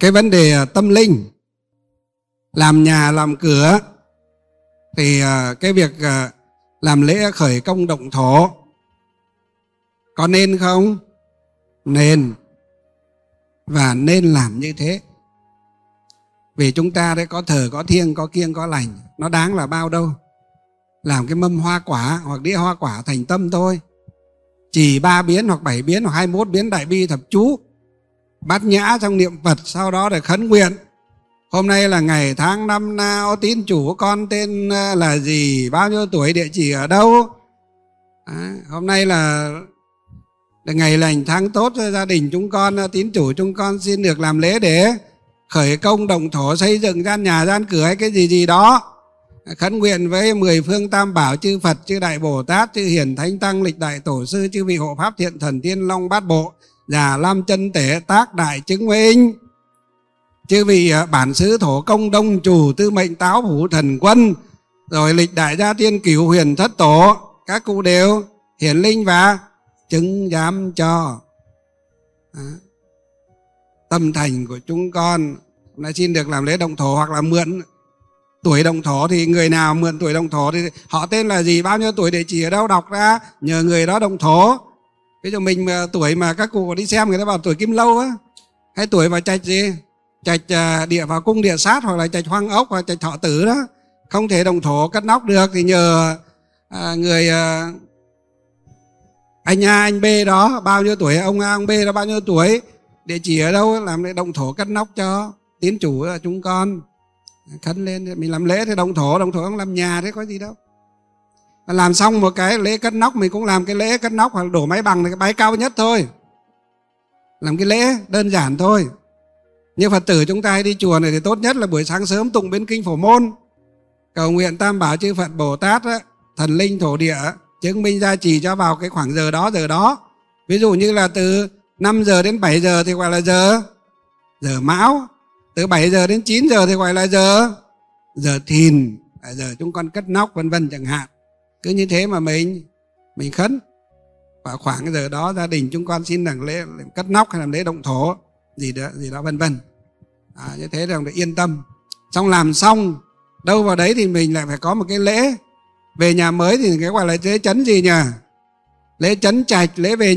Cái vấn đề tâm linh, làm nhà làm cửa, thì cái việc làm lễ khởi công động thổ có nên không? Nên, và nên làm như thế. Vì chúng ta đấy có thờ, có thiêng, có kiêng, có lành, nó đáng là bao đâu. Làm cái mâm hoa quả hoặc đĩa hoa quả thành tâm thôi. Chỉ 3 biến hoặc 7 biến hoặc 21 biến đại bi thập chú, bát nhã trong niệm Phật, sau đó để khấn nguyện. Hôm nay là ngày tháng năm nào, tín chủ con tên là gì, bao nhiêu tuổi, địa chỉ ở đâu. Hôm nay là ngày lành tháng tốt, gia đình chúng con, tín chủ chúng con xin được làm lễ để khởi công động thổ, xây dựng gian nhà gian cửa hay cái gì gì đó, khấn nguyện với 10 phương tam bảo, chư Phật, chư Đại Bồ Tát, chư Hiển Thánh Tăng, lịch đại tổ sư, chư vị hộ pháp thiện thần thiên long bát bộ, già lam chân tế tác đại chứng minh, chư vị bản xứ thổ công đông chủ, tư mệnh táo phủ thần quân, rồi lịch đại gia tiên cửu huyền thất tổ, các cụ đều hiển linh và chứng giám cho. Tâm thành của chúng con đã xin được làm lễ động thổ hoặc là mượn tuổi động thổ, thì người nào mượn tuổi động thổ thì họ tên là gì, bao nhiêu tuổi, địa chỉ ở đâu, đọc ra nhờ người đó động thổ. Ví dụ mình tuổi mà các cụ đi xem người ta bảo tuổi Kim Lâu á, hay tuổi vào trạch gì, trạch địa vào cung địa sát, hoặc là trạch Hoang Ốc, hoặc trạch Thọ Tử đó, không thể động thổ cắt nóc được thì nhờ người anh A anh B đó bao nhiêu tuổi, ông A ông B đó bao nhiêu tuổi, địa chỉ ở đâu, làm lễ động thổ cắt nóc cho tín chủ là chúng con. Khấn lên, mình làm lễ thì động thổ không làm nhà thế có gì đâu. Làm xong một cái lễ cất nóc, mình cũng làm cái lễ cất nóc hoặc đổ mái bằng là cái bái cao nhất thôi. Làm cái lễ đơn giản thôi. Như Phật tử chúng ta hay đi chùa này thì tốt nhất là buổi sáng sớm tụng Biến Kinh Phổ Môn, cầu nguyện tam bảo chư Phật Bồ Tát, thần linh thổ địa chứng minh gia trì cho vào cái khoảng giờ đó. Ví dụ như là từ 5 giờ đến 7 giờ thì gọi là giờ Mão, từ 7 giờ đến 9 giờ thì gọi là giờ Thìn, giờ chúng con cất nóc vân vân chẳng hạn. Cứ như thế mà mình khấn, và khoảng giờ đó gia đình chúng con xin làm lễ cất nóc hay làm lễ động thổ gì đó vân vân. Như thế là yên tâm. Xong làm xong đâu vào đấy thì mình lại phải có một cái lễ về nhà mới, thì cái gọi là lễ trấn gì nhỉ? Lễ trấn trạch, lễ về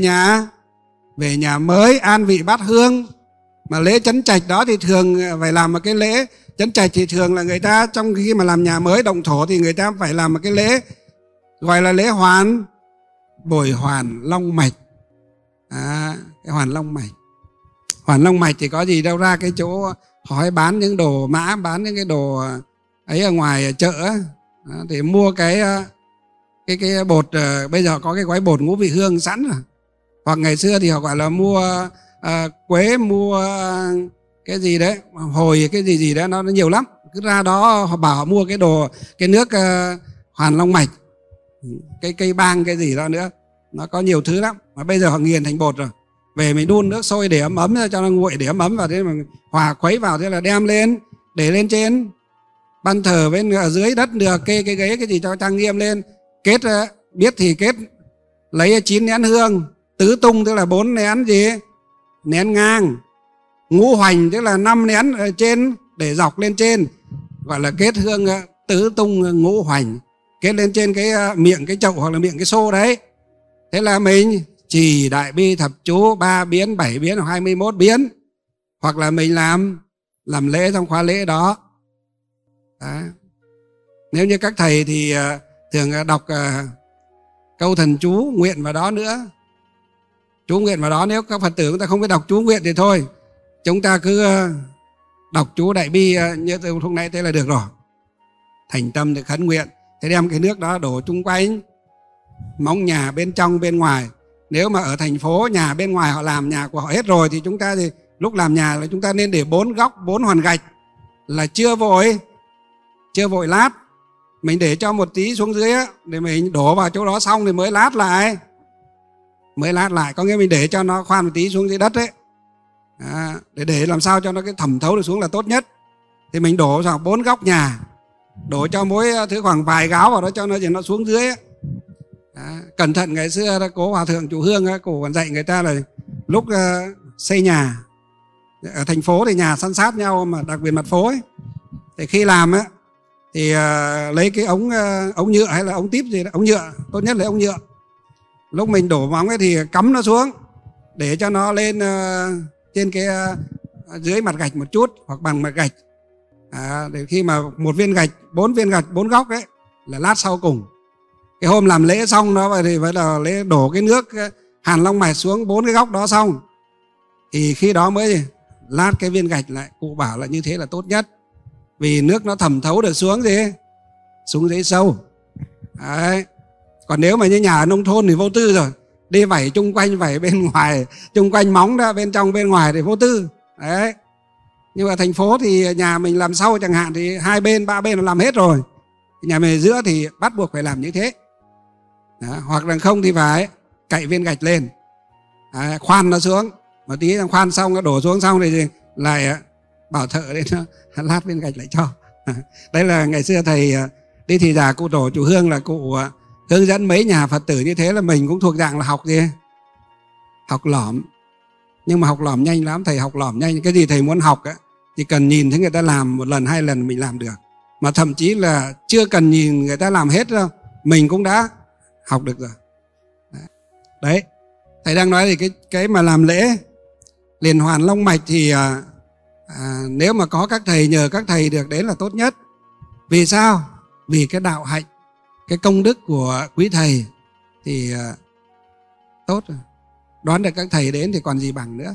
nhà mới, an vị bát hương. Mà lễ trấn trạch đó thì thường phải làm một cái lễ trấn trạch, thì thường là người ta trong khi mà làm nhà mới động thổ thì người ta phải làm một cái lễ gọi là lễ hoàn, bồi hoàn long mạch. Cái hoàn long mạch thì có gì đâu, ra cái chỗ hỏi bán những đồ mã, bán những cái đồ ấy ở ngoài chợ thì mua cái bột, bây giờ có cái gói bột ngũ vị hương sẵn rồi, hoặc ngày xưa thì họ gọi là mua quế, mua cái gì đấy, hồi cái gì đó, nó nhiều lắm. Cứ ra đó họ bảo họ mua cái đồ, cái nước hoàn long mạch, cái cây bang, cái gì đó nữa, nó có nhiều thứ lắm. Mà bây giờ họ nghiền thành bột rồi, về mình đun nước sôi để ấm ra cho nó nguội, để ấm vào, thế mà hòa khuấy vào, thế là đem lên để lên trên ban thờ, bên ở dưới đất được, kê cái ghế cái gì cho trang nghiêm lên, kết biết thì kết lấy 9 nén hương, tứ tung tức là 4 nén gì nén ngang, ngũ hoành tức là 5 nén ở trên để dọc lên trên, gọi là kết hương tứ tung ngũ hoành, kết lên trên cái miệng cái chậu hoặc là miệng cái xô đấy. Thế là mình chỉ đại bi thập chú 3 biến, 7 biến hoặc 21 biến, hoặc là mình làm lễ trong khóa lễ đó. Nếu như các thầy thì thường đọc câu thần chú nguyện vào đó nữa, chú nguyện vào đó. Nếu các Phật tử chúng ta không biết đọc chú nguyện thì thôi, chúng ta cứ đọc chú đại bi như từ hôm nay thế là được rồi. Thành tâm để khấn nguyện, thế đem cái nước đó đổ chung quanh móng nhà, bên trong bên ngoài. Nếu mà ở thành phố nhà bên ngoài họ làm nhà của họ hết rồi thì chúng ta thì lúc làm nhà là chúng ta nên để 4 góc 4 hoàn gạch, là chưa vội lát, mình để cho một tí xuống dưới để mình đổ vào chỗ đó, xong thì mới lát lại, có nghĩa mình để cho nó khoan một tí xuống dưới đất đấy, để làm sao cho nó cái thẩm thấu được xuống là tốt nhất. Thì mình đổ vào 4 góc nhà, đổ cho mỗi thứ khoảng vài gáo vào đó cho nó xuống dưới ấy. Cẩn thận, ngày xưa cố hòa thượng chủ Hương cổ còn dạy người ta là lúc xây nhà Ở thành phố thì nhà san sát nhau, mà đặc biệt mặt phố ấy, thì khi làm ấy, thì lấy cái ống nhựa hay là ống típ gì đó, ống nhựa, tốt nhất là ống nhựa. Lúc mình đổ móng ấy thì cắm nó xuống để cho nó lên trên cái dưới mặt gạch một chút hoặc bằng mặt gạch. Để khi mà một viên gạch, 4 viên gạch 4 góc ấy là lát sau cùng. Cái hôm làm lễ xong nó vậy thì bắt đầu lễ đổ cái nước Hàn Long Mạch xuống 4 cái góc đó xong. Thì khi đó mới lát cái viên gạch lại, cụ bảo là như thế là tốt nhất. Vì nước nó thẩm thấu được xuống gì? Xuống dưới sâu. Đấy. Còn nếu mà như nhà ở nông thôn thì vô tư rồi. Đi vẩy chung quanh, vẩy bên ngoài, chung quanh móng ra, bên trong bên ngoài thì vô tư. Đấy. Nhưng mà thành phố thì nhà mình làm sau chẳng hạn thì 2 bên 3 bên là làm hết rồi. Nhà mình ở giữa thì bắt buộc phải làm như thế. Đó. Hoặc là không thì phải cậy viên gạch lên. Đấy. Khoan nó xuống. Một tí khoan xong nó đổ xuống xong thì lại bảo thợ đến nó lát viên gạch lại cho. Đây là ngày xưa thầy đi thị giả cụ Tổ chủ Hương là cụ hướng dẫn mấy nhà Phật tử như thế, là mình cũng thuộc dạng là học gì? Học lỏm. Nhưng mà học lỏm nhanh lắm, thầy học lỏm nhanh. Cái gì thầy muốn học á, chỉ cần nhìn thấy người ta làm một lần, 2 lần mình làm được. Mà thậm chí là chưa cần nhìn người ta làm hết đâu, mình cũng đã học được rồi. Đấy, thầy đang nói thì cái mà làm lễ liền hoàn long mạch thì nếu mà có các thầy, nhờ các thầy được đấy là tốt nhất. Vì sao? Vì cái đạo hạnh, cái công đức của quý thầy thì tốt rồi. Đoán được các thầy đến thì còn gì bằng nữa.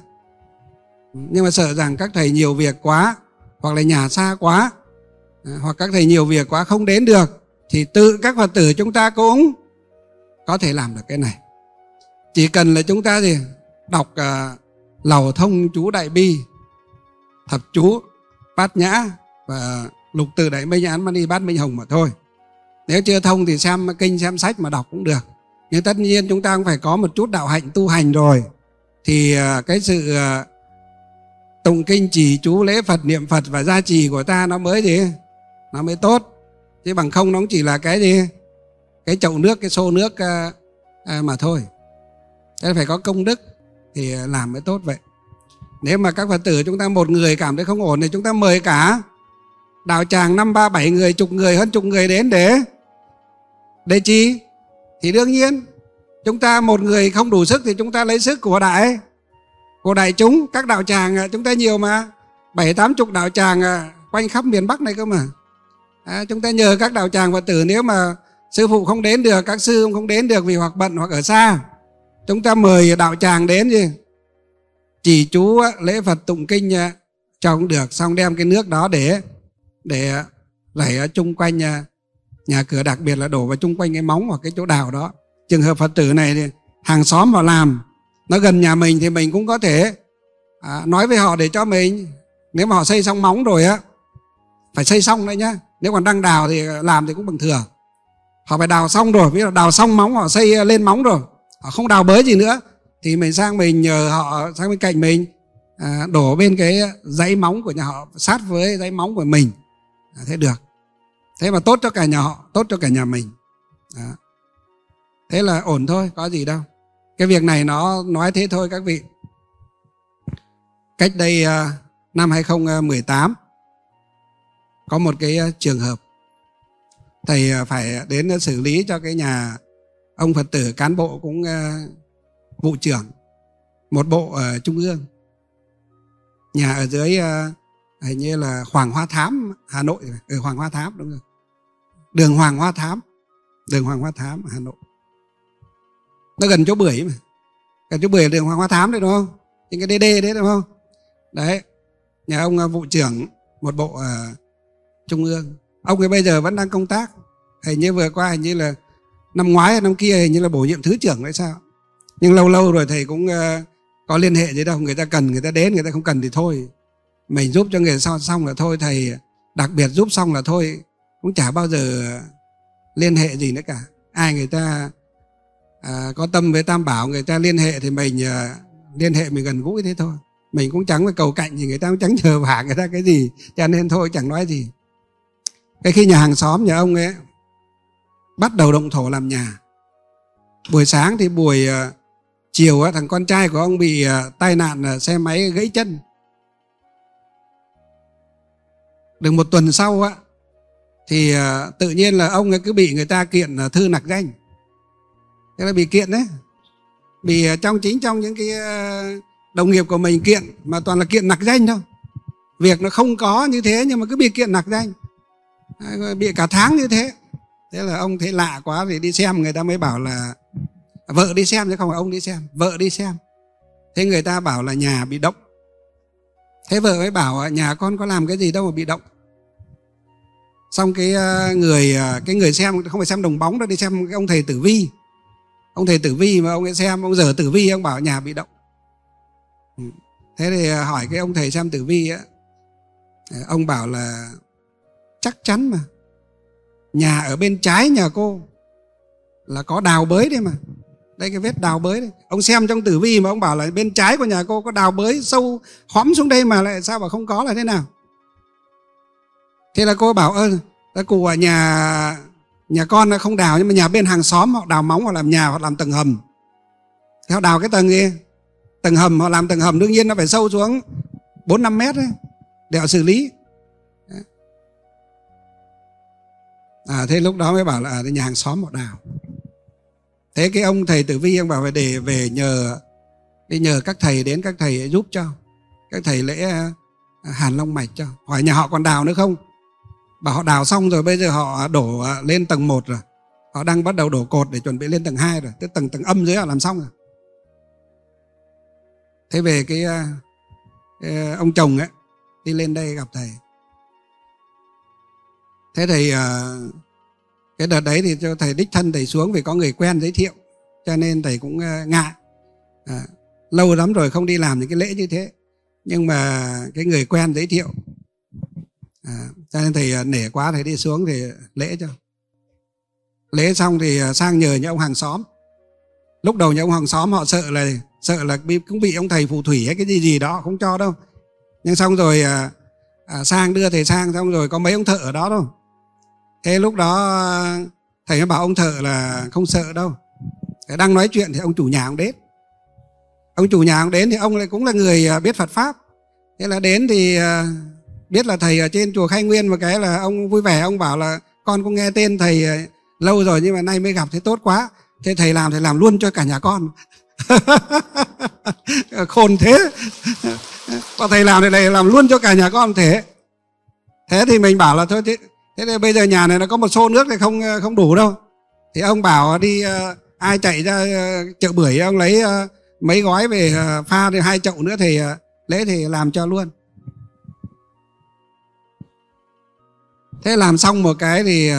Nhưng mà sợ rằng các thầy nhiều việc quá, hoặc là nhà xa quá, hoặc các thầy nhiều việc quá không đến được, thì tự các Phật tử chúng ta cũng có thể làm được cái này. Chỉ cần là chúng ta gì? Đọc Lầu Thông Chú Đại Bi, Thập Chú, Bát Nhã và Lục Từ Đại Minh Án Mani Bát Minh Hồng mà thôi. Nếu chưa thông thì xem kinh, xem sách mà đọc cũng được. Nhưng tất nhiên chúng ta cũng phải có một chút đạo hạnh tu hành rồi, thì cái sự tụng kinh trì chú lễ Phật, niệm Phật và gia trì của ta nó mới gì? Nó mới tốt. Chứ bằng không nó cũng chỉ là cái gì? Cái chậu nước, cái xô nước mà thôi. Thế phải có công đức thì làm mới tốt vậy. Nếu mà các Phật tử chúng ta một người cảm thấy không ổn thì chúng ta mời cả đạo tràng 5, 3, 7 người, chục người, hơn chục người đến để chi? Thì đương nhiên chúng ta một người không đủ sức thì chúng ta lấy sức của đại chúng. Các đạo tràng chúng ta nhiều mà, 7, 80 đạo tràng quanh khắp miền Bắc này cơ mà. Chúng ta nhờ các đạo tràng Phật tử, nếu mà sư phụ không đến được, các sư không đến được vì hoặc bận hoặc ở xa, chúng ta mời đạo tràng đến gì? Chỉ chú lễ Phật tụng kinh cho cũng được, xong đem cái nước đó để rảy ở chung quanh nhà cửa, đặc biệt là đổ vào chung quanh cái móng hoặc cái chỗ đào đó. Trường hợp Phật tử này thì hàng xóm vào làm, nó gần nhà mình thì mình cũng có thể nói với họ để cho mình, nếu mà họ xây xong móng rồi á, phải xây xong đấy nhá. Nếu còn đang đào thì làm thì cũng bằng thừa. Họ phải đào xong rồi, ví dụ đào xong móng, họ xây lên móng rồi, họ không đào bới gì nữa, thì mình sang mình nhờ họ sang bên cạnh mình đổ bên cái dãy móng của nhà họ sát với dãy móng của mình. Thế được. Thế mà tốt cho cả nhà họ, tốt cho cả nhà mình. Đó. Thế là ổn thôi, có gì đâu. Cái việc này nó nói thế thôi các vị. Cách đây năm 2018 có một cái trường hợp thầy phải đến xử lý cho cái nhà ông Phật tử cán bộ cũng vụ trưởng một bộ ở Trung ương. Nhà ở dưới hình như là Hoàng Hoa Thám, Hà Nội. Ở Hoàng Hoa Thám, đúng rồi. Đường Hoàng Hoa Thám. Đường Hoàng Hoa Thám, Hà Nội. Nó gần chỗ Bưởi mà. Gần chỗ Bưởi là đường Hoàng Hoa Thám đấy đúng không? Những cái DD đấy đúng không? Đấy. Nhà ông vụ trưởng một bộ Trung ương. Ông ấy bây giờ vẫn đang công tác. Hình như vừa qua, hình như là năm ngoái hay năm kia, hình như là bổ nhiệm thứ trưởng hay sao. Nhưng lâu lâu rồi thầy cũng có liên hệ với đâu. Người ta cần, người ta đến, người ta không cần thì thôi. Mình giúp cho người sau xong là thôi, thầy đặc biệt giúp xong là thôi, cũng chả bao giờ liên hệ gì nữa cả. Ai người ta có tâm với Tam Bảo, người ta liên hệ thì mình liên hệ, mình gần gũi thế thôi. Mình cũng chẳng phải cầu cạnh gì, người ta cũng chẳng nhờ vả người ta cái gì, cho nên thôi chẳng nói gì. Cái khi nhà hàng xóm nhà ông ấy bắt đầu động thổ làm nhà, buổi sáng thì buổi chiều thằng con trai của ông bị tai nạn xe máy gãy chân. Được một tuần sau á, thì tự nhiên là ông ấy cứ bị người ta kiện thư nặc danh. Thế là bị kiện đấy, bị trong những cái đồng nghiệp của mình kiện, mà toàn là kiện nặc danh thôi. Việc nó không có như thế nhưng mà cứ bị kiện nặc danh, bị cả tháng như thế. Thế là ông thấy lạ quá thì đi xem, người ta mới bảo là vợ đi xem chứ không phải ông đi xem, vợ đi xem. Thế người ta bảo là nhà bị động. Thế vợ mới bảo nhà con có làm cái gì đâu mà bị động. Xong cái người xem, không phải xem đồng bóng đâu, đi xem cái ông thầy tử vi. Ông thầy tử vi mà ông ấy xem, ông dở tử vi, ông bảo nhà bị động. Thế thì hỏi cái ông thầy xem tử vi á, ông bảo là chắc chắn mà, nhà ở bên trái nhà cô là có đào bới đấy mà. Đây cái vết đào bới đấy. Ông xem trong tử vi mà ông bảo là bên trái của nhà cô có đào bới sâu hõm xuống đây mà lại sao bảo không có là thế nào? Thế là cô bảo cụ ở nhà con nó không đào, nhưng mà nhà bên hàng xóm họ đào móng, họ làm nhà, họ làm tầng hầm. Thế họ đào cái tầng kia, tầng hầm, họ làm tầng hầm đương nhiên nó phải sâu xuống 4-5 mét đấy, để họ xử lý. Thế lúc đó mới bảo là nhà hàng xóm họ đào. Thế cái ông thầy tử vi ông bảo để về nhờ, đi nhờ các thầy đến, các thầy giúp cho, các thầy lễ hàn long mạch cho. Hỏi nhà họ còn đào nữa không? Bảo họ đào xong rồi, bây giờ họ đổ lên tầng 1 rồi, họ đang bắt đầu đổ cột để chuẩn bị lên tầng 2 rồi, tức tầng âm dưới họ làm xong rồi. Thế về cái ông chồng ấy đi lên đây gặp thầy. Thế thì cái đợt đấy thì cho thầy đích thân thầy xuống vì có người quen giới thiệu, cho nên thầy cũng ngại. Lâu lắm rồi không đi làm những cái lễ như thế, nhưng mà cái người quen giới thiệu, cho nên thầy nể quá, thầy đi xuống thì lễ cho. Lễ xong thì sang nhờ nhà ông hàng xóm. Lúc đầu nhà ông hàng xóm họ sợ là cũng bị ông thầy phù thủy hay cái gì đó không cho đâu. Nhưng xong rồi sang đưa thầy sang, xong rồi có mấy ông thợ ở đó đâu. Thế lúc đó thầy mới bảo ông thợ là không sợ đâu. Thầy đang nói chuyện thì ông chủ nhà ông đến. Ông chủ nhà ông đến thì ông lại cũng là người biết Phật Pháp. Thế là đến thì biết là thầy ở trên chùa Khai Nguyên, mà cái là ông vui vẻ, ông bảo là con cũng nghe tên thầy lâu rồi nhưng mà nay mới gặp, thế tốt quá. Thế thầy làm luôn cho cả nhà con. Khôn thế. Còn thầy làm thì thầy làm luôn cho cả nhà con thế. Thế thì mình bảo là thôi thế thì bây giờ nhà này nó có một xô nước thì không đủ đâu. Thì ông bảo đi ai chạy ra chợ Bưởi, ông lấy mấy gói về pha thì 2 chậu nữa thì lễ thì làm cho luôn. Thế làm xong một cái thì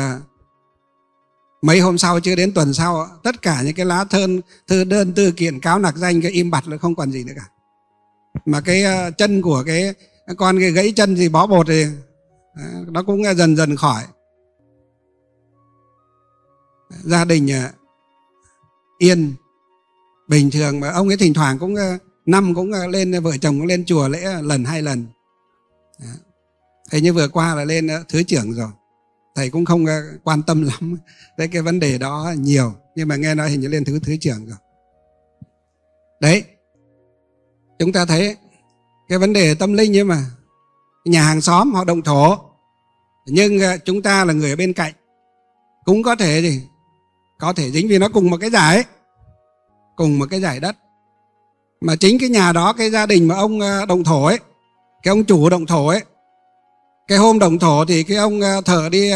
mấy hôm sau, chưa đến tuần sau, tất cả những cái lá thư đơn thư kiện cáo nặc danh cái im bặt là không còn gì nữa cả. Mà cái chân của cái con, cái gãy chân gì bó bột thì nó cũng dần dần khỏi. Gia đình yên bình thường. Mà ông ấy thỉnh thoảng cũng năm cũng lên, vợ chồng cũng lên chùa lễ lần 2 lần. Thế như vừa qua là lên thứ trưởng rồi. Thầy cũng không quan tâm lắm tới cái vấn đề đó nhiều, nhưng mà nghe nói hình như lên thứ trưởng rồi. Đấy, chúng ta thấy cái vấn đề tâm linh ấy mà. Nhà hàng xóm họ động thổ, nhưng chúng ta là người ở bên cạnh cũng có thể gì, có thể dính, vì nó cùng một cái giải, cùng một cái giải đất. Mà chính cái nhà đó, cái gia đình mà ông động thổ ấy, cái ông chủ động thổ ấy, cái hôm động thổ thì cái ông thợ đi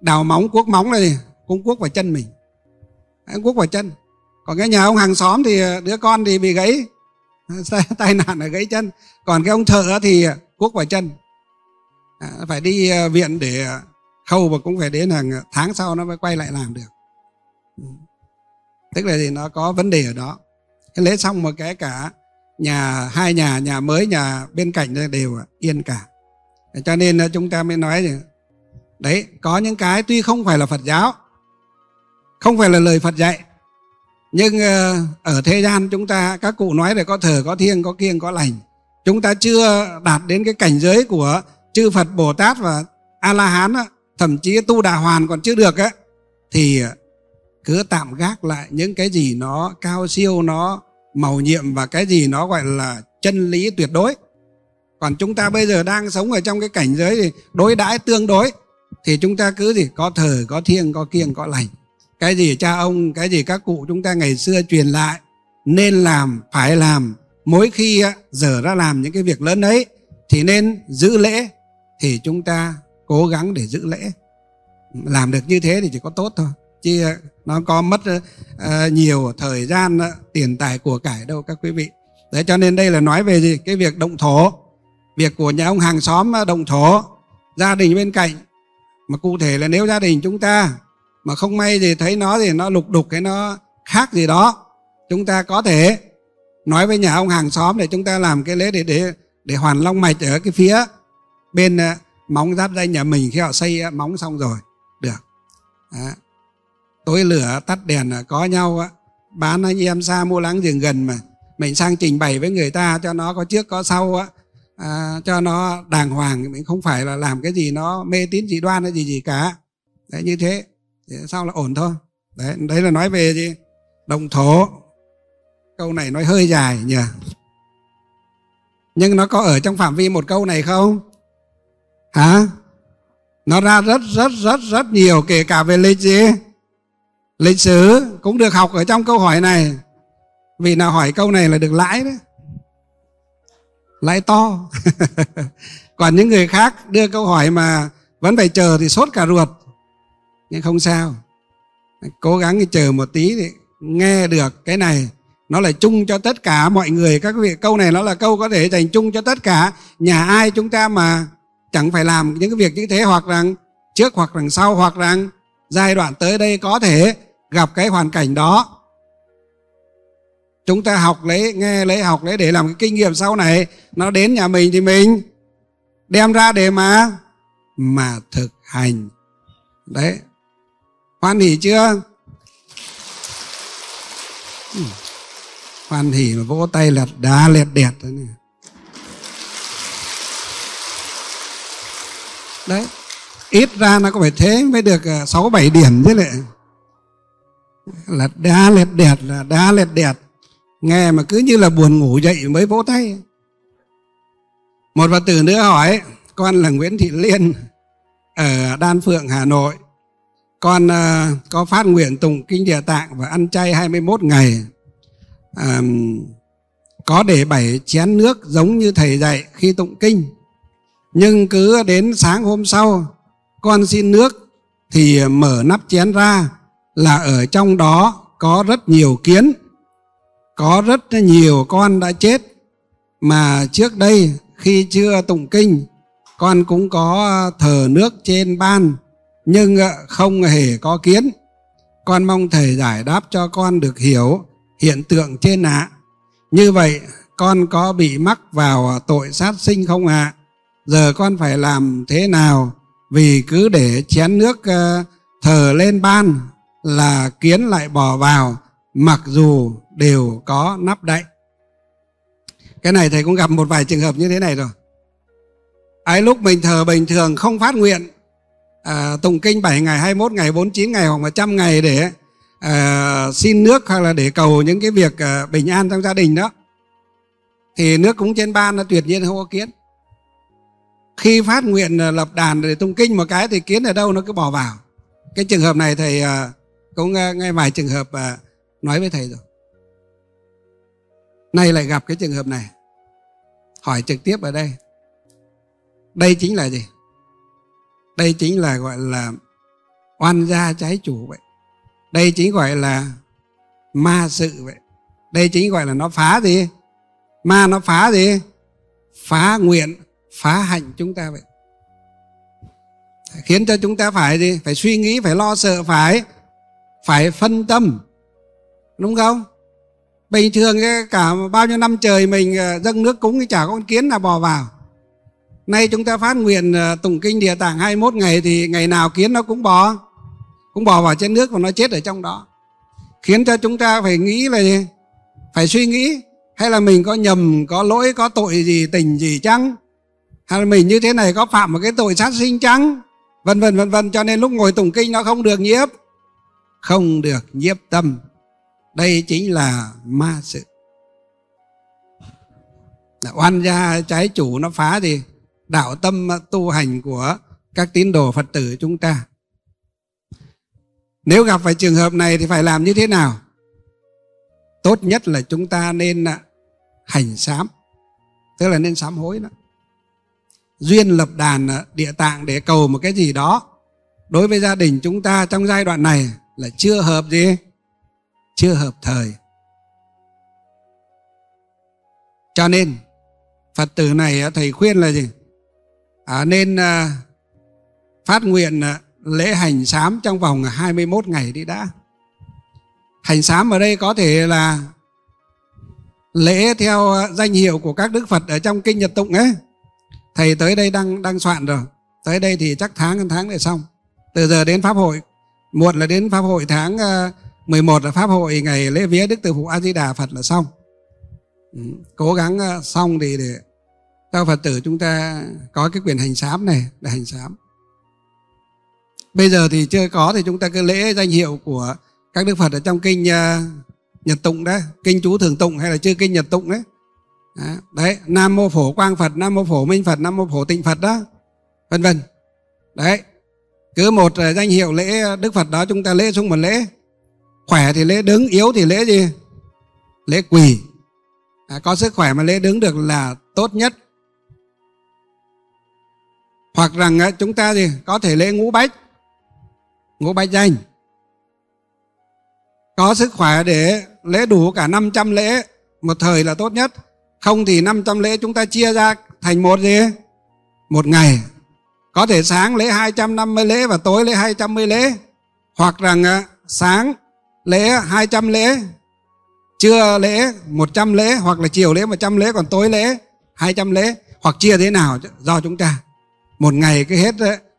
đào móng, cuốc móng này cũng cuốc vào chân mình, cũng cuốc vào chân. Còn cái nhà ông hàng xóm thì đứa con thì bị gãy, tai nạn là gãy chân. Còn cái ông thợ thì cuốc vào chân, phải đi viện để khâu, và cũng phải đến hàng tháng sau nó mới quay lại làm được. Tức là thì nó có vấn đề ở đó. Cái lễ xong một cái cả nhà, hai nhà, nhà mới, nhà bên cạnh đều yên cả. Cho nên chúng ta mới nói đấy, có những cái tuy không phải là Phật giáo, không phải là lời Phật dạy, nhưng ở thế gian chúng ta, các cụ nói là có thờ, có thiêng, có kiêng, có lành. Chúng ta chưa đạt đến cái cảnh giới của chư Phật, Bồ Tát và A-la-hán, thậm chí tu Đà Hoàn còn chưa được ấy, thì cứ tạm gác lại những cái gì nó cao siêu, nó màu nhiệm, và cái gì nó gọi là chân lý tuyệt đối. Còn chúng ta bây giờ đang sống ở trong cái cảnh giới thì đối đãi tương đối, thì chúng ta cứ gì có thờ, có thiêng, có kiêng, có lành. Cái gì cha ông, cái gì các cụ chúng ta ngày xưa truyền lại nên làm, phải làm. Mỗi khi giờ ra làm những cái việc lớn ấy thì nên giữ lễ, thì chúng ta cố gắng để giữ lễ. Làm được như thế thì chỉ có tốt thôi, chứ nó có mất nhiều thời gian, tiền tài của cải đâu các quý vị. Đấy, cho nên đây là nói về gì? Cái việc động thổ, việc của nhà ông hàng xóm động thổ, gia đình bên cạnh. Mà cụ thể là nếu gia đình chúng ta mà không may gì thấy nó thì nó lục đục, cái nó khác gì đó, chúng ta có thể nói với nhà ông hàng xóm để chúng ta làm cái lễ để hoàn long mạch ở cái phía bên móng giáp danh nhà mình. Khi họ xây móng xong rồi được đó, tối lửa tắt đèn có nhau, bán anh em xa mua láng giềng gần, mà mình sang trình bày với người ta cho nó có trước có sau, cho nó đàng hoàng. Mình không phải là làm cái gì nó mê tín dị đoan hay gì cả. Đấy, như thế sao là ổn thôi. Đấy là nói về gì? Động thổ. Câu này nói hơi dài nhỉ, nhưng nó có ở trong phạm vi một câu này không hả? Nó ra rất nhiều, kể cả về lịch gì, lịch sử cũng được học ở trong câu hỏi này. Vì nào hỏi câu này là được lãi đấy, lãi to. Còn những người khác đưa câu hỏi mà vẫn phải chờ thì sốt cả ruột, nhưng không sao, cố gắng thì chờ một tí thì nghe được cái này. Nó là chung cho tất cả mọi người các vị. Câu này nó là câu có thể dành chung cho tất cả. Nhà ai chúng ta mà chẳng phải làm những cái việc như thế, hoặc rằng trước hoặc rằng sau, hoặc rằng giai đoạn tới đây có thể gặp cái hoàn cảnh đó, chúng ta học lấy, nghe lấy, học lấy để làm cái kinh nghiệm sau này. Nó đến nhà mình thì mình đem ra để mà thực hành. Đấy, hoan hỉ chưa? Hoan hỉ mà vỗ tay lật đá lẹt đẹt đấy này. Đấy, ít ra nó có phải thế mới được 6-7 điểm chứ lại. Lật đá lẹt đẹt là đá lẹt đẹt, nghe mà cứ như là buồn ngủ dậy mới vỗ tay. Một Phật tử nữa hỏi, con là Nguyễn Thị Liên ở Đan Phượng, Hà Nội. Con có phát nguyện tụng kinh Địa Tạng và ăn chay 21 ngày. Có để 7 chén nước giống như thầy dạy khi tụng kinh. Nhưng cứ đến sáng hôm sau, con xin nước thì mở nắp chén ra là ở trong đó có rất nhiều kiến. Có rất nhiều con đã chết. Mà trước đây khi chưa tụng kinh, con cũng có thờ nước trên ban nhưng không hề có kiến. Con mong thầy giải đáp cho con được hiểu hiện tượng trên ạ. Như vậy con có bị mắc vào tội sát sinh không ạ? Giờ con phải làm thế nào? Vì cứ để chén nước thờ lên ban là kiến lại bò vào, mặc dù đều có nắp đậy. Cái này thầy cũng gặp một vài trường hợp như thế này rồi. Ấy lúc mình thờ bình thường không phát nguyện tụng kinh 7 ngày, 21 ngày, 49 ngày hoặc 100 ngày để xin nước hoặc là để cầu những cái việc bình an trong gia đình đó, thì nước cũng trên ban nó tuyệt nhiên không có kiến. Khi phát nguyện lập đàn để tụng kinh một cái thì kiến ở đâu nó cứ bỏ vào. Cái trường hợp này thầy cũng nghe vài trường hợp nói với thầy rồi. Nay lại gặp cái trường hợp này, hỏi trực tiếp ở đây. Đây chính là gì? Đây chính là gọi là oan gia trái chủ vậy. Đây chính gọi là ma sự vậy. Đây chính gọi là nó phá gì? Ma nó phá gì? Phá nguyện, phá hạnh chúng ta vậy. Khiến cho chúng ta phải gì? Phải suy nghĩ, phải lo sợ, phải phân tâm. Đúng không? Bình thường cả bao nhiêu năm trời mình dâng nước cúng thì chả có con kiến nào bò vào. Nay chúng ta phát nguyện tụng kinh Địa Tạng 21 ngày thì ngày nào kiến nó cũng bò vào trên nước và nó chết ở trong đó. Khiến cho chúng ta phải nghĩ là gì? Phải suy nghĩ, hay là mình có nhầm, có lỗi, có tội gì, tình gì chăng? Hay là mình như thế này có phạm một cái tội sát sinh chăng? Vân vân. Cho nên lúc ngồi tụng kinh nó không được nhiếp. Không được nhiếp tâm. Đây chính là ma sự. Oan gia trái chủ nó phá thì đạo tâm tu hành của các tín đồ Phật tử chúng ta. Nếu gặp phải trường hợp này thì phải làm như thế nào? Tốt nhất là chúng ta nên hành sám, tức là nên sám hối đó. Duyên lập đàn Địa Tạng để cầu một cái gì đó đối với gia đình chúng ta trong giai đoạn này là chưa hợp gì? Chưa hợp thời. Cho nên Phật tử này thầy khuyên là gì? Nên phát nguyện lễ hành sám trong vòng 21 ngày đi đã. Hành sám ở đây có thể là lễ theo danh hiệu của các đức Phật ở trong kinh Nhật Tụng ấy. Thầy tới đây đang soạn rồi. Tới đây thì chắc tháng để xong. Từ giờ đến Pháp hội, muộn là đến Pháp hội tháng 11 là Pháp hội ngày lễ vía Đức Từ Phụ A Di Đà Phật là xong. Cố gắng xong thì để các Phật tử chúng ta có cái quyền hành sám này để hành sám. Bây giờ thì chưa có thì chúng ta cứ lễ danh hiệu của các đức Phật ở trong kinh Nhật Tụng đấy, kinh Chú Thường Tụng hay là chư kinh Nhật Tụng đấy. Đấy, Nam Mô Phổ Quang Phật, Nam Mô Phổ Minh Phật, Nam Mô Phổ Tịnh Phật đó, vân vân. Đấy, cứ một danh hiệu lễ đức Phật đó chúng ta lễ xuống một lễ. Khỏe thì lễ đứng, yếu thì lễ gì? Lễ quỳ. Có sức khỏe mà lễ đứng được là tốt nhất. Hoặc rằng chúng ta gì có thể lễ ngũ bách danh. Có sức khỏe để lễ đủ cả 500 lễ một thời là tốt nhất. Không thì 500 lễ chúng ta chia ra thành một gì? Một ngày. Có thể sáng lễ 250 lễ và tối lễ 210 lễ. Hoặc rằng sáng lễ 200 lễ, trưa lễ 100 lễ, hoặc là chiều lễ 100 lễ, còn tối lễ 200 lễ. Hoặc chia thế nào do chúng ta. Một ngày cứ hết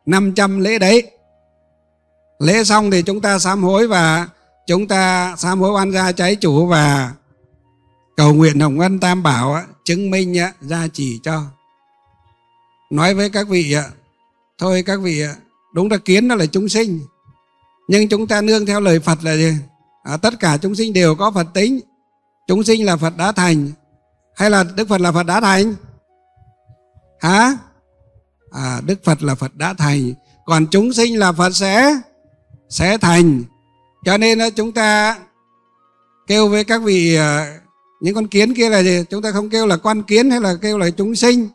500 lễ đấy. Lễ xong thì chúng ta sám hối và chúng ta sám hối oan gia trái chủ và cầu nguyện hồng ân Tam Bảo chứng minh gia trì cho. Nói với các vị, thôi các vị, đúng là kiến nó là chúng sinh, nhưng chúng ta nương theo lời Phật là gì? Tất cả chúng sinh đều có Phật tính. Chúng sinh là Phật đã thành. Hay là Đức Phật là Phật đã thành? Hả? Đức Phật là Phật đã thành. Còn chúng sinh là Phật sẽ thành. Cho nên chúng ta kêu với các vị những con kiến kia là gì? Chúng ta không kêu là con kiến hay là kêu là chúng sinh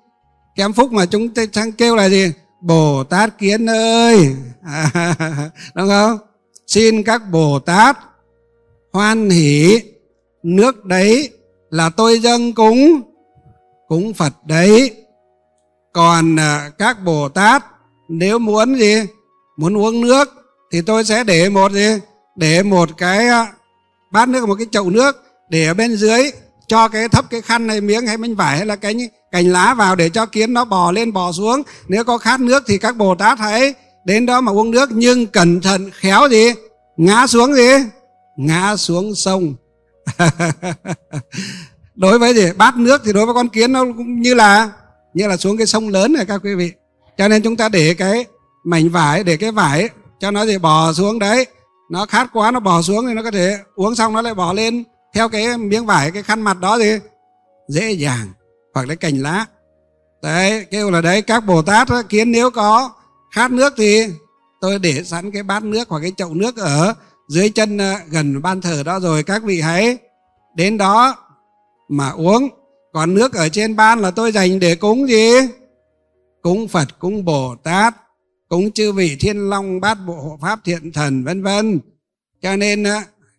kém phúc, mà chúng ta sang kêu là gì? Bồ Tát kiến ơi. Đúng không? Xin các Bồ Tát hoan hỷ, nước đấy là tôi dâng cúng Phật đấy. Còn các Bồ Tát nếu muốn gì? Muốn uống nước thì tôi sẽ để một gì? Để một cái bát nước, một cái chậu nước, để ở bên dưới cho cái thấp cái khăn hay miếng hay mảnh vải hay là cái cành lá vào để cho kiến nó bò lên bò xuống. Nếu có khát nước thì các Bồ Tát hãy đến đó mà uống nước, nhưng cẩn thận khéo gì? Ngã xuống gì? Ngã xuống sông. Đối với gì? Bát nước thì đối với con kiến nó cũng như là xuống cái sông lớn này các quý vị. Cho nên chúng ta để cái mảnh vải, để cái vải cho nó gì? Bò xuống đấy. Nó khát quá nó bò xuống thì nó có thể uống xong nó lại bò lên theo cái miếng vải, cái khăn mặt đó thì dễ dàng, hoặc là cành lá. Đấy, kêu là đấy các Bồ Tát kiến nếu có khát nước thì tôi để sẵn cái bát nước hoặc cái chậu nước ở dưới chân gần ban thờ đó rồi, các vị hãy đến đó mà uống. Còn nước ở trên ban là tôi dành để cúng gì? Cúng Phật, cúng Bồ Tát, cúng chư vị Thiên Long Bát Bộ Hộ Pháp Thiện Thần vân vân. Cho nên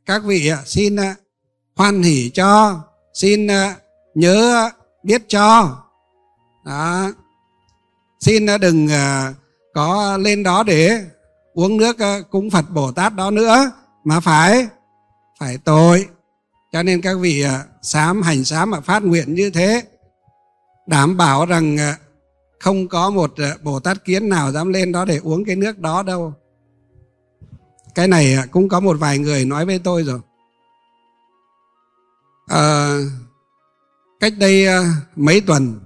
các vị xin hoan hỷ cho, xin nhớ biết cho đó. Xin đừng có lên đó để uống nước cúng Phật Bồ Tát đó nữa mà phải tội. Cho nên các vị sám, hành sám mà phát nguyện như thế, đảm bảo rằng không có một Bồ Tát kiến nào dám lên đó để uống cái nước đó đâu. Cái này cũng có một vài người nói với tôi rồi. Cách đây mấy tuần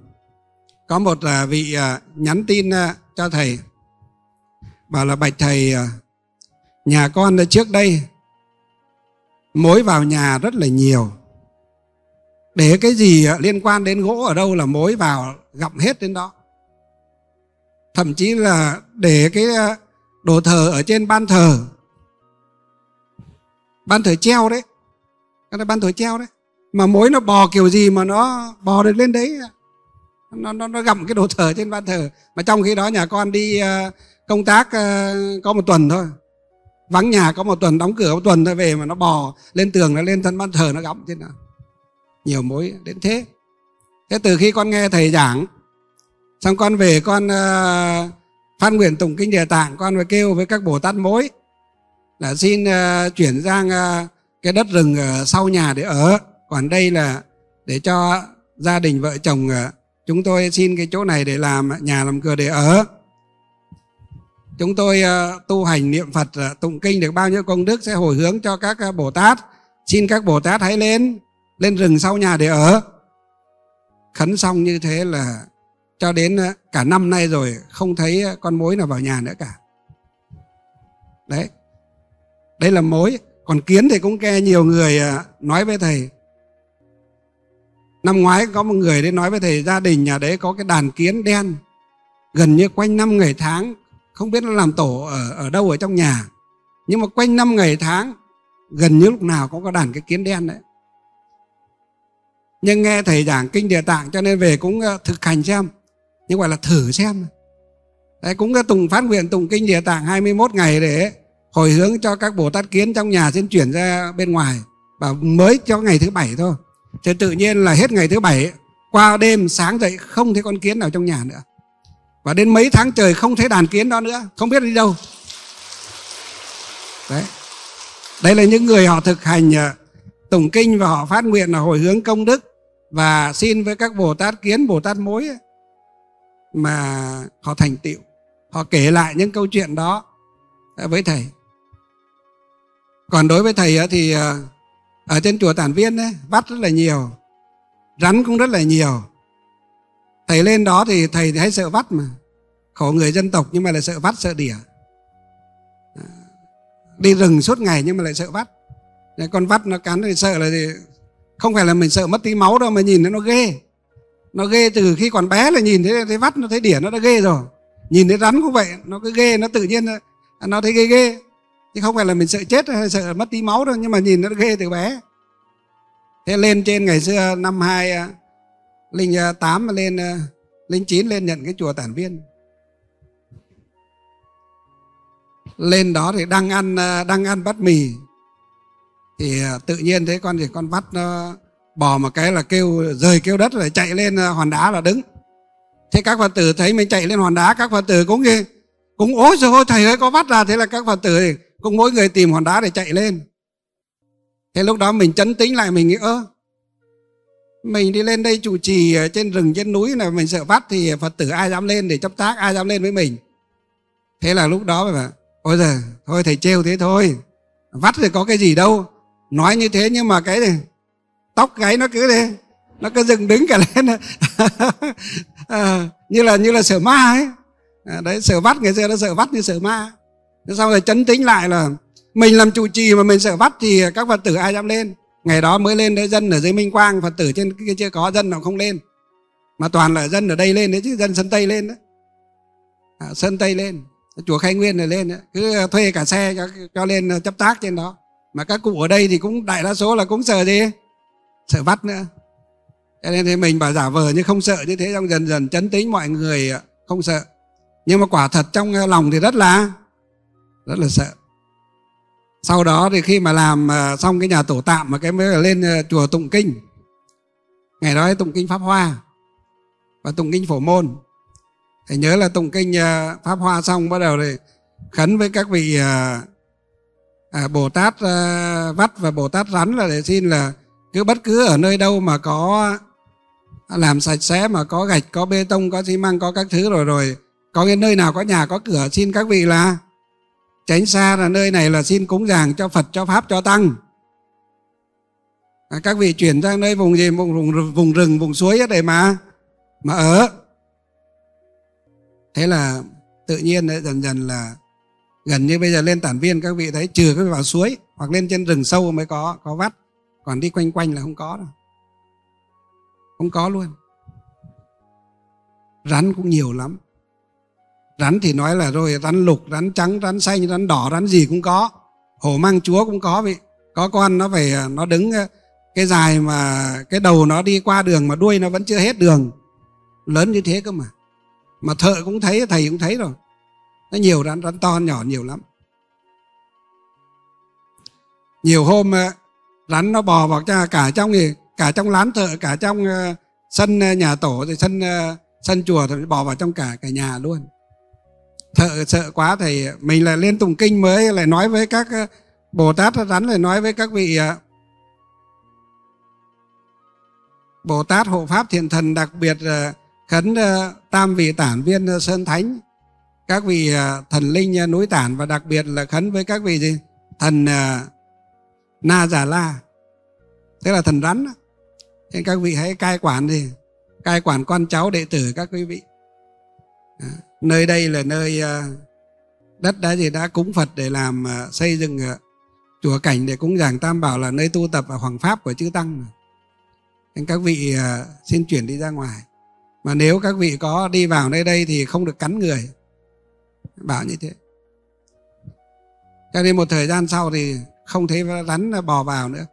có một vị nhắn tin cho thầy, bảo là bạch thầy, nhà con trước đây mối vào nhà rất là nhiều, Để cái gì liên quan đến gỗ ở đâu là mối vào gặm hết đến đó. Thậm chí là để cái đồ thờ ở trên ban thờ. Ban thờ treo đấy. Cái là ban thờ treo đấy. Mà mối nó bò kiểu gì mà nó bò được lên đấy. Nó gặm cái đồ thờ trên ban thờ. Mà trong khi đó nhà con đi công tác có một tuần thôi. Vắng nhà có một tuần, đóng cửa một tuần thôi về mà nó bò lên tường, nó lên thân ban thờ nó gặm trên đó. Nhiều mối đến thế. Thế từ khi con nghe thầy giảng, xong con về con phát nguyện tụng kinh Địa Tạng, con phải kêu với các Bồ Tát mối là xin chuyển sang cái đất rừng sau nhà để ở. Còn đây là để cho gia đình vợ chồng chúng tôi xin cái chỗ này để làm nhà làm cửa để ở. Chúng tôi tu hành niệm Phật tụng kinh được bao nhiêu công đức sẽ hồi hướng cho các Bồ Tát. Xin các Bồ Tát hãy lên rừng sau nhà để ở. Khấn xong như thế là cho đến cả năm nay rồi không thấy con mối nào vào nhà nữa cả. Đấy, đây là mối. Còn kiến thì cũng nghe nhiều người nói với thầy. Năm ngoái có một người đến nói với thầy gia đình nhà đấy có cái đàn kiến đen gần như quanh năm ngày tháng, không biết nó làm tổ ở đâu ở trong nhà, nhưng mà quanh năm ngày tháng gần như lúc nào cũng có đàn cái kiến đen đấy. Nhưng nghe thầy giảng kinh Địa Tạng cho nên về cũng thực hành xem, nhưng gọi là thử xem. Đấy, cũng tùng phát nguyện tùng kinh Địa Tạng 21 ngày để hồi hướng cho các Bồ Tát kiến trong nhà xin chuyển ra bên ngoài. Và mới cho ngày thứ 7 thôi. Thì tự nhiên là hết ngày thứ 7, qua đêm sáng dậy không thấy con kiến nào trong nhà nữa. Và đến mấy tháng trời không thấy đàn kiến đó nữa, không biết đi đâu. Đấy, đây là những người họ thực hành tụng kinh và họ phát nguyện là hồi hướng công đức và xin với các Bồ Tát kiến, Bồ Tát mối ấy, mà họ thành tựu. Họ kể lại những câu chuyện đó với thầy. Còn đối với thầy thì ở trên chùa Tản Viên ấy, vắt rất là nhiều, rắn cũng rất là nhiều. Thầy lên đó thì thầy hay sợ vắt mà. Khổ người dân tộc nhưng mà lại sợ vắt, sợ đỉa. Đi rừng suốt ngày nhưng mà lại sợ vắt. Con vắt nó cắn thì sợ là gì? Không phải là mình sợ mất tí máu đâu mà nhìn thấy nó ghê. Nó ghê từ khi còn bé là nhìn thấy vắt, nó thấy đỉa nó đã ghê rồi. Nhìn thấy rắn cũng vậy, nó cứ ghê, nó tự nhiên nó thấy ghê ghê. Chứ không phải là mình sợ chết hay sợ mất tí máu đâu, nhưng mà nhìn nó ghê từ bé. Thế lên trên ngày xưa năm 2008 lên 09 lên nhận cái chùa Tản Viên. Lên đó thì đang ăn bát mì. Thì tự nhiên thấy con thì con vắt nó bò một cái là kêu rời kêu đất rồi chạy lên hòn đá là đứng. Thế các Phật tử thấy mình chạy lên hòn đá, các Phật tử cũng ối rồi thôi thầy ơi có vắt ra. Thế là các Phật tử cũng mỗi người tìm hòn đá để chạy lên. Thế lúc đó mình trấn tĩnh lại, mình nghĩ mình đi lên đây trụ trì trên rừng trên núi là mình sợ vắt thì Phật tử ai dám lên để chấp tác, ai dám lên với mình. Thế là lúc đó mà ôi giời, thôi thầy trêu thế thôi, vắt thì có cái gì đâu. Nói như thế nhưng mà cái này, tóc gáy nó cứ thế, nó cứ dựng đứng cả lên. Như là sợ ma ấy. Đấy, sợ vắt ngày xưa nó sợ vắt như sợ ma. Sau rồi trấn tĩnh lại là mình làm trụ trì mà mình sợ vắt thì các Phật tử ai dám lên. Ngày đó mới lên đấy, dân ở dưới Minh Quang, Phật tử trên kia chưa có, dân nào không lên. Mà toàn là dân ở đây lên đấy chứ, dân Sơn Tây lên đấy. Sơn Tây lên, chùa Khai Nguyên này lên đấy. Cứ thuê cả xe cho lên chấp tác trên đó. Mà các cụ ở đây thì cũng đại đa số là cũng sợ gì? Sợ vắt nữa. Cho nên thì mình bảo giả vờ nhưng không sợ như thế, xong dần dần trấn tĩnh mọi người không sợ. Nhưng mà quả thật trong lòng thì rất là sợ. Sau đó thì khi mà làm xong cái nhà tổ tạm mà cái mới lên chùa tụng kinh. Ngày đó tụng kinh Pháp Hoa và tụng kinh Phổ Môn. Thầy nhớ là tụng kinh Pháp Hoa xong bắt đầu thì khấn với các vị Bồ Tát vắt và Bồ Tát rắn là để xin là cứ bất cứ ở nơi đâu mà có làm sạch sẽ, mà có gạch, có bê tông, có xi măng, có các thứ rồi có cái nơi nào có nhà có cửa xin các vị là tránh xa, là nơi này là xin cúng dường cho Phật, cho Pháp, cho Tăng. Các vị chuyển sang nơi vùng gì, vùng rừng, vùng suối để mà ở. Thế là tự nhiên đấy, dần dần là gần như bây giờ lên Tản Viên các vị thấy trừ các vị vào suối hoặc lên trên rừng sâu mới có vắt, còn đi quanh quanh là không có đâu. không có luôn. Rắn cũng nhiều lắm. Rắn thì nói là rồi, rắn lục, rắn trắng, rắn xanh, rắn đỏ, rắn gì cũng có. Hổ mang chúa cũng có vậy. Có con nó phải, nó đứng cái dài mà cái đầu nó đi qua đường mà đuôi nó vẫn chưa hết đường. Lớn như thế cơ mà. Mà thợ cũng thấy, thầy cũng thấy rồi. Nó nhiều rắn, rắn to, nhỏ nhiều lắm. Nhiều hôm rắn nó bò vào cả trong thì, cả trong lán thợ, cả trong sân nhà tổ, rồi sân chùa, thì bò vào trong cả nhà luôn. Thợ sợ quá, thầy mình là lên tụng kinh mới lại nói với các Bồ Tát, rắn lại nói với các vị Bồ Tát hộ pháp thiện thần, đặc biệt khấn tam vị Tản Viên Sơn Thánh, các vị thần linh núi Tản, và đặc biệt là khấn với các vị gì thần Na Già La, tức là thần rắn. Thế các vị hãy cai quản gì, cai quản con cháu đệ tử các quý vị. Nơi đây là nơi đất đã cúng Phật để làm xây dựng chùa cảnh để cúng giảng Tam Bảo, là nơi tu tập và hoằng pháp của chư tăng. Nên các vị xin chuyển đi ra ngoài. Mà nếu các vị có đi vào nơi đây thì không được cắn người. Bảo như thế. Cho nên một thời gian sau thì không thấy rắn bò vào nữa.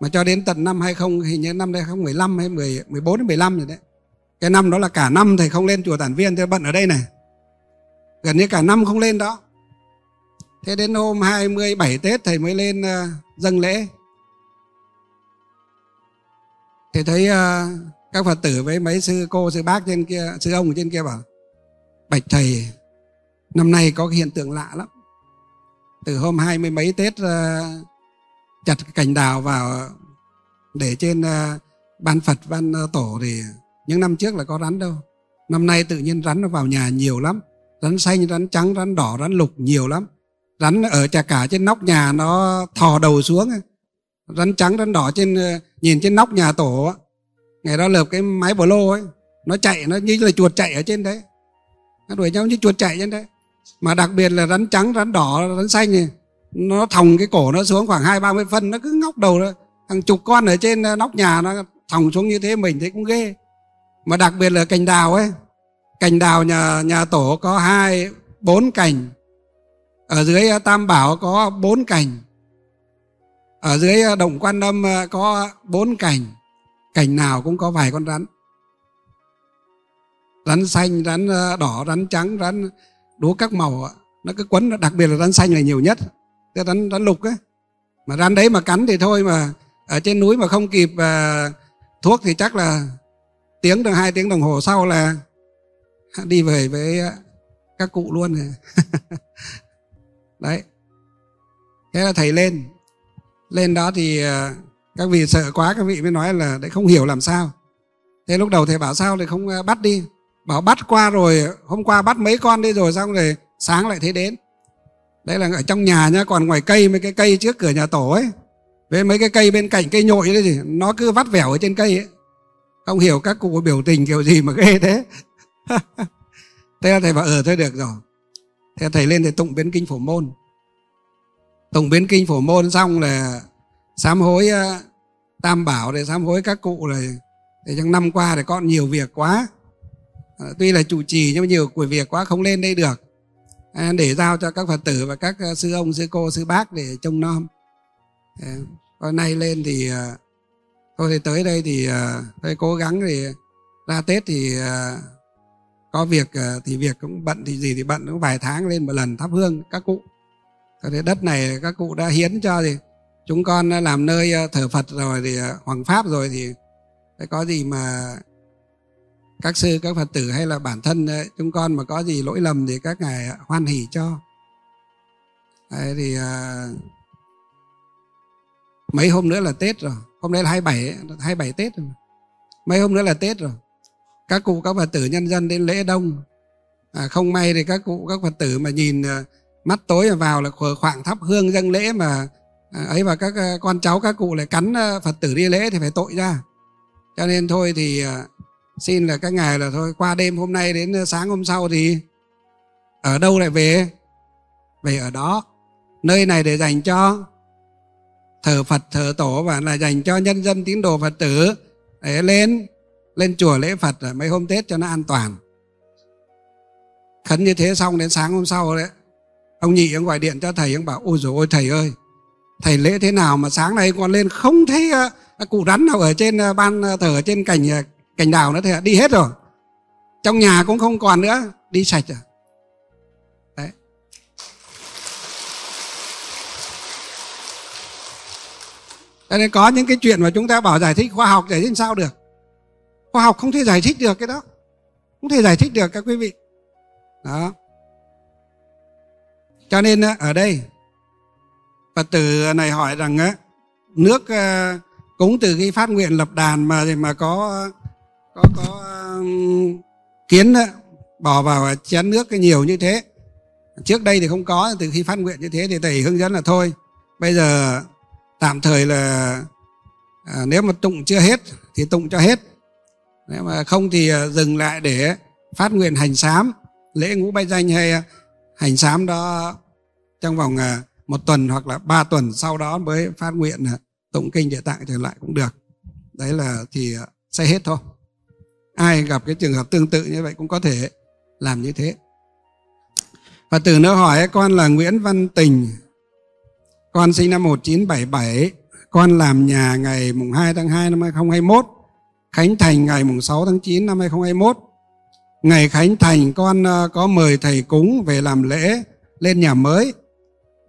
Mà cho đến tận năm 20, hình như năm 2015 hay 14 đến 15 rồi đấy. Cái năm đó là cả năm thầy không lên chùa Tản Viên, thầy bận ở đây này. Gần như cả năm không lên đó. Thế đến hôm 27 Tết thầy mới lên dâng lễ. Thầy thấy các Phật tử với mấy sư cô, sư bác trên kia, sư ông ở trên kia bảo: Bạch thầy, năm nay có hiện tượng lạ lắm. Từ hôm 20 mấy Tết chặt cành đào vào để trên ban Phật, ban tổ thì những năm trước là có rắn đâu. Năm nay tự nhiên rắn nó vào nhà nhiều lắm. Rắn xanh, rắn trắng, rắn đỏ, rắn lục nhiều lắm. Rắn ở cả trên nóc nhà nó thò đầu xuống. Rắn trắng, rắn đỏ trên nhìn trên nóc nhà tổ. Ngày đó lợp cái máy bổ lô ấy, nó chạy, nó như là chuột chạy ở trên đấy. Nó đuổi nhau như chuột chạy trên đấy. Mà đặc biệt là rắn trắng, rắn đỏ, rắn xanh này, nó thòng cái cổ nó xuống khoảng 20-30 phân. Nó cứ ngóc đầu đó. Hàng chục con ở trên nóc nhà nó thòng xuống như thế, mình thấy cũng ghê. Mà đặc biệt là cành đào ấy, cành đào nhà tổ có 4 cành, ở dưới Tam Bảo có 4 cành, ở dưới động Quan Lâm có 4 cành, cành nào cũng có vài con rắn. Rắn xanh, rắn đỏ, rắn trắng, rắn đúa các màu, nó cứ quấn. Đặc biệt là rắn xanh là nhiều nhất, cái rắn lục ấy. Mà rắn đấy mà cắn thì thôi, mà ở trên núi mà không kịp thuốc thì chắc là 2 tiếng đồng hồ sau là đi về với các cụ luôn rồi. Đấy. Thế là thầy lên. Lên đó thì các vị sợ quá, các vị mới nói là đấy không hiểu làm sao. Thế lúc đầu thầy bảo sao thì không bắt đi. Bảo bắt qua rồi, hôm qua bắt mấy con đi rồi, xong rồi sáng lại thấy đến. Đấy là ở trong nhà nhá, còn ngoài cây, mấy cái cây trước cửa nhà tổ ấy, với mấy cái cây bên cạnh, cây nhội đấy gì, nó cứ vắt vẻo ở trên cây ấy. Không hiểu các cụ biểu tình kiểu gì mà ghê thế. Thế là thầy bảo thôi được rồi. Thế thầy lên thầy tụng biến kinh Phổ Môn. Tụng biến kinh Phổ Môn xong là sám hối Tam Bảo, để sám hối các cụ này. Thế trong năm qua thì con nhiều việc quá, tuy là trụ trì nhưng mà nhiều của việc quá không lên đây được, để giao cho các Phật tử và các sư ông, sư cô, sư bác để trông nom. Hôm nay lên thì thôi thì tới đây thì tôi cố gắng, thì ra Tết thì có việc thì việc, cũng bận thì gì thì bận, cũng vài tháng lên một lần thắp hương các cụ. Thế thì đất này các cụ đã hiến cho thì chúng con làm nơi thờ Phật rồi, thì hoằng pháp rồi, thì có gì mà các sư, các Phật tử hay là bản thân chúng con mà có gì lỗi lầm thì các ngài hoan hỷ cho. Đấy, thì mấy hôm nữa là Tết rồi. Hôm nay là 27 Tết rồi. Mấy hôm nữa là Tết rồi. Các cụ, các Phật tử nhân dân đến lễ đông. Không may thì các cụ, các Phật tử mà nhìn mắt tối vào là khoảng thắp hương dâng lễ mà ấy, và các con cháu các cụ lại cắn Phật tử đi lễ thì phải tội ra. Cho nên thôi thì xin là các ngài là thôi, qua đêm hôm nay đến sáng hôm sau thì ở đâu lại về ở đó. Nơi này để dành cho thờ Phật, thờ tổ, và là dành cho nhân dân tín đồ Phật tử để lên chùa lễ Phật rồi mấy hôm Tết cho nó an toàn. Khấn như thế xong đến sáng hôm sau đấy, ông Nhị ông gọi điện cho thầy, ông bảo ôi dồi ôi thầy ơi, thầy lễ thế nào mà sáng nay con lên không thấy cụ rắn nào ở trên ban thờ, ở trên cành đào nữa thầy ạ, đi hết rồi, trong nhà cũng không còn nữa, đi sạch rồi. Đấy. Cho nên có những cái chuyện mà chúng ta bảo giải thích khoa học, giải thích sao được? Khoa học không thể giải thích được cái đó, không thể giải thích được các quý vị. Đó. Cho nên ở đây Phật tử này hỏi rằng nước cúng từ khi phát nguyện lập đàn mà có kiến bỏ vào chén nước nhiều như thế, trước đây thì không có, từ khi phát nguyện như thế thì thầy hướng dẫn là thôi bây giờ tạm thời là nếu mà tụng chưa hết thì tụng cho hết, nếu mà không thì dừng lại để phát nguyện hành sám, lễ ngũ bay danh hay hành sám đó trong vòng 1 tuần hoặc là 3 tuần, sau đó mới phát nguyện tụng kinh Địa Tạng trở lại cũng được. Đấy là thì sẽ hết thôi. Ai gặp cái trường hợp tương tự như vậy cũng có thể làm như thế. Phật tử nữa hỏi con là Nguyễn Văn Tình, con sinh năm 1977, con làm nhà ngày mùng 2 tháng 2 năm 2021, khánh thành ngày mùng 6 tháng 9 năm 2021. Ngày khánh thành con có mời thầy cúng về làm lễ lên nhà mới.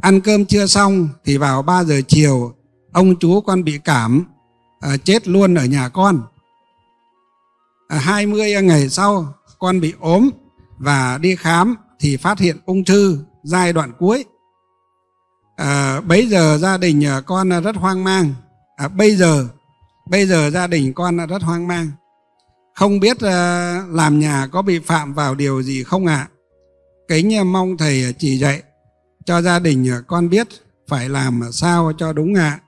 Ăn cơm chưa xong thì vào 3 giờ chiều ông chú con bị cảm chết luôn ở nhà con. 20 ngày sau con bị ốm và đi khám thì phát hiện ung thư giai đoạn cuối. Bấy giờ gia đình con rất hoang mang. Bây giờ gia đình con rất hoang mang. Không biết làm nhà có bị phạm vào điều gì không ạ? Kính mong thầy chỉ dạy cho gia đình con biết phải làm sao cho đúng ạ.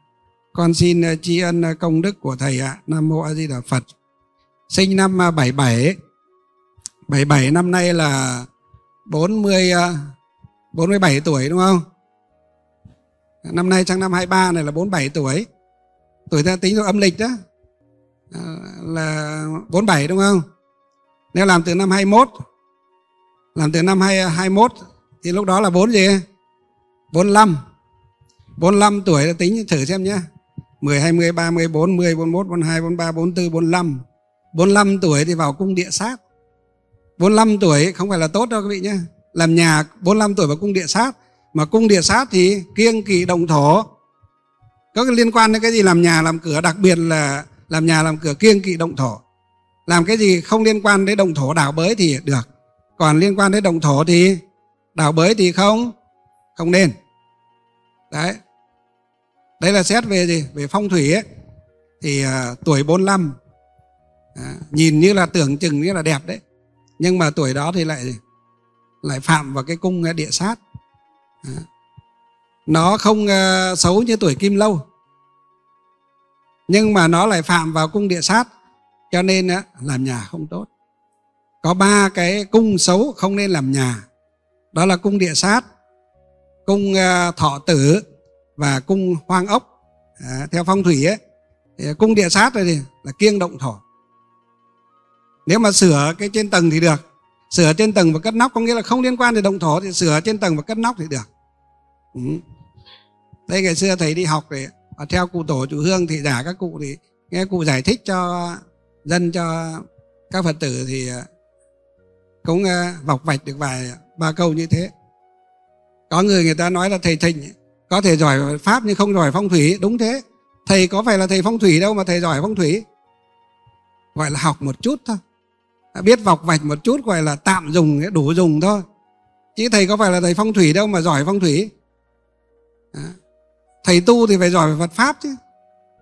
Con xin tri ân công đức của thầy ạ. Nam Mô A Di Đà Phật. Sinh năm 77, năm nay là 47 tuổi đúng không? Năm nay sang năm 23 này là 47 tuổi. Tuổi ta tính theo âm lịch đó, là 47 đúng không? Nếu làm từ năm 21, làm từ năm 21 thì lúc đó là 45 tuổi, là tính thử xem nhé. 10, 20, 30, 40, 41, 42, 43, 44, 45. 45 tuổi thì vào cung địa sát. 45 tuổi không phải là tốt đâu các vị nhé. Làm nhà 45 tuổi vào cung địa sát, mà cung địa sát thì kiêng kỵ động thổ. Có liên quan đến cái gì làm nhà làm cửa, đặc biệt là làm nhà làm cửa kiêng kỵ động thổ. Làm cái gì không liên quan đến động thổ đảo bới thì được, còn liên quan đến động thổ thì đảo bới thì không nên. Đấy, đấy là xét về gì, về phong thủy ấy. Thì tuổi 45 nhìn như là tưởng chừng như là đẹp đấy, nhưng mà tuổi đó thì lại phạm vào cái cung địa sát. Nó không xấu như tuổi Kim Lâu, nhưng mà nó lại phạm vào cung địa sát, cho nên làm nhà không tốt. Có 3 cái cung xấu không nên làm nhà, đó là cung địa sát, cung thọ tử và cung hoang ốc. Theo phong thủy ấy, thì cung địa sát rồi thì là kiêng động thổ. Nếu mà sửa cái trên tầng thì được, sửa trên tầng và cất nóc, có nghĩa là không liên quan đến động thổ thì sửa trên tầng và cất nóc thì được. Đây ngày xưa thầy đi học thì theo cụ tổ chủ Hương thì giả các cụ thì nghe cụ giải thích cho dân, cho các Phật tử thì cũng vọc vạch được vài 3 câu như thế. Có người ta nói là thầy Thịnh có thể giỏi Pháp nhưng không giỏi phong thủy. Đúng thế, thầy có phải là thầy phong thủy đâu mà thầy giỏi phong thủy. Gọi là học một chút thôi, biết vọc vạch một chút, gọi là tạm dùng, đủ dùng thôi. Chứ thầy có phải là thầy phong thủy đâu mà giỏi phong thủy. Thầy tu thì phải giỏi về Phật Pháp chứ.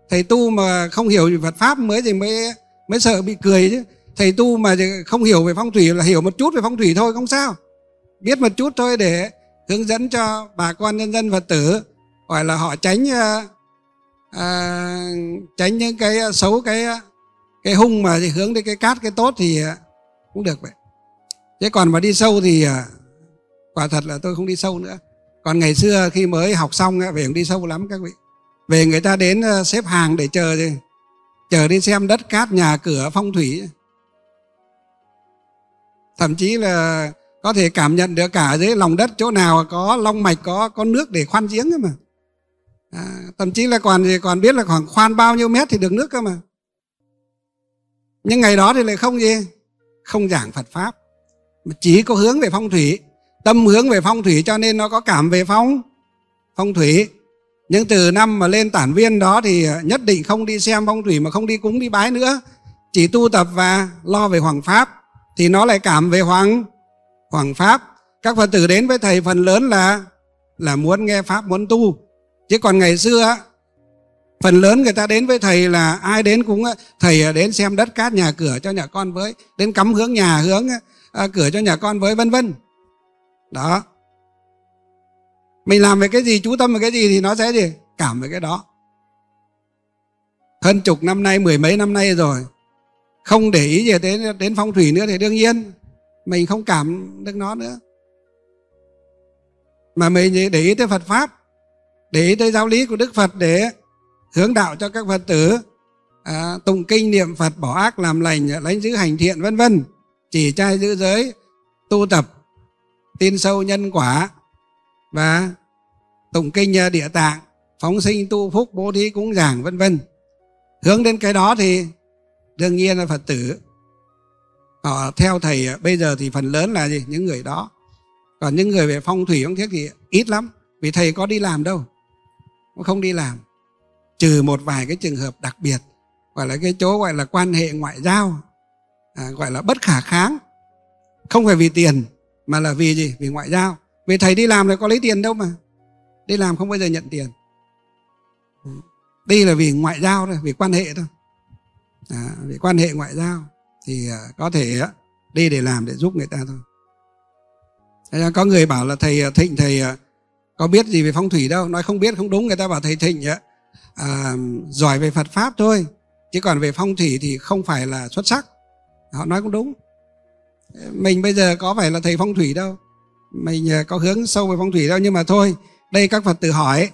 Thầy tu mà không hiểu về Phật Pháp mới sợ bị cười chứ. Thầy tu mà không hiểu về phong thủy, là hiểu một chút về phong thủy thôi không sao, biết một chút thôi để hướng dẫn cho bà con nhân dân Phật tử, gọi là họ tránh những cái xấu, cái hung mà hướng đến cái cát cái tốt thì cũng được vậy. Thế còn mà đi sâu thì quả thật là tôi không đi sâu nữa. Còn ngày xưa khi mới học xong về cũng đi sâu lắm các vị. Về người ta đến xếp hàng để chờ chờ đi xem đất cát, nhà cửa, phong thủy. Thậm chí là có thể cảm nhận được cả dưới lòng đất chỗ nào có long mạch, có nước để khoan giếng cơ mà. Thậm chí là còn biết là khoảng khoan bao nhiêu mét thì được nước cơ mà. Nhưng ngày đó thì lại không gì, không giảng Phật Pháp, mà chỉ có hướng về phong thủy, tâm hướng về phong thủy, cho nên nó có cảm về phong thủy. Nhưng từ năm mà lên Tản Viên đó thì nhất định không đi xem phong thủy, mà không đi cúng đi bái nữa, chỉ tu tập và lo về Hoàng Pháp, thì nó lại cảm về Hoàng Pháp. Các Phật tử đến với thầy phần lớn là muốn nghe Pháp, muốn tu. Chứ còn ngày xưa phần lớn người ta đến với thầy là ai đến cũng thầy đến xem đất cát nhà cửa cho nhà con với, đến cắm hướng nhà hướng cửa cho nhà con với, vân vân. Đó, mình làm về cái gì, chú tâm về cái gì thì nó sẽ gì, cảm về cái đó. Hơn chục năm nay, mười mấy năm nay rồi, không để ý gì đến phong thủy nữa thì đương nhiên mình không cảm được nó nữa. Mà mình để ý tới Phật Pháp, để ý tới giáo lý của Đức Phật để hướng đạo cho các Phật tử, tụng kinh niệm Phật, bỏ ác làm lành, lánh giữ hành thiện, vân vân, chỉ trai giữ giới, tu tập, tin sâu nhân quả và tụng kinh Địa Tạng, phóng sinh tu phúc, bố thí cúng dường, vân vân. Hướng đến cái đó thì đương nhiên là Phật tử họ theo thầy bây giờ thì phần lớn là gì, những người đó. Còn những người về phong thủy phong thiết thì ít lắm, vì thầy có đi làm đâu, không đi làm, trừ một vài cái trường hợp đặc biệt, gọi là cái chỗ gọi là quan hệ ngoại giao, gọi là bất khả kháng, không phải vì tiền mà là vì gì, vì ngoại giao. Vì thầy đi làm thì có lấy tiền đâu mà, đi làm không bao giờ nhận tiền, đi là vì ngoại giao thôi, vì quan hệ thôi, vì quan hệ ngoại giao thì có thể đi để làm, để giúp người ta thôi. Thế có người bảo là thầy Thịnh, thầy có biết gì về phong thủy đâu, nói không biết không đúng. Người ta bảo thầy Thịnh giỏi về Phật Pháp thôi, chứ còn về phong thủy thì không phải là xuất sắc. Họ nói cũng đúng, mình bây giờ có phải là thầy phong thủy đâu, mình có hướng sâu về phong thủy đâu. Nhưng mà thôi, đây các Phật tử hỏi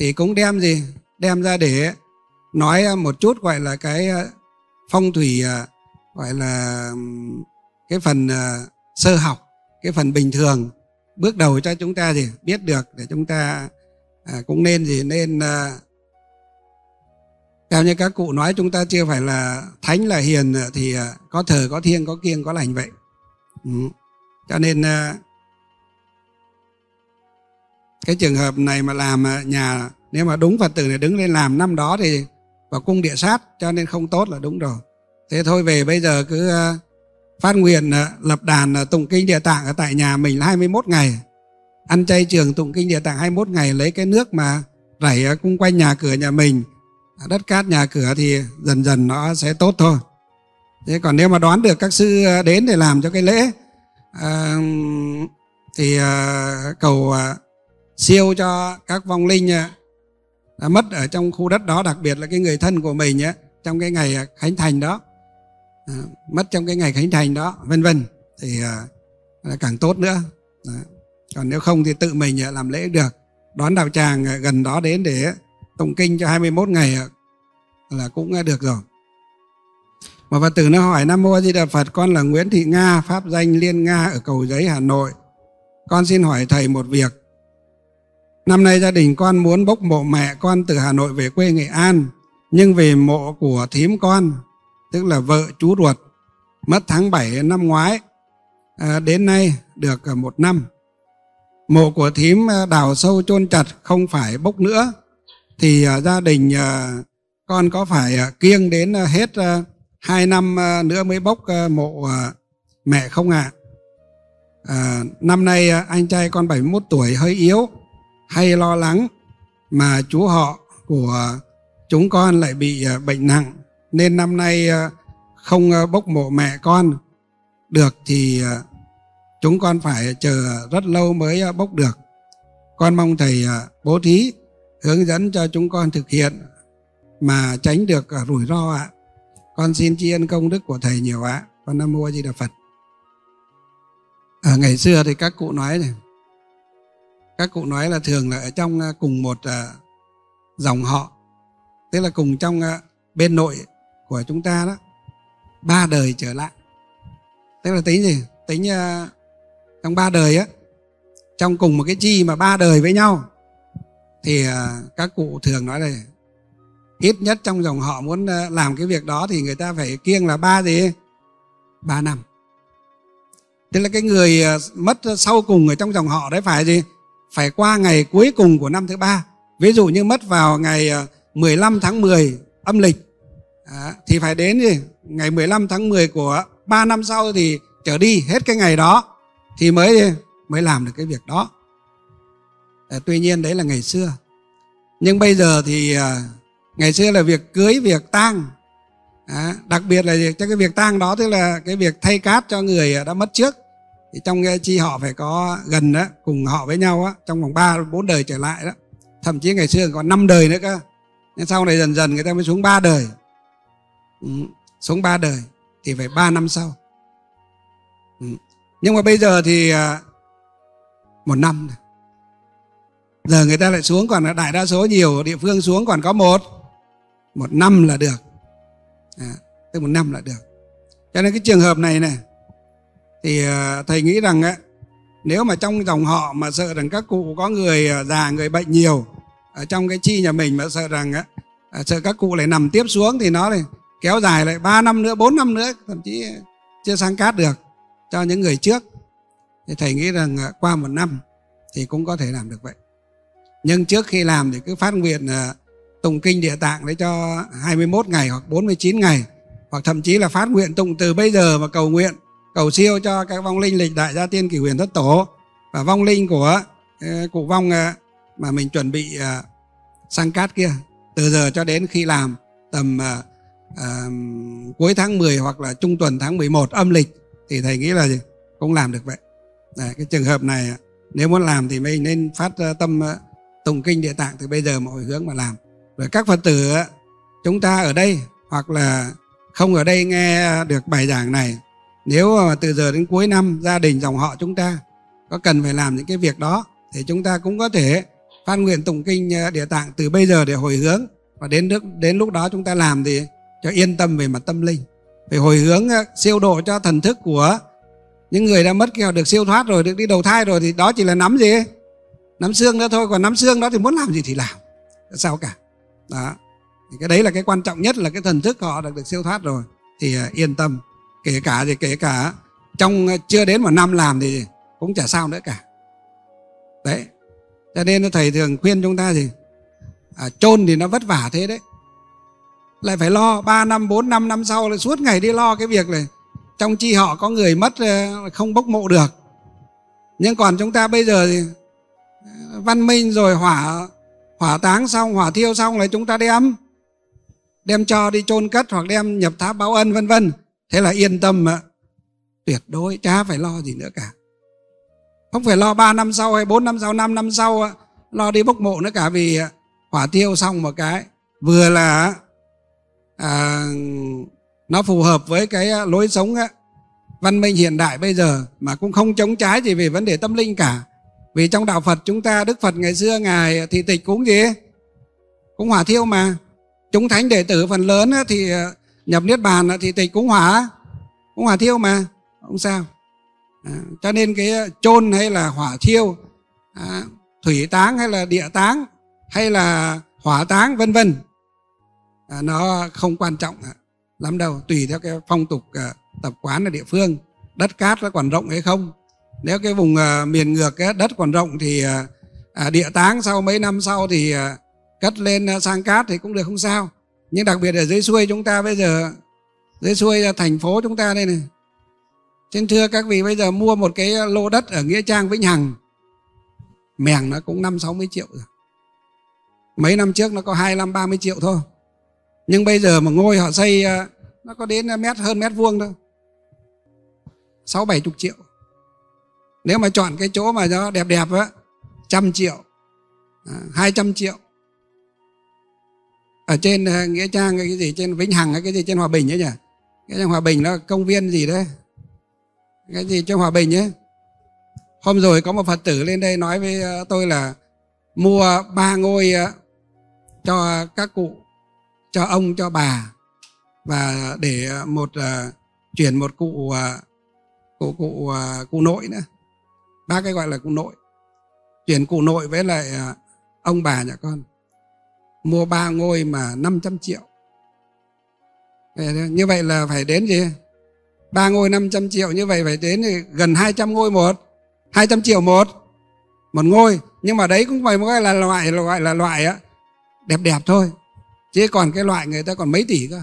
thì cũng đem gì, đem ra để nói một chút, gọi là cái phong thủy, gọi là cái phần sơ học, cái phần bình thường, bước đầu cho chúng ta gì biết được, để chúng ta cũng nên gì, nên theo như các cụ nói, chúng ta chưa phải là thánh là hiền thì có thờ có thiêng có kiêng có lành vậy. Cho nên cái trường hợp này mà làm nhà, nếu mà đúng Phật tử này đứng lên làm năm đó thì vào cung địa sát, cho nên không tốt là đúng rồi. Thế thôi, về bây giờ cứ phát nguyện lập đàn tụng kinh Địa Tạng ở tại nhà mình là 21 ngày. Ăn chay trường tụng kinh Địa Tạng 21 ngày, lấy cái nước mà rảy xung quanh nhà cửa nhà mình, đất cát nhà cửa thì dần dần nó sẽ tốt thôi. Thế còn nếu mà đoán được các sư đến để làm cho cái lễ thì cầu siêu cho các vong linh đã mất ở trong khu đất đó, đặc biệt là cái người thân của mình trong cái ngày khánh thành đó, mất trong cái ngày khánh thành đó, vân vân, thì càng tốt nữa. Còn nếu không thì tự mình làm lễ được, đón đạo tràng gần đó đến để tụng kinh cho 21 ngày là cũng được rồi. Mà Phật tử nó hỏi: Nam Mô A Di Đà Phật, con là Nguyễn Thị Nga, pháp danh Liên Nga ở Cầu Giấy, Hà Nội. Con xin hỏi thầy một việc. Năm nay gia đình con muốn bốc mộ mẹ con từ Hà Nội về quê Nghệ An, nhưng về mộ của thím con, tức là vợ chú ruột, mất tháng 7 năm ngoái, đến nay được 1 năm. Mộ của thím đào sâu chôn chặt, không phải bốc nữa, thì gia đình con có phải kiêng đến hết 2 năm nữa mới bốc mộ mẹ không ạ? Năm nay anh trai con 71 tuổi, hơi yếu, hay lo lắng, mà chú họ của chúng con lại bị bệnh nặng, nên năm nay không bốc mộ mẹ con được thì chúng con phải chờ rất lâu mới bốc được. Con mong thầy bố thí hướng dẫn cho chúng con thực hiện mà tránh được rủi ro ạ. Con xin tri ân công đức của thầy nhiều ạ. Con Nam Mô A Di Đà Phật. Ngày xưa thì các cụ nói này, các cụ nói là thường là ở trong cùng một dòng họ, tức là cùng trong bên nội của chúng ta đó, 3 đời trở lại. Tức là tính gì? Tính trong 3 đời á, trong cùng một cái chi mà 3 đời với nhau, thì các cụ thường nói là ít nhất trong dòng họ muốn làm cái việc đó thì người ta phải kiêng là 3 năm. Tức là cái người mất sau cùng ở trong dòng họ đấy phải gì? Phải qua ngày cuối cùng của năm thứ 3. Ví dụ như mất vào ngày 15 tháng 10 âm lịch thì phải đến gì? Ngày 15 tháng 10 của 3 năm sau thì trở đi, hết cái ngày đó thì mới làm được cái việc đó. Tuy nhiên đấy là ngày xưa. Nhưng bây giờ thì ngày xưa là việc cưới, việc tang, đặc biệt là cho cái việc tang đó, tức là cái việc thay cát cho người đã mất trước, thì trong chi họ phải có gần đó, cùng họ với nhau đó, trong vòng 3-4 đời trở lại đó, thậm chí ngày xưa còn 5 đời nữa cơ. Nhưng sau này dần dần người ta mới xuống 3 đời. Xuống 3 đời thì phải 3 năm sau. Nhưng mà bây giờ thì 1 năm này. Giờ người ta lại xuống, còn đại đa số nhiều địa phương xuống còn có một năm là được, tức 1 năm là được. Cho nên cái trường hợp này này thì thầy nghĩ rằng ấy, nếu mà trong dòng họ mà sợ rằng các cụ có người già, người bệnh nhiều ở trong cái chi nhà mình, mà sợ rằng ấy, sợ các cụ lại nằm tiếp xuống thì nó lại kéo dài lại 3 năm nữa, 4 năm nữa, thậm chí chưa sang cát được cho những người trước, thì thầy nghĩ rằng qua 1 năm thì cũng có thể làm được vậy. Nhưng trước khi làm thì cứ phát nguyện tụng kinh Địa Tạng đấy cho 21 ngày hoặc 49 ngày, hoặc thậm chí là phát nguyện tụng từ bây giờ mà cầu nguyện, cầu siêu cho các vong linh lịch đại gia tiên kỷ huyền thất tổ và vong linh của cụ vong mà mình chuẩn bị sang cát kia, từ giờ cho đến khi làm tầm cuối tháng 10 hoặc là trung tuần tháng 11 âm lịch, thì thầy nghĩ là gì? Cũng làm được vậy. Đấy, cái trường hợp này nếu muốn làm thì mình nên phát tâm tụng kinh Địa Tạng từ bây giờ mà hồi hướng mà làm. Rồi các Phật tử chúng ta ở đây hoặc là không ở đây nghe được bài giảng này, nếu mà từ giờ đến cuối năm gia đình dòng họ chúng ta có cần phải làm những cái việc đó, thì chúng ta cũng có thể phát nguyện tụng kinh Địa Tạng từ bây giờ để hồi hướng, và đến lúc đó chúng ta làm thì cho yên tâm về mặt tâm linh, phải hồi hướng siêu độ cho thần thức của những người đã mất kia được siêu thoát rồi, được đi đầu thai rồi, thì đó chỉ là nắm gì? Nắm xương đó thôi. Còn nắm xương đó thì muốn làm gì thì làm, sao cả đó. Thì cái đấy là cái quan trọng nhất, là cái thần thức họ được siêu thoát rồi thì yên tâm. Kể cả trong chưa đến 1 năm làm thì cũng chả sao nữa cả. Đấy, cho nên thầy thường khuyên chúng ta gì? Chôn thì nó vất vả thế đấy, lại phải lo 3 năm, 4 năm, năm sau là suốt ngày đi lo cái việc này. Trong chi họ có người mất không bốc mộ được. Nhưng còn chúng ta bây giờ thì văn minh rồi, hỏa táng xong, hỏa thiêu xong là chúng ta đem cho đi chôn cất, hoặc đem nhập tháp báo ân vân vân. Thế là yên tâm mà, tuyệt đối chả phải lo gì nữa cả. Không phải lo 3 năm sau hay 4 năm sau, 5 năm sau lo đi bốc mộ nữa cả, vì hỏa thiêu xong một cái vừa là nó phù hợp với cái lối sống văn minh hiện đại bây giờ, mà cũng không chống trái gì về vấn đề tâm linh cả. Vì trong đạo Phật chúng ta, Đức Phật ngày xưa Ngài thị tịch cũng gì? Cũng hỏa thiêu mà. Chúng thánh đệ tử phần lớn thì nhập Niết Bàn thì tịch cũng hỏa thiêu mà, không sao. Cho nên cái chôn hay là hỏa thiêu, thủy táng hay là địa táng hay là hỏa táng vân vân, nó không quan trọng lắm đâu, tùy theo cái phong tục tập quán ở địa phương, đất cát nó còn rộng hay không. Nếu cái vùng miền ngược đất còn rộng thì địa táng sau mấy năm sau thì cất lên sang cát thì cũng được, không sao. Nhưng đặc biệt ở dưới xuôi chúng ta bây giờ, dưới xuôi thành phố chúng ta đây này, xin thưa các vị, bây giờ mua một cái lô đất ở Nghĩa Trang Vĩnh Hằng, mèng nó cũng 50-60 triệu rồi. Mấy năm trước nó có 25-30 triệu thôi, nhưng bây giờ mà ngôi họ xây nó có đến hơn mét vuông thôi, 60-70 triệu. Nếu mà chọn cái chỗ mà nó đẹp á, 100 triệu, 200 triệu. Ở trên Nghĩa Trang cái gì, trên Vĩnh Hằng cái gì, trên Hòa Bình ấy nhỉ? Nghĩa Trang Hòa Bình nó công viên gì đấy, cái gì trong Hòa Bình ấy. Hôm rồi có một Phật tử lên đây nói với tôi là mua 3 ngôi cho các cụ, cho ông, cho bà và để chuyển một cụ nội nữa, bác ấy gọi là cụ nội, chuyển cụ nội với lại ông bà nhà con, mua 3 ngôi mà 500 triệu. Như vậy là phải đến gì? 3 ngôi 500 triệu như vậy phải đến gần 200 ngôi một, 200 triệu một ngôi. Nhưng mà đấy cũng phải một cái là loại á, đẹp đẹp thôi. Chứ còn cái loại người ta còn mấy tỷ cơ.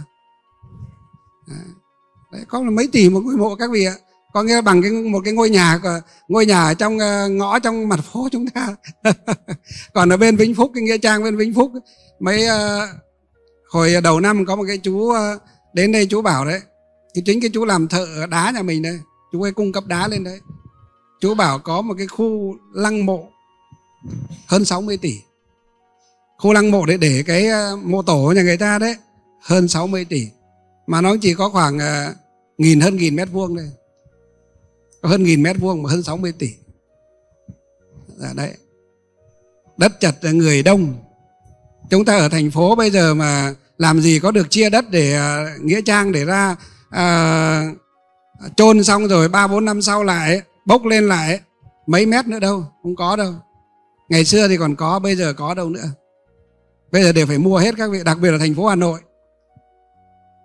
Đấy, có là mấy tỷ một ngôi mộ các vị ạ. Có nghĩa là bằng một cái ngôi nhà ở trong ngõ trong mặt phố chúng ta. Còn ở bên Vĩnh Phúc, cái nghĩa trang bên Vĩnh Phúc mấy hồi đầu năm có một cái chú đến đây, chú bảo đấy, thì chính cái chú làm thợ đá nhà mình đấy, chú ấy cung cấp đá lên đấy, chú bảo có một cái khu lăng mộ hơn 60 tỷ. Khu lăng mộ để cái mộ tổ nhà người ta đấy hơn 60 tỷ, mà nó chỉ có khoảng hơn nghìn mét vuông đây, có hơn 1.000 mét vuông mà hơn 60 tỷ. Đấy, đất chật người đông. Chúng ta ở thành phố bây giờ mà làm gì có được chia đất để nghĩa trang để ra chôn xong rồi 3-4 năm sau lại bốc lên lại mấy mét nữa đâu, không có đâu. Ngày xưa thì còn có, bây giờ có đâu nữa. Bây giờ đều phải mua hết các vị, đặc biệt là thành phố Hà Nội.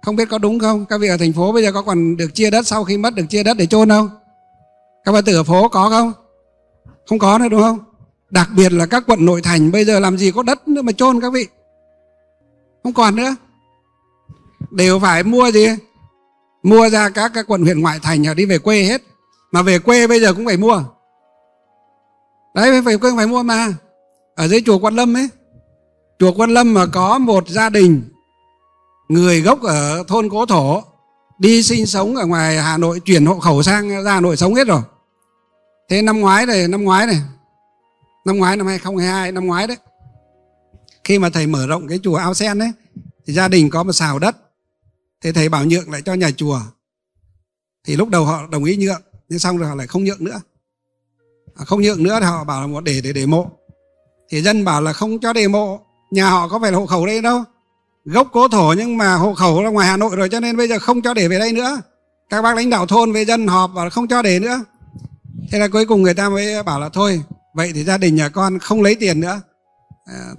Không biết có đúng không? Các vị ở thành phố bây giờ có còn được chia đất sau khi mất được chia đất để chôn không? Các bà tử ở phố có không? Không có nữa đúng không? Đặc biệt là các quận nội thành bây giờ làm gì có đất nữa mà chôn các vị. Không còn nữa. Đều phải mua gì? Mua ra các quận huyện ngoại thành đi về quê hết. Mà về quê bây giờ cũng phải mua. Đấy, về quê phải mua mà. Ở dưới chùa Quan Lâm ấy. Chùa Quan Lâm mà có một gia đình người gốc ở thôn Cố Thổ đi sinh sống ở ngoài Hà Nội, chuyển hộ khẩu sang ra Hà Nội sống hết rồi. Thế năm ngoái năm 2022, năm ngoái đấy, khi mà thầy mở rộng cái chùa Ao Sen đấy, thì gia đình có một xào đất, thì thầy bảo nhượng lại cho nhà chùa. Thì lúc đầu họ đồng ý nhượng, nhưng xong rồi họ lại không nhượng nữa. Không nhượng nữa thì họ bảo là một để mộ. Thì dân bảo là không cho để mộ, nhà họ có phải là hộ khẩu đây đâu, gốc Cố Thổ nhưng mà hộ khẩu là ngoài Hà Nội rồi, cho nên bây giờ không cho để về đây nữa. Các bác lãnh đạo thôn với dân họp bảo là không cho để nữa. Thế là cuối cùng người ta mới bảo là thôi, vậy thì gia đình nhà con không lấy tiền nữa.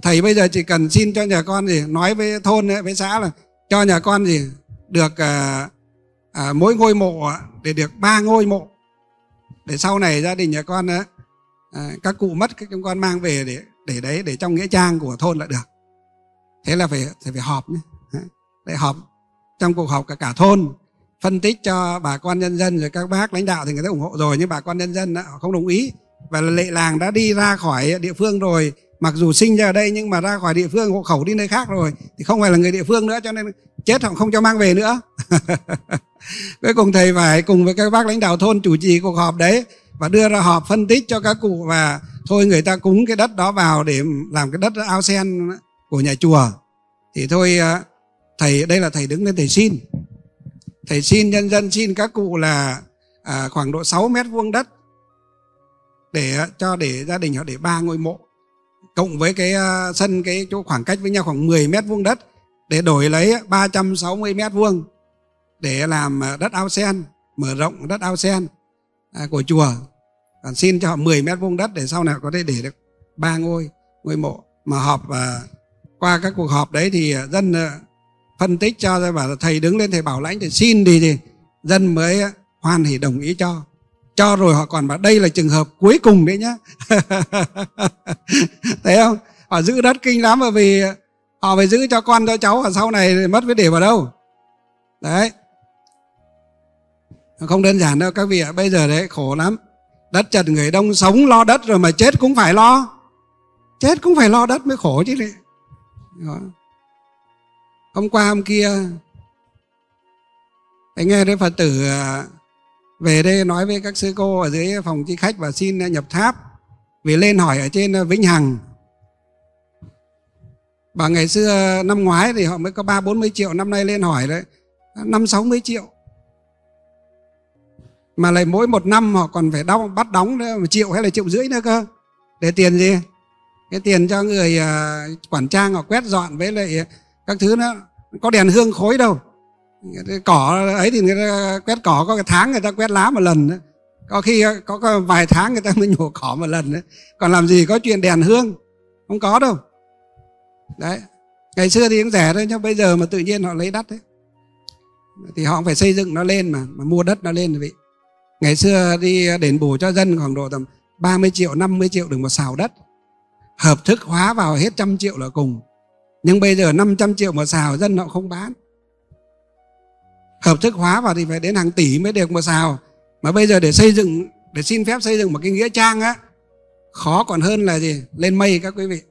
Thầy bây giờ chỉ cần xin cho nhà con gì, nói với thôn với xã là cho nhà con gì được mỗi ngôi mộ để được 3 ngôi mộ, để sau này gia đình nhà con các cụ mất các chúng con mang về để đấy, để trong nghĩa trang của thôn là được. Thế là phải họp nhé. Để họp trong cuộc họp cả thôn, phân tích cho bà con nhân dân, rồi các bác lãnh đạo thì người ta ủng hộ rồi, nhưng bà con nhân dân họ không đồng ý. Và lệ làng đã đi ra khỏi địa phương rồi, mặc dù sinh ra ở đây nhưng mà ra khỏi địa phương, hộ khẩu đi nơi khác rồi thì không phải là người địa phương nữa, cho nên chết họ không cho mang về nữa. Cuối cùng thầy phải cùng với các bác lãnh đạo thôn chủ trì cuộc họp đấy và đưa ra họp phân tích cho các cụ, và thôi người ta cúng cái đất đó vào để làm cái đất ao sen của nhà chùa. Thì thôi thầy, đây là thầy đứng lên thầy xin nhân dân, xin các cụ là khoảng độ 6 mét vuông đất để gia đình họ để 3 ngôi mộ, cộng với cái sân, cái chỗ khoảng cách với nhau khoảng 10 mét vuông đất, để đổi lấy 360 mét vuông để làm đất ao sen, mở rộng đất ao sen của chùa. Còn xin cho họ 10 mét vuông đất để sau này có thể để được 3 ngôi mộ. Mà họp, và qua các cuộc họp đấy thì dân phân tích cho ra, bảo thầy đứng lên thầy bảo lãnh thì xin thì dân mới hoan hỉ đồng ý cho. Rồi họ còn bảo đây là trường hợp cuối cùng đấy nhá. Thấy không, họ giữ đất kinh lắm, bởi vì họ phải giữ cho con cho cháu, và sau này mất với để vào đâu. Đấy, không đơn giản đâu các vị ạ. Bây giờ đấy khổ lắm, đất chật người đông, sống lo đất rồi mà chết cũng phải lo, chết cũng phải lo đất mới khổ chứ đấy. Hôm qua hôm kia anh nghe đấy, Phật tử về đây nói với các sư cô ở dưới phòng chi khách và xin nhập tháp, vì lên hỏi ở trên Vĩnh Hằng. Bà ngày xưa năm ngoái thì họ mới có 30-40 triệu, năm nay lên hỏi đấy 50-60 triệu, mà lại mỗi một năm họ còn phải bắt đóng 1 triệu hay là 1,5 triệu nữa cơ, để tiền gì, cái tiền cho người quản trang họ quét dọn với lại các thứ, nó có đèn hương khói đâu, Cỏ ấy thì người ta quét cỏ có cái tháng người ta quét lá một lần, có khi có vài tháng người ta mới nhổ cỏ một lần. Còn làm gì có chuyện đèn hương, không có đâu. Đấy, ngày xưa thì cũng rẻ thôi, nhưng bây giờ mà tự nhiên họ lấy đất đấy thì họ cũng phải xây dựng nó lên mà mua đất nó lên. Vậy ngày xưa đi đền bù cho dân khoảng độ tầm 30 triệu 50 triệu được một xào đất, hợp thức hóa vào hết 100 triệu là cùng. Nhưng bây giờ 500 triệu một xào dân họ không bán, hợp thức hóa vào thì phải đến hàng tỷ mới được một xào. Mà bây giờ để xây dựng, để xin phép xây dựng một cái nghĩa trang á, khó còn hơn là gì lên mây các quý vị,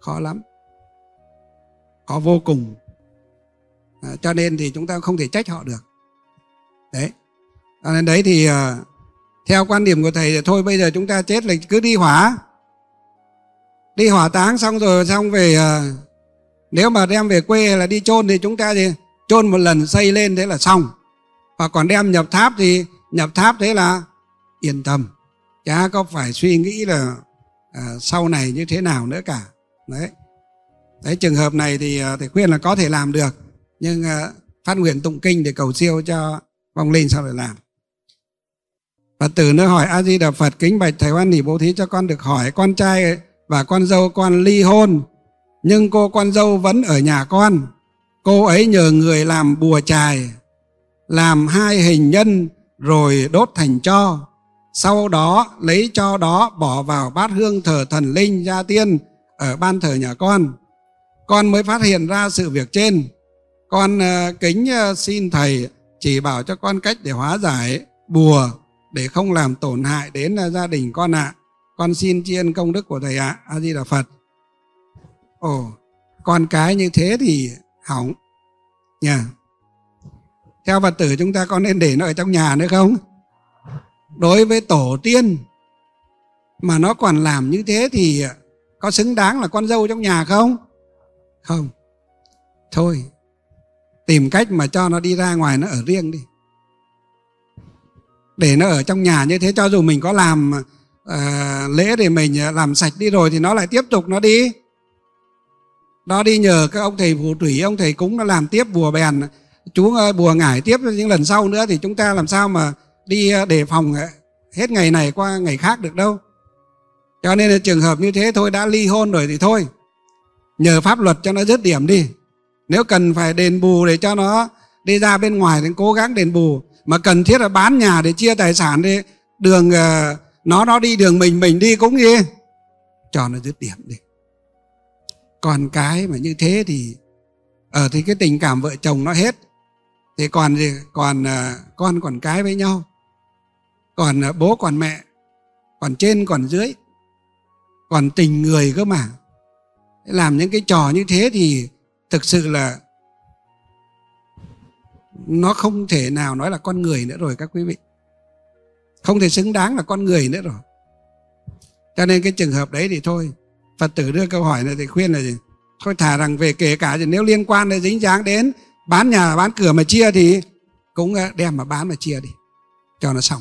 khó lắm, khó vô cùng. Cho nên thì chúng ta không thể trách họ được. Đấy, cho nên đấy thì theo quan điểm của thầy thì thôi bây giờ chúng ta chết là cứ đi hỏa táng xong rồi xong về. Nếu mà đem về quê là đi chôn thì chúng ta thì chôn một lần xây lên thế là xong. Và còn đem nhập tháp thì nhập tháp, thế là yên tâm, chả có phải suy nghĩ là sau này như thế nào nữa cả. Đấy, đấy trường hợp này thì thầy khuyên là có thể làm được, nhưng phát nguyện tụng kinh để cầu siêu cho vong linh sau để làm. Phật tử nữa hỏi: A Di Đà Phật, kính bạch thầy hoan hỉ bố thí cho con được hỏi, con trai và con dâu con ly hôn nhưng cô con dâu vẫn ở nhà con. Cô ấy nhờ người làm bùa chài, làm 2 hình nhân rồi đốt thành tro, sau đó lấy tro đó bỏ vào bát hương thờ thần linh gia tiên ở ban thờ nhà con. Con mới phát hiện ra sự việc trên. Con kính xin thầy chỉ bảo cho con cách để hóa giải bùa để không làm tổn hại đến gia đình con ạ. Con xin tri ân công đức của thầy ạ. A Di Đà Phật. Ồ, con cái như thế thì hỏng nha. Theo Phật tử chúng ta có nên để nó ở trong nhà nữa không? Đối với tổ tiên mà nó còn làm như thế thì có xứng đáng là con dâu trong nhà không? Không. Thôi, tìm cách mà cho nó đi ra ngoài, nó ở riêng đi. Để nó ở trong nhà như thế, cho dù mình có làm lễ để mình làm sạch đi rồi thì nó lại tiếp tục nó đi. Nó đi nhờ các ông thầy phù thủy, ông thầy cúng nó làm tiếp bùa bèn, chú ơi bùa ngải tiếp những lần sau nữa, thì chúng ta làm sao mà đi đề phòng hết ngày này qua ngày khác được đâu. Cho nên là trường hợp như thế thôi, đã ly hôn rồi thì thôi, nhờ pháp luật cho nó dứt điểm đi. Nếu cần phải đền bù để cho nó đi ra bên ngoài thì cố gắng đền bù. Mà cần thiết là bán nhà để chia tài sản đi, đường nó đi đường mình đi cũng gì, cho nó dứt điểm đi. Còn cái mà như thế thì thì cái tình cảm vợ chồng nó hết. Thì còn gì, còn con còn cái với nhau, còn bố còn mẹ, còn trên còn dưới, còn tình người cơ mà. Làm những cái trò như thế thì thực sự là nó không thể nào nói là con người nữa rồi các quý vị, không thể xứng đáng là con người nữa rồi. Cho nên cái trường hợp đấy thì thôi, Phật tử đưa câu hỏi này thì khuyên là gì, thôi thà rằng về kể cả thì nếu liên quan đến dính dáng đến bán nhà bán cửa mà chia thì cũng đem mà bán mà chia đi cho nó xong.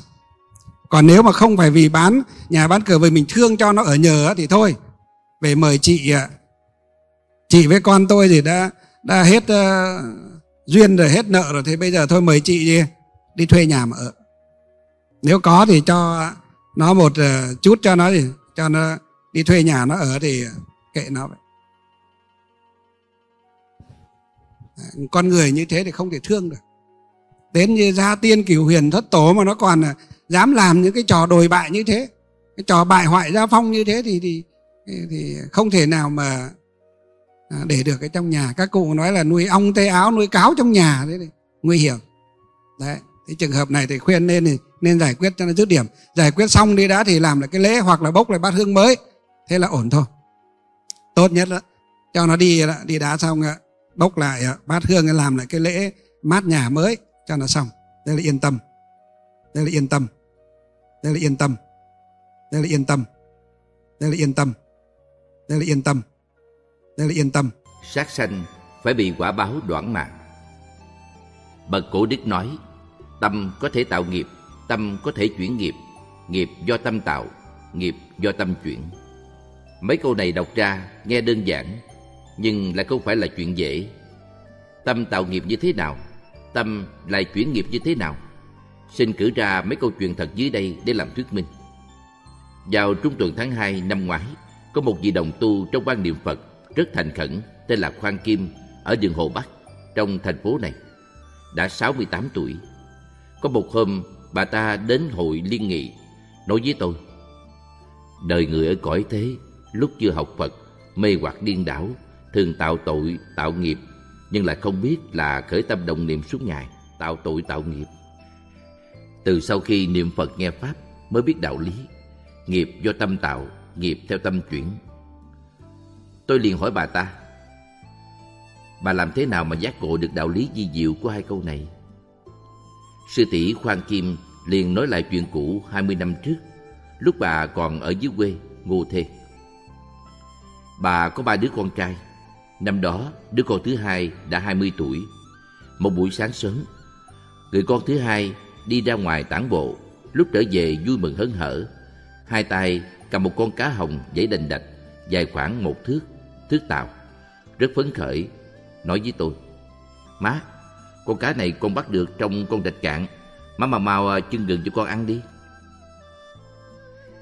Còn nếu mà không phải vì bán nhà bán cửa, vì mình thương cho nó ở nhờ thì thôi, về mời chị với con tôi thì đã hết duyên rồi, hết nợ rồi, thì bây giờ thôi mời chị đi thuê nhà mà ở. Nếu có thì cho nó một chút, cho nó đi thuê nhà nó ở thì kệ nó vậy. Con người như thế thì không thể thương được. Đến như gia tiên cửu huyền thất tổ mà nó còn dám làm những cái trò đồi bại như thế, cái trò bại hoại gia phong như thế thì không thể nào mà để được cái trong nhà. Các cụ nói là nuôi ong tê áo, nuôi cáo trong nhà, thế này nguy hiểm. Đấy, cái trường hợp này thì khuyên nên giải quyết cho nó dứt điểm. Giải quyết xong đi đã thì làm lại cái lễ, hoặc là bốc lại bát hương mới, thế là ổn thôi. Tốt nhất đó, cho nó đi đá xong, bốc lại bát hương, làm lại cái lễ mát nhà mới cho nó xong. Đây là yên tâm, đây là yên tâm, đây là yên tâm, đây là yên tâm, đây là yên tâm, đây là yên tâm, đây là yên tâm. Sát sanh phải bị quả báo đoản mạng. Bậc cổ đức nói: tâm có thể tạo nghiệp, tâm có thể chuyển nghiệp, nghiệp do tâm tạo, nghiệp do tâm chuyển. Mấy câu này đọc ra nghe đơn giản nhưng lại không phải là chuyện dễ. Tâm tạo nghiệp như thế nào tâm lại chuyển nghiệp như thế nào? Xin cử ra mấy câu chuyện thật dưới đây để làm thuyết minh. Vào trung tuần tháng 2 năm ngoái, có một vị đồng tu trong ban niệm Phật rất thành khẩn tên là Khoan Kim ở đường Hồ Bắc trong thành phố này, đã 68 tuổi. Có một hôm bà ta đến hội liên nghị nói với tôi: đời người ở cõi thế lúc chưa học Phật mê hoặc điên đảo, thường tạo tội tạo nghiệp, nhưng lại không biết là khởi tâm đồng niệm suốt ngày tạo tội tạo nghiệp. Từ sau khi niệm Phật nghe pháp mới biết đạo lý, nghiệp do tâm tạo, nghiệp theo tâm chuyển. Tôi liền hỏi bà ta: bà làm thế nào mà giác ngộ được đạo lý vi diệu của hai câu này? Sư tỷ Khoan Kim liền nói lại chuyện cũ 20 năm trước, lúc bà còn ở dưới quê Ngô Thê. Bà có 3 đứa con trai. Năm đó đứa con thứ hai đã 20 tuổi. Một buổi sáng sớm, người con thứ hai đi ra ngoài tản bộ, lúc trở về vui mừng hớn hở, hai tay cầm một con cá hồng dãy đành đạch, dài khoảng 1 thước, thước tàu, rất phấn khởi, nói với tôi: má, con cá này con bắt được trong con rạch cạn, má mà mau chưng gừng cho con ăn đi.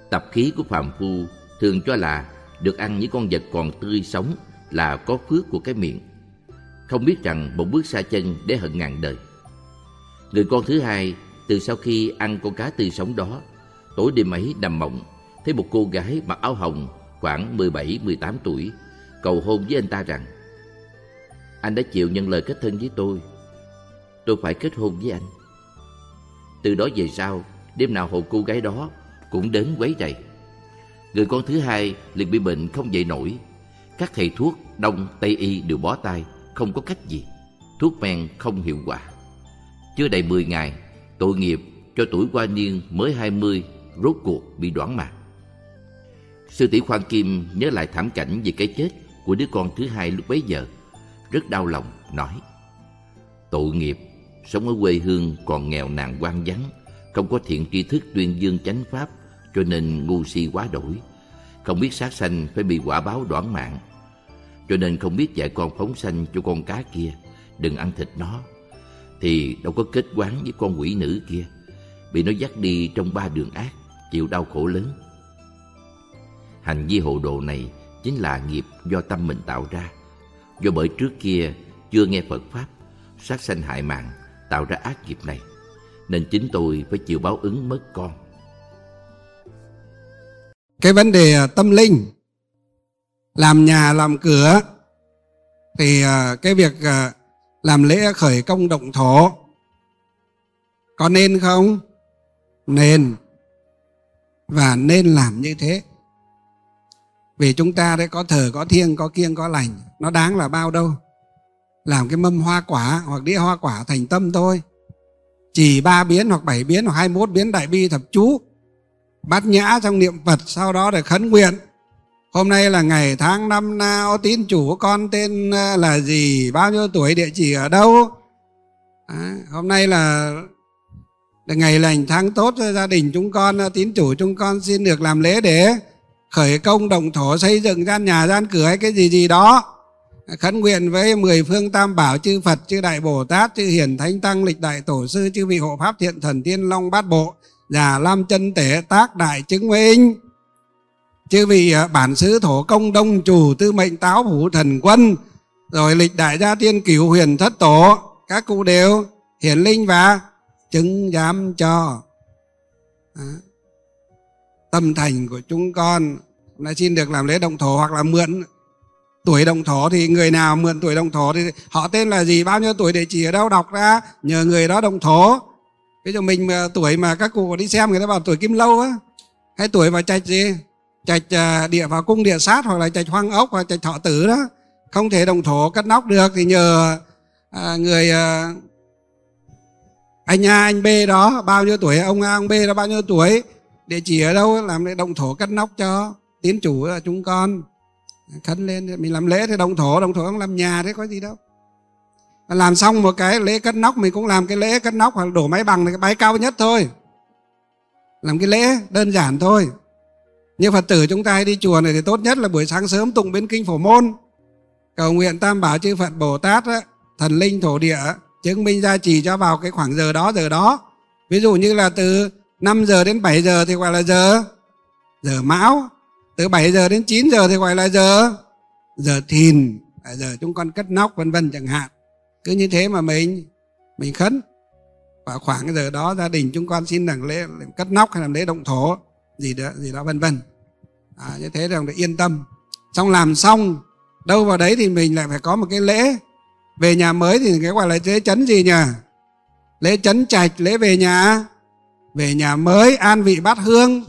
Tập khí của phàm phu thường cho là được ăn những con vật còn tươi sống là có phước của cái miệng, không biết rằng một bước xa chân để hận ngàn đời. Người con thứ hai từ sau khi ăn con cá tươi sống đó, tối đêm ấy nằm mộng thấy một cô gái mặc áo hồng khoảng 17-18 tuổi cầu hôn với anh ta rằng: anh đã chịu nhận lời kết thân với tôi phải kết hôn với anh. Từ đó về sau, đêm nào hồn cô gái đó cũng đến quấy rầy. Người con thứ hai liền bị bệnh không dậy nổi. Các thầy thuốc Đông Tây y đều bó tay, không có cách gì, thuốc men không hiệu quả. Chưa đầy 10 ngày, tội nghiệp cho tuổi qua niên mới 20 rốt cuộc bị đoản mạng. Sư tỷ Khoan Kim nhớ lại thảm cảnh về cái chết của đứa con thứ hai lúc bấy giờ, rất đau lòng, nói: tội nghiệp, sống ở quê hương còn nghèo nàn hoang vắng, không có thiện tri thức tuyên dương chánh pháp, cho nên ngu si quá đổi, không biết sát sanh phải bị quả báo đoản mạng, cho nên không biết dạy con phóng sanh cho con cá kia, đừng ăn thịt nó, thì đâu có kết quán với con quỷ nữ kia, bị nó dắt đi trong 3 đường ác, chịu đau khổ lớn. Hành vi hồ đồ này chính là nghiệp do tâm mình tạo ra, do bởi trước kia chưa nghe Phật pháp, sát sanh hại mạng, tạo ra ác nghiệp này, nên chính tôi phải chịu báo ứng mất con. Cái vấn đề tâm linh, làm nhà làm cửa, thì cái việc làm lễ khởi công động thổ có nên không? Nên, và nên làm như thế. Vì chúng ta đấy có thờ, có thiêng, có kiêng, có lành, nó đáng là bao đâu. Làm cái mâm hoa quả hoặc đĩa hoa quả thành tâm thôi. Chỉ 3 biến hoặc 7 biến hoặc 21 biến đại bi thập chú, bát nhã trong niệm Phật, sau đó để khấn nguyện: hôm nay là ngày tháng năm nào, tín chủ của con tên là gì, bao nhiêu tuổi, địa chỉ ở đâu. Hôm nay là ngày lành tháng tốt cho gia đình chúng con, tín chủ chúng con xin được làm lễ để khởi công động thổ, xây dựng gian nhà gian cửa hay cái gì đó, khấn nguyện với 10 phương tam bảo, chư Phật, chư Đại Bồ Tát, chư Hiển Thánh Tăng, lịch đại tổ sư, chư vị hộ pháp thiện thần tiên long bát bộ, già lam chân tể tác đại chứng minh, chư vị bản xứ thổ công đông chủ tư mệnh táo phủ thần quân, rồi lịch đại gia tiên cửu huyền thất tổ, các cụ đều hiển linh và chứng giám cho. Tâm thành của chúng con là xin được làm lễ động thổ hoặc là mượn tuổi động thổ, thì người nào mượn tuổi động thổ thì họ tên là gì, bao nhiêu tuổi, địa chỉ ở đâu, đọc ra nhờ người đó động thổ. Ví dụ mình mà tuổi mà các cụ đi xem người ta bảo tuổi Kim Lâu á, hay tuổi mà trạch gì, trạch địa vào cung địa sát hoặc là trạch Hoang Ốc hoặc trạch Thọ Tử đó, không thể đồng thổ cắt nóc được thì nhờ người anh A anh B đó bao nhiêu tuổi, ông A ông B đó bao nhiêu tuổi, địa chỉ ở đâu, làm để đồng thổ cắt nóc cho tín chủ chúng con khấn lên. Mình làm lễ thì đồng thổ không làm nhà thế có gì đâu. Làm xong một cái lễ cất nóc, mình cũng làm cái lễ cất nóc hoặc đổ mái bằng là cái bái cao nhất thôi, làm cái lễ đơn giản thôi. Như Phật tử chúng ta hay đi chùa này thì tốt nhất là buổi sáng sớm tụng Biến Kinh Phổ Môn, cầu nguyện tam bảo chư Phật Bồ Tát, thần linh thổ địa chứng minh gia trì cho vào cái khoảng giờ đó. Ví dụ như là từ 5 giờ đến 7 giờ thì gọi là giờ Mão, từ 7 giờ đến 9 giờ thì gọi là giờ Thìn, giờ chúng con cất nóc vân vân chẳng hạn. Cứ như thế mà mình khấn. Và khoảng giờ đó gia đình chúng con xin làm lễ cất nóc hay làm lễ động thổ gì đó vân vân. Như thế là yên tâm. Xong làm xong đâu vào đấy thì mình lại phải có một cái lễ về nhà mới, thì cái gọi là lễ trấn gì nhỉ? Lễ trấn trạch, lễ về nhà mới, an vị bát hương.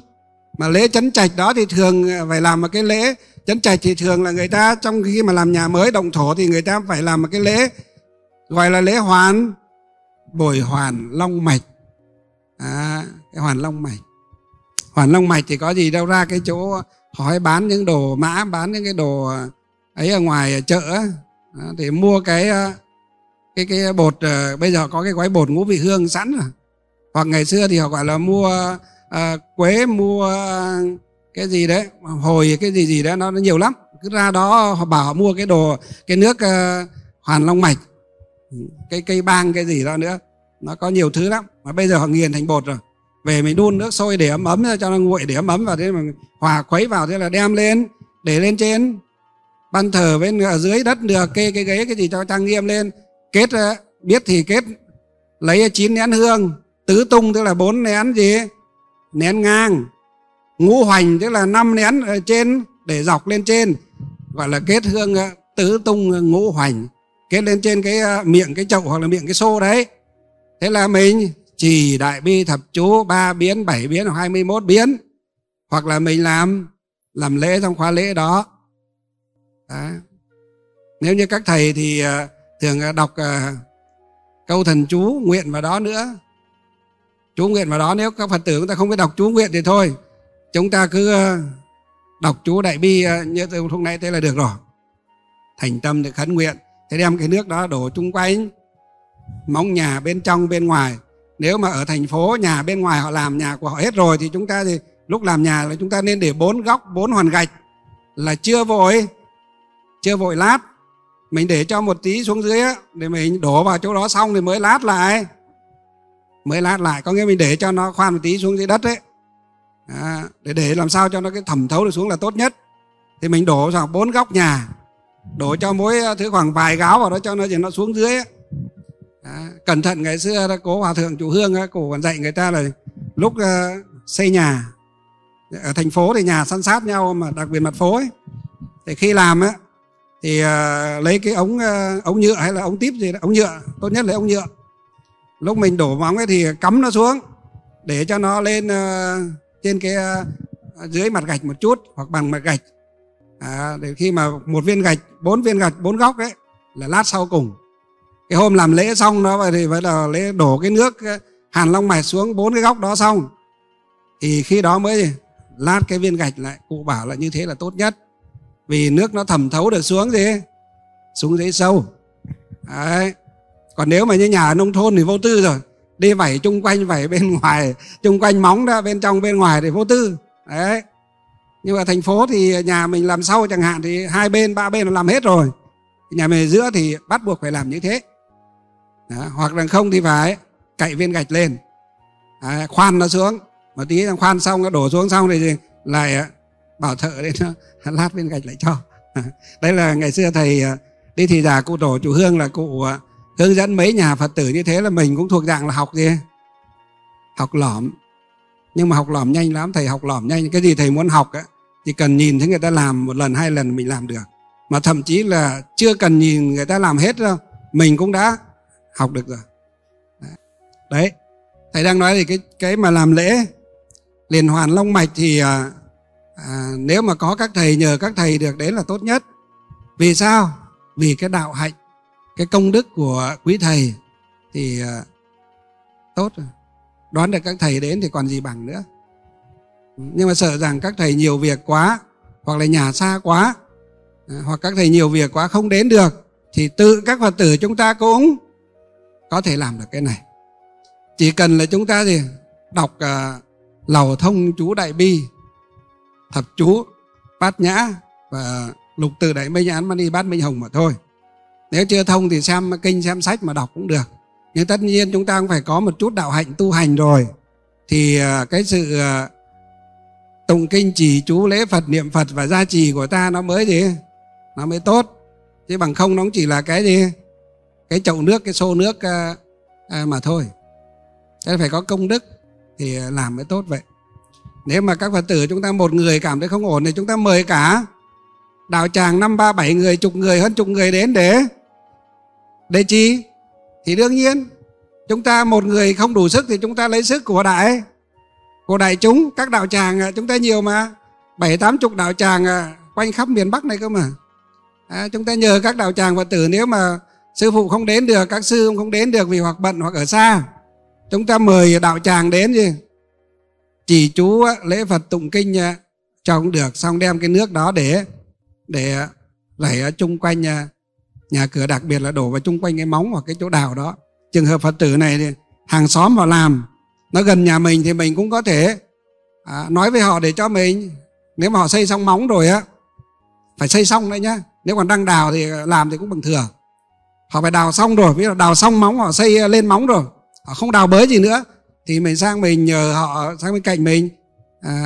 Mà lễ trấn trạch đó thì thường phải làm một cái lễ trấn trạch, thì thường là người ta trong khi mà làm nhà mới động thổ thì người ta phải làm một cái lễ gọi là lễ hoàn, bồi hoàn long mạch. Cái hoàn long mạch thì có gì đâu, ra cái chỗ hỏi bán những đồ mã, bán những cái đồ ấy ở ngoài chợ thì mua cái bột. Bây giờ có cái gói bột ngũ vị hương sẵn rồi, hoặc ngày xưa thì họ gọi là mua quế, mua cái gì đấy, hồi cái gì đấy, nó nhiều lắm. Cứ ra đó họ bảo họ mua cái đồ, cái nước hoàn long mạch, cái cây bang cái gì đó nữa, nó có nhiều thứ lắm. Mà bây giờ họ nghiền thành bột rồi, về mình đun nước sôi để ấm ra cho nó nguội, để ấm vào, thế mà hòa khuấy vào, thế là đem lên để lên trên ban thờ, bên ở dưới đất được cái ghế cái gì cho trang nghiêm lên, kết biết thì kết lấy 9 nén hương, tứ tung tức là 4 nén gì nén ngang, ngũ hoành tức là 5 nén ở trên để dọc lên trên, gọi là kết hương tứ tung ngũ hoành, kết lên trên cái miệng cái chậu hoặc là miệng cái xô đấy. Thế là mình chỉ đại bi thập chú 3 biến, 7 biến hoặc 21 biến, hoặc là mình làm lễ trong khóa lễ đó. Nếu như các thầy thì thường đọc câu thần chú nguyện vào đó nữa, chú nguyện vào đó. Nếu các Phật tử chúng ta không biết đọc chú nguyện thì thôi, chúng ta cứ đọc chú đại bi như từ hôm nay thế là được rồi, thành tâm để khấn nguyện. Thế đem cái nước đó đổ chung quanh móng nhà, bên trong bên ngoài. Nếu mà ở thành phố nhà bên ngoài họ làm nhà của họ hết rồi thì chúng ta thì lúc làm nhà là chúng ta nên để 4 góc 4 hoàn gạch, là chưa vội lát, mình để cho một tí xuống dưới để mình đổ vào chỗ đó, xong thì mới lát lại, có nghĩa mình để cho nó khoan một tí xuống dưới đất đấy, để làm sao cho nó cái thẩm thấu được xuống là tốt nhất. Thì mình đổ vào 4 góc nhà, đổ cho mỗi thứ khoảng vài gáo vào đó cho nó xuống dưới. Cẩn thận, ngày xưa cố Hòa Thượng Chủ Hương cổ còn dạy người ta là lúc xây nhà ở thành phố thì nhà san sát nhau, mà đặc biệt mặt phố ấy, thì khi làm thì lấy cái ống nhựa hay là ống típ gì đó, ống nhựa, tốt nhất là ống nhựa. Lúc mình đổ móng ấy thì cắm nó xuống để cho nó lên trên cái dưới mặt gạch một chút hoặc bằng mặt gạch. Để khi mà một viên gạch, 4 viên gạch, 4 góc đấy là lát sau cùng. Cái hôm làm lễ xong đó thì phải là lễ đổ cái nước hàn long mạch xuống 4 cái góc đó xong, thì khi đó mới lát cái viên gạch lại. Cụ bảo là như thế là tốt nhất, vì nước nó thẩm thấu được xuống xuống dưới sâu đấy. Còn nếu mà như nhà ở nông thôn thì vô tư rồi, đi vẩy chung quanh, vẩy bên ngoài chung quanh móng đó, bên trong bên ngoài thì vô tư đấy. Nhưng mà thành phố thì nhà mình làm sau chẳng hạn thì 2 bên 3 bên nó làm hết rồi, nhà mình giữa thì bắt buộc phải làm như thế. Đó, hoặc là không thì phải cậy viên gạch lên, khoan nó xuống một tí, khoan xong nó đổ xuống, xong thì lại bảo thợ đến lát viên gạch lại cho. Đấy là ngày xưa thầy đi thị giả cụ Tổ Chủ Hương là cụ hướng dẫn mấy nhà Phật tử như thế, là mình cũng thuộc dạng là học gì, học lỏm. Nhưng mà học lỏm nhanh lắm, thầy học lỏm nhanh. Cái gì thầy muốn học thì cần nhìn thấy người ta làm một lần hai lần mình làm được, mà thậm chí là chưa cần nhìn người ta làm hết đâu, mình cũng đã học được rồi. Đấy, thầy đang nói thì cái mà làm lễ liền hoàn long mạch thì nếu mà có các thầy, nhờ các thầy được đến là tốt nhất. Vì sao? Vì cái đạo hạnh, cái công đức của quý thầy thì tốt rồi, đoán được các thầy đến thì còn gì bằng nữa. Nhưng mà sợ rằng các thầy nhiều việc quá, hoặc là nhà xa quá, hoặc các thầy nhiều việc quá không đến được, thì tự các Phật tử chúng ta cũng có thể làm được cái này. Chỉ cần là chúng ta thì đọc lầu thông chú đại bi, thập chú, bát nhã và lục từ đại minh án mani bát minh hồng mà thôi. Nếu chưa thông thì xem kinh xem sách mà đọc cũng được. Nhưng tất nhiên chúng ta cũng phải có một chút đạo hạnh tu hành rồi, thì cái sự tụng kinh trì chú lễ Phật, niệm Phật và gia trì của ta nó mới gì? Nó mới tốt. Chứ bằng không nó cũng chỉ là cái gì? Cái chậu nước, cái xô nước mà thôi. Thế phải có công đức thì làm mới tốt vậy. Nếu mà các Phật tử chúng ta một người cảm thấy không ổn thì chúng ta mời cả đạo tràng 5, 3, 7 người, chục người, hơn chục người đến để chi? Thì đương nhiên chúng ta một người không đủ sức thì chúng ta lấy sức của đại chúng. Các đạo tràng chúng ta nhiều mà, 7, 80 đạo tràng quanh khắp miền Bắc này cơ mà. Chúng ta nhờ các đạo tràng Phật tử, nếu mà sư phụ không đến được, các sư không đến được vì hoặc bận hoặc ở xa, chúng ta mời đạo tràng đến gì? Chỉ chú lễ Phật tụng kinh cho cũng được, xong đem cái nước đó để rảy ở chung quanh nhà cửa, đặc biệt là đổ vào chung quanh cái móng hoặc cái chỗ đào đó. Trường hợp Phật tử này thì hàng xóm vào làm, nó gần nhà mình thì mình cũng có thể nói với họ để cho mình, nếu mà họ xây xong móng rồi á, phải xây xong đấy nhá. Nếu còn đang đào thì làm thì cũng bằng thừa. Họ phải đào xong rồi, ví dụ đào xong móng, họ xây lên móng rồi, họ không đào bới gì nữa, thì mình sang mình nhờ họ sang bên cạnh mình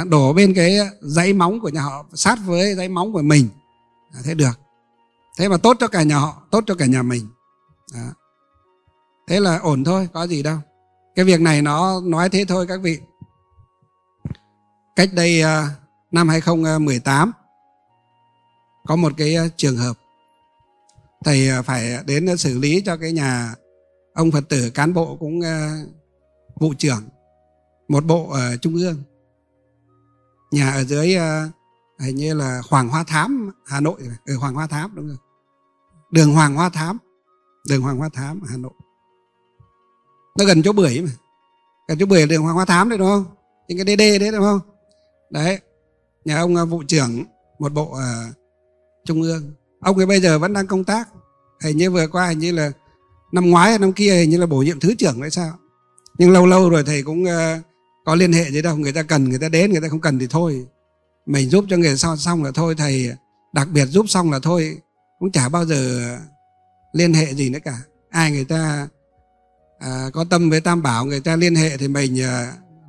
đổ bên cái dãy móng của nhà họ sát với dãy móng của mình, thế được. Thế mà tốt cho cả nhà họ, tốt cho cả nhà mình. Đó. Thế là ổn thôi, có gì đâu. Cái việc này nó nói thế thôi các vị. Cách đây năm 2018 có một cái trường hợp thầy phải đến xử lý cho cái nhà ông Phật tử cán bộ cũng vụ trưởng một bộ ở Trung ương, nhà ở dưới hình như là Hoàng Hoa Thám, Hà Nội. Ở Hoàng Hoa Thám, đúng rồi, đường Hoàng Hoa Thám, đường Hoàng Hoa Thám Hà Nội, nó gần chỗ Bưởi mà, gần chỗ Bưởi đường Hoàng Hoa Thám đấy, đúng không? Những cái DD đấy, đúng không? Đấy, nhà ông vụ trưởng một bộ ở Trung ương, ông ấy bây giờ vẫn đang công tác, hình như vừa qua, hình như là năm ngoái hay năm kia, hình như là bổ nhiệm thứ trưởng hay sao. Nhưng lâu lâu rồi thầy cũng có liên hệ gì đâu, người ta cần người ta đến, người ta không cần thì thôi, mình giúp cho người ta xong là thôi. Thầy đặc biệt giúp xong là thôi, cũng chả bao giờ liên hệ gì nữa cả. Ai người ta có tâm với Tam Bảo, người ta liên hệ thì mình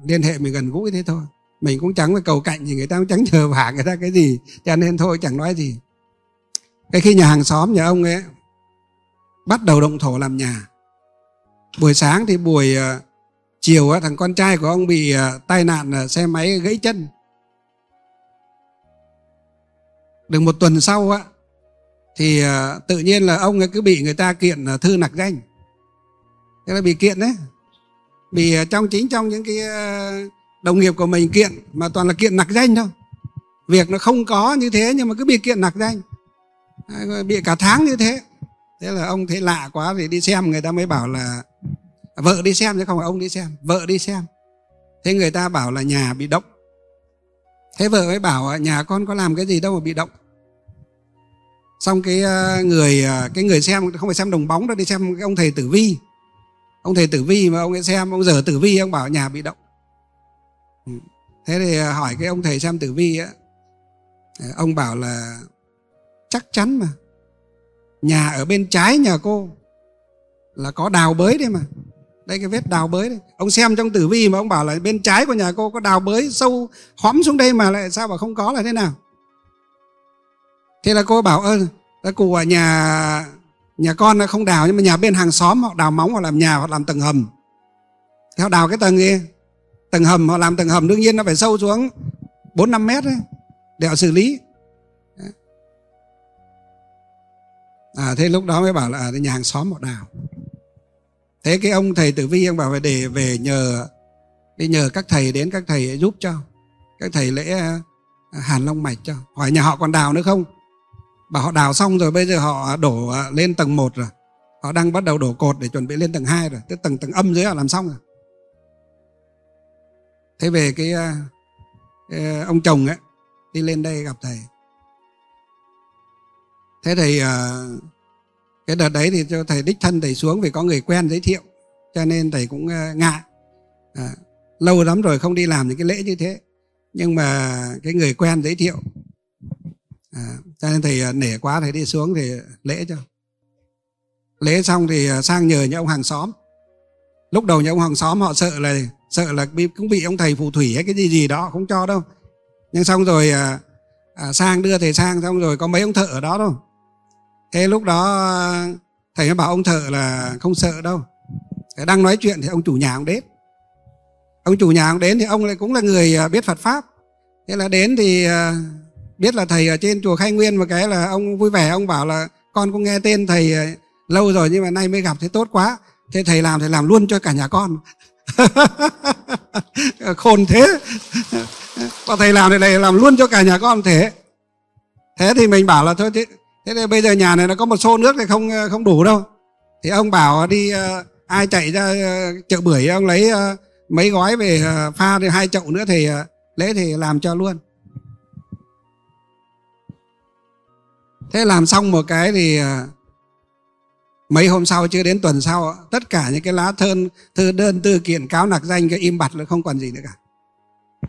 liên hệ, mình gần gũi thế thôi. Mình cũng chẳng phải cầu cạnh gì, người ta cũng chẳng nhờ vả người ta cái gì, cho nên thôi chẳng nói gì. Cái khi nhà hàng xóm nhà ông ấy bắt đầu động thổ làm nhà, buổi sáng thì buổi chiều thằng con trai của ông bị tai nạn xe máy gãy chân. Được một tuần sau thì tự nhiên là ông ấy cứ bị người ta kiện thư nặc danh. Thế là bị kiện đấy, bị trong những cái đồng nghiệp của mình kiện, mà toàn là kiện nặc danh thôi. Việc nó không có như thế nhưng mà cứ bị kiện nặc danh, bị cả tháng như thế. Thế là ông thấy lạ quá thì đi xem, người ta mới bảo là vợ đi xem chứ không phải ông đi xem, vợ đi xem. Thế người ta bảo là nhà bị động. Thế vợ mới bảo nhà con có làm cái gì đâu mà bị động. Xong cái người xem, không phải xem đồng bóng đâu, đi xem cái ông thầy tử vi. Ông thầy tử vi mà ông ấy xem, ông dở tử vi, ông bảo nhà bị động. Thế thì hỏi cái ông thầy xem tử vi á, ông bảo là chắc chắn mà, nhà ở bên trái nhà cô là có đào bới đấy mà, đây cái vết đào bới đấy. Ông xem trong tử vi mà ông bảo là bên trái của nhà cô có đào bới sâu hõm xuống đây mà lại sao mà không có, là thế nào? Thế là cô bảo ơ, cụ à, nhà con nó không đào, nhưng mà nhà bên hàng xóm họ đào móng, họ làm nhà, họ làm tầng hầm. Thế họ đào cái tầng gì? Tầng hầm, họ làm tầng hầm, đương nhiên nó phải sâu xuống 4-5 mét đấy để họ xử lý. Thế lúc đó mới bảo là nhà hàng xóm họ đào. Thế cái ông thầy tử vi ông bảo phải để về nhờ các thầy đến, các thầy giúp cho, các thầy lễ hàn long mạch cho. Hỏi nhà họ còn đào nữa không? Bảo họ đào xong rồi, bây giờ họ đổ lên tầng 1 rồi, họ đang bắt đầu đổ cột để chuẩn bị lên tầng 2 rồi, tức tầng âm dưới họ làm xong rồi. Thế về cái ông chồng ấy đi lên đây gặp thầy. Thế thầy cái đợt đấy thì cho thầy đích thân thầy xuống, vì có người quen giới thiệu, cho nên thầy cũng ngại. Lâu lắm rồi không đi làm những cái lễ như thế, nhưng mà cái người quen giới thiệu, cho nên thầy nể quá, thầy đi xuống thì lễ cho. Lễ xong thì sang nhờ những ông hàng xóm, Lúc đầu nhà ông hàng xóm họ sợ là cũng bị ông thầy phù thủy hay cái gì đó không cho đâu. Nhưng xong rồi sang đưa thầy sang, xong rồi có mấy ông thợ ở đó đâu. Thế lúc đó thầy mới bảo ông thợ là không sợ đâu. Đang nói chuyện thì ông chủ nhà ông đến. Ông chủ nhà ông đến thì ông lại cũng là người biết Phật Pháp. Thế là đến thì biết là thầy ở trên chùa Khai Nguyên, một cái là ông vui vẻ, ông bảo là con cũng nghe tên thầy lâu rồi nhưng mà nay mới gặp thế tốt quá. Thế thầy làm luôn cho cả nhà con. Khôn thế. Còn thầy làm thì thầy làm luôn cho cả nhà con thế. Thế thì mình bảo là thôi thế thì bây giờ nhà này nó có một xô nước thì không đủ đâu. Thì ông bảo đi ai chạy ra chợ Bưởi ông lấy mấy gói về pha thì 2 chậu nữa thì lễ thì làm cho luôn. Thế làm xong một cái thì mấy hôm sau, chưa đến tuần sau, tất cả những cái lá thư đơn thư kiện cáo nặc danh cái im bặt là không còn gì nữa cả.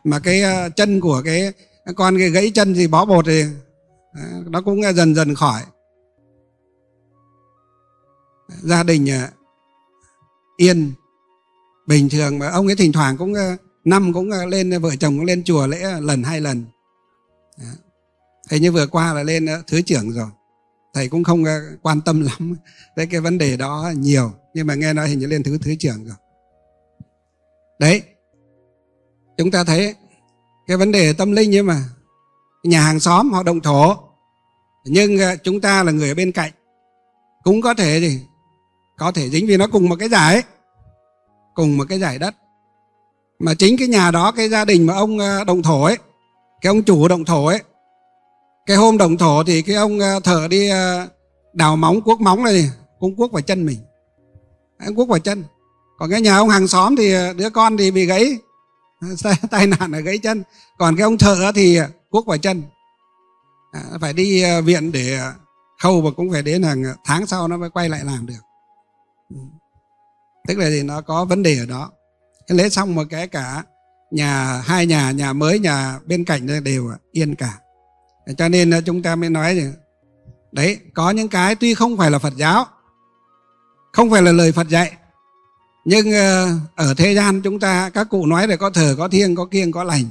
Mà cái chân của cái con, cái gãy chân gì bó bột thì nó cũng dần dần khỏi. Gia đình yên bình thường. Mà ông ấy thỉnh thoảng cũng năm cũng lên, vợ chồng cũng lên chùa lễ lần 2 lần. Hình như vừa qua là lên thứ trưởng rồi. Thầy cũng không quan tâm lắm tới cái vấn đề đó nhiều, nhưng mà nghe nói hình như lên thứ trưởng rồi. Đấy, chúng ta thấy cái vấn đề tâm linh, nhưng mà nhà hàng xóm họ động thổ, nhưng chúng ta là người ở bên cạnh cũng có thể gì, có thể dính, vì nó cùng một cái giải, cùng một cái giải đất. Mà chính cái nhà đó, cái gia đình mà ông động thổ ấy, cái ông chủ động thổ ấy, cái hôm động thổ thì cái ông thợ đi đào móng cuốc móng này cũng cuốc vào chân mình, cuốc vào chân. Còn cái nhà ông hàng xóm thì đứa con thì bị gãy, tai nạn là gãy chân. Còn cái ông thợ thì cuốc vào chân, phải đi viện để khâu, và cũng phải đến hàng tháng sau nó mới quay lại làm được. Tức là thì nó có vấn đề ở đó. Cái lễ xong một cái cả nhà, hai nhà, nhà mới nhà bên cạnh đều yên cả. Cho nên chúng ta mới nói đấy, có những cái tuy không phải là Phật giáo, không phải là lời Phật dạy, nhưng ở thế gian chúng ta, các cụ nói là có thờ, có thiêng, có kiêng, có lành.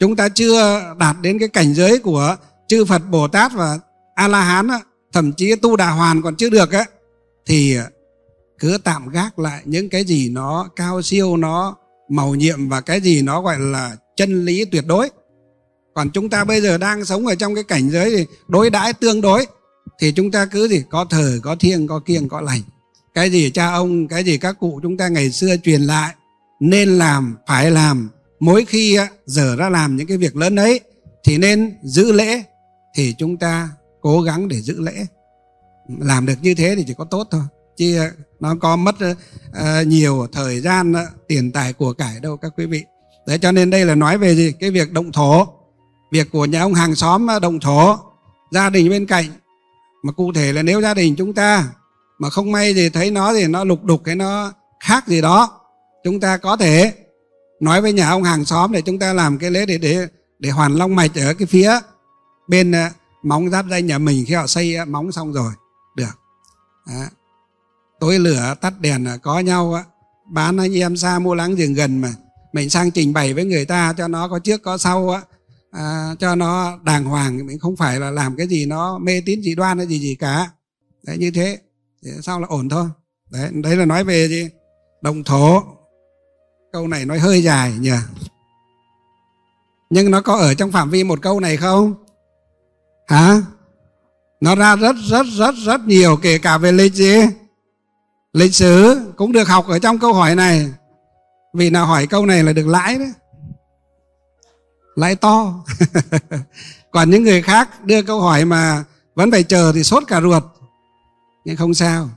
Chúng ta chưa đạt đến cái cảnh giới của chư Phật, Bồ Tát và A-la-hán, thậm chí tu Đà Hoàn còn chưa được, thì cứ tạm gác lại những cái gì nó cao siêu, nó màu nhiệm, và cái gì nó gọi là chân lý tuyệt đối. Còn chúng ta bây giờ đang sống ở trong cái cảnh giới thì đối đãi tương đối, thì chúng ta cứ gì, có thờ, có thiêng, có kiêng, có lành. Cái gì cha ông, cái gì các cụ chúng ta ngày xưa truyền lại, nên làm, phải làm. Mỗi khi giờ ra làm những cái việc lớn ấy thì nên giữ lễ, thì chúng ta cố gắng để giữ lễ. Làm được như thế thì chỉ có tốt thôi, chứ nó có mất nhiều thời gian, tiền tài của cải đâu các quý vị. Đấy, cho nên đây là nói về gì, cái việc động thổ, việc của nhà ông hàng xóm động thổ, gia đình bên cạnh. Mà cụ thể là nếu gia đình chúng ta mà không may gì thấy nó thì nó lục đục hay nó khác gì đó, chúng ta có thể nói với nhà ông hàng xóm để chúng ta làm cái lễ để hoàn long mạch ở cái phía bên móng giáp danh nhà mình. Khi họ xây móng xong rồi được đó, tối lửa tắt đèn có nhau, bán anh em xa mua láng giềng gần, mà mình sang trình bày với người ta cho nó có trước có sau á, cho nó đàng hoàng. Mình không phải là làm cái gì nó mê tín dị đoan hay gì cả. Đấy, như thế thì sao là ổn thôi. Đấy là nói về gì, động thổ. Câu này nói hơi dài nhỉ, nhưng nó có ở trong phạm vi một câu này không hả? Nó ra rất nhiều, kể cả về lịch sử cũng được học ở trong câu hỏi này. Vì nào hỏi câu này là được lãi đấy, lãi to. Còn những người khác đưa câu hỏi mà vẫn phải chờ thì sốt cả ruột. Nhưng không sao,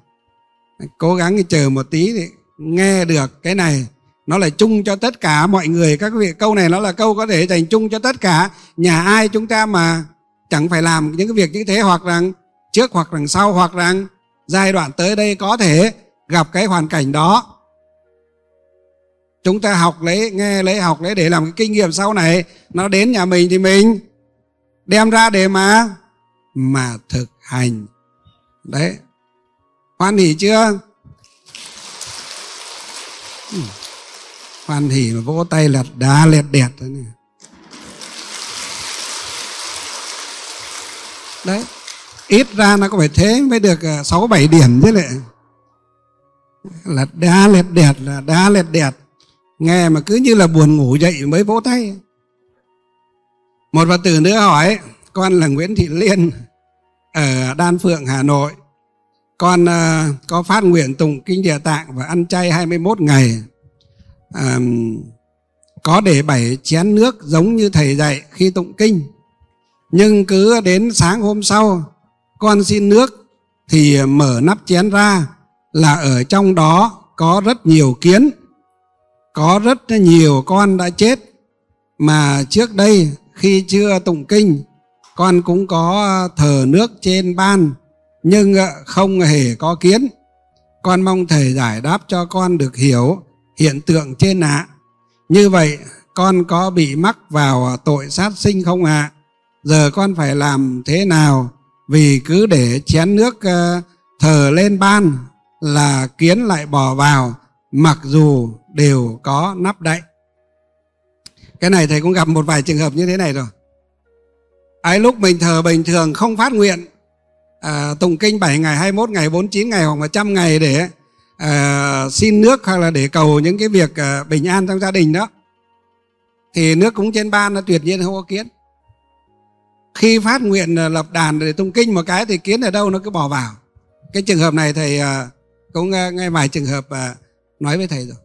cố gắng chờ một tí thì nghe được cái này. Nó là chung cho tất cả mọi người các vị. Câu này nó là câu có thể dành chung cho tất cả. Nhà ai chúng ta mà chẳng phải làm những cái việc như thế, hoặc rằng trước, hoặc rằng sau, hoặc rằng giai đoạn tới đây có thể gặp cái hoàn cảnh đó, chúng ta học lấy, nghe lấy, học lấy để làm cái kinh nghiệm sau này. Nó đến nhà mình thì mình đem ra để mà thực hành. Đấy, hoan hỉ chưa? Hoan hỉ mà vỗ tay lật đá lẹt đẹt thế này. Đấy, ít ra nó có phải thế mới được 6-7 điểm chứ lại. Là đá lẹt đẹt, là đá lẹt đẹt. Nghe mà cứ như là buồn ngủ dậy mới vỗ tay. Một Phật tử nữa hỏi, con là Nguyễn Thị Liên ở Đan Phượng, Hà Nội. Con có phát nguyện tụng kinh Địa Tạng và ăn chay 21 ngày. Có để 7 chén nước giống như thầy dạy khi tụng kinh. Nhưng cứ đến sáng hôm sau, con xin nước thì mở nắp chén ra là ở trong đó có rất nhiều kiến. Có rất nhiều con đã chết. Mà trước đây khi chưa tụng kinh, con cũng có thờ nước trên ban nhưng không hề có kiến. Con mong thầy giải đáp cho con được hiểu hiện tượng trên ạ. Như vậy con có bị mắc vào tội sát sinh không ạ? Giờ con phải làm thế nào? Vì cứ để chén nước thờ lên ban là kiến lại bò vào, mặc dù đều có nắp đậy. Cái này thầy cũng gặp một vài trường hợp như thế này rồi. Lúc mình thờ bình thường không phát nguyện tụng kinh 7 ngày, 21 ngày, 49 ngày hoặc 100 ngày để xin nước hoặc là để cầu những cái việc bình an trong gia đình đó, thì nước cúng trên ban nó tuyệt nhiên không có kiến. Khi phát nguyện lập đàn để tụng kinh một cái thì kiến ở đâu nó cứ bỏ vào. Cái trường hợp này thầy cũng nghe vài trường hợp nói với thầy rồi.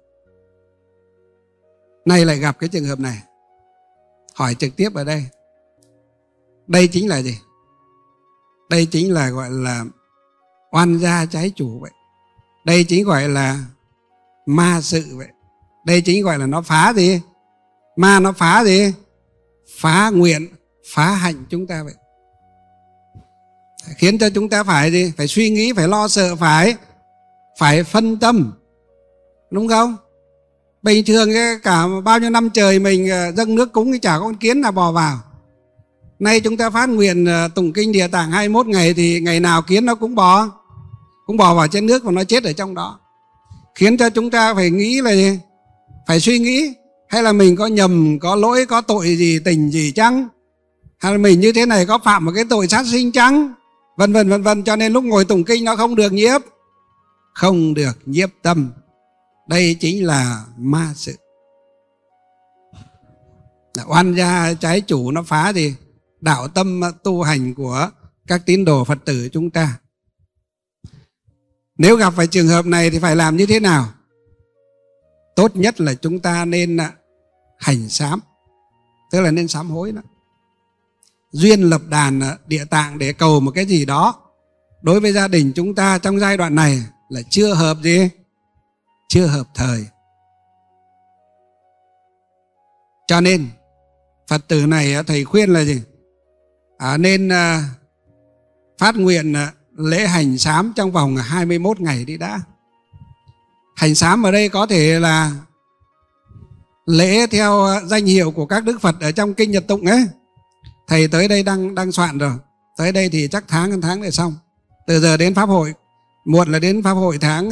Nay lại gặp cái trường hợp này, hỏi trực tiếp ở đây. Đây chính là gì? Đây chính là gọi là oan gia trái chủ vậy. Đây chính gọi là ma sự vậy. Đây chính gọi là nó phá gì? Ma nó phá gì? Phá nguyện, phá hạnh chúng ta vậy. Khiến cho chúng ta phải gì? Phải suy nghĩ, phải lo sợ, phải phân tâm. Đúng không? Bình thường cả bao nhiêu năm trời mình dâng nước cúng thì chả có con kiến nào bò vào. Nay chúng ta phát nguyện tụng kinh Địa Tạng 21 ngày thì ngày nào kiến nó cũng bò vào trên nước và nó chết ở trong đó. Khiến cho chúng ta phải nghĩ là gì? Phải suy nghĩ, hay là mình có nhầm, có lỗi, có tội gì, tình gì chăng? Hay là mình như thế này có phạm một cái tội sát sinh chăng? Vân vân. Cho nên lúc ngồi tụng kinh nó không được nhiếp. Không được nhiếp tâm. Đây chính là ma sự. Oan gia trái chủ nó phá gì? Đạo tâm tu hành của các tín đồ Phật tử chúng ta. Nếu gặp phải trường hợp này thì phải làm như thế nào? Tốt nhất là chúng ta nên hành sám, tức là nên sám hối đó. Duyên lập đàn Địa Tạng để cầu một cái gì đó đối với gia đình chúng ta trong giai đoạn này là chưa hợp gì? Chưa hợp thời. Cho nên Phật tử này thầy khuyên là gì? Nên phát nguyện lễ hành sám trong vòng 21 ngày đi đã. Hành sám ở đây có thể là lễ theo danh hiệu của các đức Phật ở trong kinh Nhật Tụng ấy. Thầy tới đây đang soạn rồi. Tới đây thì chắc tháng để xong. Từ giờ đến Pháp hội, muộn là đến Pháp hội tháng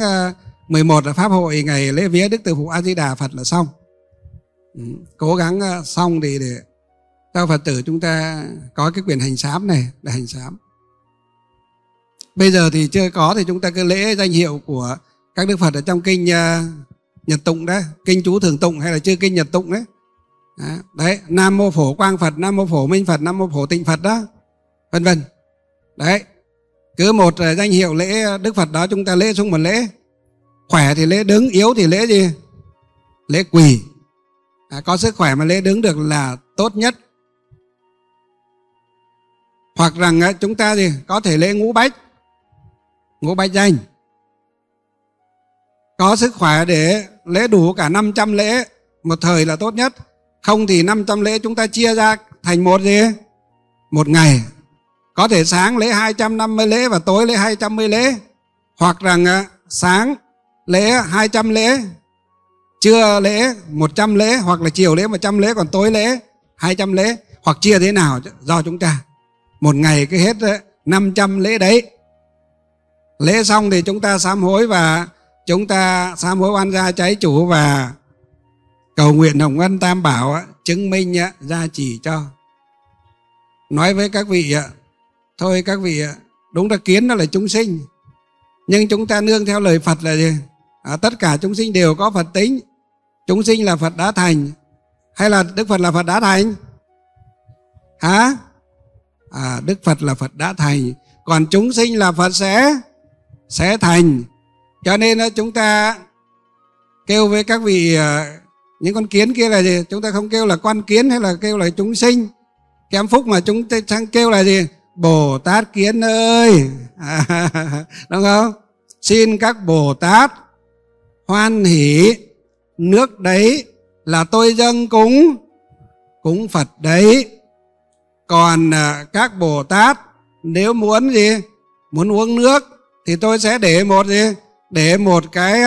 11 là Pháp hội ngày lễ vía Đức Từ Phụ A Di Đà Phật là xong. Cố gắng xong thì để các Phật tử chúng ta có cái quyền hành sám này để hành sám. Bây giờ thì chưa có thì chúng ta cứ lễ danh hiệu của các đức Phật ở trong kinh Nhật Tụng đấy, kinh Chú Thường Tụng hay là chưa kinh Nhật Tụng đấy. Đấy, Nam Mô Phổ Quang Phật, Nam Mô Phổ Minh Phật, Nam Mô Phổ Tịnh Phật đó, vân vân. Đấy, cứ một danh hiệu lễ đức Phật đó chúng ta lễ xuống một lễ. Khỏe thì lễ đứng, yếu thì lễ gì? Lễ quỳ. Có sức khỏe mà lễ đứng được là tốt nhất. Hoặc rằng chúng ta gì? Có thể lễ ngũ bách danh. Có sức khỏe để lễ đủ cả 500 lễ một thời là tốt nhất. Không thì 500 lễ chúng ta chia ra thành một gì? Một ngày. Có thể sáng lễ 250 lễ và tối lễ 210 lễ. Hoặc rằng sáng lễ 200 lễ, trưa lễ 100 lễ, hoặc là chiều lễ 100 lễ, còn tối lễ 200 lễ. Hoặc chia thế nào do chúng ta. Một ngày cứ hết 500 lễ đấy. Lễ xong thì chúng ta sám hối và chúng ta sám hối oan gia trái chủ và cầu nguyện hồng ân tam bảo chứng minh gia trì cho. Nói với các vị, thôi các vị, đúng là kiến đó là chúng sinh, nhưng chúng ta nương theo lời Phật là gì? Tất cả chúng sinh đều có Phật tính. Chúng sinh là Phật đã thành, hay là Đức Phật là Phật đã thành? Hả? Đức Phật là Phật đã thành, còn chúng sinh là Phật sẽ thành. Cho nên chúng ta kêu với các vị những con kiến kia là gì? Chúng ta không kêu là con kiến hay là kêu là chúng sinh kém phúc, mà chúng ta kêu là gì? Bồ Tát kiến ơi, đúng không? Xin các Bồ Tát hoan hỷ, nước đấy là tôi dâng cúng Phật đấy. Còn các Bồ Tát nếu muốn gì? Muốn uống nước thì tôi sẽ để một gì? Để một cái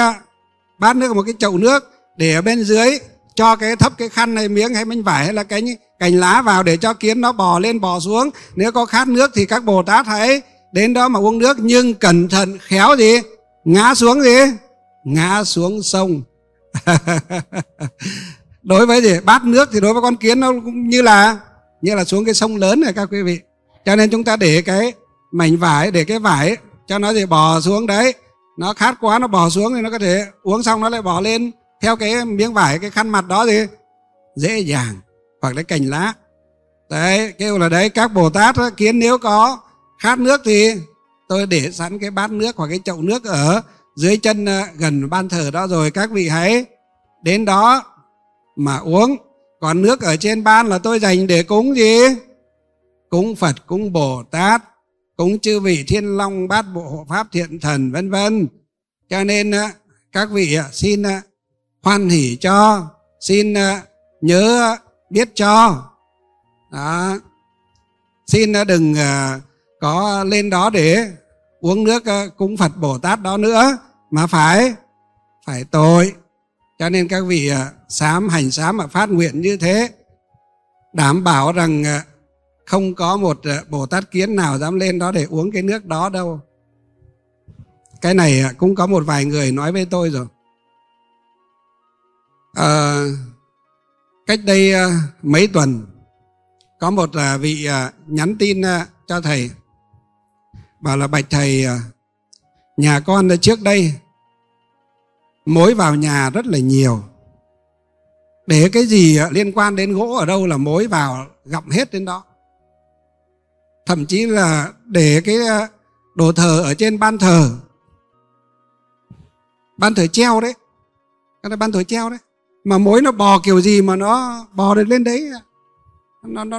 bát nước, một cái chậu nước, để ở bên dưới cho cái thấp cái khăn hay miếng hay mảnh vải hay là cái cành lá vào để cho kiến nó bò lên bò xuống. Nếu có khát nước thì các Bồ Tát hãy đến đó mà uống nước, nhưng cẩn thận khéo gì? Ngã xuống gì? Ngã xuống sông. Đối với gì? Bát nước thì đối với con kiến nó cũng như là xuống cái sông lớn này các quý vị. Cho nên chúng ta để cái mảnh vải, để cái vải cho nó gì? Bò xuống đấy. Nó khát quá nó bò xuống thì nó có thể uống xong nó lại bò lên theo cái miếng vải, cái khăn mặt đó gì? Dễ dàng, hoặc là cành lá. Đấy, kêu là đấy các Bồ Tát kiến nếu có khát nước thì tôi để sẵn cái bát nước hoặc cái chậu nước ở dưới chân gần ban thờ đó rồi, các vị hãy đến đó mà uống. Còn nước ở trên ban là tôi dành để cúng gì? Cúng Phật, cúng Bồ Tát, cúng chư vị Thiên Long Bát Bộ, Hộ Pháp Thiện Thần, vân vân. Cho nên các vị xin hoan hỷ cho, xin nhớ biết cho đó. Xin đừng có lên đó để uống nước cúng Phật Bồ Tát đó nữa, mà phải tội. Cho nên các vị sám hành sám mà phát nguyện như thế, đảm bảo rằng không có một Bồ Tát kiến nào dám lên đó để uống cái nước đó đâu. Cái này cũng có một vài người nói với tôi rồi. Cách đây mấy tuần có một vị nhắn tin cho thầy, bảo là bạch thầy, nhà con trước đây mối vào nhà rất là nhiều, để cái gì liên quan đến gỗ ở đâu là mối vào gặm hết đến đó. Thậm chí là để cái đồ thờ ở trên ban thờ treo đấy, ban thờ treo đấy, mà mối nó bò kiểu gì mà nó bò được lên đấy,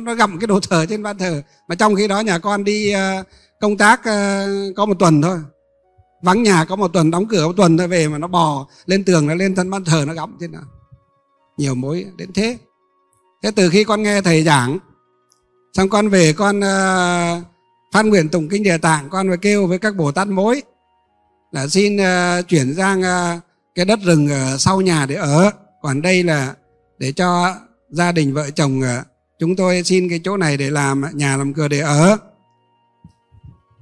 nó gặm cái đồ thờ trên ban thờ. Mà trong khi đó nhà con đi công tác có một tuần thôi, vắng nhà có một tuần, đóng cửa một tuần thôi về, mà nó bò lên tường, nó lên thân ban thờ, nó gặm trên đó. Nhiều mối đến thế. Thế từ khi con nghe thầy giảng xong, con về con phát nguyện tụng kinh Địa Tạng, con phải kêu với các Bồ Tát mối là xin chuyển sang cái đất rừng sau nhà để ở, còn đây là để cho gia đình vợ chồng chúng tôi xin cái chỗ này để làm nhà làm cửa để ở.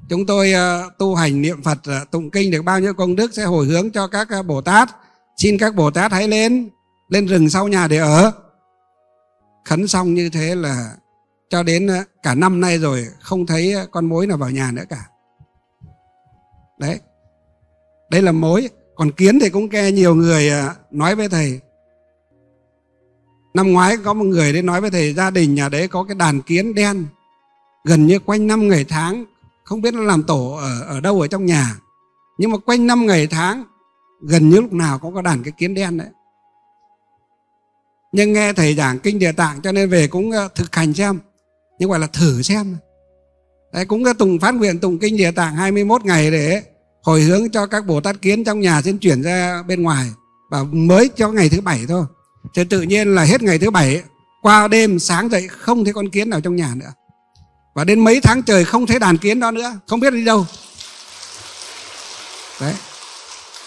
Chúng tôi tu hành niệm Phật tụng kinh được bao nhiêu công đức sẽ hồi hướng cho các Bồ Tát, xin các Bồ Tát hãy lên rừng sau nhà để ở. Khấn xong như thế là cho đến cả năm nay rồi không thấy con mối nào vào nhà nữa cả. Đấy, đây là mối. Còn kiến thì cũng nghe nhiều người nói với thầy. Năm ngoái có một người đến nói với thầy gia đình nhà đấy có cái đàn kiến đen, gần như quanh năm ngày tháng, không biết nó làm tổ ở đâu ở trong nhà, nhưng mà quanh năm ngày tháng gần như lúc nào cũng có đàn cái kiến đen đấy. Nhưng nghe thầy giảng kinh Địa Tạng cho nên về cũng thực hành xem, nhưng gọi là thử xem đấy, cũng tùng phát nguyện tùng kinh Địa Tạng 21 ngày để hồi hướng cho các Bồ Tát kiến trong nhà xin chuyển ra bên ngoài, và mới cho ngày thứ 7 thôi. Thế tự nhiên là hết ngày thứ 7, qua đêm sáng dậy không thấy con kiến nào trong nhà nữa, và đến mấy tháng trời không thấy đàn kiến đó nữa, không biết đi đâu. Đấy,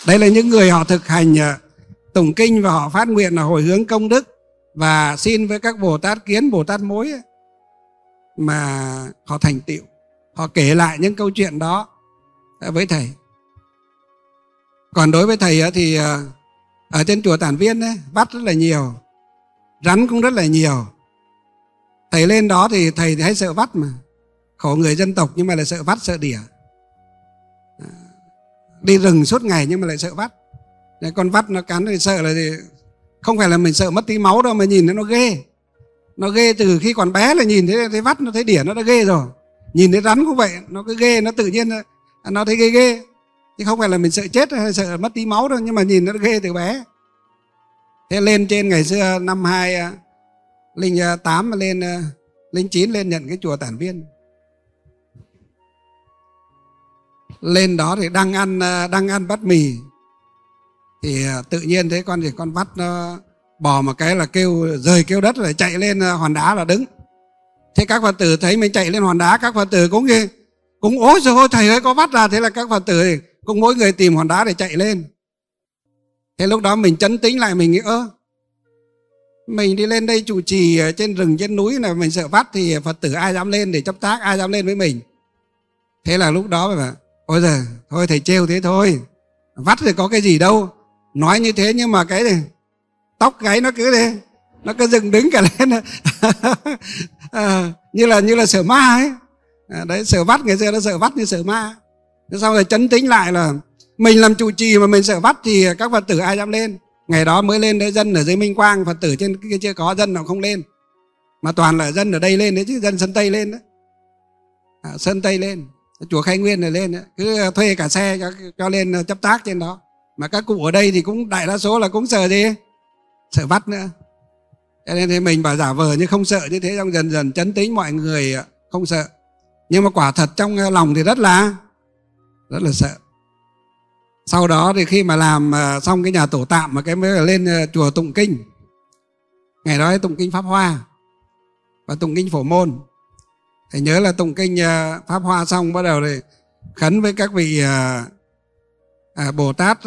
đây là những người họ thực hành tụng kinh và họ phát nguyện là hồi hướng công đức và xin với các Bồ Tát kiến, Bồ Tát mối ấy, mà họ thành tựu. Họ kể lại những câu chuyện đó với thầy. Còn đối với thầy thì ở trên chùa Tản Viên ấy, vắt rất là nhiều, rắn cũng rất là nhiều. Thầy lên đó thì thầy thấy sợ vắt mà. Khổ người dân tộc nhưng mà lại sợ vắt, sợ đỉa. Đi rừng suốt ngày nhưng mà lại sợ vắt. Con vắt nó cắn thì sợ là gì? Không phải là mình sợ mất tí máu đâu, mà nhìn nó ghê. Nó ghê từ khi còn bé là nhìn thấy vắt, nó thấy đỉa nó đã ghê rồi. Nhìn thấy rắn cũng vậy, nó cứ ghê, nó tự nhiên nó thấy ghê ghê. Chứ không phải là mình sợ chết hay sợ mất tí máu đâu, nhưng mà nhìn nó ghê từ bé. Thế lên trên ngày xưa năm 2008 mà lên 09 lên nhận cái chùa Tản Viên. Lên đó thì đang ăn bát mì thì tự nhiên thấy con gì con vắt nó bò một cái là kêu rời kêu đất rồi chạy lên hòn đá là đứng. Thế các Phật tử thấy mình chạy lên hòn đá, các Phật tử cũng nghe, cũng ối giời ơi thầy ơi có vắt ra. Thế là các Phật tử cũng mỗi người tìm hòn đá để chạy lên. Thế lúc đó mình trấn tĩnh lại, mình nghĩ ơ, mình đi lên đây trụ trì trên rừng trên núi là mình sợ vắt thì Phật tử ai dám lên để chấp tác, ai dám lên với mình. Thế là lúc đó mà ôi giời, thôi thầy trêu thế thôi, vắt thì có cái gì đâu. Nói như thế nhưng mà cái này, tóc gáy nó cứ thế, nó cứ dựng đứng cả lên. Như là sợ ma ấy. Đấy, sợ vắt, người xưa nó sợ vắt như sợ ma. Sau rồi trấn tĩnh lại là mình làm trụ trì mà mình sợ vắt thì các Phật tử ai dám lên. Ngày đó mới lên đấy, dân ở dưới Minh Quang, Phật tử trên kia chưa có, dân nào không lên. Mà toàn là dân ở đây lên đấy chứ, dân Sơn Tây lên đấy. Sơn Tây lên, chùa Khai Nguyên này lên đấy. Cứ thuê cả xe cho lên chấp tác trên đó. Mà các cụ ở đây thì cũng đại đa số là cũng sợ gì? Sợ vắt nữa. Cho nên thế mình bảo giả vờ như không sợ như thế, xong dần dần trấn tĩnh mọi người không sợ. Nhưng mà quả thật trong lòng thì rất là sợ. Sau đó thì khi mà làm xong cái nhà tổ tạm mà cái mới lên chùa tụng kinh. Ngày đó tụng kinh Pháp Hoa và tụng kinh Phổ Môn. Thầy nhớ là tụng kinh Pháp Hoa xong bắt đầu thì khấn với các vị Bồ Tát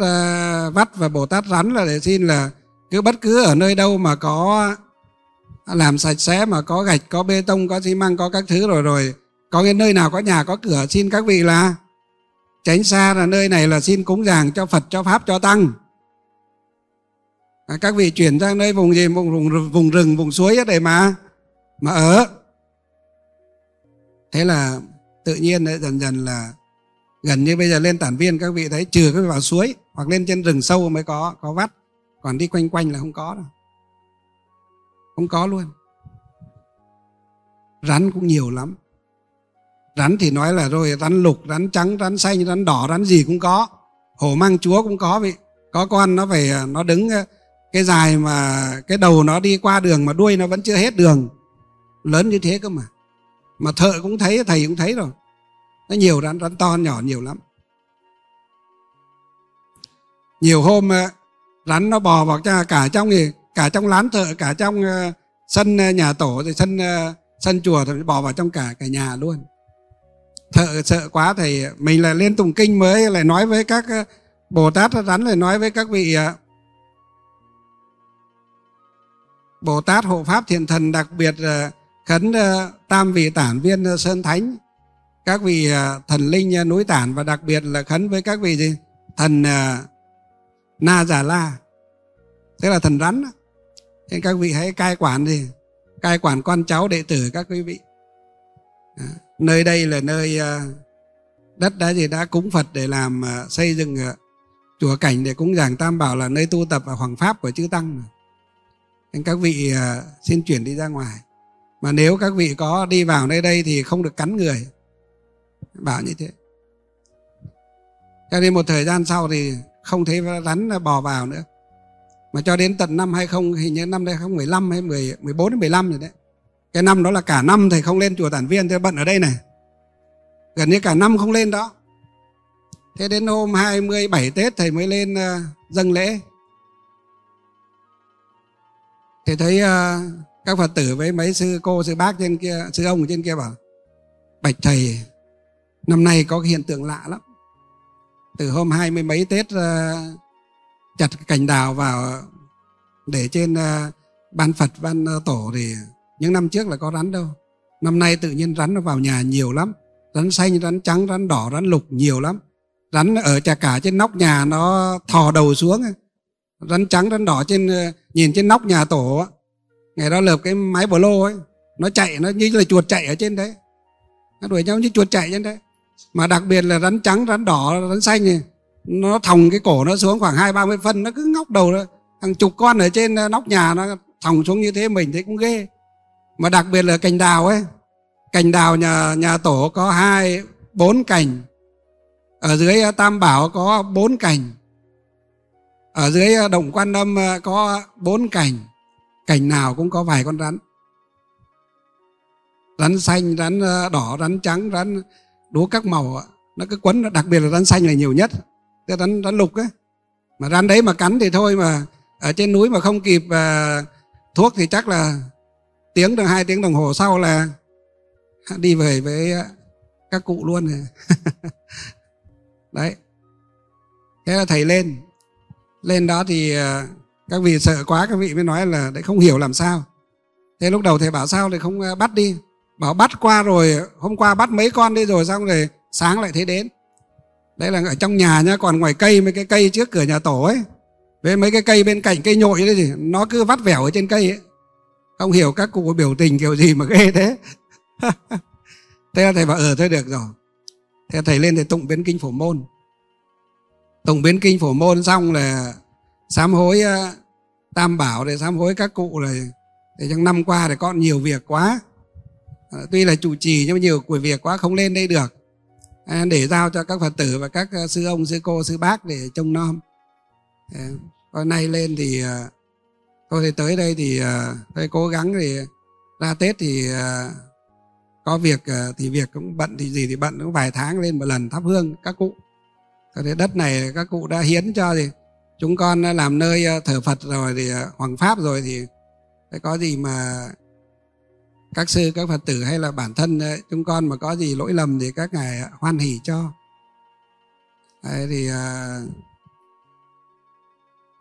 vắt và Bồ Tát rắn là để xin là cứ bất cứ ở nơi đâu mà có làm sạch sẽ, mà có gạch, có bê tông, có xi măng, có các thứ rồi có cái nơi nào có nhà có cửa, xin các vị là tránh xa, là nơi này là xin cúng dường cho Phật, cho Pháp, cho Tăng. Các vị chuyển sang nơi vùng gì, vùng rừng, vùng suối ấy để mà ở. Thế là tự nhiên đấy, dần dần là gần như bây giờ lên Tản Viên các vị thấy trừ các vị vào suối hoặc lên trên rừng sâu mới có vắt, còn đi quanh là không có đâu, không có luôn. Rắn cũng nhiều lắm. Rắn thì nói là rồi rắn lục, rắn trắng, rắn xanh, rắn đỏ, rắn gì cũng có. Hổ mang chúa cũng có vị. Có con nó phải, nó đứng cái dài mà cái đầu nó đi qua đường mà đuôi nó vẫn chưa hết đường. Lớn như thế cơ mà. Mà thợ cũng thấy, thầy cũng thấy rồi. Nó nhiều rắn, rắn to nhỏ nhiều lắm. Nhiều hôm rắn nó bò vào cả trong lán thợ, cả trong sân nhà tổ, rồi sân chùa, thì bò vào trong cả nhà luôn. Thợ sợ quá, thầy mình là lên tụng kinh mới lại nói với các Bồ Tát rắn, lại nói với các vị Bồ Tát hộ pháp thiện thần, đặc biệt khấn tam vị Tản Viên Sơn Thánh, các vị thần linh núi Tản, và đặc biệt là khấn với các vị gì thần Na Già La, tức là thần rắn. Nên các vị hãy cai quản gì, cai quản con cháu đệ tử các quý vị. Nơi đây là nơi đất đã cúng Phật để làm xây dựng chùa cảnh để cúng dường Tam Bảo, là nơi tu tập và hoằng pháp của chư Tăng. Nên các vị xin chuyển đi ra ngoài. Mà nếu các vị có đi vào nơi đây thì không được cắn người. Bảo như thế. Cho nên một thời gian sau thì không thấy rắn bò vào nữa. Mà cho đến tận năm 20, hình như năm 2015 hay 14 đến 15 rồi đấy. Cái năm đó là cả năm thầy không lên chùa Tản Viên, thầy bận ở đây này. Gần như cả năm không lên đó. Thế đến hôm 27 Tết thầy mới lên dâng lễ. Thầy thấy các Phật tử với mấy sư cô, sư bác trên kia, sư ông trên kia bảo: Bạch thầy, năm nay có cái hiện tượng lạ lắm. Từ hôm 20 mấy Tết chặt cành đào vào để trên ban Phật, ban tổ thì những năm trước là có rắn đâu. Năm nay tự nhiên rắn nó vào nhà nhiều lắm. Rắn xanh, rắn trắng, rắn đỏ, rắn lục nhiều lắm. rắn ở chả cả trên nóc nhà nó thò đầu xuống, rắn trắng rắn đỏ trên nhìn trên nóc nhà tổ. Ngày đó lợp cái máy bổ lô ấy, nó chạy, nó như là chuột chạy ở trên đấy, nó đuổi nhau như chuột chạy trên đấy. Mà đặc biệt là rắn trắng rắn đỏ rắn xanh này, nó thòng cái cổ nó xuống khoảng 20-30 phân, nó cứ ngóc đầu ra. Hàng chục con ở trên nóc nhà nó thòng xuống như thế, mình thấy cũng ghê. Mà đặc biệt là cành đào ấy, cành đào nhà tổ có 4 cành, ở dưới Tam Bảo có 4 cành, ở dưới Động Quan Âm có 4 cành. Cành nào cũng có vài con rắn, rắn xanh, rắn đỏ, rắn trắng, rắn đố các màu, nó cứ quấn. Đặc biệt là rắn xanh là nhiều nhất, rắn lục ấy. Mà rắn đấy mà cắn thì thôi, mà ở trên núi mà không kịp thuốc thì chắc là 1-2 tiếng đồng hồ sau là đi về với các cụ luôn rồi. Đấy, thế là thầy lên đó thì các vị sợ quá, các vị mới nói là đấy không hiểu làm sao. Thế lúc đầu thầy bảo sao thì không bắt đi, bảo bắt qua rồi, hôm qua bắt mấy con đi rồi, xong rồi sáng lại thấy đến. Đấy là ở trong nhà nhá, còn ngoài cây, mấy cái cây trước cửa nhà tổ ấy, với mấy cái cây bên cạnh cây nhội đấy thì nó cứ vắt vẻo ở trên cây ấy. Không hiểu các cụ biểu tình kiểu gì mà ghê thế. Thế là thầy bảo thôi được rồi. Thế thầy lên thầy tụng biến kinh Phổ Môn. Tụng biến kinh Phổ Môn xong là sám hối Tam Bảo, để sám hối các cụ rồi. Thì trong năm qua thì con nhiều việc quá, tuy là trụ trì nhưng mà nhiều của việc quá không lên đây được, để giao cho các Phật tử và các sư ông, sư cô, sư bác để trông nom. Hôm nay lên thì thôi thì tới đây thì thôi cố gắng, thì ra Tết thì có việc thì việc, cũng bận thì gì thì bận, cũng vài tháng lên một lần thắp hương các cụ. Thế đất này các cụ đã hiến cho thì chúng con làm nơi thờ Phật rồi, thì Hoàng Pháp rồi, thì có gì mà các sư, các Phật tử hay là bản thân chúng con mà có gì lỗi lầm thì các ngài hoan hỉ cho. Đấy, thì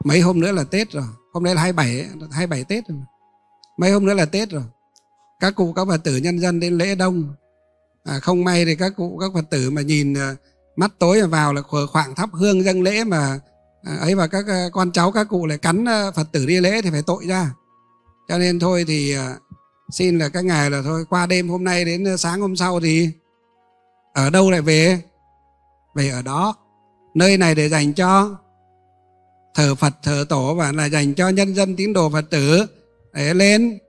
mấy hôm nữa là Tết rồi, hôm nay là 27 Tết rồi, mấy hôm nữa là Tết rồi. Các cụ, các Phật tử nhân dân đến lễ đông, không may thì các cụ, các Phật tử mà nhìn mắt tối mà vào là khoảng thắp hương dâng lễ mà ấy, và các con cháu các cụ lại cắn Phật tử đi lễ thì phải tội ra. Cho nên thôi thì xin là các ngài là thôi qua đêm hôm nay đến sáng hôm sau thì ở đâu lại về ở đó. Nơi này để dành cho thờ Phật thờ tổ, và là dành cho nhân dân tín đồ Phật tử để lên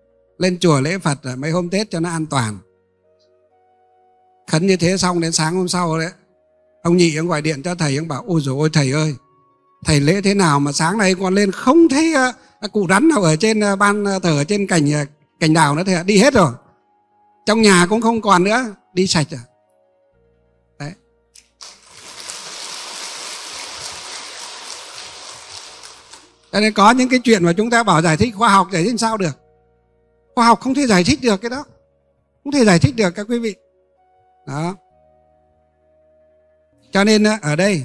chùa lễ Phật mấy hôm Tết cho nó an toàn. Khấn như thế xong đến sáng hôm sau đấy, ông Nhị ông gọi điện cho thầy, ông bảo ôi dồi ôi thầy ơi, thầy lễ thế nào mà sáng nay con lên không thấy cụ rắn nào ở trên ban thờ, ở trên cành đào nữa, thầy đi hết rồi, trong nhà cũng không còn nữa, đi sạch rồi. Đấy, cho nên có những cái chuyện mà chúng ta bảo giải thích khoa học, giải thích sao được, khoa học không thể giải thích được cái đó, không thể giải thích được các quý vị đó. Cho nên ở đây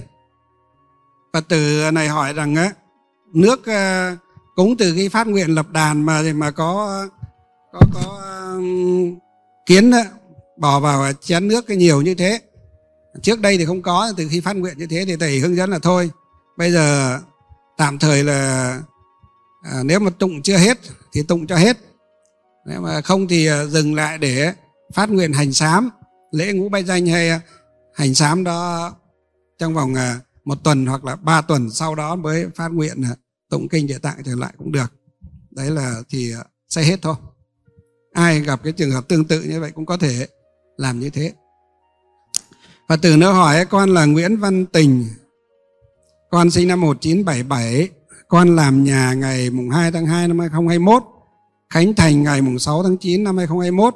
Phật tử này hỏi rằng nước cúng từ khi phát nguyện lập đàn mà có kiến bỏ vào chén nước cái nhiều như thế, trước đây thì không có, từ khi phát nguyện như thế thì thầy hướng dẫn là thôi bây giờ tạm thời là nếu mà tụng chưa hết thì tụng cho hết, nếu mà không thì dừng lại để phát nguyện hành sám, lễ ngũ bái danh hay hành sám đó trong vòng 1 tuần hoặc là 3 tuần, sau đó mới phát nguyện tụng kinh Địa Tạng trở lại cũng được. Đấy là thì sẽ hết thôi. Ai gặp cái trường hợp tương tự như vậy cũng có thể làm như thế. Phật tử nữa hỏi con là Nguyễn Văn Tình, con sinh năm 1977, con làm nhà ngày mùng 2 tháng 2 năm 2021, khánh thành ngày mùng 6 tháng 9 năm 2021.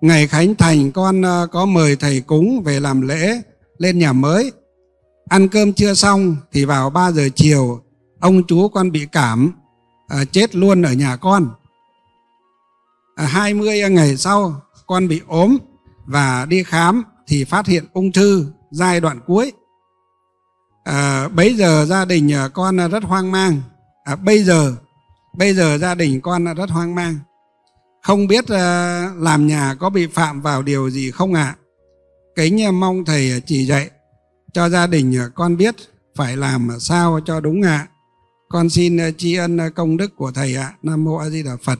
Ngày khánh thành con có mời thầy cúng về làm lễ lên nhà mới. Ăn cơm chưa xong thì vào 3 giờ chiều ông chú con bị cảm chết luôn ở nhà con. 20 ngày sau con bị ốm và đi khám thì phát hiện ung thư giai đoạn cuối. Bây giờ gia đình con rất hoang mang. Bây giờ gia đình con rất hoang mang, không biết làm nhà có bị phạm vào điều gì không ạ? Kính mong thầy chỉ dạy. cho gia đình con biết phải làm sao cho đúng ạ. Con xin tri ân công đức của thầy ạ. Nam Mô A Di Đà Phật.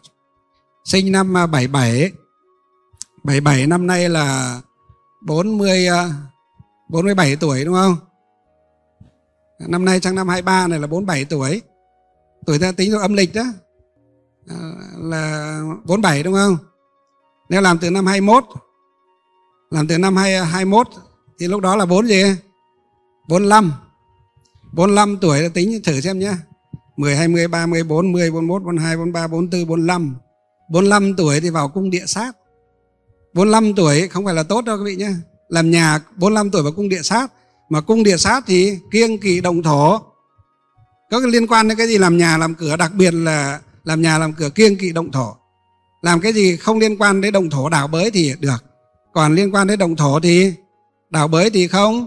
Sinh năm 77. 77 năm nay là 47 tuổi đúng không? Năm nay sang năm 23 này là 47 tuổi. Tuổi ta tính theo âm lịch đó. Là 47 đúng không? Nếu làm từ năm 21, làm từ năm 21 thì lúc đó là 4 gì? 45. 45 tuổi là tính thử xem nhé. 10, 20, 30, 40, 41, 42, 43, 44, 45. 45 tuổi thì vào cung địa sát. 45 tuổi không phải là tốt đâu các vị nhé. Làm nhà 45 tuổi vào cung địa sát. Mà cung địa sát thì kiêng kỵ động thổ. Có cái liên quan đến cái gì làm nhà làm cửa, đặc biệt là làm nhà làm cửa kiêng kỵ động thổ. Làm cái gì không liên quan đến động thổ đảo bới thì được. Còn liên quan đến động thổ thì đảo bới thì không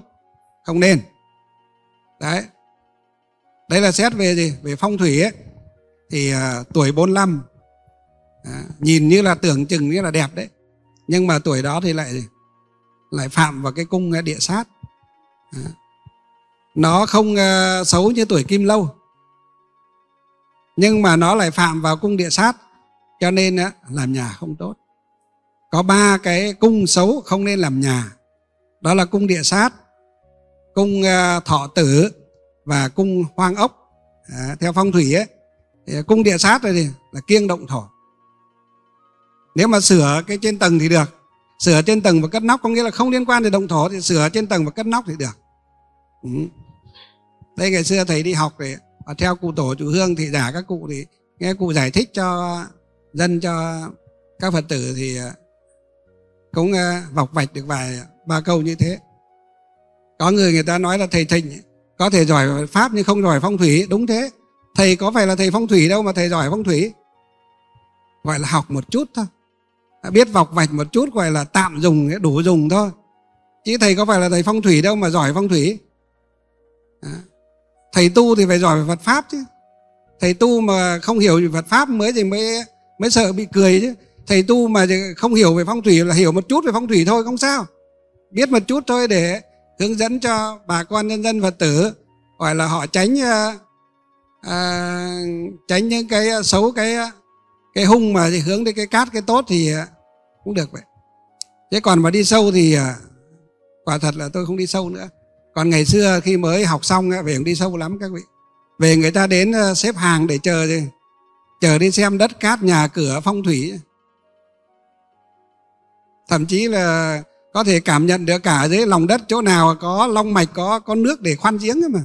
nên. Đấy. Đấy là xét về gì? Về phong thủy ấy. Thì tuổi 45 nhìn như là tưởng chừng như là đẹp đấy. Nhưng mà tuổi đó thì lại phạm vào cái cung địa sát. Nó không xấu như tuổi Kim Lâu, nhưng mà nó lại phạm vào cung địa sát. Cho nên làm nhà không tốt. Có 3 cái cung xấu không nên làm nhà. Đó là cung địa sát, cung thọ tử và cung hoang ốc. Theo phong thủy ấy, thì cung địa sát thì là kiêng động thổ. Nếu mà sửa cái trên tầng thì được. Sửa trên tầng và cất nóc có nghĩa là không liên quan đến động thổ thì sửa trên tầng và cất nóc thì được. Đây ngày xưa thầy đi học thì theo cụ tổ chủ Hương thì giả các cụ thì nghe cụ giải thích cho dân, cho các Phật tử thì cũng vọc vạch được ba câu như thế. Có người ta nói là thầy Thịnh có thể giỏi Pháp nhưng không giỏi phong thủy. Đúng thế. Thầy có phải là thầy phong thủy đâu mà thầy giỏi phong thủy. Gọi là học một chút thôi, biết vọc vạch một chút, gọi là tạm dùng, đủ dùng thôi. Chứ thầy có phải là thầy phong thủy đâu mà giỏi phong thủy. Thầy tu thì phải giỏi về Phật Pháp chứ. Thầy tu mà không hiểu về Phật Pháp mới sợ bị cười chứ. Thầy tu mà không hiểu về phong thủy, là hiểu một chút về phong thủy thôi không sao. Biết một chút thôi để hướng dẫn cho bà con nhân dân Phật tử, gọi là họ tránh những cái xấu, cái hung mà thì hướng đến cái cát, cái tốt thì cũng được vậy. Thế còn mà đi sâu thì quả thật là tôi không đi sâu nữa. Còn ngày xưa khi mới học xong về cũng đi sâu lắm các vị. Về người ta đến xếp hàng để chờ đi xem đất cát, nhà cửa, phong thủy. Thậm chí là có thể cảm nhận được cả dưới lòng đất chỗ nào có long mạch, có nước để khoan giếng cơ mà.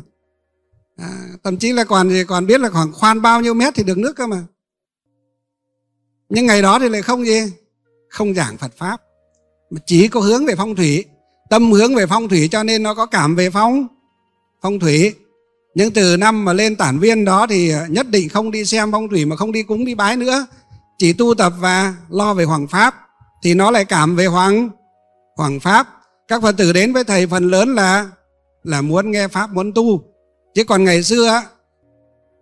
Thậm chí là còn biết là khoảng khoan bao nhiêu mét thì được nước cơ mà. Nhưng ngày đó thì lại không giảng Phật Pháp, mà chỉ có hướng về phong thủy, tâm hướng về phong thủy, cho nên nó có cảm về phong thủy. Nhưng từ năm mà lên Tản Viên đó thì nhất định không đi xem phong thủy mà không đi cúng đi bái nữa, chỉ tu tập và lo về Hoàng Pháp thì nó lại cảm về Hoàng Pháp. Các Phật tử đến với thầy phần lớn là muốn nghe Pháp, muốn tu. Chứ còn ngày xưa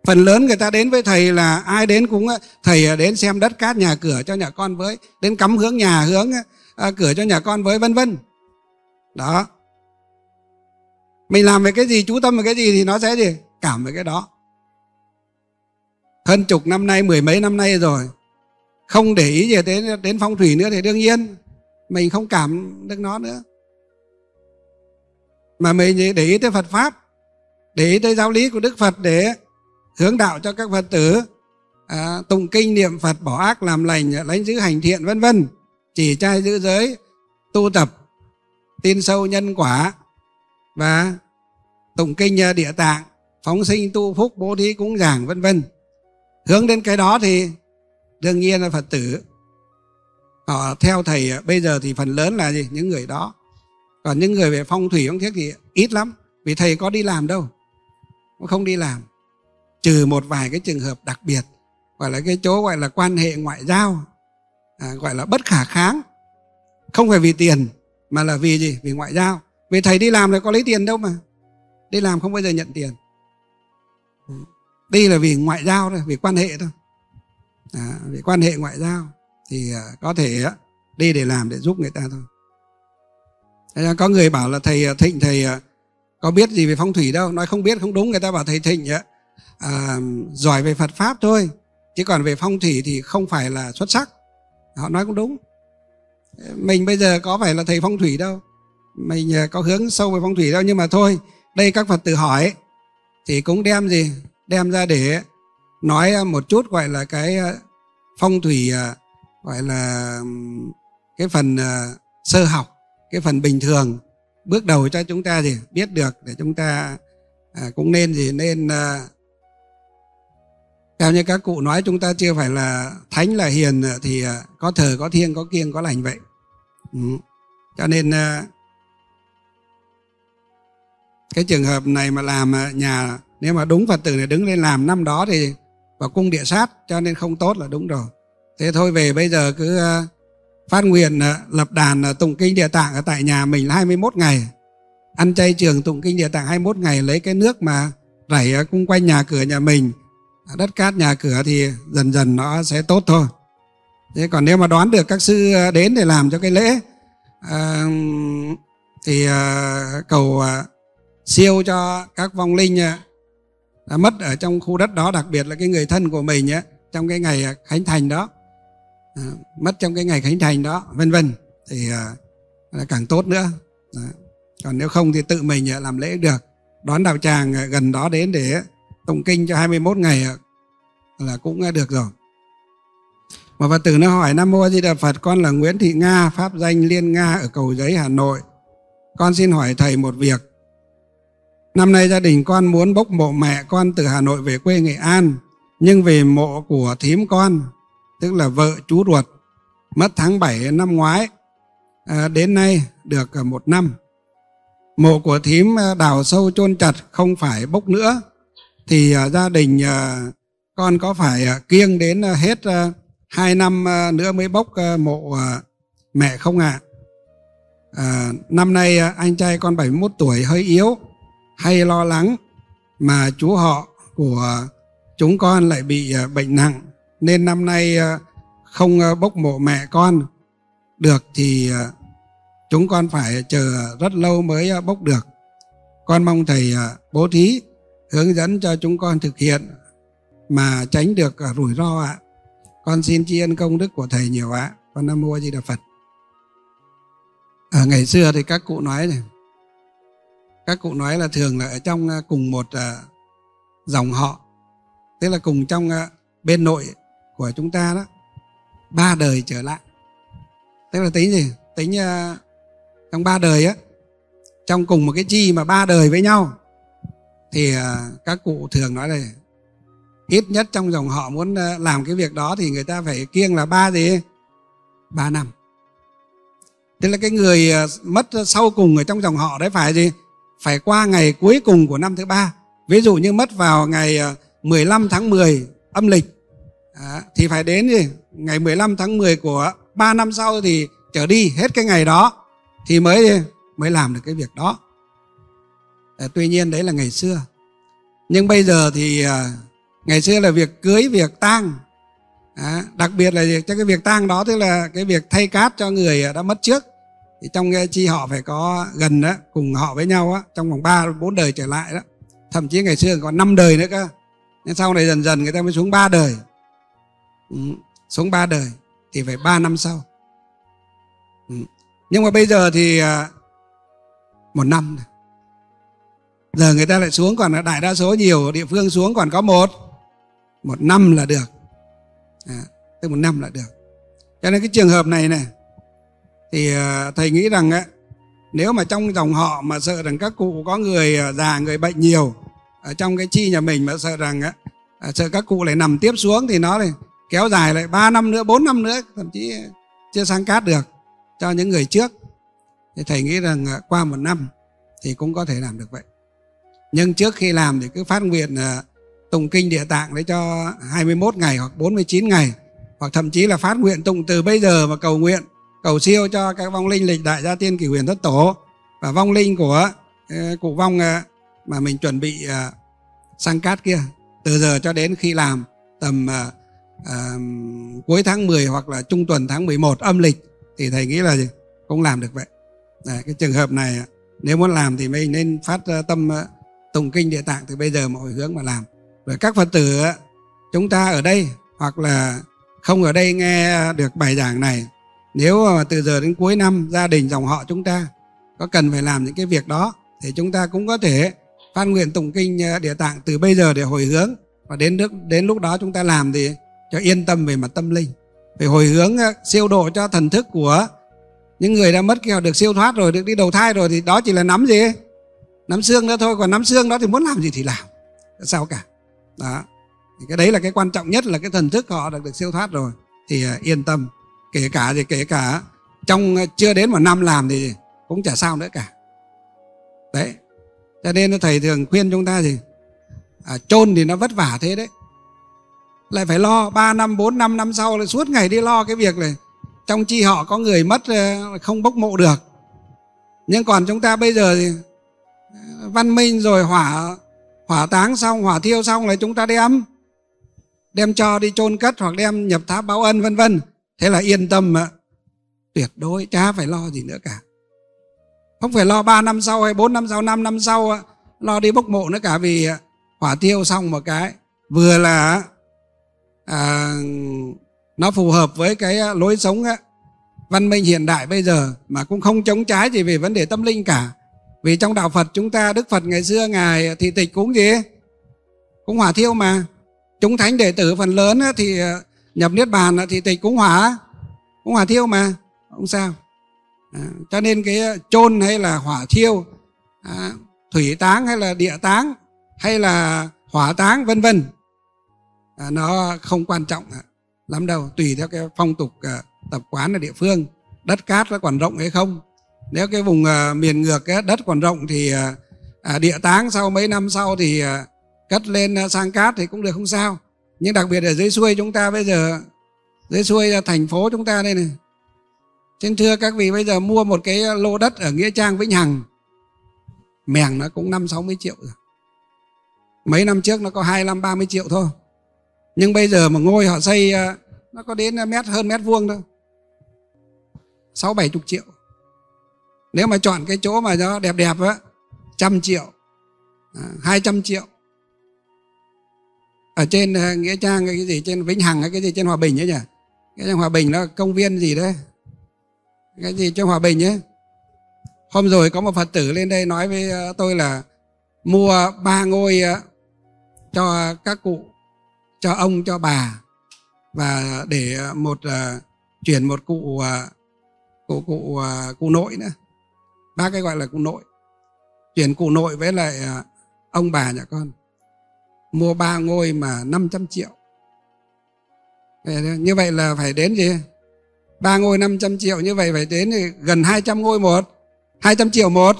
phần lớn người ta đến với thầy là ai đến cũng thầy đến xem đất cát, nhà cửa cho nhà con với, đến cắm hướng nhà, hướng cửa cho nhà con với, vân vân. Đó. Mình làm về cái gì, chú tâm về cái gì thì nó sẽ gì? Cảm về cái đó. Hơn chục năm nay, mười mấy năm nay rồi, không để ý gì đến phong thủy nữa thì đương nhiên mình không cảm được nó nữa. Mà mình để ý tới Phật Pháp, để ý tới giáo lý của Đức Phật để hướng đạo cho các Phật tử, tụng kinh niệm Phật, bỏ ác làm lành, lánh giữ hành thiện, vân vân, chỉ trai giữ giới, tu tập, tin sâu nhân quả và tụng kinh Địa Tạng, phóng sinh tu phúc, bố thí cúng dường, vân vân. Hướng đến cái đó thì đương nhiên là Phật tử họ theo thầy bây giờ thì phần lớn là gì? Những người đó. Còn những người về phong thủy, phong thiết thì ít lắm, vì thầy có đi làm đâu, không đi làm. Trừ một vài cái trường hợp đặc biệt, gọi là cái chỗ gọi là quan hệ ngoại giao, gọi là bất khả kháng. Không phải vì tiền mà là vì gì? Vì ngoại giao. Vì thầy đi làm là có lấy tiền đâu mà. Đi làm không bao giờ nhận tiền. Đi là vì ngoại giao thôi, vì quan hệ thôi. Vì quan hệ ngoại giao thì có thể đi để làm, để giúp người ta thôi. Có người bảo là thầy Thịnh, thầy có biết gì về phong thủy đâu, nói không biết không đúng, người ta bảo thầy Thịnh ấy, giỏi về Phật Pháp thôi, chứ còn về phong thủy thì không phải là xuất sắc. Họ nói cũng đúng. Mình bây giờ có phải là thầy phong thủy đâu, mình có hướng sâu về phong thủy đâu, nhưng mà thôi, đây các Phật tử hỏi thì cũng đem gì, đem ra để nói một chút, gọi là cái phong thủy, gọi là cái phần sơ học, cái phần bình thường, bước đầu cho chúng ta gì biết được, để chúng ta cũng nên gì, nên theo như các cụ nói, chúng ta chưa phải là thánh là hiền thì có thờ có thiêng có kiêng có lành vậy. Cho nên cái trường hợp này mà làm nhà, nếu mà đúng Phật tử này đứng lên làm năm đó thì vào cung địa sát, cho nên không tốt là đúng rồi. Thế thôi về bây giờ cứ phát nguyện lập đàn tụng kinh Địa Tạng ở tại nhà mình là 21 ngày. Ăn chay trường tụng kinh Địa Tạng 21 ngày, lấy cái nước mà rảy xung quanh nhà cửa nhà mình, đất cát nhà cửa thì dần dần nó sẽ tốt thôi. Thế còn nếu mà đoán được các sư đến để làm cho cái lễ thì cầu siêu cho các vong linh đã mất ở trong khu đất đó, đặc biệt là cái người thân của mình trong cái ngày khánh thành đó, mất trong cái ngày khánh thành đó, vân vân, thì càng tốt nữa. Còn nếu không thì tự mình làm lễ được, đón đạo tràng gần đó đến để tụng kinh cho 21 ngày là cũng được rồi. Mà Phật tử nó hỏi: Nam Mô A Di Đà Phật, con là Nguyễn Thị Nga, pháp danh Liên Nga ở Cầu Giấy, Hà Nội. Con xin hỏi thầy một việc. Năm nay gia đình con muốn bốc mộ mẹ con từ Hà Nội về quê Nghệ An, nhưng về mộ của thím con, tức là vợ chú ruột, mất tháng 7 năm ngoái, đến nay được một năm. Mộ của thím đào sâu chôn chặt, không phải bốc nữa, thì gia đình con có phải kiêng đến hết 2 năm nữa mới bốc mộ mẹ không ạ? Năm nay anh trai con 71 tuổi, hơi yếu, hay lo lắng, mà chú họ của chúng con lại bị bệnh nặng, nên năm nay không bốc mộ mẹ con được thì chúng con phải chờ rất lâu mới bốc được. Con mong thầy bố thí hướng dẫn cho chúng con thực hiện mà tránh được rủi ro ạ. Con xin tri ân công đức của thầy nhiều ạ. Con Nam Mô A Di Đà Phật. Ở ngày xưa thì các cụ nói này, các cụ nói là thường là ở trong cùng một dòng họ, tức là cùng trong bên nội của chúng ta đó, 3 đời trở lại, tức là tính gì, tính trong 3 đời á, trong cùng một cái chi mà 3 đời với nhau, thì các cụ thường nói là ít nhất trong dòng họ muốn làm cái việc đó thì người ta phải kiêng là 3 năm, tức là cái người mất sau cùng ở trong dòng họ đấy phải gì, phải qua ngày cuối cùng của năm thứ 3. Ví dụ như mất vào ngày 15 tháng 10 âm lịch thì phải đến gì, ngày 15 tháng 10 của 3 năm sau thì trở đi, hết cái ngày đó thì mới làm được cái việc đó. Tuy nhiên đấy là ngày xưa. Nhưng bây giờ thì ngày xưa là việc cưới, việc tang, đặc biệt là cho cái việc tang đó, tức là cái việc thay cát cho người đã mất trước, thì trong chi họ phải có gần đó, cùng họ với nhau đó, trong vòng 3-4 đời trở lại đó. Thậm chí ngày xưa còn 5 đời nữa cơ. Nên sau này dần dần người ta mới xuống 3 đời. Xuống 3 đời thì phải 3 năm sau. Nhưng mà bây giờ thì 1 năm này. Giờ người ta lại xuống, còn đại đa số nhiều địa phương xuống còn có một năm là được. Tức 1 năm là được. Cho nên cái trường hợp này này thì thầy nghĩ rằng ấy, nếu mà trong dòng họ mà sợ rằng các cụ có người già, người bệnh nhiều ở trong cái chi nhà mình, mà sợ rằng ấy, sợ các cụ lại nằm tiếp xuống thì nó này, kéo dài lại 3 năm nữa, 4 năm nữa, thậm chí chưa sang cát được cho những người trước, thì thầy nghĩ rằng qua 1 năm thì cũng có thể làm được vậy. Nhưng trước khi làm thì cứ phát nguyện tụng kinh Địa Tạng đấy cho 21 ngày hoặc 49 ngày, hoặc thậm chí là phát nguyện tụng từ bây giờ mà cầu nguyện, cầu siêu cho các vong linh lịch đại gia tiên kỷ huyền thất tổ và vong linh của cụ vong mà mình chuẩn bị sang cát kia, từ giờ cho đến khi làm tầm cuối tháng 10 hoặc là trung tuần tháng 11 âm lịch, thì thầy nghĩ là gì? Cũng làm được vậy. Đấy, cái trường hợp này Nếu muốn làm thì mình nên phát tâm tụng kinh Địa Tạng từ bây giờ mọi hướng mà làm. Rồi các Phật tử chúng ta ở đây hoặc là không ở đây nghe được bài giảng này, nếu từ giờ đến cuối năm gia đình dòng họ chúng ta có cần phải làm những cái việc đó thì chúng ta cũng có thể phát nguyện tụng kinh Địa Tạng từ bây giờ để hồi hướng, và đến lúc đó chúng ta làm thì cho yên tâm về mặt tâm linh, phải hồi hướng siêu độ cho thần thức của những người đã mất kia được siêu thoát rồi, được đi đầu thai rồi, thì đó chỉ là nắm gì? Nắm xương đó thôi, còn nắm xương đó thì muốn làm gì thì làm, sao cả. Đó. Thì cái đấy là cái quan trọng nhất, là cái thần thức họ được siêu thoát rồi thì yên tâm. Kể cả trong chưa đến một năm làm thì cũng chả sao nữa cả. Đấy. Cho nên thầy thường khuyên chúng ta gì? Chôn thì nó vất vả thế đấy. Lại phải lo 3 năm, 4 năm, năm sau lại suốt ngày đi lo cái việc này. Trong chi họ có người mất không bốc mộ được. Nhưng còn chúng ta bây giờ thì văn minh rồi, hỏa táng xong, hỏa thiêu xong là chúng ta đem cho đi chôn cất hoặc đem nhập tháp báo ân vân vân. Thế là yên tâm tuyệt đối, chả phải lo gì nữa cả. Không phải lo 3 năm sau hay 4 năm sau, 5 năm sau lo đi bốc mộ nữa cả, vì hỏa thiêu xong một cái vừa là nó phù hợp với cái lối sống văn minh hiện đại bây giờ, mà cũng không chống trái gì về vấn đề tâm linh cả. Vì trong đạo Phật chúng ta, Đức Phật ngày xưa Ngài thì tịch cũng gì? Cũng hỏa thiêu mà. Chúng thánh đệ tử phần lớn thì nhập Niết Bàn thì tịch cũng hỏa thiêu mà, không sao. Cho nên cái chôn hay là hỏa thiêu, thủy táng hay là địa táng hay là hỏa táng vân vân, nó không quan trọng lắm đâu, tùy theo cái phong tục tập quán ở địa phương, đất cát nó còn rộng hay không. Nếu cái vùng miền ngược đất còn rộng thì địa táng sau mấy năm sau thì cất lên sang cát thì cũng được, không sao. Nhưng đặc biệt ở dưới xuôi chúng ta bây giờ, dưới xuôi thành phố chúng ta đây này, xin thưa các vị, bây giờ mua một cái lô đất ở Nghĩa Trang Vĩnh Hằng mèng nó cũng 50-60 triệu rồi. Mấy năm trước nó có 25-30 triệu thôi, nhưng bây giờ mà ngôi họ xây nó có đến hơn mét vuông thôi, 60-70 triệu. Nếu mà chọn cái chỗ mà nó đẹp đẹp á, 100 triệu, 200 triệu. Ở trên Nghĩa Trang cái gì, trên Vĩnh Hằng cái gì, trên Hòa Bình ấy nhỉ, cái Hòa Bình nó công viên gì đấy, cái gì trên Hòa Bình ấy. Hôm rồi có một Phật tử lên đây nói với tôi là mua 3 ngôi cho các cụ, cho ông, cho bà, và để chuyển một cụ nội nữa, 3 cái gọi là cụ nội, chuyển cụ nội với lại ông bà nhà con, mua 3 ngôi mà 500 triệu. Như vậy là phải đến gì, 3 ngôi 500 triệu, như vậy phải đến gần 200 ngôi, 200 triệu một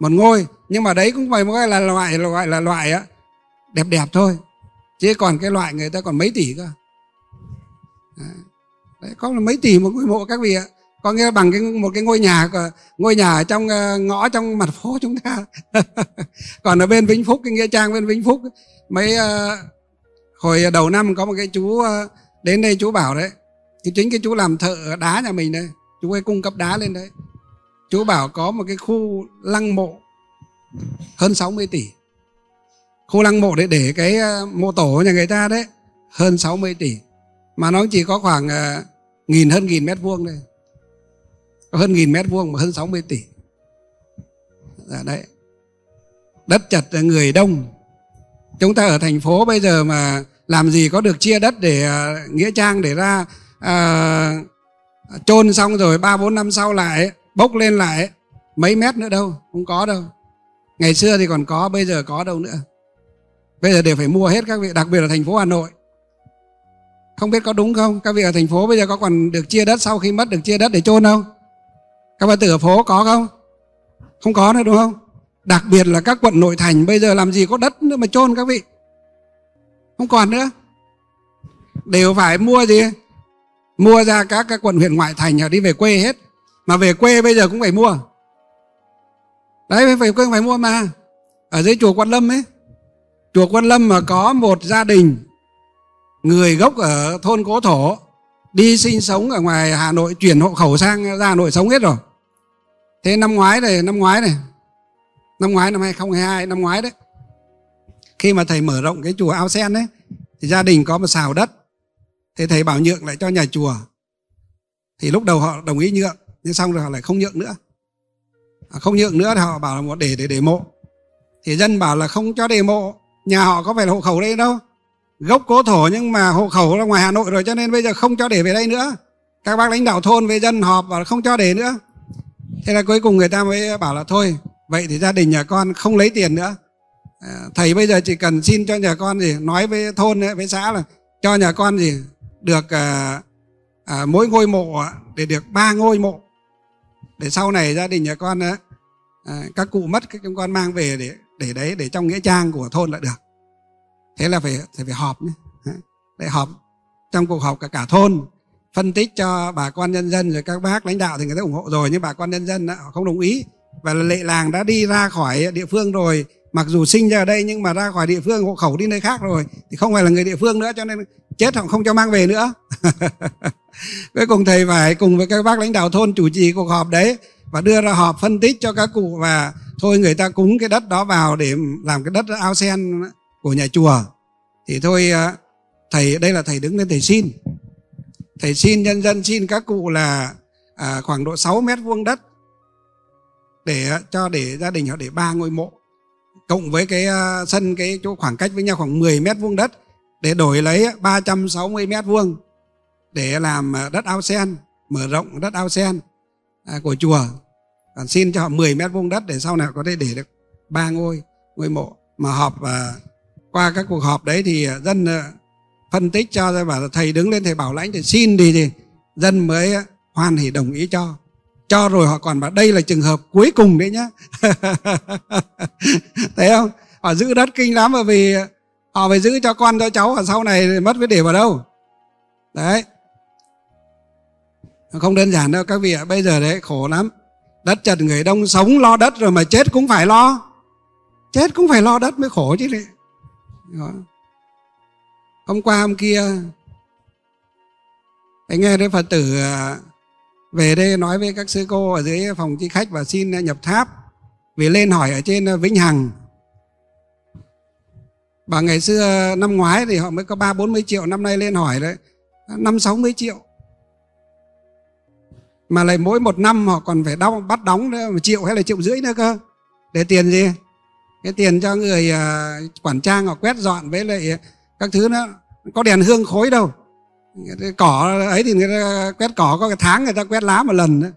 ngôi. Nhưng mà đấy cũng phải gọi là loại đẹp đẹp thôi, chứ còn cái loại người ta còn mấy tỷ cơ. Đấy, có là mấy tỷ một ngôi mộ các vị ạ. Có nghĩa là bằng một cái ngôi nhà ở trong ngõ, trong mặt phố chúng ta. Còn ở bên Vĩnh Phúc, cái Nghĩa Trang bên Vĩnh Phúc, hồi đầu năm có một cái chú đến đây, chú bảo đấy, chính cái chú làm thợ đá nhà mình đấy, chú ấy cung cấp đá lên đấy, chú bảo có một cái khu lăng mộ hơn 60 tỷ. Khu lăng mộ để cái mộ tổ nhà người ta đấy, hơn 60 tỷ, mà nó chỉ có khoảng hơn 1.000 mét vuông đây, hơn 1.000 mét vuông mà hơn 60 tỷ. Đấy. Đất chật người đông. Chúng ta ở thành phố bây giờ mà làm gì có được chia đất để Nghĩa Trang để ra chôn xong rồi 3-4 năm sau lại bốc lên lại mấy mét nữa đâu, không có đâu. Ngày xưa thì còn có, bây giờ có đâu nữa. Bây giờ đều phải mua hết các vị, đặc biệt là thành phố Hà Nội. Không biết có đúng không? Các vị ở thành phố bây giờ có còn được chia đất, sau khi mất được chia đất để chôn không? Các bạn tử ở phố có không? Không có nữa đúng không? Đặc biệt là các quận nội thành bây giờ làm gì có đất nữa mà chôn các vị. Không còn nữa. Đều phải mua gì? Mua ra các quận huyện ngoại thành đi về quê hết. Mà về quê bây giờ cũng phải mua. Đấy, về quê cũng phải mua mà. Ở dưới chùa Quan Lâm ấy, chùa Quan Lâm mà có một gia đình người gốc ở thôn Cố Thổ đi sinh sống ở ngoài Hà Nội, chuyển hộ khẩu sang ra Hà Nội sống hết rồi. Thế năm ngoái này năm ngoái, năm 2022, năm ngoái đấy, khi mà thầy mở rộng cái chùa Ao Sen đấy, thì gia đình có một xào đất, thì thầy bảo nhượng lại cho nhà chùa. Thì lúc đầu họ đồng ý nhượng, nhưng xong rồi họ lại không nhượng nữa. Không nhượng nữa thì họ bảo là để mộ. Thì dân bảo là không cho để mộ, nhà họ có phải là hộ khẩu đây đâu, gốc Cố Thổ nhưng mà hộ khẩu là ngoài Hà Nội rồi, cho nên bây giờ không cho để về đây nữa. Các bác lãnh đạo thôn với dân họp bảo là không cho để nữa. Thế là cuối cùng người ta mới bảo là thôi, vậy thì gia đình nhà con không lấy tiền nữa. Thầy bây giờ chỉ cần xin cho nhà con gì, nói với thôn với xã là cho nhà con gì được mỗi ngôi mộ để được 3 ngôi mộ, để sau này gia đình nhà con các cụ mất các con mang về để đấy, để trong nghĩa trang của thôn lại được. Thế là phải họp nhé. Để họp trong cuộc họp cả thôn, phân tích cho bà con nhân dân, rồi các bác lãnh đạo thì người ta ủng hộ rồi, nhưng bà con nhân dân họ không đồng ý. Và là lệ làng đã đi ra khỏi địa phương rồi, mặc dù sinh ra ở đây nhưng mà ra khỏi địa phương, hộ khẩu đi nơi khác rồi thì không phải là người địa phương nữa, cho nên chết họ không cho mang về nữa. Cuối cùng thầy phải cùng với các bác lãnh đạo thôn chủ trì cuộc họp đấy và đưa ra họp phân tích cho các cụ, và thôi người ta cúng cái đất đó vào để làm cái đất ao sen của nhà chùa. Thì thôi thầy, đây là thầy đứng lên thầy xin, nhân dân xin các cụ là khoảng độ 6 mét vuông đất để cho gia đình họ để 3 ngôi mộ, cộng với cái sân, cái chỗ khoảng cách với nhau khoảng 10 mét vuông đất, để đổi lấy 360 mét vuông để làm đất ao sen, mở rộng đất ao sen của chùa. Còn xin cho họ 10 mét vuông đất để sau này có thể để được 3 ngôi mộ. Mà họp qua các cuộc họp đấy thì dân phân tích cho rồi, bảo thầy đứng lên thầy bảo lãnh thầy xin thì dân mới hoan hỉ đồng ý cho. Cho rồi họ còn bảo đây là trường hợp cuối cùng đấy nhá. Thấy không? Họ giữ đất kinh lắm, bởi vì họ phải giữ cho con cho cháu, và sau này mất với để vào đâu. Đấy, không đơn giản đâu các vị ạ. Bây giờ đấy khổ lắm, đất chật người đông, sống lo đất rồi mà chết cũng phải lo, chết cũng phải lo đất mới khổ chứ đấy. Hôm qua hôm kia anh nghe đấy Phật tử về đây nói với các sư cô ở dưới phòng chi khách và xin nhập tháp, vì lên hỏi ở trên Vĩnh Hằng. Bà ngày xưa năm ngoái thì họ mới có 30-40 triệu, năm nay lên hỏi đấy 50-60 triệu, mà lại mỗi một năm họ còn phải bắt đóng 1 triệu hay là 1,5 triệu nữa cơ. Để tiền gì? Cái tiền cho người quản trang họ quét dọn với lại các thứ nữa. Có đèn hương khói đâu, cái cỏ ấy thì người ta quét cỏ có cái tháng người ta quét lá một lần nữa.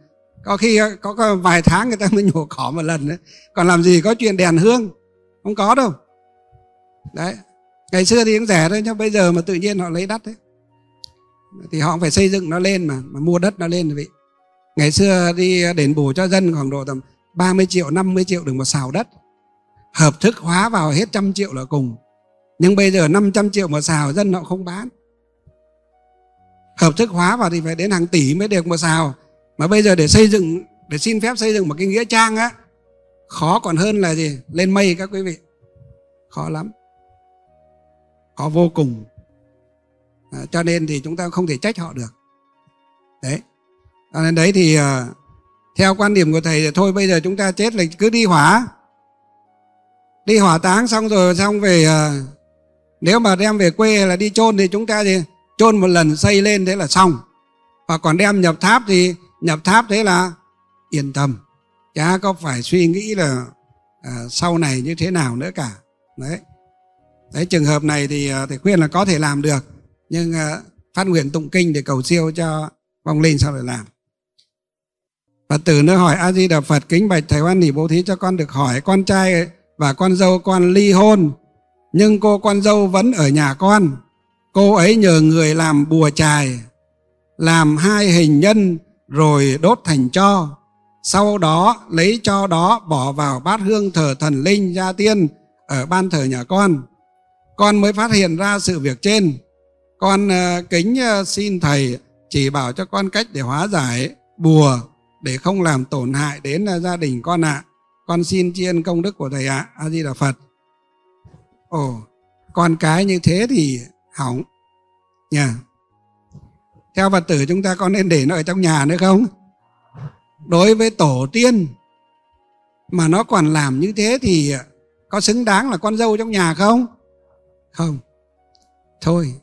Có khi có vài tháng người ta mới nhổ cỏ một lần nữa. Còn làm gì có chuyện đèn hương, không có đâu. Đấy, ngày xưa thì cũng rẻ thôi, nhưng bây giờ mà tự nhiên họ lấy đắt đấy, thì họ phải xây dựng nó lên mà mua đất nó lên. Vậy ngày xưa đi đền bù cho dân khoảng độ tầm 30 triệu 50 triệu được một xào đất, hợp thức hóa vào hết 100 triệu là cùng. Nhưng bây giờ 500 triệu một xào dân họ không bán, hợp thức hóa vào thì phải đến hàng tỷ mới được một xào. Mà bây giờ để xây dựng, để xin phép xây dựng một cái nghĩa trang á, khó còn hơn là gì lên mây các quý vị, khó lắm, khó vô cùng. Cho nên thì chúng ta không thể trách họ được. Đấy, cho nên đấy thì theo quan điểm của thầy thì thôi bây giờ chúng ta chết là cứ đi hỏa táng xong về. Nếu mà đem về quê là đi chôn thì chúng ta thì chôn một lần xây lên thế là xong. Và còn đem nhập tháp thì nhập tháp, thế là yên tâm, chả có phải suy nghĩ là sau này như thế nào nữa cả. Đấy, đấy trường hợp này thì thầy khuyên là có thể làm được, nhưng phát nguyện tụng kinh để cầu siêu cho vong linh sau để làm. Phật tử nữa hỏi: A Di Đà Phật, kính bạch thầy, hoan hỉ bố thí cho con được hỏi, con trai và con dâu con ly hôn, nhưng cô con dâu vẫn ở nhà con. Cô ấy nhờ người làm bùa chài, làm 2 hình nhân rồi đốt thành tro, sau đó lấy tro đó bỏ vào bát hương thờ thần linh gia tiên ở ban thờ nhà con. Con mới phát hiện ra sự việc trên. Con kính xin thầy chỉ bảo cho con cách để hóa giải bùa để không làm tổn hại đến gia đình con ạ. Con xin tri ân công đức của thầy ạ. A Di Đà Phật. Ồ, con cái như thế thì hỏng nhà. Theo Phật tử chúng ta có nên để nó ở trong nhà nữa không? Đối với tổ tiên mà nó còn làm như thế thì có xứng đáng là con dâu trong nhà không? Không. Thôi,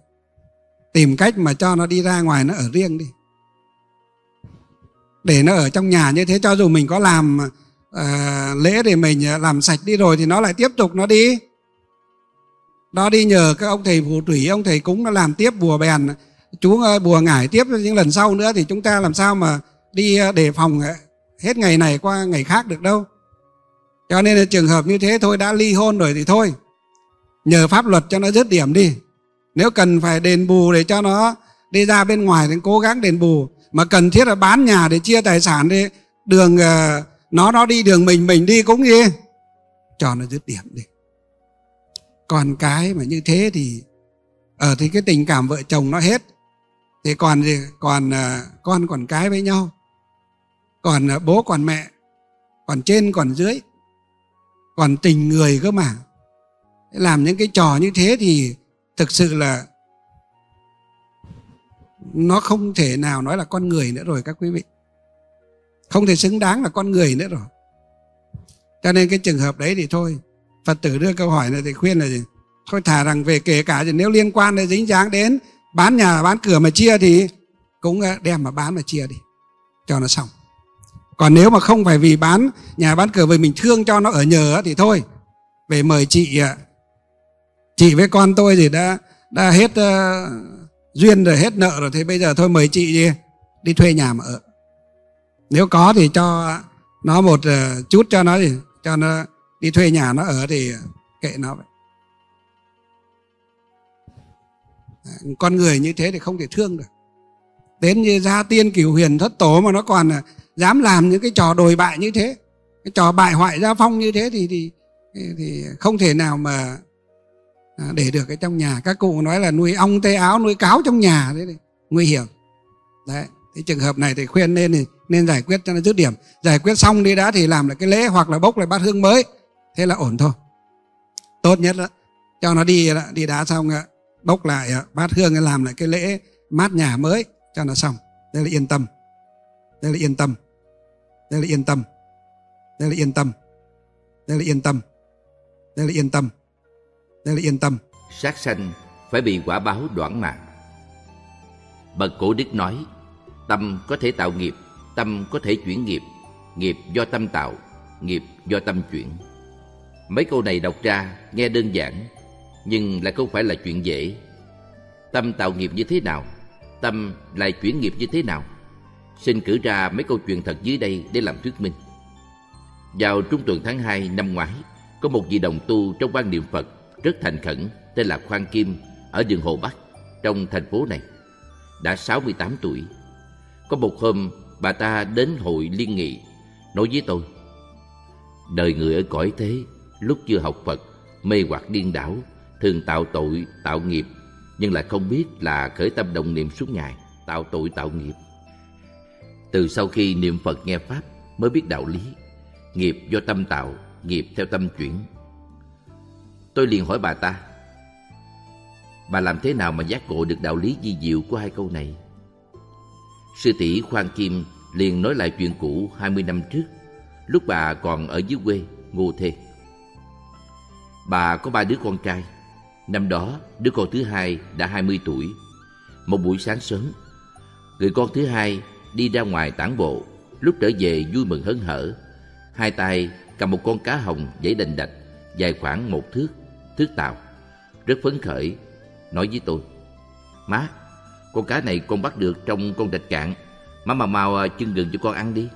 tìm cách mà cho nó đi ra ngoài, nó ở riêng đi. Để nó ở trong nhà như thế, cho dù mình có làm lễ để mình làm sạch đi rồi thì nó lại tiếp tục nó đi. Nó đi nhờ các ông thầy phù thủy, ông thầy cúng nó làm tiếp bùa bèn, chú bùa ngải tiếp những lần sau nữa, thì chúng ta làm sao mà đi đề phòng hết ngày này qua ngày khác được đâu. Cho nên là trường hợp như thế thôi, đã ly hôn rồi thì thôi, nhờ pháp luật cho nó dứt điểm đi. Nếu cần phải đền bù để cho nó đi ra bên ngoài thì cố gắng đền bù. Mà cần thiết là bán nhà để chia tài sản đi, đường nó đi đường mình đi cũng gì, cho nó dứt điểm đi. Còn cái mà như thế thì ở thì cái tình cảm vợ chồng nó hết. Thì còn gì? Còn con còn cái với nhau, còn bố còn mẹ, còn trên còn dưới, còn tình người cơ mà. Làm những cái trò như thế thì thực sự là nó không thể nào nói là con người nữa rồi các quý vị. Không thể xứng đáng là con người nữa rồi. Cho nên cái trường hợp đấy thì thôi, Phật tử đưa câu hỏi này thì khuyên là gì? Thôi thả rằng về, kể cả nếu liên quan đến dính dáng đến bán nhà bán cửa mà chia thì cũng đem mà bán mà chia đi, cho nó xong. Còn nếu mà không phải vì bán nhà bán cửa, vì mình thương cho nó ở nhờ thì thôi, về mời chị với con tôi thì đã hết duyên rồi, hết nợ rồi, thế bây giờ thôi mời chị đi thuê nhà mà ở. Nếu có thì cho nó một chút, cho nó đi thuê nhà nó ở thì kệ nó vậy. Con người như thế thì không thể thương được. Đến như gia tiên cửu huyền thất tổ mà nó còn dám làm những cái trò đồi bại như thế, cái trò bại hoại gia phong như thế thì không thể nào mà để được cái trong nhà. Các cụ nói là nuôi ong tay áo, nuôi cáo trong nhà, thế này nguy hiểm đấy. Cái trường hợp này thì khuyên nên giải quyết cho nó dứt điểm. Giải quyết xong đi đã thì làm lại cái lễ, hoặc là bốc lại bát hương mới, thế là ổn thôi. Tốt nhất đó, cho nó đi đá xong, bốc lại bát hương, làm lại cái lễ mát nhà mới cho nó xong. Đây là yên tâm, đây là yên tâm, đây là yên tâm, đây là yên tâm, đây là yên tâm, đây là yên tâm, đây là yên tâm. Sát sanh phải bị quả báo đoản mạng. Bậc cổ đức nói: tâm có thể tạo nghiệp, tâm có thể chuyển nghiệp, nghiệp do tâm tạo, nghiệp do tâm chuyển. Mấy câu này đọc ra nghe đơn giản, nhưng lại không phải là chuyện dễ. Tâm tạo nghiệp như thế nào, tâm lại chuyển nghiệp như thế nào? Xin cử ra mấy câu chuyện thật dưới đây để làm thuyết minh. Vào trung tuần tháng 2 năm ngoái, có một vị đồng tu trong ban niệm Phật rất thành khẩn tên là Khoan Kim ở đường Hồ Bắc trong thành phố này, đã 68 tuổi. Có một hôm, bà ta đến hội liên nghị nói với tôi: đời người ở cõi thế, lúc chưa học Phật, mê hoặc điên đảo, thường tạo tội, tạo nghiệp, nhưng lại không biết là khởi tâm đồng niệm suốt ngày, tạo tội, tạo nghiệp. Từ sau khi niệm Phật nghe Pháp mới biết đạo lý, nghiệp do tâm tạo, nghiệp theo tâm chuyển. Tôi liền hỏi bà ta: bà làm thế nào mà giác ngộ được đạo lý vi diệu của hai câu này? Sư tỷ Khoan Kim liền nói lại chuyện cũ 20 năm trước, lúc bà còn ở dưới quê Ngô Thê. Bà có 3 đứa con trai. Năm đó, đứa con thứ hai đã 20 tuổi. Một buổi sáng sớm, người con thứ hai đi ra ngoài tản bộ, lúc trở về vui mừng hớn hở, hai tay cầm một con cá hồng vảy đành đạch, dài khoảng 1 thước, thước tàu, rất phấn khởi, nói với tôi: má, con cá này con bắt được trong con rạch cạn, má mà mau chưng gừng cho con ăn đi.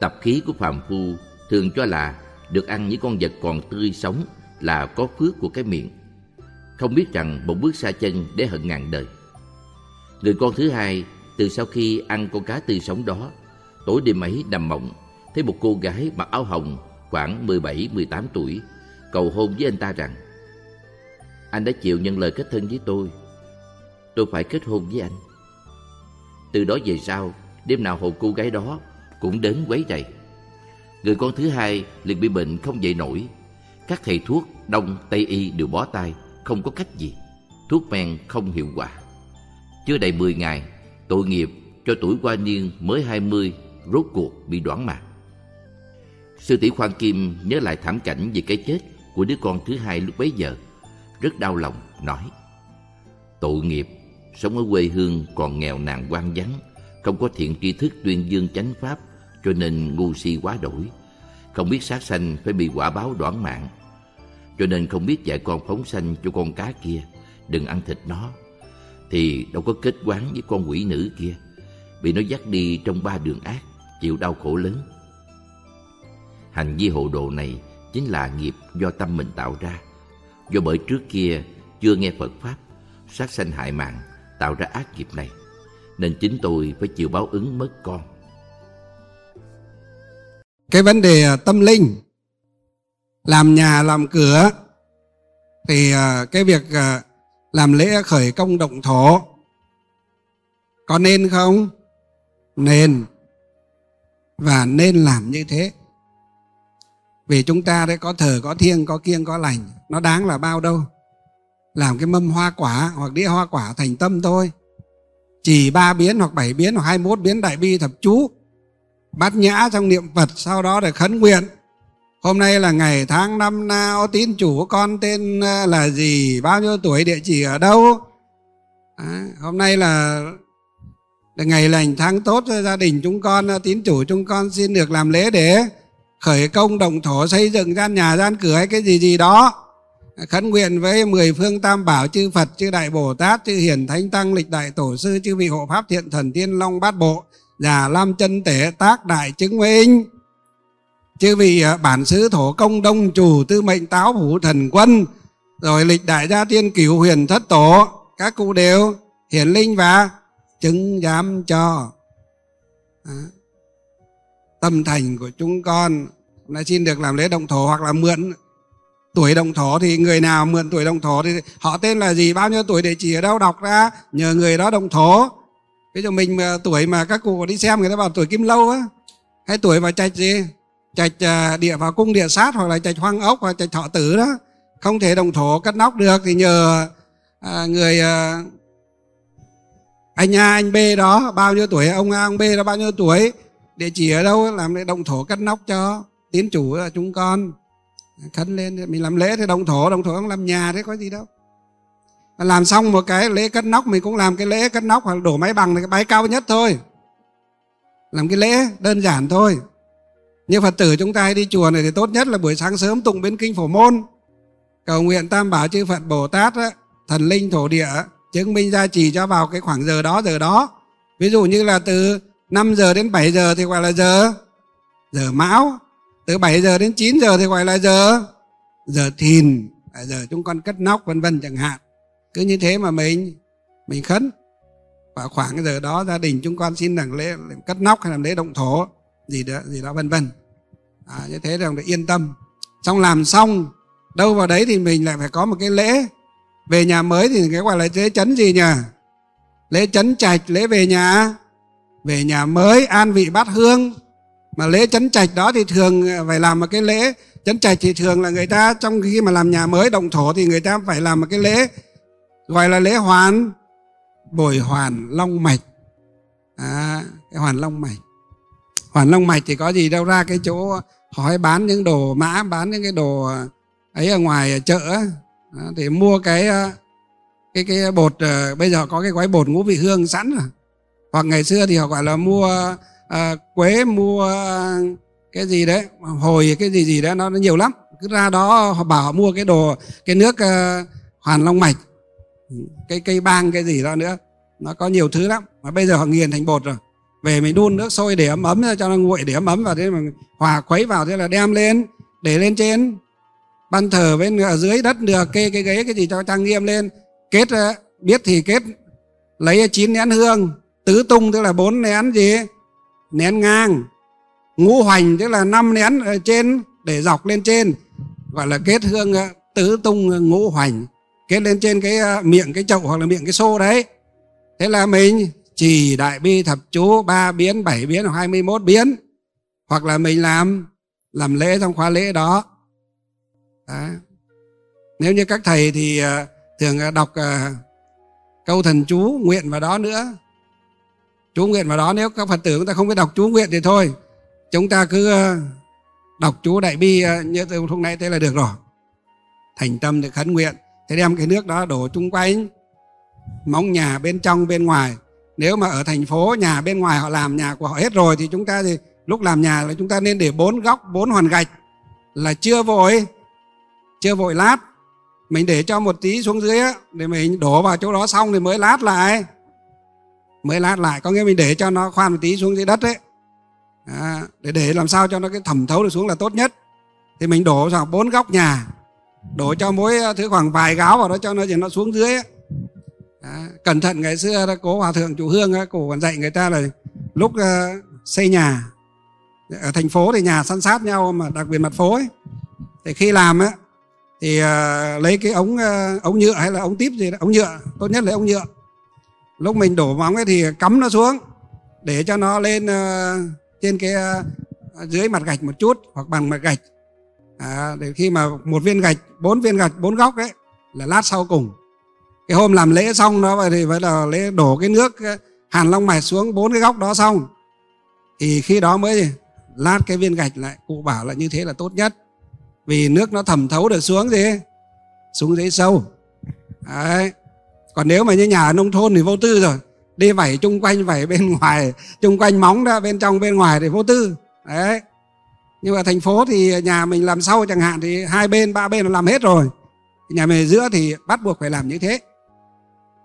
Tập khí của phàm phu thường cho là được ăn những con vật còn tươi sống là có phước của cái miệng, không biết rằng một bước xa chân để hận ngàn đời. Người con thứ hai từ sau khi ăn con cá tươi sống đó, tối đêm ấy nằm mộng thấy một cô gái mặc áo hồng khoảng 17-18 tuổi cầu hôn với anh ta rằng: anh đã chịu nhận lời kết thân với tôi phải kết hôn với anh. Từ đó về sau, đêm nào hồn cô gái đó cũng đến quấy rầy. Người con thứ hai liền bị bệnh không dậy nổi. Các thầy thuốc Đông Tây Y đều bó tay, không có cách gì, thuốc men không hiệu quả. Chưa đầy 10 ngày, tội nghiệp cho tuổi qua niên mới 20 rốt cuộc bị đoản mạng. Sư tỷ Khoan Kim nhớ lại thảm cảnh về cái chết của đứa con thứ hai lúc bấy giờ, rất đau lòng nói: Tội nghiệp, sống ở quê hương còn nghèo nàn hoang vắng, không có thiện tri thức tuyên dương chánh pháp, cho nên ngu si quá đổi, không biết sát sanh phải bị quả báo đoản mạng. Cho nên không biết dạy con phóng sanh cho con cá kia, đừng ăn thịt nó, thì đâu có kết quán với con quỷ nữ kia, bị nó dắt đi trong ba đường ác, chịu đau khổ lớn. Hành vi hồ đồ này chính là nghiệp do tâm mình tạo ra. Do bởi trước kia chưa nghe Phật Pháp, sát sanh hại mạng, tạo ra ác nghiệp này, nên chính tôi phải chịu báo ứng mất con. Cái vấn đề tâm linh, làm nhà làm cửa, thì cái việc làm lễ khởi công động thổ có nên không? Nên, và nên làm như thế. Vì chúng ta đấy có thờ, có thiêng, có kiêng, có lành, nó đáng là bao đâu. Làm cái mâm hoa quả hoặc đĩa hoa quả thành tâm thôi, chỉ 3 biến hoặc 7 biến hoặc 21 biến đại bi thập chú, bát nhã trong niệm Phật, sau đó để khấn nguyện: hôm nay là ngày tháng năm nào, tín chủ con tên là gì, bao nhiêu tuổi, địa chỉ ở đâu, hôm nay là ngày lành tháng tốt cho gia đình chúng con, tín chủ chúng con xin được làm lễ để khởi công động thổ, xây dựng gian nhà gian cửa hay cái gì gì đó, khấn nguyện với 10 phương tam bảo, chư Phật, chư Đại Bồ Tát, chư Hiền Thánh Tăng, lịch đại tổ sư, chư vị hộ pháp thiện thần tiên long bát bộ, già lam chân tế tác đại chứng minh, chư vị bản xứ thổ công đông chủ, tư mệnh táo phủ thần quân, rồi lịch đại gia tiên cửu huyền thất tổ, các cụ đều hiển linh và chứng giám cho. Tâm thành của chúng con là xin được làm lễ động thổ hoặc là mượn tuổi đồng thổ, thì người nào mượn tuổi đồng thổ thì họ tên là gì, bao nhiêu tuổi, địa chỉ ở đâu, đọc ra nhờ người đó đồng thổ. Ví dụ mình tuổi mà các cụ đi xem người ta bảo tuổi Kim Lâu á, hay tuổi vào trạch gì, trạch địa vào cung địa sát, hoặc là trạch Hoang Ốc hoặc trạch Thọ Tử đó, không thể đồng thổ cắt nóc được thì nhờ người anh A anh B đó bao nhiêu tuổi, ông A ông B đó bao nhiêu tuổi, địa chỉ ở đâu, làm để đồng thổ cắt nóc cho tín chủ là chúng con. Khấn lên mình làm lễ thì đồng thổ không làm nhà thế có gì đâu. Làm xong một cái lễ cất nóc, mình cũng làm cái lễ cất nóc hoặc đổ mái bằng là cái bái cao nhất thôi, làm cái lễ đơn giản thôi. Như Phật tử chúng ta hay đi chùa này thì tốt nhất là buổi sáng sớm tụng Biến Kinh Phổ Môn, cầu nguyện tam bảo chư Phật Bồ Tát thần linh thổ địa chứng minh gia trì cho vào cái khoảng giờ đó. Ví dụ như là từ 5 giờ đến 7 giờ thì gọi là giờ Mão, từ 7 giờ đến 9 giờ thì gọi là giờ Thìn, giờ chúng con cất nóc vân vân chẳng hạn. Cứ như thế mà mình khấn, và khoảng giờ đó gia đình chúng con xin làm lễ cất nóc hay làm lễ động thổ gì đó vân vân. Như thế là yên tâm. Xong làm xong đâu vào đấy thì mình lại phải có một cái lễ về nhà mới, thì cái gọi là lễ trấn gì nhỉ? Lễ trấn trạch, lễ về nhà mới, an vị bát hương. Mà lễ trấn trạch đó thì thường phải làm một cái lễ trấn trạch, thì thường là người ta trong khi mà làm nhà mới động thổ thì người ta phải làm một cái lễ gọi là lễ hoàn, bồi hoàn long mạch. Cái hoàn long mạch thì có gì đâu, ra cái chỗ hỏi bán những đồ mã, bán những cái đồ ấy ở ngoài chợ thì mua cái bột, bây giờ có cái gói bột ngũ vị hương sẵn rồi, hoặc ngày xưa thì họ gọi là mua quế, mua cái gì đấy, hồi cái gì đó, nó nhiều lắm. Cứ ra đó họ bảo họ mua cái đồ, cái nước hoàn long mạch, cái cây bang, cái gì đó nữa, nó có nhiều thứ lắm. Mà bây giờ họ nghiền thành bột rồi, về mình đun nước sôi để ấm ra cho nó nguội, để ấm vào, thế mà hòa khuấy vào, thế là đem lên để lên trên ban thờ, bên ở dưới đất được, kê cái ghế cái gì cho trang nghiêm lên, kết biết thì kết lấy 9 nén hương, tứ tung tức là 4 nén gì nén ngang, ngũ hoành tức là 5 nén ở trên để dọc lên trên, gọi là kết hương tứ tung ngũ hoành, kết lên trên cái miệng cái chậu hoặc là miệng cái xô đấy. Thế là mình chỉ đại bi thập chú 3 biến, 7 biến hoặc 21 biến, hoặc là mình làm lễ trong khóa lễ đó. Nếu như các thầy thì thường đọc câu thần chú nguyện vào đó nữa, chú nguyện vào đó. Nếu các Phật tử chúng ta không biết đọc chú nguyện thì thôi, chúng ta cứ đọc chú Đại Bi như từ hôm nay thế là được rồi. Thành tâm thì khấn nguyện, thế đem cái nước đó đổ chung quanh, móng nhà bên trong bên ngoài. Nếu mà ở thành phố nhà bên ngoài họ làm nhà của họ hết rồi thì chúng ta thì lúc làm nhà là chúng ta nên để 4 góc 4 hoàn gạch, là chưa vội lát. Mình để cho một tí xuống dưới á, để mình đổ vào chỗ đó xong thì mới lát lại, có nghĩa mình để cho nó khoan một tí xuống dưới đất ấy. À, để làm sao cho nó cái thẩm thấu được xuống là tốt nhất. Thì mình đổ vào 4 góc nhà, đổ cho mỗi thứ khoảng vài gáo vào đó cho nó xuống dưới ấy. À, cẩn thận ngày xưa cố Hòa Thượng Chủ Hương ấy, cổ còn dạy người ta là lúc xây nhà ở thành phố thì nhà san sát nhau, mà đặc biệt mặt phố ấy, thì khi làm ấy, thì lấy cái ống nhựa hay là ống típ gì đó, ống nhựa, tốt nhất là ống nhựa. Lúc mình đổ móng ấy thì cắm nó xuống để cho nó lên trên cái dưới mặt gạch một chút hoặc bằng mặt gạch. À, để khi mà 1 viên gạch 4 viên gạch 4 góc ấy là lát sau cùng. Cái hôm làm lễ xong đó vậy thì phải là lễ đổ cái nước Hàn Long Mạch xuống 4 cái góc đó xong thì khi đó mới lát cái viên gạch lại. Cụ bảo là như thế là tốt nhất, vì nước nó thẩm thấu được xuống gì, xuống dưới sâu. Đấy. Còn nếu mà như nhà ở nông thôn thì vô tư rồi, đi vẩy chung quanh, vẩy bên ngoài, chung quanh móng ra bên trong bên ngoài thì vô tư. Đấy. Nhưng mà thành phố thì nhà mình làm sau chẳng hạn thì 2 bên 3 bên làm hết rồi, nhà mình giữa thì bắt buộc phải làm như thế.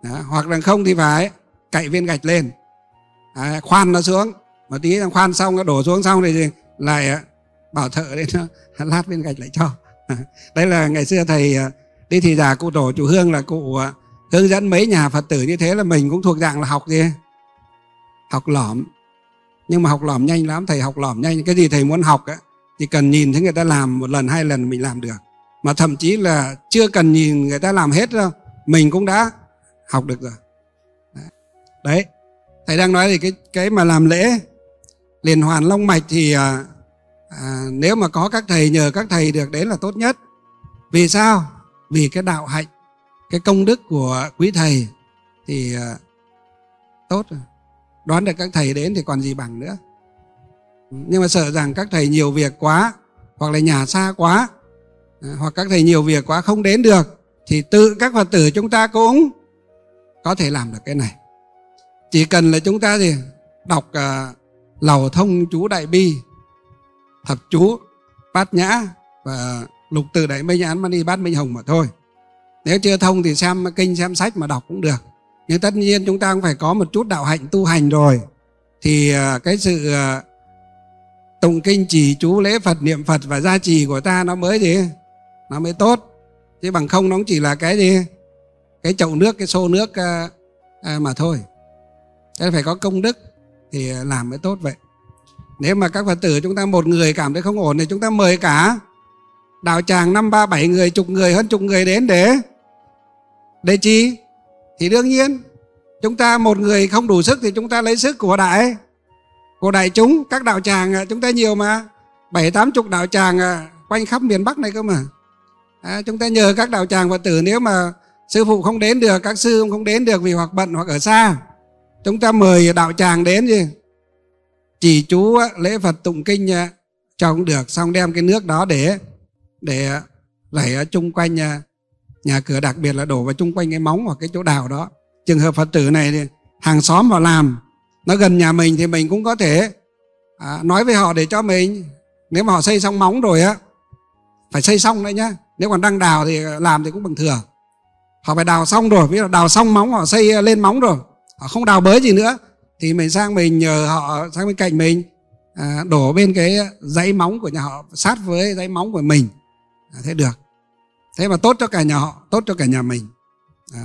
Đó. Hoặc là không thì phải cậy viên gạch lên. Đấy. Khoan nó xuống một tí, khoan xong nó đổ xuống xong thì lại bảo thợ đến nó lát viên gạch lại cho. Đấy là ngày xưa thầy đi thì già cụ Tổ Chủ Hương là cụ hướng dẫn mấy nhà Phật tử như thế, là mình cũng thuộc dạng là học gì, học lỏm. Nhưng mà học lỏm nhanh lắm, thầy học lỏm nhanh. Cái gì thầy muốn học ấy, chỉ cần nhìn thấy người ta làm 1 lần 2 lần mình làm được. Mà thậm chí là chưa cần nhìn người ta làm hết đâu, mình cũng đã học được rồi. Đấy, thầy đang nói thì cái mà làm lễ liền hoàn Long Mạch thì nếu mà có các thầy, nhờ các thầy được đến là tốt nhất. Vì sao? Vì cái đạo hạnh, cái công đức của quý thầy thì tốt rồi. Đoán được các thầy đến thì còn gì bằng nữa. Nhưng mà sợ rằng các thầy nhiều việc quá, hoặc là nhà xa quá, hoặc các thầy nhiều việc quá không đến được, thì tự các Phật tử chúng ta cũng có thể làm được cái này. Chỉ cần là chúng ta thì đọc lầu thông chú Đại Bi, thập chú Bát Nhã và lục từ Đại Minh Án Mani Bát Minh Hồng mà thôi. Nếu chưa thông thì xem kinh, xem sách mà đọc cũng được. Nhưng tất nhiên chúng ta cũng phải có một chút đạo hạnh tu hành rồi, thì cái sự tụng kinh trì chú lễ Phật, niệm Phật và gia trì của ta nó mới gì, nó mới tốt. Chứ bằng không nó cũng chỉ là cái gì, cái chậu nước, cái xô nước mà thôi. Thế phải có công đức thì làm mới tốt vậy. Nếu mà các Phật tử chúng ta một người cảm thấy không ổn thì chúng ta mời cả đạo tràng 5, 3, 7 người, chục người, hơn chục người đến để chi? Thì đương nhiên chúng ta một người không đủ sức thì chúng ta lấy sức của đại chúng. Các đạo tràng chúng ta nhiều mà, 7, 80 đạo tràng quanh khắp miền Bắc này cơ mà. Chúng ta nhờ các đạo tràng Phật tử, nếu mà sư phụ không đến được, các sư không đến được vì hoặc bận hoặc ở xa, chúng ta mời đạo tràng đến gì, chỉ chú lễ Phật tụng kinh cho cũng được, xong đem cái nước đó để lẩy chung quanh nhà cửa, đặc biệt là đổ vào chung quanh cái móng hoặc cái chỗ đào đó. Trường hợp Phật tử này thì hàng xóm vào làm, nó gần nhà mình thì mình cũng có thể nói với họ để cho mình, nếu mà họ xây xong móng rồi á, phải xây xong đấy nhá. Nếu còn đang đào thì làm thì cũng bằng thừa. Họ phải đào xong rồi, ví dụ đào xong móng, họ xây lên móng rồi, họ không đào bới gì nữa, thì mình sang mình nhờ họ sang bên cạnh mình đổ bên cái dãy móng của nhà họ sát với dãy móng của mình. Thế được. Thế mà tốt cho cả nhà họ, tốt cho cả nhà mình. Đó.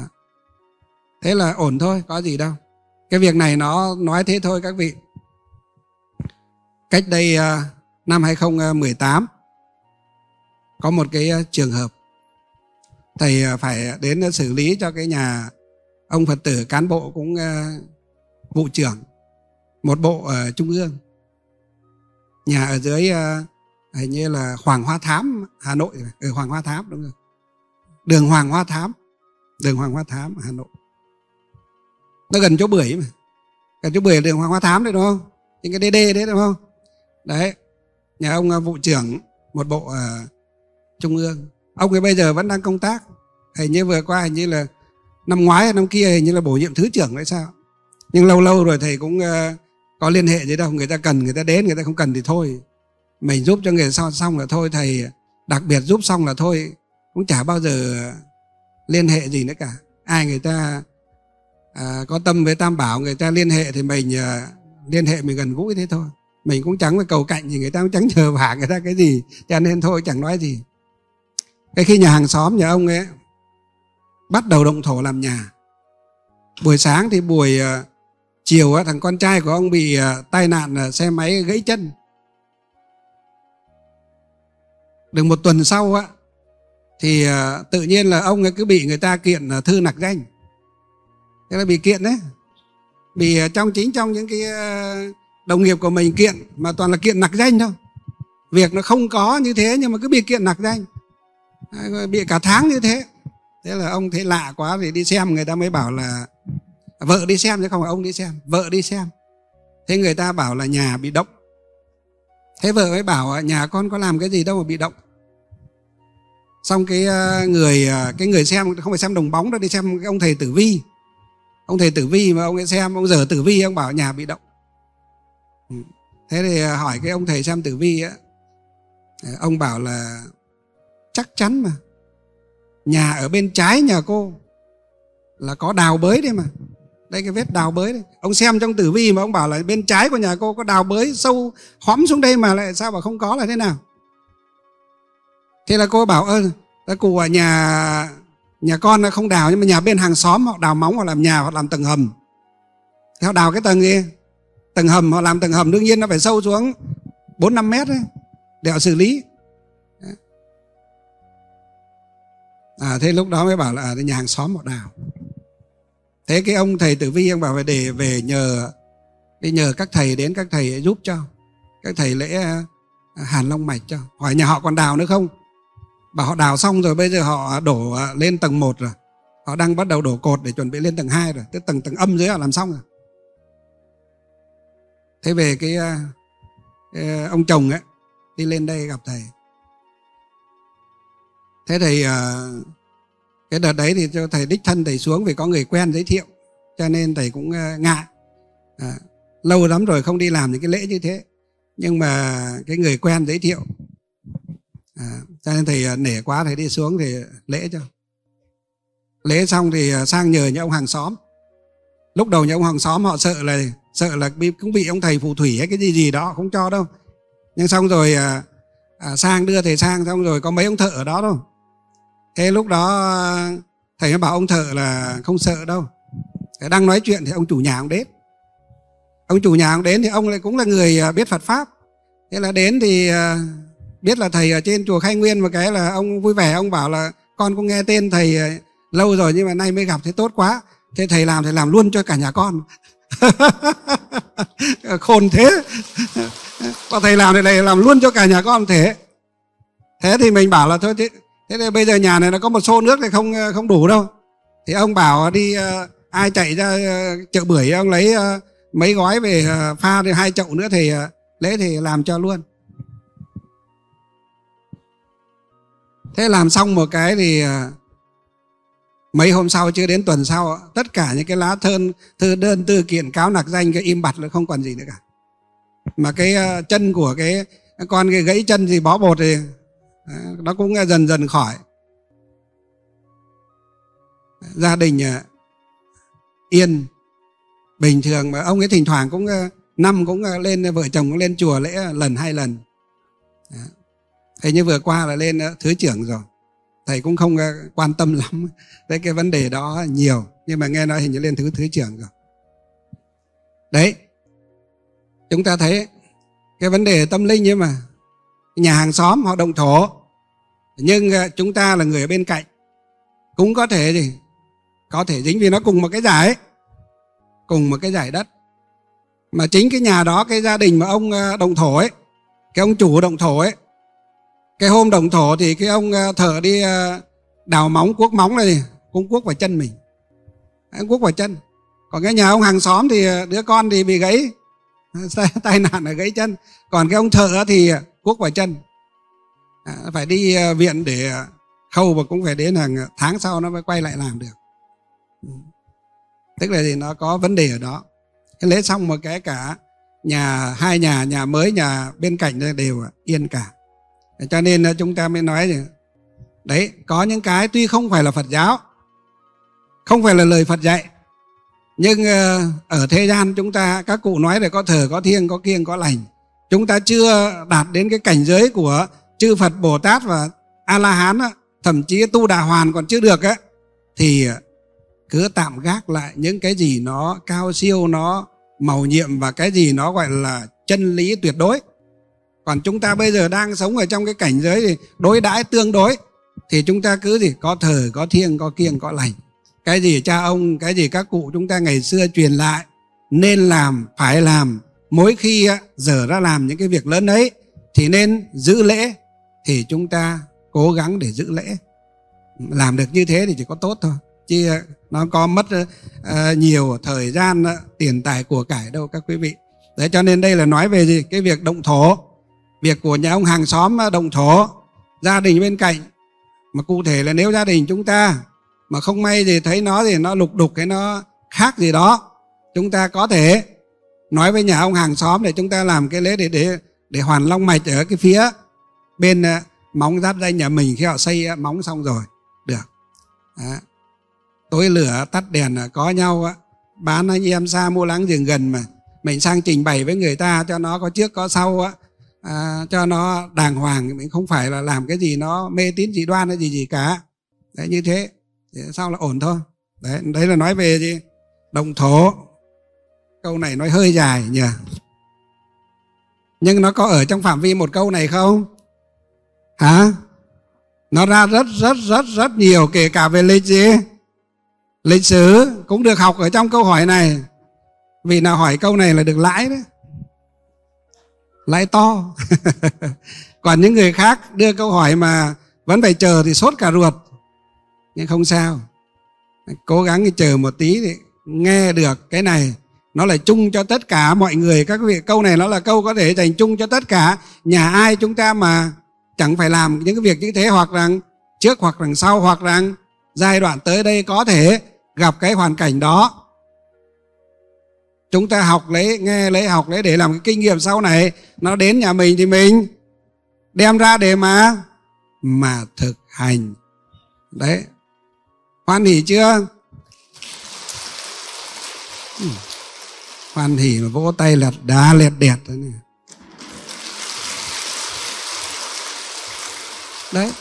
Thế là ổn thôi, có gì đâu. Cái việc này nó nói thế thôi các vị. Cách đây năm 2018 có một cái trường hợp thầy phải đến xử lý cho cái nhà ông Phật tử cán bộ cũng vụ trưởng một bộ ở trung ương. Nhà ở dưới hình như là Hoàng Hoa Thám, Hà Nội. Ở Hoàng Hoa Thám, đúng rồi. Đường Hoàng Hoa Thám, đường Hoàng Hoa Thám, Hà Nội. Nó gần chỗ Bưởi mà. Gần chỗ Bưởi đường Hoàng Hoa Thám đấy đúng không? Những cái đê đấy đúng không? Đấy. nhà ông vụ trưởng một bộ ở Trung ương. Ông ấy bây giờ vẫn đang công tác, hình như vừa qua, hình như là năm ngoái hay năm kia, hình như là bổ nhiệm thứ trưởng hay sao. Nhưng lâu lâu rồi thầy cũng có liên hệ với đâu, người ta cần người ta đến, người ta không cần thì thôi. Mình giúp cho người ta xong là thôi, thầy đặc biệt giúp xong là thôi, cũng chả bao giờ liên hệ gì nữa cả. Ai người ta có tâm với Tam Bảo, người ta liên hệ thì mình liên hệ, mình gần gũi thế thôi. Mình cũng chẳng phải cầu cạnh gì, người ta cũng chẳng chờ vả người ta cái gì, cho nên thôi chẳng nói gì. Cái khi nhà hàng xóm nhà ông ấy bắt đầu động thổ làm nhà, buổi sáng thì buổi chiều thằng con trai của ông bị tai nạn xe máy gãy chân. Được một tuần sau thì tự nhiên là ông ấy cứ bị người ta kiện thư nặc danh. Thế là bị kiện đấy, bị trong những cái đồng nghiệp của mình kiện, mà toàn là kiện nặc danh thôi. Việc nó không có như thế nhưng mà cứ bị kiện nặc danh, bị cả tháng như thế. Thế là ông thấy lạ quá thì đi xem, người ta mới bảo là vợ đi xem chứ không phải ông đi xem, vợ đi xem. Thế người ta bảo là nhà bị động. Thế vợ mới bảo nhà con có làm cái gì đâu mà bị động. Xong cái người xem, không phải xem đồng bóng đâu, đi xem cái ông thầy tử vi. Ông thầy tử vi mà ông ấy xem, ông giờ tử vi ông bảo nhà bị động. Thế thì hỏi cái ông thầy xem tử vi á, ông bảo là chắc chắn mà, nhà ở bên trái nhà cô là có đào bới đấy mà. Đây cái vết đào bới đấy. Ông xem trong tử vi mà ông bảo là bên trái của nhà cô có đào bới sâu hõm xuống đây mà lại sao bảo không có là thế nào? Thế là cô bảo cụ ở nhà con nó không đào, nhưng mà nhà bên hàng xóm họ đào móng, họ làm nhà, họ làm tầng hầm. Thì họ đào cái tầng kia, tầng hầm, họ làm tầng hầm đương nhiên nó phải sâu xuống 4-5 mét đấy, để họ xử lý. Thế lúc đó mới bảo là nhà hàng xóm họ đào. Thế cái ông thầy tử vi ông bảo phải để về nhờ, đi nhờ các thầy đến, các thầy giúp cho, các thầy lễ hàn long mạch cho. Hỏi nhà họ còn đào nữa không? Bảo họ đào xong rồi, bây giờ họ đổ lên tầng 1 rồi, họ đang bắt đầu đổ cột để chuẩn bị lên tầng 2 rồi, tức tầng âm dưới họ làm xong rồi. Thế về cái ông chồng ấy đi lên đây gặp thầy. Thế thì cái đợt đấy thì cho thầy đích thân thầy xuống vì có người quen giới thiệu, cho nên thầy cũng ngại. Lâu lắm rồi không đi làm những cái lễ như thế, nhưng mà cái người quen giới thiệu, cho nên thầy nể quá, thầy đi xuống thì lễ cho. Lễ xong thì sang nhờ nhà ông hàng xóm. Lúc đầu nhà ông hàng xóm họ sợ là cũng bị ông thầy phù thủy hay cái gì đó, không cho đâu. Nhưng xong rồi sang đưa thầy sang, xong rồi có mấy ông thợ ở đó đâu. Thế lúc đó thầy mới bảo ông thợ là không sợ đâu. Đang nói chuyện thì ông chủ nhà ông đến. Ông chủ nhà ông đến thì ông lại cũng là người biết Phật Pháp. Thế là đến thì biết là thầy ở trên chùa Khai Nguyên, một cái là ông vui vẻ, ông bảo là con cũng nghe tên thầy lâu rồi nhưng mà nay mới gặp, thế tốt quá. Thế thầy làm luôn cho cả nhà con. Khôn thế. Còn thầy làm thì này làm luôn cho cả nhà con thế. Thế thì mình bảo là thôi thế bây giờ nhà này nó có một xô nước thì không đủ đâu. Thì ông bảo đi ai chạy ra chợ Bưởi, ông lấy mấy gói về pha thì 2 chậu nữa thì lễ thì làm cho luôn. Thế làm xong một cái thì mấy hôm sau, chưa đến tuần sau, tất cả những cái lá thư đơn thư kiện cáo nặc danh cái im bặt là không còn gì nữa cả. Mà cái chân của cái con cái gãy chân gì bó bột thì nó cũng dần dần khỏi. Gia đình yên bình thường. Mà ông ấy thỉnh thoảng cũng năm cũng lên, vợ chồng cũng lên chùa lễ lần 2 lần. Thế như vừa qua là lên thứ trưởng rồi. Thầy cũng không quan tâm lắm tới cái vấn đề đó nhiều, nhưng mà nghe nói hình như lên thứ trưởng rồi. Đấy, chúng ta thấy cái vấn đề tâm linh ấy mà. Nhà hàng xóm họ động thổ, nhưng chúng ta là người ở bên cạnh cũng có thể gì, có thể dính, vì nó cùng một cái giải, cùng một cái giải đất. Mà chính cái nhà đó, cái gia đình mà ông động thổ ấy, cái ông chủ động thổ ấy, cái hôm động thổ thì cái ông thợ đi đào móng, cuốc móng này cũng cuốc vào chân mình, cũng cuốc vào chân. Còn cái nhà ông hàng xóm thì đứa con thì bị gãy tai nạn là gãy chân. Còn cái ông thợ thì cuốc vào chân, phải đi viện để khâu và cũng phải đến hàng tháng sau nó mới quay lại làm được. Tức là thì nó có vấn đề ở đó. Cái lễ xong mà cái cả nhà, hai nhà, nhà mới, nhà bên cạnh đều yên cả. Cho nên chúng ta mới nói đấy, có những cái tuy không phải là Phật giáo, không phải là lời Phật dạy, nhưng ở thế gian chúng ta, các cụ nói là có thờ, có thiêng, có kiêng, có lành. Chúng ta chưa đạt đến cái cảnh giới của chư Phật, Bồ Tát và A-la-hán, thậm chí tu Đà Hoàn còn chưa được ấy, thì cứ tạm gác lại những cái gì nó cao siêu, nó màu nhiệm và cái gì nó gọi là chân lý tuyệt đối. Còn chúng ta bây giờ đang sống ở trong cái cảnh giới thì đối đãi tương đối, thì chúng ta cứ gì có thờ, có thiêng, có kiêng, có lành. Cái gì cha ông, cái gì các cụ chúng ta ngày xưa truyền lại nên làm, phải làm. Mỗi khi giờ ra làm những cái việc lớn ấy thì nên giữ lễ, thì chúng ta cố gắng để giữ lễ. Làm được như thế thì chỉ có tốt thôi, chứ nó có mất nhiều thời gian, tiền tài của cải đâu các quý vị. Đấy, cho nên đây là nói về gì? Cái việc động thổ, việc của nhà ông hàng xóm động thổ, gia đình bên cạnh. Mà cụ thể là nếu gia đình chúng ta mà không may gì thấy nó thì nó lục đục hay nó khác gì đó, chúng ta có thể nói với nhà ông hàng xóm để chúng ta làm cái lễ để hoàn long mạch ở cái phía bên móng giáp danh nhà mình. Khi họ xây móng xong rồi được đó, tối lửa tắt đèn có nhau, bán anh em xa mua láng giềng gần, mà mình sang trình bày với người ta cho nó có trước có sau, cho nó đàng hoàng. Mình không phải là làm cái gì nó mê tín dị đoan hay gì cả. Đấy, như thế sao là ổn thôi. Đấy là nói về gì? Đồng thổ. Câu này nói hơi dài nhỉ, nhưng nó có ở trong phạm vi một câu này không hả? Nó ra rất nhiều, kể cả về lịch gì, lịch sử cũng được học ở trong câu hỏi này. Vì nào hỏi câu này là được lãi đấy, lãi to. Còn những người khác đưa câu hỏi mà vẫn phải chờ thì sốt cả ruột, nhưng không sao, cố gắng thì chờ một tí thì nghe được cái này. Nó là chung cho tất cả mọi người các vị. Câu này nó là câu có thể dành chung cho tất cả. Nhà ai chúng ta mà chẳng phải làm những cái việc như thế, hoặc rằng trước hoặc rằng sau, hoặc rằng giai đoạn tới đây có thể gặp cái hoàn cảnh đó, chúng ta học lấy, nghe lấy, học lấy để làm cái kinh nghiệm sau này. Nó đến nhà mình thì mình đem ra để mà thực hành. Đấy, hoan hỉ chưa? Hoan hỉ mà vỗ tay lật đá lẹt đẹt đấy này. Đấy,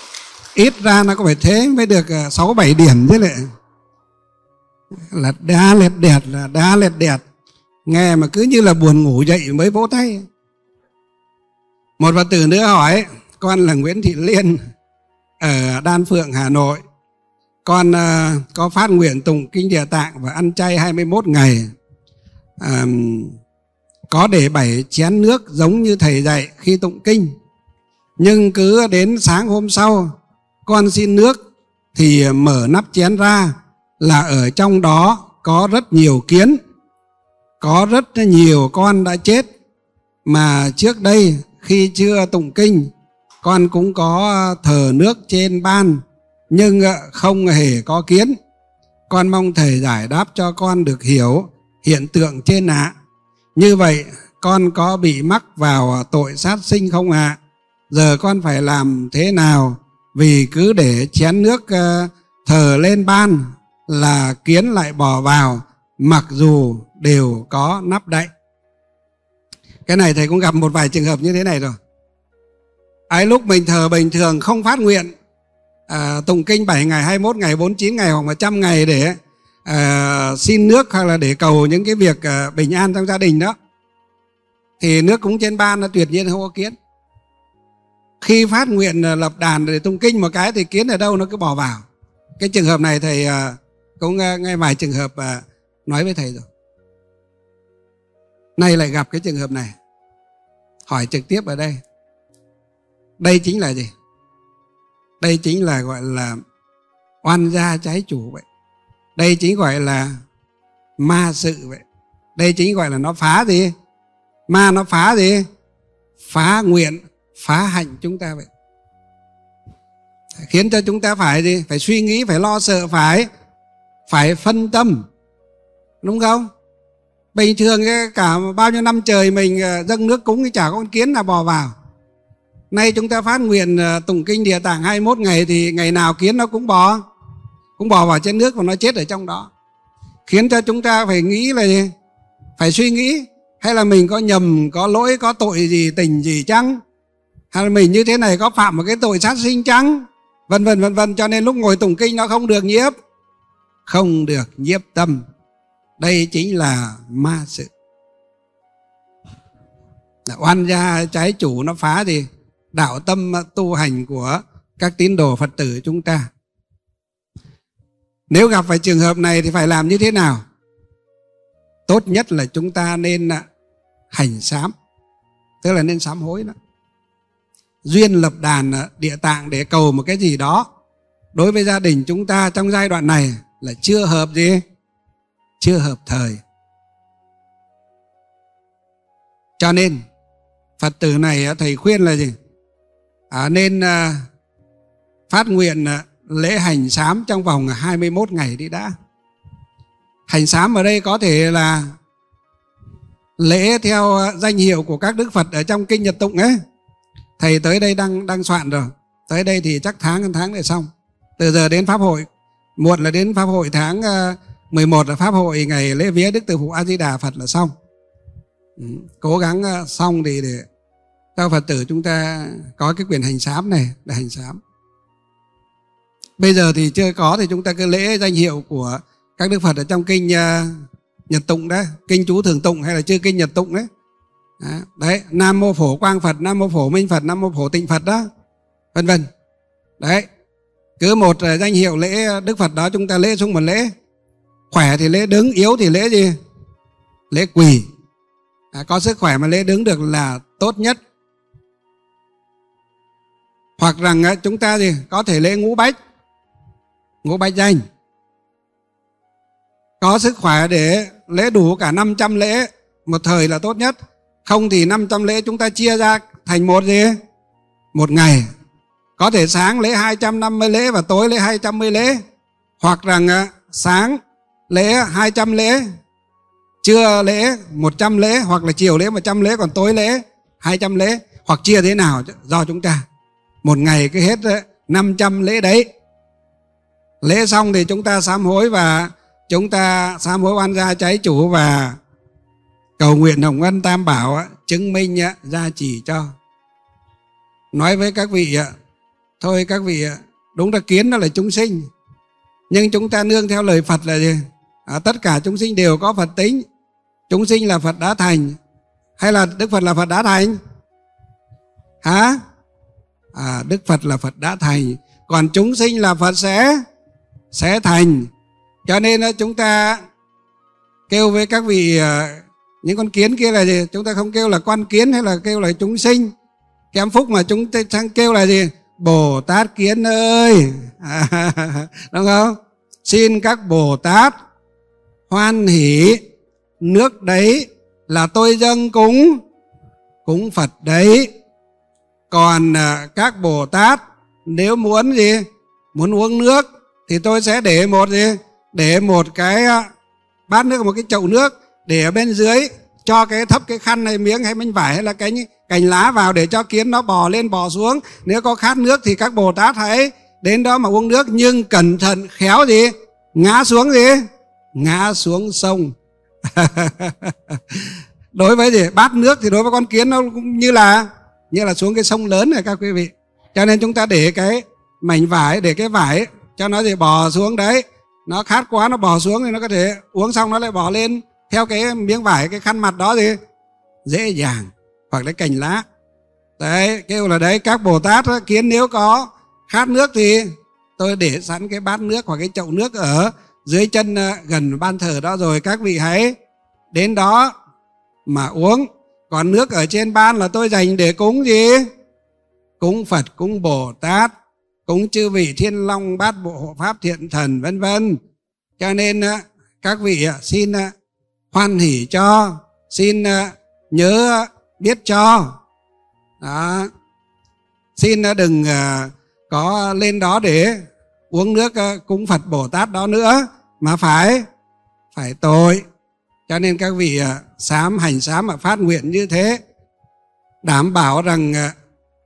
ít ra nó có phải thế mới được 6-7 điểm chứ lệ. Lật đá lẹt đẹt là đá lẹt đẹt, nghe mà cứ như là buồn ngủ dậy mới vỗ tay. Một Phật tử nữa hỏi, con là Nguyễn Thị Liên ở Đan Phượng, Hà Nội. Con có phát nguyện tụng kinh Địa Tạng và ăn chay 21 ngày. Có để 7 chén nước giống như thầy dạy khi tụng kinh, nhưng cứ đến sáng hôm sau con xin nước thì mở nắp chén ra là ở trong đó có rất nhiều kiến, có rất nhiều con đã chết. Mà trước đây khi chưa tụng kinh, con cũng có thờ nước trên ban nhưng không hề có kiến. Con mong thầy giải đáp cho con được hiểu hiện tượng trên ạ. Như vậy con có bị mắc vào tội sát sinh không ạ? Giờ con phải làm thế nào? Vì cứ để chén nước thờ lên ban là kiến lại bò vào, mặc dù đều có nắp đậy. Cái này thầy cũng gặp một vài trường hợp như thế này rồi. Ấy lúc mình thờ bình thường không phát nguyện tụng kinh 7 ngày, 21 ngày, 49 ngày hoặc 100 ngày để xin nước hoặc là để cầu những cái việc bình an trong gia đình đó, thì nước cũng trên ban nó tuyệt nhiên không có kiến. Khi phát nguyện lập đàn để tụng kinh một cái thì kiến ở đâu nó cứ bỏ vào. Cái trường hợp này thầy cũng nghe vài trường hợp nói với thầy rồi. Nay lại gặp cái trường hợp này, hỏi trực tiếp ở đây. Đây chính là gì? Đây chính là gọi là oan gia trái chủ vậy. Đây chính gọi là ma sự vậy. Đây chính gọi là nó phá gì? Ma nó phá gì? Phá nguyện, phá hạnh chúng ta vậy. Khiến cho chúng ta phải gì? Phải suy nghĩ, phải lo sợ, phải phân tâm. Đúng không? Bình thường cả bao nhiêu năm trời mình dâng nước cúng thì chả con kiến là bò vào. Nay chúng ta phát nguyện tụng kinh Địa Tạng 21 ngày thì ngày nào kiến nó cũng bò. Cũng bò vào trên nước và nó chết ở trong đó. Khiến cho chúng ta phải nghĩ là gì? Phải suy nghĩ. Hay là mình có nhầm, có lỗi, có tội gì, tình gì chăng? Hay là mình như thế này có phạm một cái tội sát sinh chăng? Vân vân vân vân. Cho nên lúc ngồi tụng kinh nó không được nhiếp. Không được nhiếp tâm. Đây chính là ma sự. Oan gia trái chủ nó phá gì? Đạo tâm tu hành của các tín đồ Phật tử chúng ta. Nếu gặp phải trường hợp này thì phải làm như thế nào? Tốt nhất là chúng ta nên hành sám, tức là nên sám hối đó. Duyên lập đàn Địa Tạng để cầu một cái gì đó đối với gia đình chúng ta trong giai đoạn này là chưa hợp gì? Chưa hợp thời. Cho nên Phật tử này thầy khuyên là gì? Nên phát nguyện lễ hành sám trong vòng 21 ngày đi đã. Hành sám ở đây có thể là lễ theo danh hiệu của các đức Phật ở trong kinh Nhật Tụng ấy. Thầy tới đây đang soạn rồi. Tới đây thì chắc tháng để xong. Từ giờ đến Pháp hội, muộn là đến Pháp hội tháng 11 là Pháp hội ngày lễ vía Đức Từ Phụ A Di Đà Phật là xong. Cố gắng xong thì để các Phật tử chúng ta có cái quyền hành sám này để hành sám. Bây giờ thì chưa có thì chúng ta cứ lễ danh hiệu của các đức Phật ở trong kinh Nhật Tụng đấy, kinh Chú Thường Tụng hay là chư kinh Nhật Tụng đấy. Đấy, Nam Mô Phổ Quang Phật, Nam Mô Phổ Minh Phật, Nam Mô Phổ Tịnh Phật đó, vân vân. Đấy, cứ một danh hiệu lễ đức Phật đó chúng ta lễ xuống một lễ. Khỏe thì lễ đứng, yếu thì lễ gì? Lễ quỳ. Có sức khỏe mà lễ đứng được là tốt nhất. Hoặc rằng chúng ta gì? Có thể lễ ngũ bách danh. Có sức khỏe để lễ đủ cả 500 lễ một thời là tốt nhất. Không thì 500 lễ chúng ta chia ra thành một gì? Một ngày. Có thể sáng lễ 250 lễ và tối lễ 210 lễ. Hoặc rằng sáng lễ 200 lễ, trưa lễ 100 lễ, hoặc là chiều lễ 100 lễ, còn tối lễ 200 lễ. Hoặc chia thế nào do chúng ta. Một ngày cứ hết 500 lễ đấy. Lễ xong thì chúng ta sám hối và chúng ta sám hối oan gia trái chủ và cầu nguyện hồng ân Tam Bảo chứng minh gia trì cho. Nói với các vị, thôi các vị, đúng là kiến nó là chúng sinh, nhưng chúng ta nương theo lời Phật là gì? Tất cả chúng sinh đều có Phật tính. Chúng sinh là Phật đã thành. Hay là Đức Phật là Phật đã thành? Hả? Đức Phật là Phật đã thành. Còn chúng sinh là Phật sẽ thành. Cho nên chúng ta kêu với các vị những con kiến kia là gì? Chúng ta không kêu là con kiến hay là kêu là chúng sinh kém phúc, mà chúng ta sang kêu là gì? Bồ Tát kiến ơi. Đúng không? Xin các Bồ Tát hoan hỷ, nước đấy là tôi dâng cúng Phật đấy. Còn các Bồ Tát nếu muốn gì? Muốn uống nước thì tôi sẽ để một gì? Để một cái bát nước, một cái chậu nước, để ở bên dưới cho cái thấp cái khăn hay miếng hay mảnh vải hay là cái cành lá vào để cho kiến nó bò lên bò xuống. Nếu có khát nước thì các Bồ Tát hãy đến đó mà uống nước, nhưng cẩn thận khéo gì? Ngã xuống gì? Ngã xuống sông. Đối với gì? Bát nước thì đối với con kiến nó cũng như là xuống cái sông lớn này các quý vị. Cho nên chúng ta để cái mảnh vải, để cái vải cho nó gì? Bò xuống đấy. Nó khát quá nó bò xuống thì nó có thể uống xong nó lại bò lên theo cái miếng vải, cái khăn mặt đó gì? Dễ dàng. Hoặc là cành lá. Đấy, kêu là đấy các Bồ Tát đó, kiến nếu có khát nước thì tôi để sẵn cái bát nước hoặc cái chậu nước ở dưới chân gần ban thờ đó rồi. Các vị hãy đến đó mà uống. Còn nước ở trên ban là tôi dành để cúng gì? Cúng Phật, cúng Bồ Tát, cúng chư vị Thiên Long Bát Bộ Hộ Pháp Thiện Thần vân vân. Cho nên các vị xin hoan hỷ cho, xin nhớ biết cho. Đó. Xin đừng có lên đó để uống nước cúng Phật Bồ Tát đó nữa, mà phải tội. Cho nên các vị sám hành sám mà phát nguyện như thế, đảm bảo rằng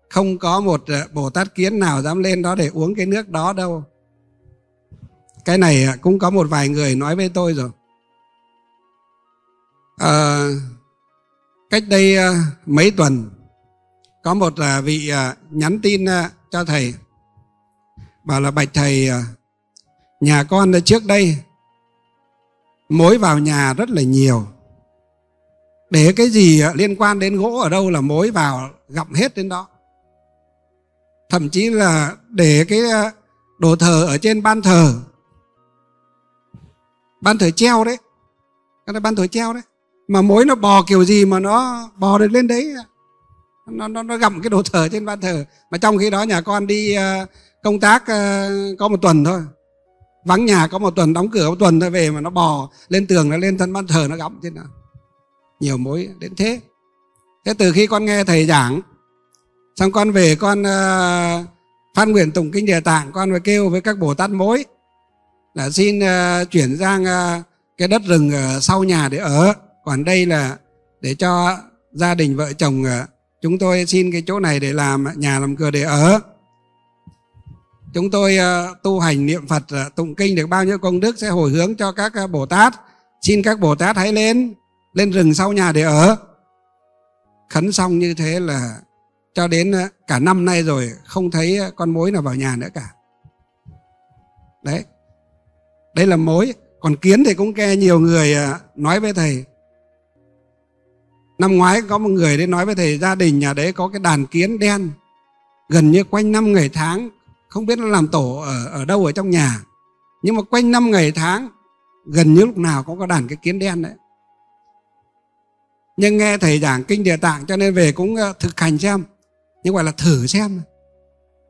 không có một Bồ Tát kiến nào dám lên đó để uống cái nước đó đâu. Cái này cũng có một vài người nói với tôi rồi. Cách đây mấy tuần có một vị nhắn tin cho thầy, bảo là bạch thầy, nhà con trước đây mối vào nhà rất là nhiều, để cái gì liên quan đến gỗ ở đâu là mối vào gặm hết đến đó. Thậm chí là để cái đồ thờ ở trên ban thờ treo đấy, cái ban thờ treo đấy, mà mối nó bò kiểu gì mà nó bò được lên đấy, nó gặm cái đồ thờ trên ban thờ. Mà trong khi đó nhà con đi công tác có một tuần thôi, vắng nhà có một tuần, đóng cửa một tuần thôi, về mà nó bò lên tường, nó lên thân ban thờ, nó gặm trên đó. Nhiều mối đến thế. Thế từ khi con nghe thầy giảng xong, con về con phát nguyện tụng kinh Địa Tạng, con phải kêu với các Bồ Tát mối là xin chuyển sang cái đất rừng sau nhà để ở, còn đây là để cho gia đình vợ chồng chúng tôi xin cái chỗ này để làm nhà làm cửa để ở. Chúng tôi tu hành niệm Phật tụng kinh được bao nhiêu công đức sẽ hồi hướng cho các Bồ Tát, xin các Bồ Tát hãy lên rừng sau nhà để ở. Khấn xong như thế là cho đến cả năm nay rồi không thấy con mối nào vào nhà nữa cả. Đấy, đây là mối. Còn kiến thì cũng nghe nhiều người nói với thầy. Năm ngoái có một người đến nói với thầy, gia đình nhà đấy có cái đàn kiến đen, gần như quanh năm ngày tháng, không biết nó làm tổ ở đâu ở trong nhà, nhưng mà quanh năm ngày tháng gần như lúc nào cũng có đàn cái kiến đen đấy. Nhưng nghe thầy giảng kinh Địa Tạng cho nên về cũng thực hành xem, nhưng gọi là thử xem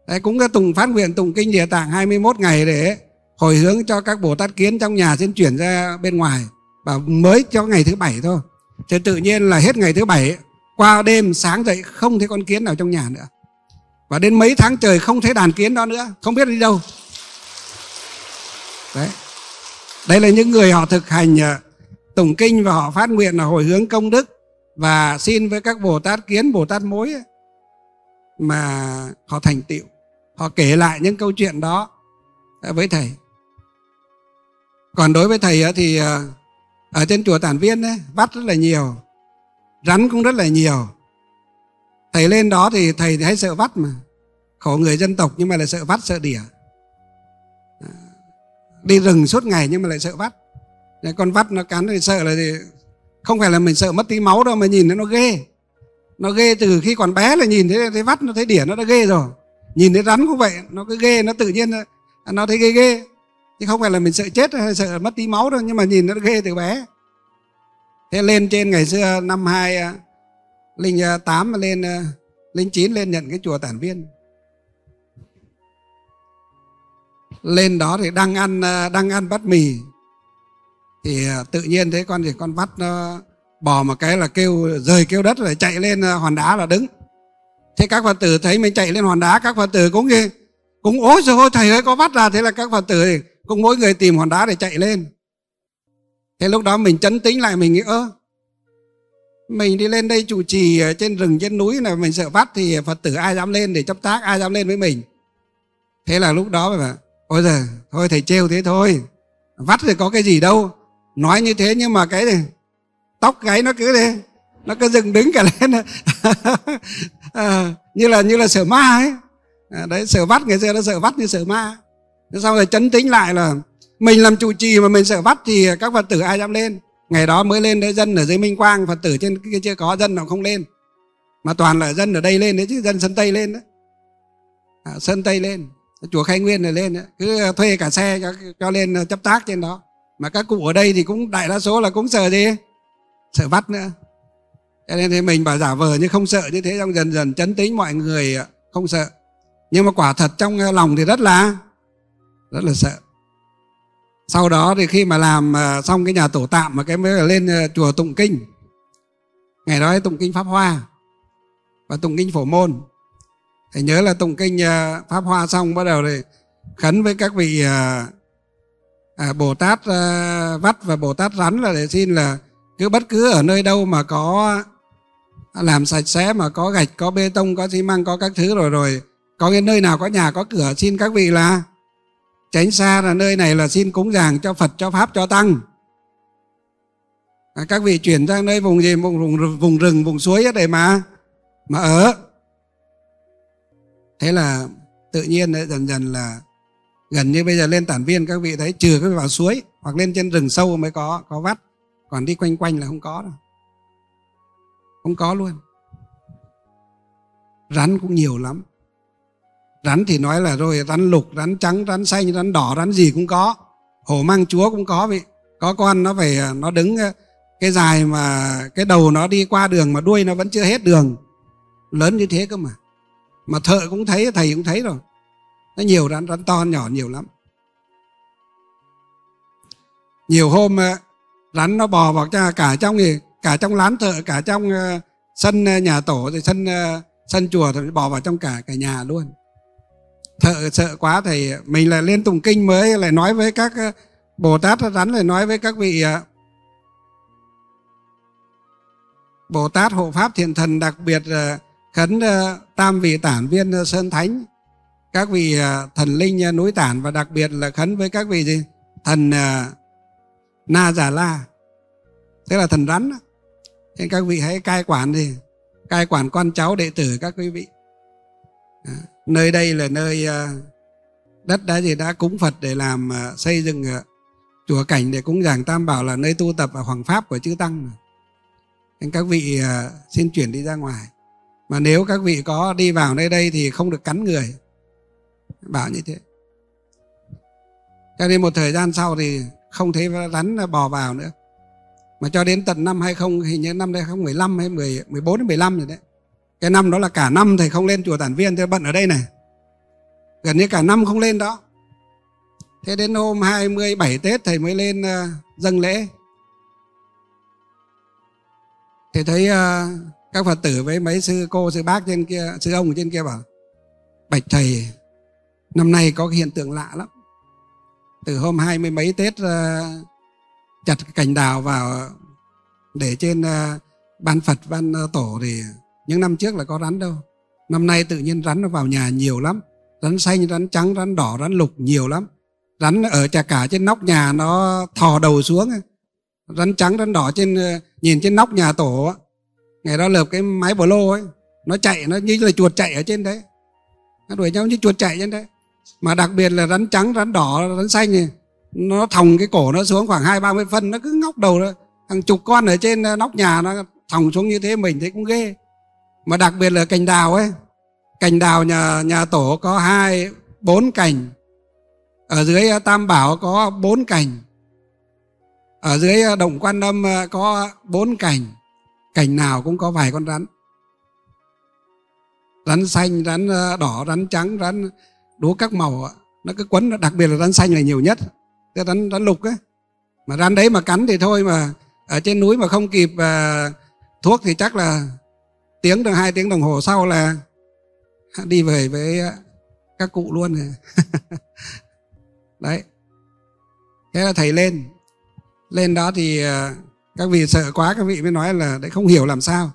đấy, cũng tùng phát nguyện tùng kinh Địa Tạng 21 ngày để hồi hướng cho các Bồ Tát kiến trong nhà xin chuyển ra bên ngoài, và mới cho ngày thứ 7 thôi. Thế tự nhiên là hết ngày thứ 7, qua đêm sáng dậy không thấy con kiến nào trong nhà nữa, và đến mấy tháng trời không thấy đàn kiến đó nữa, không biết đi đâu. Đấy, đây là những người họ thực hành tụng kinh và họ phát nguyện là hồi hướng công đức và xin với các Bồ Tát kiến, Bồ Tát mối ấy, mà họ thành tựu. Họ kể lại những câu chuyện đó với thầy. Còn đối với thầy thì ở trên chùa Tản Viên ấy, vắt rất là nhiều, rắn cũng rất là nhiều. Thầy lên đó thì thầy hay sợ vắt mà, khổ người dân tộc nhưng mà lại sợ vắt sợ đỉa. Đi rừng suốt ngày nhưng mà lại sợ vắt. Con vắt nó cắn thì sợ là gì? Không phải là mình sợ mất tí máu đâu, mà nhìn thấy nó ghê. Nó ghê từ khi còn bé là nhìn thấy vắt, nó thấy đỉa nó đã ghê rồi. Nhìn thấy rắn cũng vậy, nó cứ ghê, nó tự nhiên nó thấy ghê. Chứ không phải là mình sợ chết hay sợ mất tí máu đâu, nhưng mà nhìn nó ghê từ bé. Thế lên trên ngày xưa năm 2008 lên 09 lên nhận cái chùa Tản Viên. Lên đó thì đang ăn bát mì thì tự nhiên thấy con vắt nó bò một cái là kêu rời kêu đất rồi chạy lên hòn đá là đứng. Thế các Phật tử thấy mình chạy lên hòn đá, các Phật tử cũng ối rồi, thầy ơi có vắt ra. Thế là các Phật tử cũng mỗi người tìm hòn đá để chạy lên. Thế lúc đó mình trấn tĩnh lại, mình nghĩ mình đi lên đây trụ trì trên rừng trên núi là mình sợ vắt thì Phật tử ai dám lên để chấp tác, ai dám lên với mình. Thế là lúc đó mà ôi giời, thôi thầy trêu thế thôi, vắt thì có cái gì đâu. Nói như thế nhưng mà cái này, tóc gáy nó cứ thế, nó cứ dựng đứng cả lên như là sợ ma ấy. Đấy, sợ vắt ngày xưa nó sợ vắt như sợ ma. Sau rồi trấn tĩnh lại là mình làm trụ trì mà mình sợ vắt thì các Phật tử ai dám lên. Ngày đó mới lên đấy, dân ở dưới Minh Quang, Phật tử trên kia chưa có, dân nào không lên, mà toàn là dân ở đây lên đấy chứ, dân Sơn Tây lên đấy. Sơn Tây lên, chùa Khai Nguyên này lên đấy, cứ thuê cả xe cho lên chấp tác trên đó. Mà các cụ ở đây thì cũng đại đa số là cũng sợ gì? Sợ vắt nữa. Cho nên thì mình bảo giả vờ như không sợ như thế, xong dần dần trấn tĩnh mọi người không sợ. Nhưng mà quả thật trong lòng thì rất là sợ. Sau đó thì khi mà làm xong cái nhà tổ tạm mà cái mới lên chùa tụng kinh. Ngày đó tụng kinh Pháp Hoa và tụng kinh Phổ Môn. Thầy nhớ là tụng kinh Pháp Hoa xong bắt đầu thì khấn với các vị Bồ Tát Vắt và Bồ Tát Rắn là để xin là cứ bất cứ ở nơi đâu mà có làm sạch sẽ, mà có gạch, có bê tông, có xi măng, có các thứ rồi có cái nơi nào có nhà có cửa, xin các vị là tránh xa, là nơi này là xin cúng dường cho Phật, cho Pháp, cho Tăng. Các vị chuyển sang nơi vùng gì, vùng rừng, vùng suối để mà ở. Thế là tự nhiên đấy, dần dần là gần như bây giờ lên Tản Viên các vị thấy trừ các vị vào suối hoặc lên trên rừng sâu mới có vắt, còn đi quanh quanh là không có đâu, không có luôn. Rắn cũng nhiều lắm, rắn thì nói là rồi rắn lục, rắn trắng, rắn xanh, rắn đỏ, rắn gì cũng có, hổ mang chúa cũng có. Vị có con nó phải, nó đứng cái dài mà cái đầu nó đi qua đường mà đuôi nó vẫn chưa hết đường, lớn như thế cơ mà thợ cũng thấy, thầy cũng thấy rồi, nó nhiều rắn, rắn to nhỏ nhiều lắm. Nhiều hôm rắn nó bò vào cả trong gì, cả trong lán thợ, cả trong sân nhà tổ, rồi sân chùa, rồi bò vào trong cả nhà luôn. Thợ sợ quá, thầy mình là lên tụng kinh mới lại nói với các Bồ Tát Rắn, lại nói với các vị Bồ Tát Hộ Pháp Thiện Thần, đặc biệt khấn tam vị Tản Viên Sơn Thánh, các vị thần linh núi Tản, và đặc biệt là khấn với các vị gì thần Na Già La, tức là thần rắn. Thế các vị hãy cai quản gì, cai quản con cháu đệ tử các quý vị. Nơi đây là nơi đất đã gì, đã cúng Phật để làm xây dựng chùa cảnh để cúng dường Tam Bảo, là nơi tu tập và hoằng pháp của chư Tăng. Nên các vị xin chuyển đi ra ngoài, mà nếu các vị có đi vào nơi đây thì không được cắn người, bảo như thế. Cho nên một thời gian sau thì không thấy rắn bò vào nữa, mà cho đến tận năm 20, hình như năm 2015 hay 14 15 rồi đấy. Cái năm đó là cả năm thầy không lên chùa Tản Viên, thầy bận ở đây này, gần như cả năm không lên đó. Thế đến hôm 27 Tết thầy mới lên dâng lễ. Thầy thấy các Phật tử với mấy sư cô, sư bác trên kia, sư ông trên kia bảo: bạch thầy, năm nay có hiện tượng lạ lắm. Từ hôm 20 mấy Tết chặt cành đào vào để trên ban Phật, ban tổ thì những năm trước là có rắn đâu, năm nay tự nhiên rắn nó vào nhà nhiều lắm. Rắn xanh, rắn trắng, rắn đỏ, rắn lục nhiều lắm. Rắn ở cả trên nóc nhà nó thò đầu xuống. Rắn trắng, rắn đỏ trên, nhìn trên nóc nhà tổ, ngày đó lợp cái mái bổ lô ấy, nó chạy, nó như là chuột chạy ở trên đấy, nó đuổi nhau như chuột chạy trên đấy. Mà đặc biệt là rắn trắng, rắn đỏ, rắn xanh này, nó thòng cái cổ nó xuống khoảng 20-30 phân, nó cứ ngóc đầu đó. Hàng chục con ở trên nóc nhà nó thòng xuống như thế, mình thấy cũng ghê. Mà đặc biệt là cành đào ấy, cành đào nhà tổ có 4 cành, ở dưới Tam Bảo có 4 cành, ở dưới động Quan Lâm có 4 cành, cành nào cũng có vài con rắn. Rắn xanh, rắn đỏ, rắn trắng, rắn đúa các màu, nó cứ quấn. Đặc biệt là rắn xanh là nhiều nhất, cái rắn lục ấy. Mà rắn đấy mà cắn thì thôi, mà ở trên núi mà không kịp thuốc thì chắc là 1-2 tiếng đồng hồ sau là đi về với các cụ luôn rồi. Đấy, thế là thầy lên đó thì các vị sợ quá, các vị mới nói là đấy, không hiểu làm sao.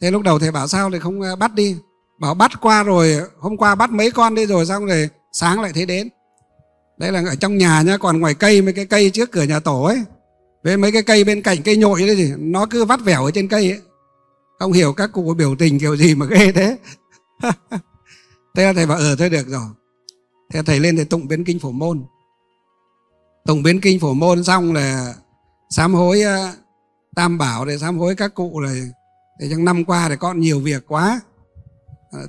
Thế lúc đầu thầy bảo sao thì không bắt đi, bảo bắt qua rồi, hôm qua bắt mấy con đi rồi, xong rồi sáng lại thấy đến. Đấy là ở trong nhà nhá, còn ngoài cây, mấy cái cây trước cửa nhà tổ ấy, với mấy cái cây bên cạnh, cây nhội đấy, thì nó cứ vắt vẻo ở trên cây ấy. Không hiểu các cụ biểu tình kiểu gì mà ghê thế. Thế là thầy bảo thôi được rồi. Thế thầy lên thầy tụng biến kinh Phổ Môn. Tụng biến kinh Phổ Môn xong là sám hối Tam Bảo, để sám hối các cụ này. Thế trong năm qua thì con nhiều việc quá,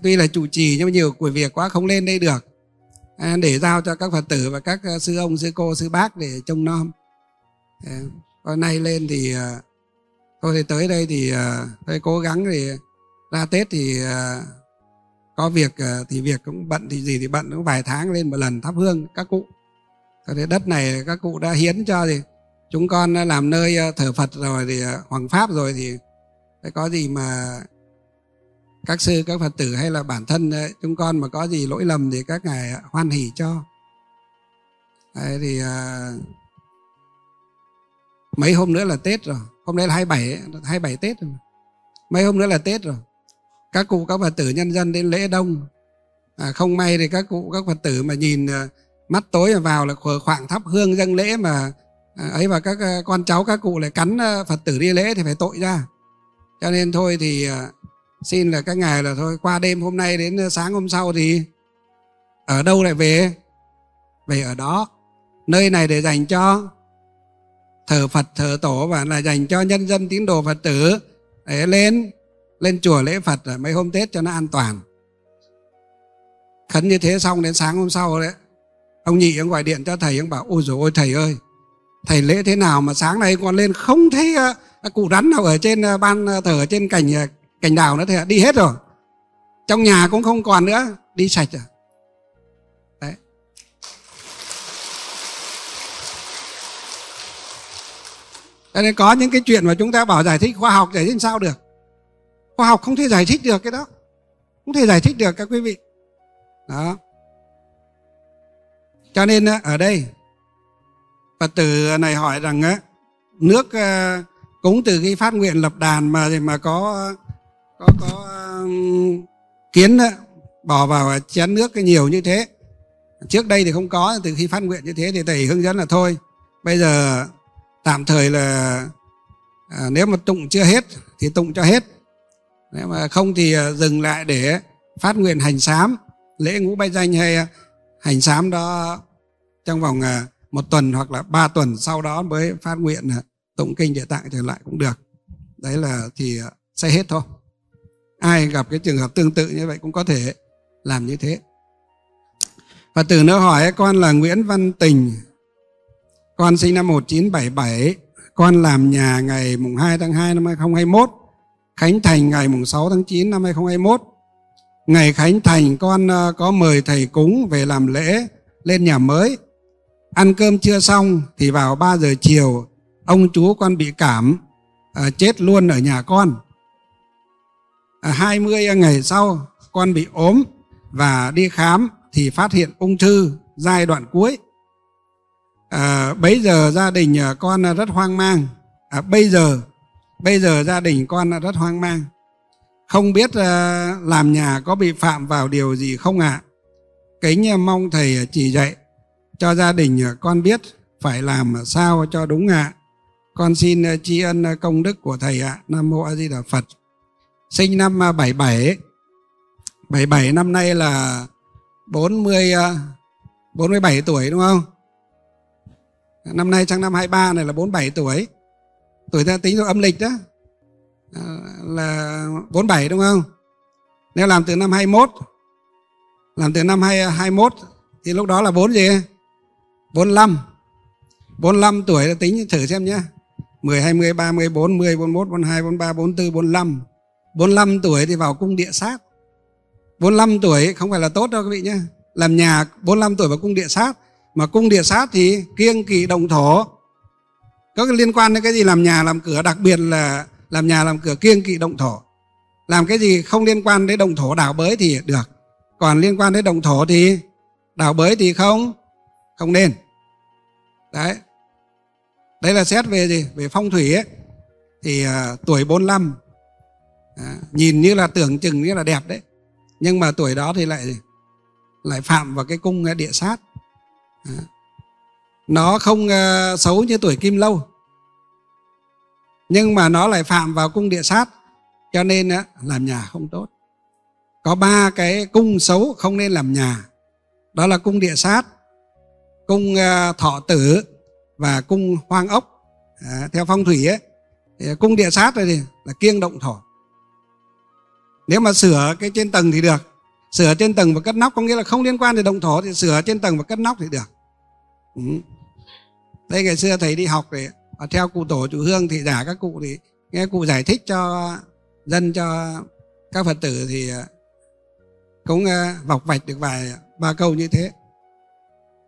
tuy là trụ trì nhưng mà nhiều của việc quá không lên đây được, để giao cho các Phật tử và các sư ông, sư cô, sư bác để trông nom. Hôm nay lên thì thôi thì tới đây thì tôi cố gắng, thì ra Tết thì có việc thì việc, cũng bận thì gì thì bận, cũng vài tháng lên một lần thắp hương các cụ. Thế đất này các cụ đã hiến cho thì chúng con làm nơi thờ Phật rồi, thì hoằng pháp rồi, thì có gì mà các sư, các Phật tử hay là bản thân chúng con mà có gì lỗi lầm thì các ngài hoan hỉ cho. Đấy, thì mấy hôm nữa là Tết rồi, hôm nay là 27 Tết rồi, mấy hôm nữa là Tết rồi. Các cụ, các Phật tử nhân dân đến lễ đông, không may thì các cụ, các Phật tử mà nhìn mắt tối mà vào là khoảng thắp hương dâng lễ mà ấy, và các con cháu các cụ lại cắn Phật tử đi lễ thì phải tội ra. Cho nên thôi thì xin là các ngài là thôi qua đêm hôm nay đến sáng hôm sau thì ở đâu lại về, về ở đó. Nơi này để dành cho thờ Phật thờ Tổ và là dành cho nhân dân tín đồ Phật tử để lên chùa lễ Phật mấy hôm Tết cho nó an toàn. Khấn như thế xong đến sáng hôm sau đấy, ông nhị ông gọi điện cho thầy, ông bảo ôi dồi ôi thầy ơi, thầy lễ thế nào mà sáng nay con lên không thấy cụ rắn nào ở trên ban thờ, ở trên cành đào nữa thầy ạ, đi hết rồi, trong nhà cũng không còn nữa, đi sạch rồi. Đấy. Cho nên có những cái chuyện mà chúng ta bảo giải thích khoa học, giải thích sao được, khoa học không thể giải thích được cái đó, không thể giải thích được các quý vị đó. Cho nên ở đây Phật tử này hỏi rằng nước cúng từ khi phát nguyện lập đàn mà có kiến bỏ vào chén nước nhiều như thế, trước đây thì không có, từ khi phát nguyện như thế thì thầy hướng dẫn là thôi bây giờ tạm thời là nếu mà tụng chưa hết thì tụng cho hết, nếu mà không thì dừng lại để phát nguyện hành sám, lễ ngũ bái danh hay hành sám đó trong vòng 1 tuần hoặc là 3 tuần, sau đó mới phát nguyện tụng kinh Địa Tạng trở lại cũng được. Đấy là thì sẽ hết thôi. Ai gặp cái trường hợp tương tự như vậy cũng có thể làm như thế. Phật tử nữa hỏi con là Nguyễn Văn Tình, con sinh năm 1977, con làm nhà ngày mùng 2 tháng 2 năm 2021, khánh thành ngày mùng 6 tháng 9 năm 2021. Ngày khánh thành con có mời thầy cúng về làm lễ lên nhà mới. Ăn cơm chưa xong thì vào 3 giờ chiều ông chú con bị cảm chết luôn ở nhà con. 20 ngày sau con bị ốm và đi khám thì phát hiện ung thư giai đoạn cuối. Bấy giờ gia đình con rất hoang mang. Bây giờ gia đình con rất hoang mang. Không biết làm nhà có bị phạm vào điều gì không ạ? Kính mong thầy chỉ dạy cho gia đình con biết phải làm sao cho đúng ạ. Con xin tri ân công đức của thầy ạ. Nam Mô A Di Đà Phật. Sinh năm 77, năm nay là 47 tuổi đúng không? Năm nay sang năm 23 này là 47 tuổi. Tuổi ta tính theo âm lịch đó là 47 đúng không? Nếu làm từ năm 21, làm từ năm 21 thì lúc đó là 45 tuổi, là tính thử xem nhé. 10, 20, 30, 40, 41, 42, 43, 44, 45. 45 tuổi thì vào cung địa sát. 45 tuổi không phải là tốt đâu các vị nhé. Làm nhà 45 tuổi vào cung địa sát, mà cung địa sát thì kiêng kỵ động thổ. Có liên quan đến cái gì làm nhà làm cửa, đặc biệt là làm nhà làm cửa kiêng kỵ động thổ. Làm cái gì không liên quan đến động thổ đảo bới thì được, còn liên quan đến động thổ thì đảo bới thì không nên. Đấy, đấy là xét về gì, về phong thủy ấy. Thì tuổi 45 nhìn như là tưởng chừng như là đẹp đấy, nhưng mà tuổi đó thì lại phạm vào cái cung địa sát. Nó không xấu như tuổi Kim Lâu, nhưng mà nó lại phạm vào cung địa sát, cho nên làm nhà không tốt. Có 3 cái cung xấu không nên làm nhà, đó là cung địa sát, cung thọ tử và cung hoang ốc. Theo phong thủy ấy, thì cung địa sát rồi thì là kiêng động thổ. Nếu mà sửa cái trên tầng thì được, sửa trên tầng và cất nóc, có nghĩa là không liên quan đến động thổ thì sửa trên tầng và cất nóc thì được. Đây ngày xưa thầy đi học thì theo cụ tổ chủ Hương thì giả các cụ thì nghe cụ giải thích cho dân, cho các Phật tử thì cũng vọc vạch được vài 3 câu như thế.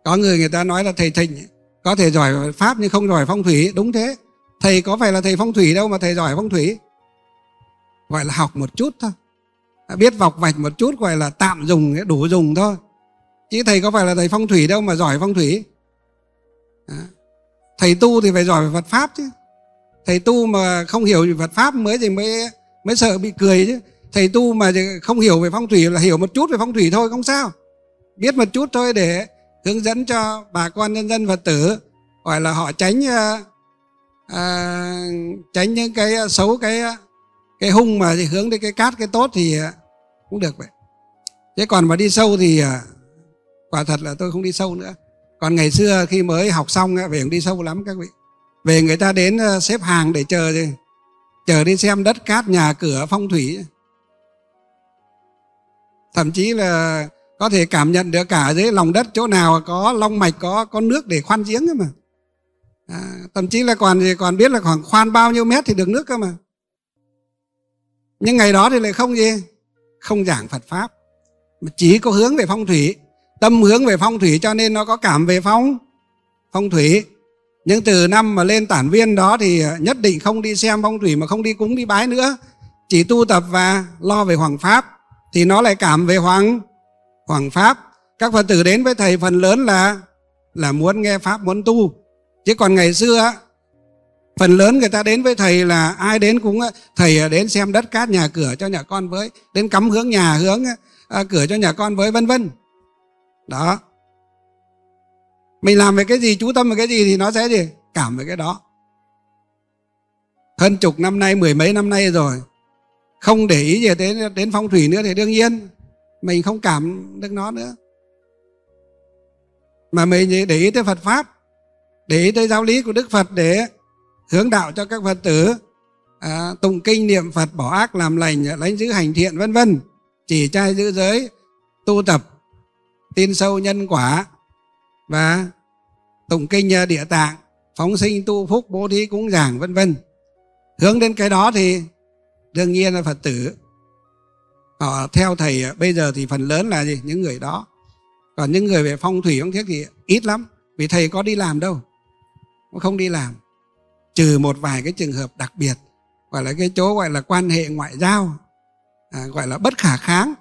Có người ta nói là thầy Thịnh có thể giỏi Pháp nhưng không giỏi phong thủy. Đúng thế, thầy có phải là thầy phong thủy đâu mà thầy giỏi phong thủy, gọi là học một chút thôi, biết vọc vạch một chút, gọi là tạm dùng, đủ dùng thôi. Chứ thầy có phải là thầy phong thủy đâu mà giỏi phong thủy. Thầy tu thì phải giỏi về Phật Pháp chứ. Thầy tu mà không hiểu về Phật Pháp mới sợ bị cười chứ. Thầy tu mà không hiểu về phong thủy, là hiểu một chút về phong thủy thôi không sao, biết một chút thôi để hướng dẫn cho bà con nhân dân Phật tử, gọi là họ tránh những cái xấu, cái hung mà hướng đến cái cát cái tốt thì cũng được vậy. Thế còn mà đi sâu thì quả thật là tôi không đi sâu nữa. Còn ngày xưa khi mới học xong về cũng đi sâu lắm các vị. Về người ta đến xếp hàng để chờ đi xem đất cát nhà cửa phong thủy. Thậm chí là có thể cảm nhận được cả dưới lòng đất chỗ nào có long mạch, có nước để khoan giếng cơ mà. Thậm chí là còn biết là khoảng khoan bao nhiêu mét thì được nước cơ mà. Nhưng ngày đó thì lại không gì, không giảng Phật Pháp, mà chỉ có hướng về phong thủy, tâm hướng về phong thủy, cho nên nó có cảm về phong thủy. Nhưng từ năm mà lên Tản Viên đó thì nhất định không đi xem phong thủy mà không đi cúng đi bái nữa, chỉ tu tập và lo về Hoàng Pháp thì nó lại cảm về Hoàng Pháp. Các Phật tử đến với thầy phần lớn là muốn nghe Pháp, muốn tu. Chứ còn ngày xưa phần lớn người ta đến với thầy là ai đến cũng thầy đến xem đất cát nhà cửa cho nhà con với, đến cắm hướng nhà hướng cửa cho nhà con với, vân vân. Đó, mình làm về cái gì, chú tâm về cái gì thì nó sẽ gì, cảm về cái đó. Hơn chục năm nay, mười mấy năm nay rồi, không để ý gì đến phong thủy nữa thì đương nhiên mình không cảm được nó nữa. Mà mình để ý tới Phật Pháp, để ý tới giáo lý của Đức Phật để hướng đạo cho các Phật tử, tụng kinh niệm Phật, bỏ ác làm lành, lánh giữ hành thiện, vân vân, chỉ trai giữ giới, tu tập, tin sâu nhân quả và tụng kinh Địa Tạng, phóng sinh tu phúc, bố thí cúng dường, vân vân. Hướng đến cái đó thì đương nhiên là Phật tử họ theo thầy bây giờ thì phần lớn là gì, những người đó. Còn những người về phong thủy phong thiết thì ít lắm, vì thầy có đi làm đâu, cũng không đi làm, trừ một vài cái trường hợp đặc biệt, gọi là cái chỗ gọi là quan hệ ngoại giao, gọi là bất khả kháng,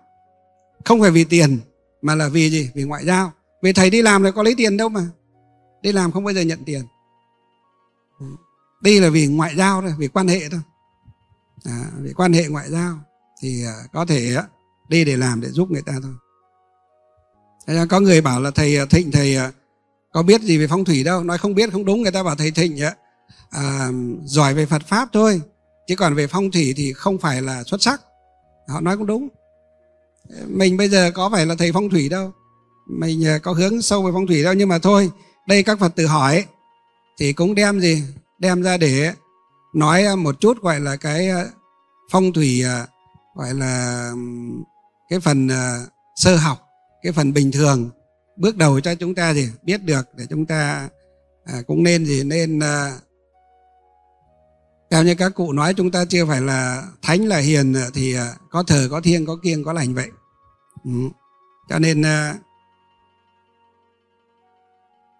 không phải vì tiền mà là vì gì, vì ngoại giao. Vì thầy đi làm là có lấy tiền đâu mà, đi làm không bao giờ nhận tiền, đi là vì ngoại giao thôi, vì quan hệ thôi, vì quan hệ ngoại giao thì có thể đi để làm, để giúp người ta thôi. Thế là có người bảo là thầy Thịnh, thầy có biết gì về phong thủy đâu, nói không biết không đúng. Người ta bảo thầy Thịnh giỏi về Phật Pháp thôi, chứ còn về phong thủy thì không phải là xuất sắc. Họ nói cũng đúng. Mình bây giờ có phải là thầy phong thủy đâu, mình có hướng sâu về phong thủy đâu. Nhưng mà thôi, đây các Phật tử hỏi thì cũng đem gì, đem ra để nói một chút, gọi là cái phong thủy, gọi là cái phần sơ học, cái phần bình thường, bước đầu cho chúng ta gì biết được, để chúng ta cũng nên gì, nên theo như các cụ nói, chúng ta chưa phải là thánh là hiền thì có thờ có thiêng có kiêng có lành vậy. Cho nên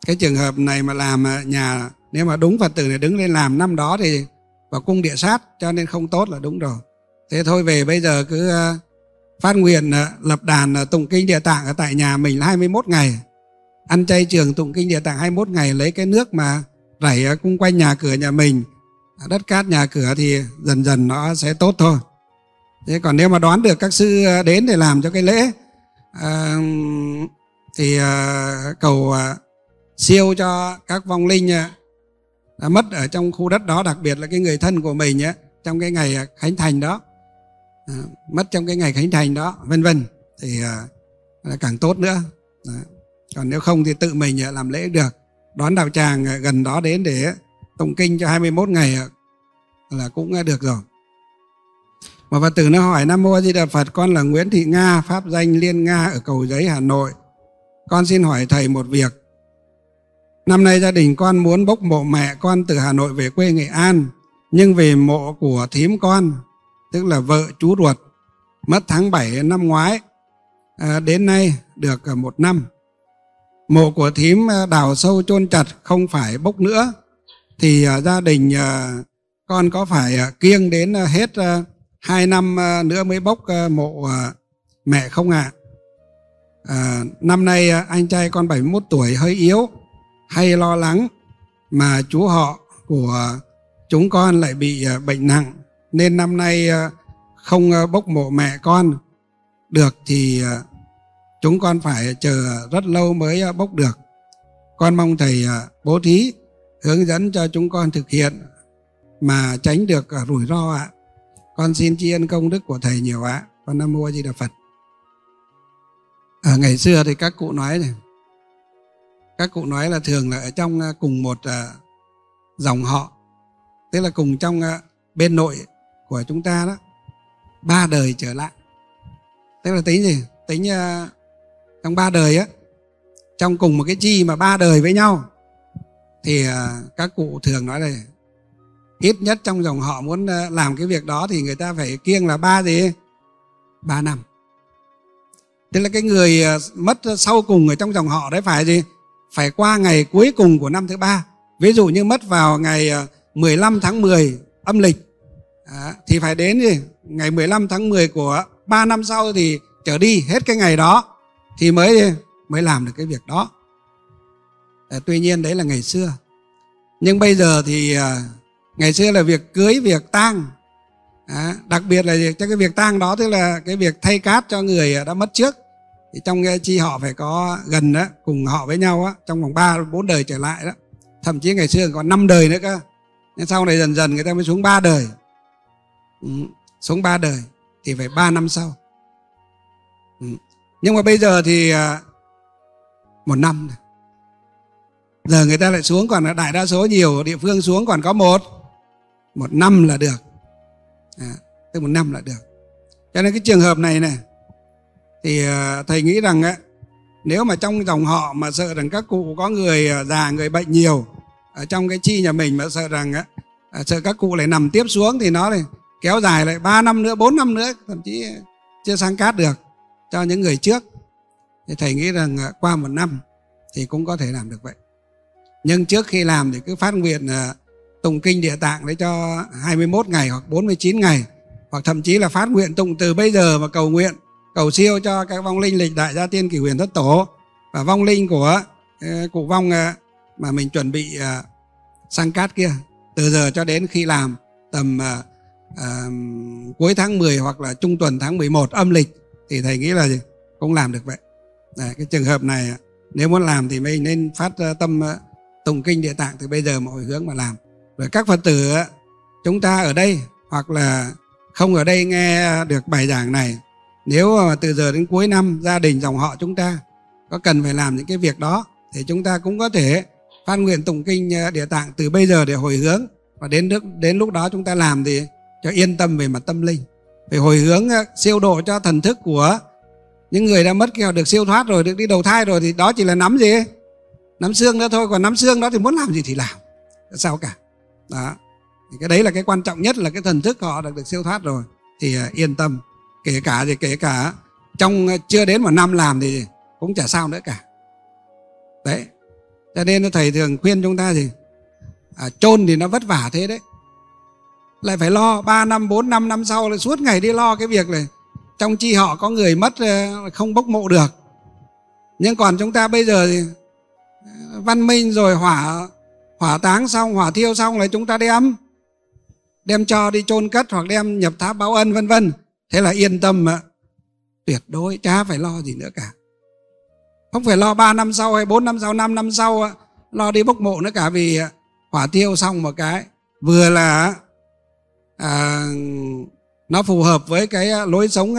cái trường hợp này mà làm nhà, nếu mà đúng Phật tử này đứng lên làm năm đó thì vào cung địa sát, cho nên không tốt là đúng rồi. Thế thôi, về bây giờ cứ phát nguyện lập đàn tụng kinh Địa Tạng ở tại nhà mình là 21 ngày. Ăn chay trường tụng kinh Địa Tạng 21 ngày, lấy cái nước mà rảy xung quanh nhà cửa nhà mình, đất cát nhà cửa thì dần dần nó sẽ tốt thôi. Thế còn nếu mà đoán được các sư đến để làm cho cái lễ thì cầu siêu cho các vong linh đã mất ở trong khu đất đó, đặc biệt là cái người thân của mình trong cái ngày khánh thành đó, mất trong cái ngày khánh thành đó, vân vân, thì càng tốt nữa. Còn nếu không thì tự mình làm lễ được, đón đạo tràng gần đó đến để tụng kinh cho 21 ngày là cũng được rồi. Mà Phật tử nó hỏi: Nam Mô A Di Đà Phật, con là Nguyễn Thị Nga, pháp danh Liên Nga ở Cầu Giấy, Hà Nội. Con xin hỏi thầy một việc. Năm nay gia đình con muốn bốc mộ mẹ con từ Hà Nội về quê Nghệ An, nhưng về mộ của thím con, tức là vợ chú ruột, mất tháng 7 năm ngoái, đến nay được 1 năm. Mộ của thím đào sâu chôn chặt, không phải bốc nữa. Thì gia đình con có phải kiêng đến hết 2 năm nữa mới bốc mộ mẹ không ạ? Năm nay anh trai con 71 tuổi hơi yếu, hay lo lắng, mà chú họ của chúng con lại bị bệnh nặng, nên năm nay không bốc mộ mẹ con được thì chúng con phải chờ rất lâu mới bốc được. Con mong thầy bố thí hướng dẫn cho chúng con thực hiện mà tránh được rủi ro ạ. Con xin tri ân công đức của thầy nhiều ạ. Con Nam Mô A Di Đà Phật. Ngày xưa thì các cụ nói này, các cụ nói là thường là ở trong cùng một dòng họ, tức là cùng trong bên nội của chúng ta đó, 3 đời trở lại, tức là tính gì, tính trong 3 đời á, trong cùng một cái chi mà 3 đời với nhau, thì các cụ thường nói là ít nhất trong dòng họ muốn làm cái việc đó thì người ta phải kiêng là 3 năm. Tức là cái người mất sau cùng ở trong dòng họ đấy phải gì? Phải qua ngày cuối cùng của năm thứ 3. Ví dụ như mất vào ngày 15 tháng 10 âm lịch thì phải đến gì? Ngày 15 tháng 10 của 3 năm sau thì trở đi hết cái ngày đó thì mới làm được cái việc đó. Tuy nhiên đấy là ngày xưa. Nhưng bây giờ thì ngày xưa là việc cưới, việc tang, đặc biệt là cho cái việc tang đó, tức là cái việc thay cát cho người đã mất trước, thì trong chi họ phải có gần đó, cùng họ với nhau đó, trong vòng 3-4 đời trở lại đó, thậm chí ngày xưa còn 5 đời nữa cơ, nên sau này dần dần người ta mới xuống 3 đời. Xuống 3 đời thì phải 3 năm sau. Nhưng mà bây giờ thì 1 năm này. Giờ người ta lại xuống, còn đại đa số nhiều địa phương xuống còn có một năm là được, tức 1 năm là được. Cho nên cái trường hợp này này thì thầy nghĩ rằng ấy, nếu mà trong dòng họ mà sợ rằng các cụ có người già, người bệnh nhiều ở trong cái chi nhà mình, mà sợ rằng ấy, sợ các cụ lại nằm tiếp xuống thì nó này kéo dài lại 3 năm nữa, 4 năm nữa, thậm chí chưa sang cát được cho những người trước, thì thầy nghĩ rằng qua 1 năm thì cũng có thể làm được vậy. Nhưng trước khi làm thì cứ phát nguyện tụng kinh Địa Tạng đấy cho 21 ngày hoặc 49 ngày, hoặc thậm chí là phát nguyện tụng từ bây giờ mà cầu nguyện, cầu siêu cho các vong linh lịch đại gia tiên kỷ huyền thất tổ và vong linh của cụ vong mà mình chuẩn bị sang cát kia, từ giờ cho đến khi làm tầm cuối tháng 10 hoặc là trung tuần tháng 11 âm lịch thì thầy nghĩ là gì? Cũng làm được vậy. Đấy, cái trường hợp này nếu muốn làm thì mình nên phát tâm tụng kinh Địa Tạng từ bây giờ mà hồi hướng mà làm. Rồi các Phật tử chúng ta ở đây hoặc là không ở đây nghe được bài giảng này, nếu mà từ giờ đến cuối năm gia đình dòng họ chúng ta có cần phải làm những cái việc đó thì chúng ta cũng có thể phát nguyện tụng kinh Địa Tạng từ bây giờ để hồi hướng, và đến lúc đó chúng ta làm thì cho yên tâm về mặt tâm linh, phải hồi hướng siêu độ cho thần thức của những người đã mất kia được siêu thoát rồi, được đi đầu thai rồi, thì đó chỉ là nắm gì? Nắm xương đó thôi, còn nắm xương đó thì muốn làm gì thì làm, sao cả. Đó. Thì cái đấy là cái quan trọng nhất, là cái thần thức họ được siêu thoát rồi thì yên tâm, kể cả trong chưa đến 1 năm làm thì cũng chả sao nữa cả. Đấy. Cho nên thầy thường khuyên chúng ta gì? Chôn thì nó vất vả thế đấy, lại phải lo 3 năm, 4 năm, năm sau là suốt ngày đi lo cái việc này. Trong chi họ có người mất không bốc mộ được. Nhưng còn chúng ta bây giờ thì văn minh rồi, hỏa táng xong, hỏa thiêu xong là chúng ta đem cho đi chôn cất hoặc đem nhập tháp báo ân vân vân. Thế là yên tâm tuyệt đối, chả phải lo gì nữa cả. Không phải lo 3 năm sau hay 4 năm sau, 5 năm sau lo đi bốc mộ nữa cả, vì hỏa thiêu xong một cái vừa là nó phù hợp với cái lối sống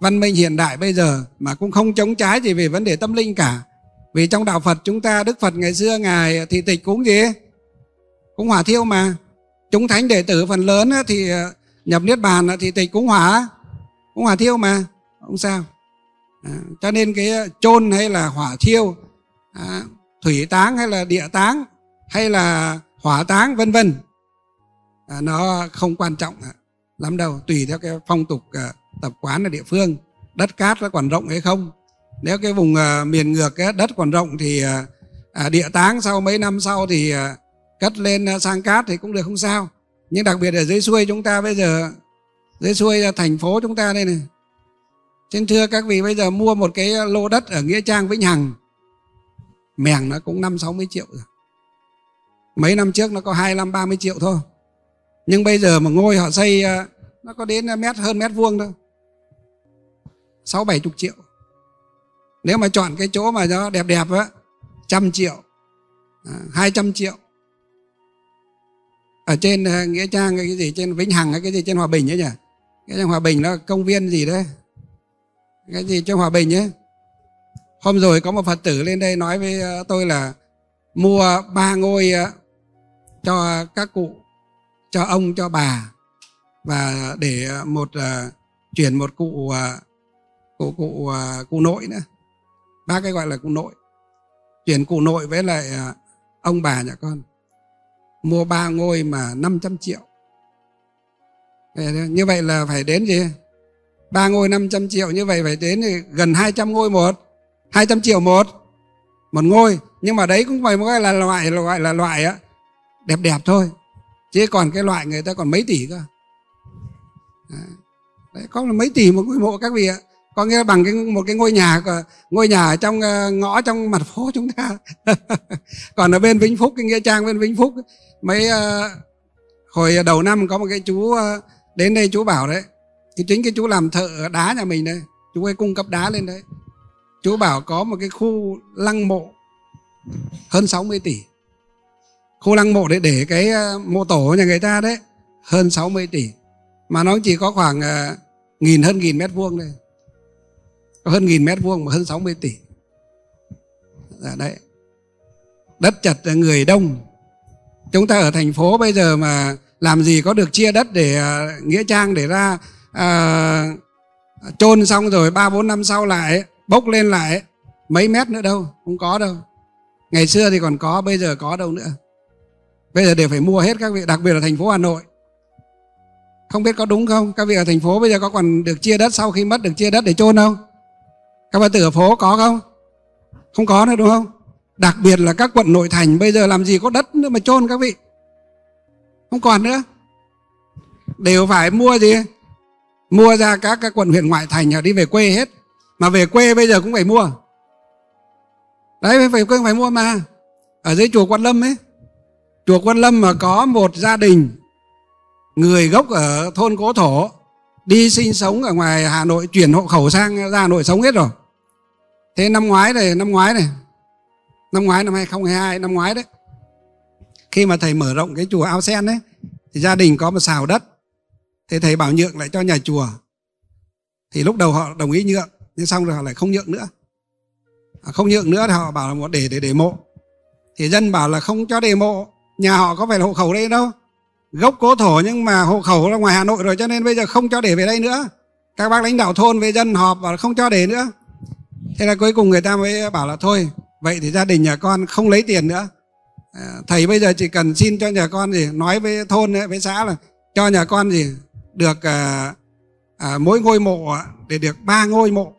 văn minh hiện đại bây giờ, mà cũng không chống trái gì về vấn đề tâm linh cả. Vì trong đạo Phật chúng ta, Đức Phật ngày xưa Ngài thị tịch cũng gì? Cũng hỏa thiêu mà. Chúng thánh đệ tử phần lớn thì nhập Niết Bàn thì tịch cũng hỏa thiêu mà, không sao. Cho nên cái chôn hay là hỏa thiêu, thủy táng hay là địa táng hay là hỏa táng vân vân, nó không quan trọng lắm đâu, tùy theo cái phong tục tập quán ở địa phương, đất cát nó còn rộng hay không. Nếu cái vùng miền ngược đất còn rộng thì địa táng sau mấy năm sau thì cất lên sang cát thì cũng được, không sao. Nhưng đặc biệt ở dưới xuôi chúng ta bây giờ dưới xuôi ra thành phố chúng ta đây này. Xin thưa các vị, bây giờ mua một cái lô đất ở Nghĩa Trang Vĩnh Hằng, mèng nó cũng 5-60 triệu rồi. Mấy năm trước nó có 25-30 triệu thôi. Nhưng bây giờ mà ngôi họ xây nó có đến hơn mét vuông thôi, 60-70 triệu. Nếu mà chọn cái chỗ mà nó đẹp đẹp á, 100 triệu, 200 triệu. Ở trên Nghĩa Trang cái gì, trên Vĩnh Hằng cái gì, trên Hòa Bình ấy nhỉ? Nghĩa Trang Hòa Bình nó công viên gì đấy, cái gì trên Hòa Bình ấy. Hôm rồi có một Phật tử lên đây nói với tôi là mua 3 ngôi cho các cụ, cho ông, cho bà, và để chuyển một cụ nội nữa. 3 cái gọi là cụ nội, chuyển cụ nội với lại ông bà nhà con. Mua 3 ngôi mà 500 triệu. Như vậy là phải đến gì? 3 ngôi 500 triệu, như vậy phải đến gần 200 ngôi một. 200 triệu một ngôi. Nhưng mà đấy cũng phải một cái là loại á, đẹp đẹp thôi. Chứ còn cái loại người ta còn mấy tỷ cơ. Đấy, có là mấy tỷ một ngôi mộ các vị ạ. Có nghĩa là bằng một cái ngôi nhà ở trong ngõ, trong mặt phố chúng ta. Còn ở bên Vĩnh Phúc, cái Nghĩa Trang bên Vĩnh Phúc, mấy hồi đầu năm có một cái chú đến đây, chú bảo đấy, chính cái chú làm thợ đá nhà mình đấy, chú ấy cung cấp đá lên đấy, chú bảo có một cái khu lăng mộ hơn 60 tỷ. Khu lăng mộ để cái mộ tổ nhà người ta đấy, hơn 60 tỷ. Mà nó chỉ có khoảng hơn nghìn mét vuông đây. Có hơn nghìn mét vuông mà hơn 60 tỷ. Đấy. Đất chật người đông. Chúng ta ở thành phố bây giờ mà làm gì có được chia đất để Nghĩa Trang để ra chôn xong rồi 3-4 năm sau lại bốc lên lại mấy mét nữa đâu. Không có đâu. Ngày xưa thì còn có, bây giờ có đâu nữa. Bây giờ đều phải mua hết các vị, đặc biệt là thành phố Hà Nội. Không biết có đúng không? Các vị ở thành phố bây giờ có còn được chia đất sau khi mất được chia đất để chôn không? Các bà tử ở phố có không? Không có nữa đúng không? Đặc biệt là các quận nội thành bây giờ làm gì có đất nữa mà chôn các vị. Không còn nữa. Đều phải mua gì? Mua ra các quận huyện ngoại thành đi về quê hết. Mà về quê bây giờ cũng phải mua. Đấy, về quê phải mua mà. Ở dưới chùa Quan Lâm ấy. Chùa Quan Lâm mà có một gia đình người gốc ở thôn Cố Thổ đi sinh sống ở ngoài Hà Nội, chuyển hộ khẩu sang ra Hà Nội sống hết rồi. Thế năm ngoái năm 2022, năm ngoái đấy, khi mà thầy mở rộng cái chùa Ao Sen đấy, thì gia đình có một xào đất, thì thầy bảo nhượng lại cho nhà chùa. Thì lúc đầu họ đồng ý nhượng, nhưng xong rồi họ lại không nhượng nữa. Không nhượng nữa thì họ bảo là để mộ. Thì dân bảo là không cho để mộ, nhà họ có phải là hộ khẩu đây đâu, gốc Cố Thổ nhưng mà hộ khẩu là ngoài Hà Nội rồi, cho nên bây giờ không cho để về đây nữa. Các bác lãnh đạo thôn với dân họp bảo là không cho để nữa. Thế là cuối cùng người ta mới bảo là thôi, vậy thì gia đình nhà con không lấy tiền nữa. Thầy bây giờ chỉ cần xin cho nhà con gì, nói với thôn với xã là cho nhà con gì được mỗi ngôi mộ để được 3 ngôi mộ,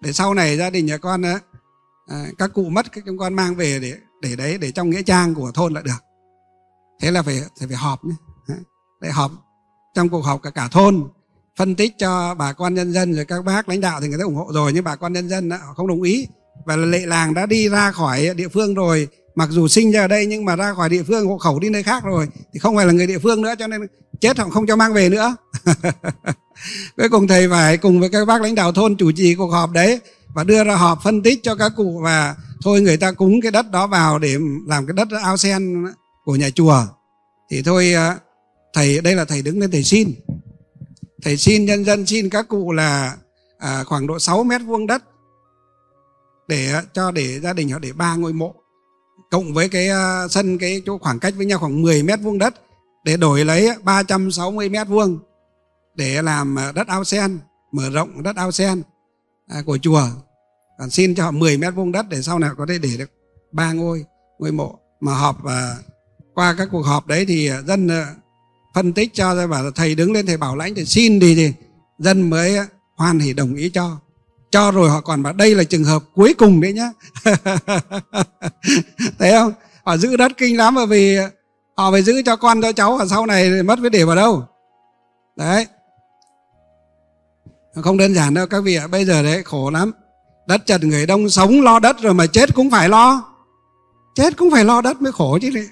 để sau này gia đình nhà con các cụ mất các chúng con mang về để đấy, để trong nghĩa trang của thôn lại được. Thế là phải họp nhé. Để họp trong cuộc họp cả thôn, phân tích cho bà con nhân dân, rồi các bác lãnh đạo thì người ta ủng hộ rồi, nhưng bà con nhân dân họ không đồng ý. Và là lệ làng đã đi ra khỏi địa phương rồi, mặc dù sinh ra ở đây nhưng mà ra khỏi địa phương, hộ khẩu đi nơi khác rồi thì không phải là người địa phương nữa, cho nên chết họ không cho mang về nữa. Cuối cùng thầy phải cùng với các bác lãnh đạo thôn chủ trì cuộc họp đấy và đưa ra họp phân tích cho các cụ, và thôi người ta cúng cái đất đó vào để làm cái đất ao sen của nhà chùa. Thì thôi thầy, đây là thầy đứng lên thầy xin nhân dân, xin các cụ là khoảng độ 6 mét vuông đất để gia đình họ để 3 ngôi mộ, cộng với cái sân, cái chỗ khoảng cách với nhau khoảng 10 mét vuông đất, để đổi lấy 360 mét vuông để làm đất ao sen, mở rộng đất ao sen của chùa. Còn xin cho họ 10 mét vuông đất để sau này có thể để được 3 ngôi mộ. Mà họp, và qua các cuộc họp đấy thì dân phân tích cho ra, bảo thầy đứng lên thầy bảo lãnh thì xin thì dân mới hoan hỉ đồng ý cho. Rồi họ còn bảo đây là trường hợp cuối cùng đấy nhá. Thấy không, họ giữ đất kinh lắm, bởi vì họ phải giữ cho con cho cháu, và sau này mất với để vào đâu đấy. Không đơn giản đâu các vị ạ. Bây giờ đấy khổ lắm. Đất chật người đông, sống lo đất rồi mà chết cũng phải lo. Chết cũng phải lo đất mới khổ chứ đấy.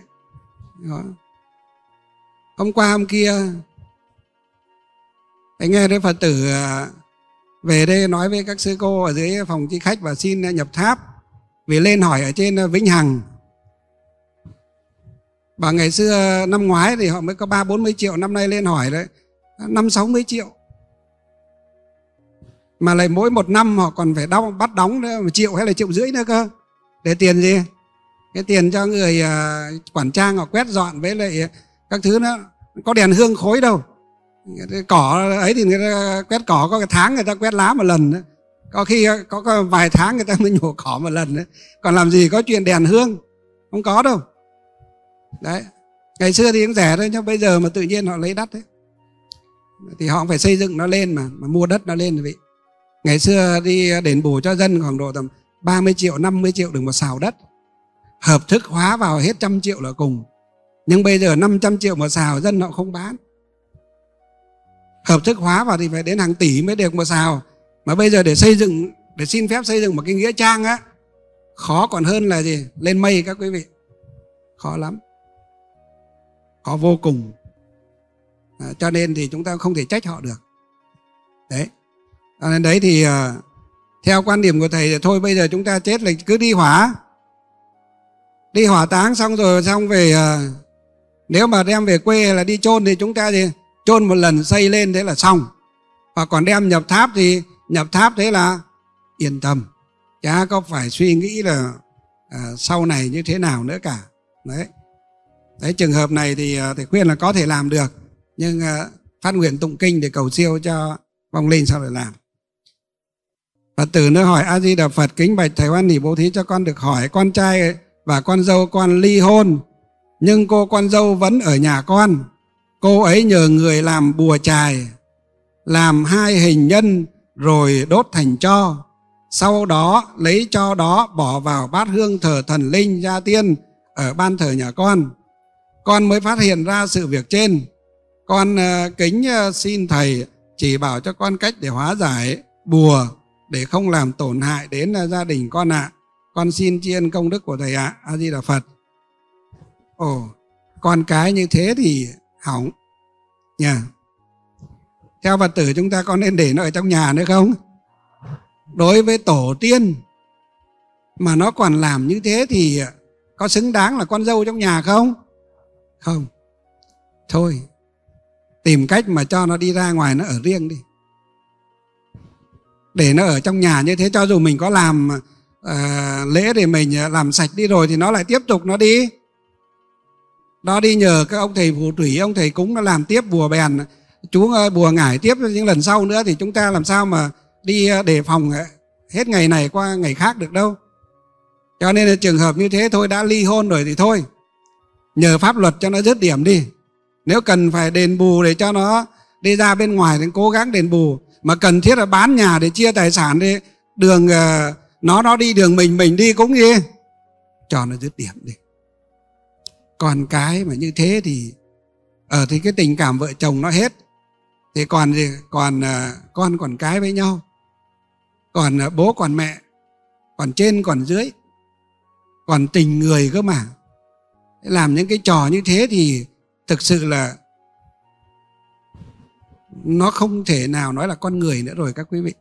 Hôm qua hôm kia anh nghe đấy Phật tử về đây nói với các sư cô ở dưới phòng chi khách và xin nhập tháp. Vì lên hỏi ở trên Vĩnh Hằng, và ngày xưa năm ngoái thì họ mới có 30-40 triệu, năm nay lên hỏi đấy 50-60 triệu. Mà lại mỗi một năm họ còn phải bắt đóng 1 triệu hay là 1,5 triệu nữa cơ. Để tiền gì? Cái tiền cho người quản trang họ quét dọn với lại các thứ nữa. Có đèn hương khói đâu. Cỏ ấy thì người ta quét cỏ, có cái tháng người ta quét lá một lần. Có khi có vài tháng người ta mới nhổ cỏ một lần. Còn làm gì có chuyện đèn hương. Không có đâu. Đấy. Ngày xưa thì cũng rẻ thôi, nhưng bây giờ mà tự nhiên họ lấy đất ấy, thì họ phải xây dựng nó lên mà mua đất nó lên vậy. Ngày xưa đi đền bù cho dân khoảng độ tầm 30 triệu, 50 triệu được một xào đất. Hợp thức hóa vào hết 100 triệu là cùng. Nhưng bây giờ 500 triệu một xào dân họ không bán. Hợp thức hóa vào thì phải đến hàng tỷ mới được một xào. Mà bây giờ để xây dựng, để xin phép xây dựng một cái nghĩa trang á, khó còn hơn là gì? Lên mây các quý vị. Khó lắm. Khó vô cùng. Cho nên thì chúng ta không thể trách họ được. Đấy. Cho nên đấy thì theo quan điểm của thầy thì thôi bây giờ chúng ta chết là cứ đi hỏa táng xong về. Nếu mà đem về quê là đi chôn thì chúng ta thì chôn một lần xây lên thế là xong. Và còn đem nhập tháp thì nhập tháp thế là yên tâm, chả có phải suy nghĩ là sau này như thế nào nữa cả. Đấy, đấy trường hợp này thì thầy khuyên là có thể làm được, nhưng phát nguyện tụng kinh để cầu siêu cho vong linh sau để làm. Phật tử nữa hỏi: A Di Đà Phật, kính bạch thầy, hoan hỉ bố thí cho con được hỏi. Con trai và con dâu con ly hôn, nhưng cô con dâu vẫn ở nhà con. Cô ấy nhờ người làm bùa chài, làm 2 hình nhân rồi đốt thành tro, sau đó lấy tro đó bỏ vào bát hương thờ thần linh gia tiên ở ban thờ nhà con. Con mới phát hiện ra sự việc trên. Con kính xin thầy chỉ bảo cho con cách để hóa giải bùa để không làm tổn hại đến gia đình con ạ. Con xin tri ân công đức của thầy ạ. A Di Đà Phật. Ồ, con cái như thế thì hỏng nha. Theo Phật tử chúng ta có nên để nó ở trong nhà nữa không? Đối với tổ tiên mà nó còn làm như thế thì có xứng đáng là con dâu trong nhà không? Không. Thôi tìm cách mà cho nó đi ra ngoài, nó ở riêng đi. Để nó ở trong nhà như thế, cho dù mình có làm lễ để mình làm sạch đi rồi thì nó lại tiếp tục nó đi. Nó đi nhờ các ông thầy phù thủy, ông thầy cúng nó làm tiếp bùa bèn, chú ơi bùa ngải tiếp những lần sau nữa, thì chúng ta làm sao mà đi đề phòng hết ngày này qua ngày khác được đâu. Cho nên là trường hợp như thế thôi, đã ly hôn rồi thì thôi, nhờ pháp luật cho nó dứt điểm đi. Nếu cần phải đền bù để cho nó đi ra bên ngoài thì cố gắng đền bù. Mà cần thiết là bán nhà để chia tài sản đi. Đường nó đi đường mình đi cũng gì, cho nó dứt điểm đi. Còn cái mà như thế thì thì cái tình cảm vợ chồng nó hết. Thì còn gì? Còn con còn cái với nhau, còn bố còn mẹ, còn trên còn dưới, còn tình người cơ mà. Làm những cái trò như thế thì thực sự là nó không thể nào nói là con người nữa rồi các quý vị.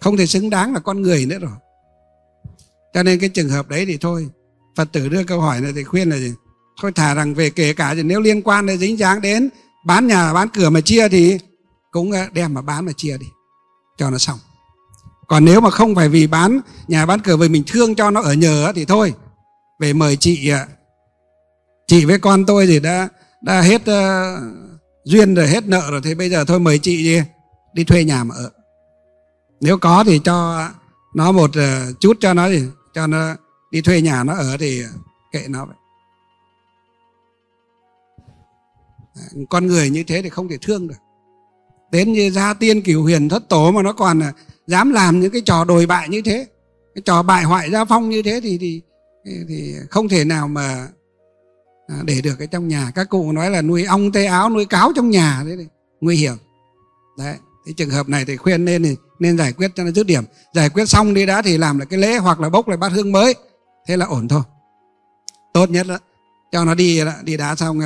Không thể xứng đáng là con người nữa rồi. Cho nên cái trường hợp đấy thì thôi, Phật tử đưa câu hỏi này thì khuyên là gì? Thôi thà rằng về kể cả nếu liên quan đến dính dáng đến bán nhà bán cửa mà chia thì cũng đem mà bán mà chia đi, cho nó xong. Còn nếu mà không phải vì bán nhà bán cửa, vì mình thương cho nó ở nhờ thì thôi, về mời chị với con tôi thì đã hết duyên rồi, hết nợ rồi, thì bây giờ thôi mời chị đi thuê nhà mà ở. Nếu có thì cho nó một chút, cho nó đi thuê nhà nó ở thì kệ nó vậy. Con người như thế thì không thể thương được. Đến như gia tiên cửu huyền thất tổ mà nó còn dám làm những cái trò đồi bại như thế, cái trò bại hoại gia phong như thế thì không thể nào mà để được cái trong nhà. Các cụ nói là nuôi ong tay áo, nuôi cáo trong nhà, thế này nguy hiểm. Đấy, Thì trường hợp này thì khuyên nên giải quyết cho nó dứt điểm. Giải quyết xong đi đã thì làm lại cái lễ hoặc là bốc lại bát hương mới. Thế là ổn thôi. Tốt nhất đó, cho nó đi đá xong,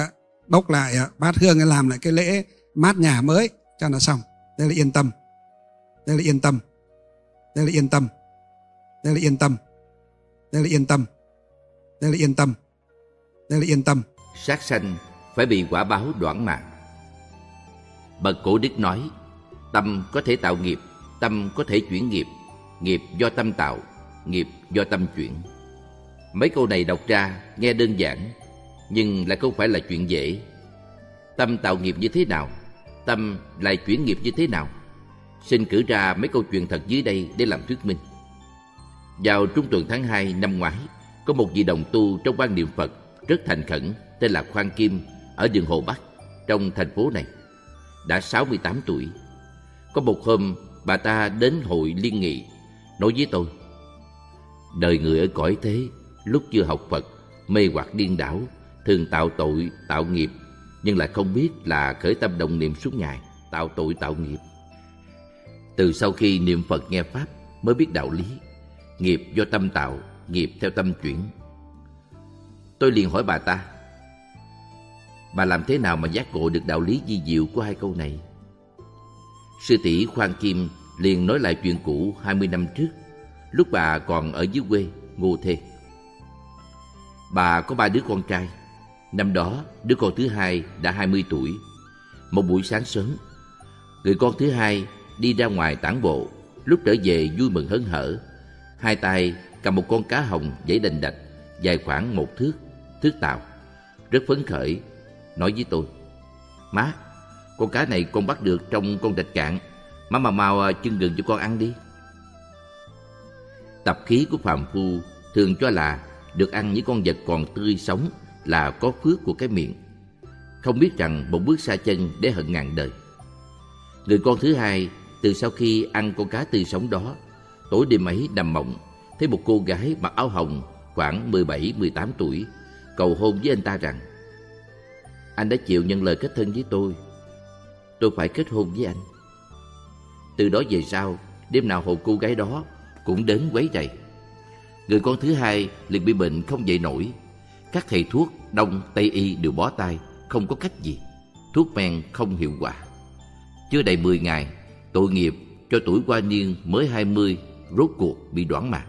bốc lại bát hương, làm lại cái lễ mát nhà mới cho nó xong. Đây là yên tâm. Đây là yên tâm. Đây là yên tâm. Đây là yên tâm. Đây là yên tâm. Đây là yên tâm. Đây là yên tâm. Sát sanh phải bị quả báo đoạn mạng. Bậc cổ đức nói, tâm có thể tạo nghiệp, tâm có thể chuyển nghiệp, nghiệp do tâm tạo, nghiệp do tâm chuyển. Mấy câu này đọc ra nghe đơn giản, nhưng lại không phải là chuyện dễ. Tâm tạo nghiệp như thế nào? Tâm lại chuyển nghiệp như thế nào? Xin cử ra mấy câu chuyện thật dưới đây để làm thuyết minh. Vào trung tuần tháng 2 năm ngoái, có một vị đồng tu trong ban niệm Phật rất thành khẩn tên là Khoan Kim ở đường Hồ Bắc trong thành phố này, đã 68 tuổi. Có một hôm bà ta đến hội liên nghị nói với tôi: đời người ở cõi thế lúc chưa học Phật mê hoặc điên đảo, thường tạo tội tạo nghiệp, nhưng lại không biết là khởi tâm động niệm suốt ngày tạo tội tạo nghiệp. Từ sau khi niệm Phật nghe pháp mới biết đạo lý nghiệp do tâm tạo, nghiệp theo tâm chuyển. Tôi liền hỏi bà ta: bà làm thế nào mà giác ngộ được đạo lý vi diệu của hai câu này? Sư tỷ Khoan Kim liền nói lại chuyện cũ 20 năm trước, lúc bà còn ở dưới quê Ngô Thê. Bà có 3 đứa con trai. Năm đó đứa con thứ hai đã 20 tuổi. Một buổi sáng sớm, người con thứ hai đi ra ngoài tản bộ, lúc trở về vui mừng hớn hở, hai tay cầm một con cá hồng dãy đành đạch dài khoảng 1 thước, thước tàu, rất phấn khởi, nói với tôi: má, con cá này con bắt được trong con rạch cạn, má mà mau chưng gừng cho con ăn đi. Tập khí của phàm phu thường cho là được ăn những con vật còn tươi sống là có phước của cái miệng, không biết rằng một bước xa chân để hận ngàn đời. Người con thứ hai từ sau khi ăn con cá tươi sống đó, tối đêm ấy nằm mộng thấy một cô gái mặc áo hồng khoảng 17-18 tuổi cầu hôn với anh ta rằng: anh đã chịu nhận lời kết thân với tôi phải kết hôn với anh. Từ đó về sau, đêm nào hồn cô gái đó cũng đến quấy rầy. Người con thứ hai liền bị bệnh không dậy nổi. Các thầy thuốc Đông Tây y đều bó tay, không có cách gì, thuốc men không hiệu quả. Chưa đầy 10 ngày, tội nghiệp cho tuổi quan niên mới 20 rốt cuộc bị đoản mạng.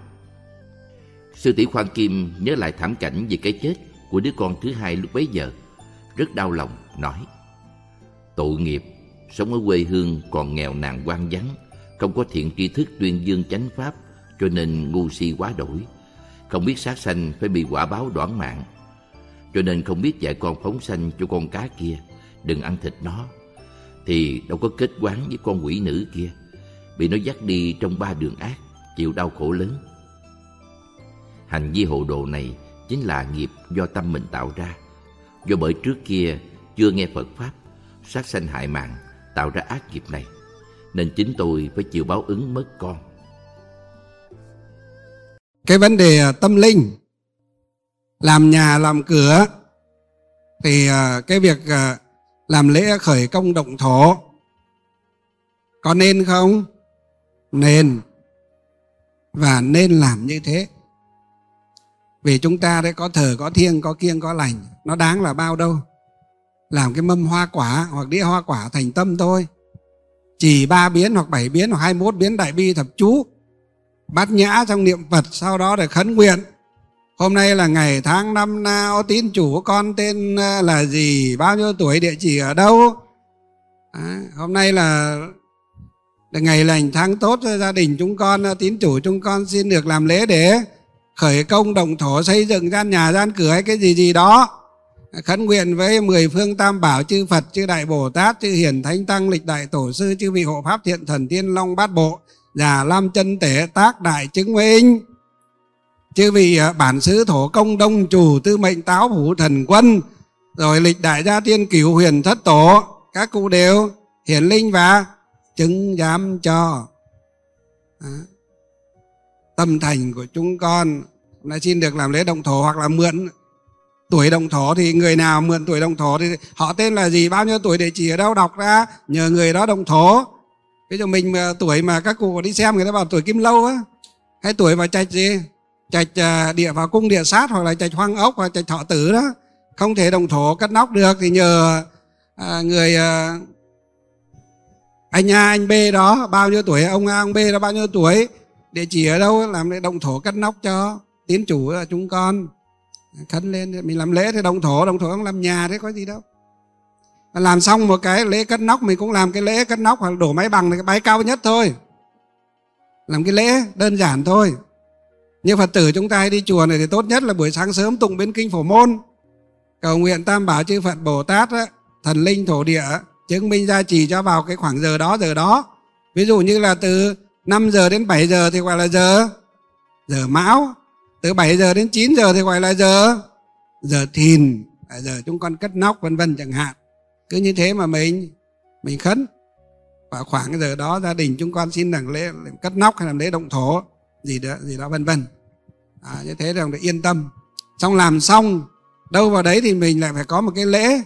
Sư tỷ Khoan Kim nhớ lại thảm cảnh về cái chết của đứa con thứ hai lúc bấy giờ, rất đau lòng, nói: tội nghiệp, sống ở quê hương còn nghèo nàn hoang vắng, không có thiện tri thức tuyên dương chánh pháp, cho nên ngu si quá đổi, không biết sát sanh phải bị quả báo đoản mạng, cho nên không biết dạy con phóng sanh cho con cá kia, đừng ăn thịt nó, thì đâu có kết quán với con quỷ nữ kia, bị nó dắt đi trong 3 đường ác, chịu đau khổ lớn. Hành vi hồ đồ này chính là nghiệp do tâm mình tạo ra. Do bởi trước kia chưa nghe Phật pháp, sát sanh hại mạng tạo ra ác nghiệp này, nên chính tôi phải chịu báo ứng mất con. Cái vấn đề tâm linh, làm nhà làm cửa, thì cái việc làm lễ khởi công động thổ có nên không? Nên, và nên làm như thế. Vì chúng ta đấy có thờ, có thiêng, có kiêng, có lành, nó đáng là bao đâu. Làm cái mâm hoa quả hoặc đĩa hoa quả thành tâm thôi. Chỉ 3 biến hoặc 7 biến hoặc 21 biến đại bi thập chú, bát nhã trong niệm Phật, sau đó để khấn nguyện: hôm nay là ngày tháng năm nào, tín chủ con tên là gì, bao nhiêu tuổi, địa chỉ ở đâu. Hôm nay là ngày lành tháng tốt cho gia đình chúng con, tín chủ chúng con xin được làm lễ để khởi công động thổ, xây dựng gian nhà gian cửa hay cái gì đó, khấn nguyện với 10 phương tam bảo, chư Phật, chư Đại Bồ Tát, chư Hiền Thánh Tăng, lịch đại tổ sư, chư vị hộ pháp thiện thần tiên long bát bộ, già lam chân tể tác đại chứng minh, chư vị bản xứ thổ công đông chủ tư mệnh táo phủ thần quân, rồi lịch đại gia tiên cửu huyền thất tổ, các cụ đều hiển linh và chứng giám cho. Tâm thành của chúng con là xin được làm lễ động thổ hoặc là mượn tuổi động thổ. Thì người nào mượn tuổi động thổ thì họ tên là gì, bao nhiêu tuổi, địa chỉ ở đâu, đọc ra nhờ người đó động thổ. Bây giờ mình mà tuổi mà các cụ đi xem người ta bảo tuổi Kim Lâu á, hay tuổi mà trạch gì, trạch địa vào cung địa sát, hoặc là trạch Hoang Ốc, hoặc trạch Thọ Tử đó, không thể đồng thổ cắt nóc được thì nhờ người anh A anh B đó bao nhiêu tuổi, ông A ông B đó bao nhiêu tuổi, địa chỉ ở đâu làm để đồng thổ cắt nóc cho tín chủ chúng con khấn lên. Mình làm lễ thì đồng thổ không làm nhà thế có gì đâu. Làm xong một cái lễ cất nóc, mình cũng làm cái lễ cất nóc hoặc đổ mái bằng là cái bái cao nhất thôi, làm cái lễ đơn giản thôi. Như Phật tử chúng ta hay đi chùa này thì tốt nhất là buổi sáng sớm tụng Biến Kinh Phổ Môn, cầu nguyện Tam Bảo chư Phật Bồ Tát thần linh thổ địa chứng minh gia trì cho vào cái khoảng giờ đó. Ví dụ như là từ 5 giờ đến 7 giờ thì gọi là giờ Mão, từ 7 giờ đến 9 giờ thì gọi là giờ Thìn, giờ chúng con cất nóc vân vân chẳng hạn. Cứ như thế mà mình khấn, và khoảng giờ đó gia đình chúng con xin làm lễ cất nóc hay làm lễ động thổ gì đó vân vân. Như thế là yên tâm. Xong làm xong đâu vào đấy thì mình lại phải có một cái lễ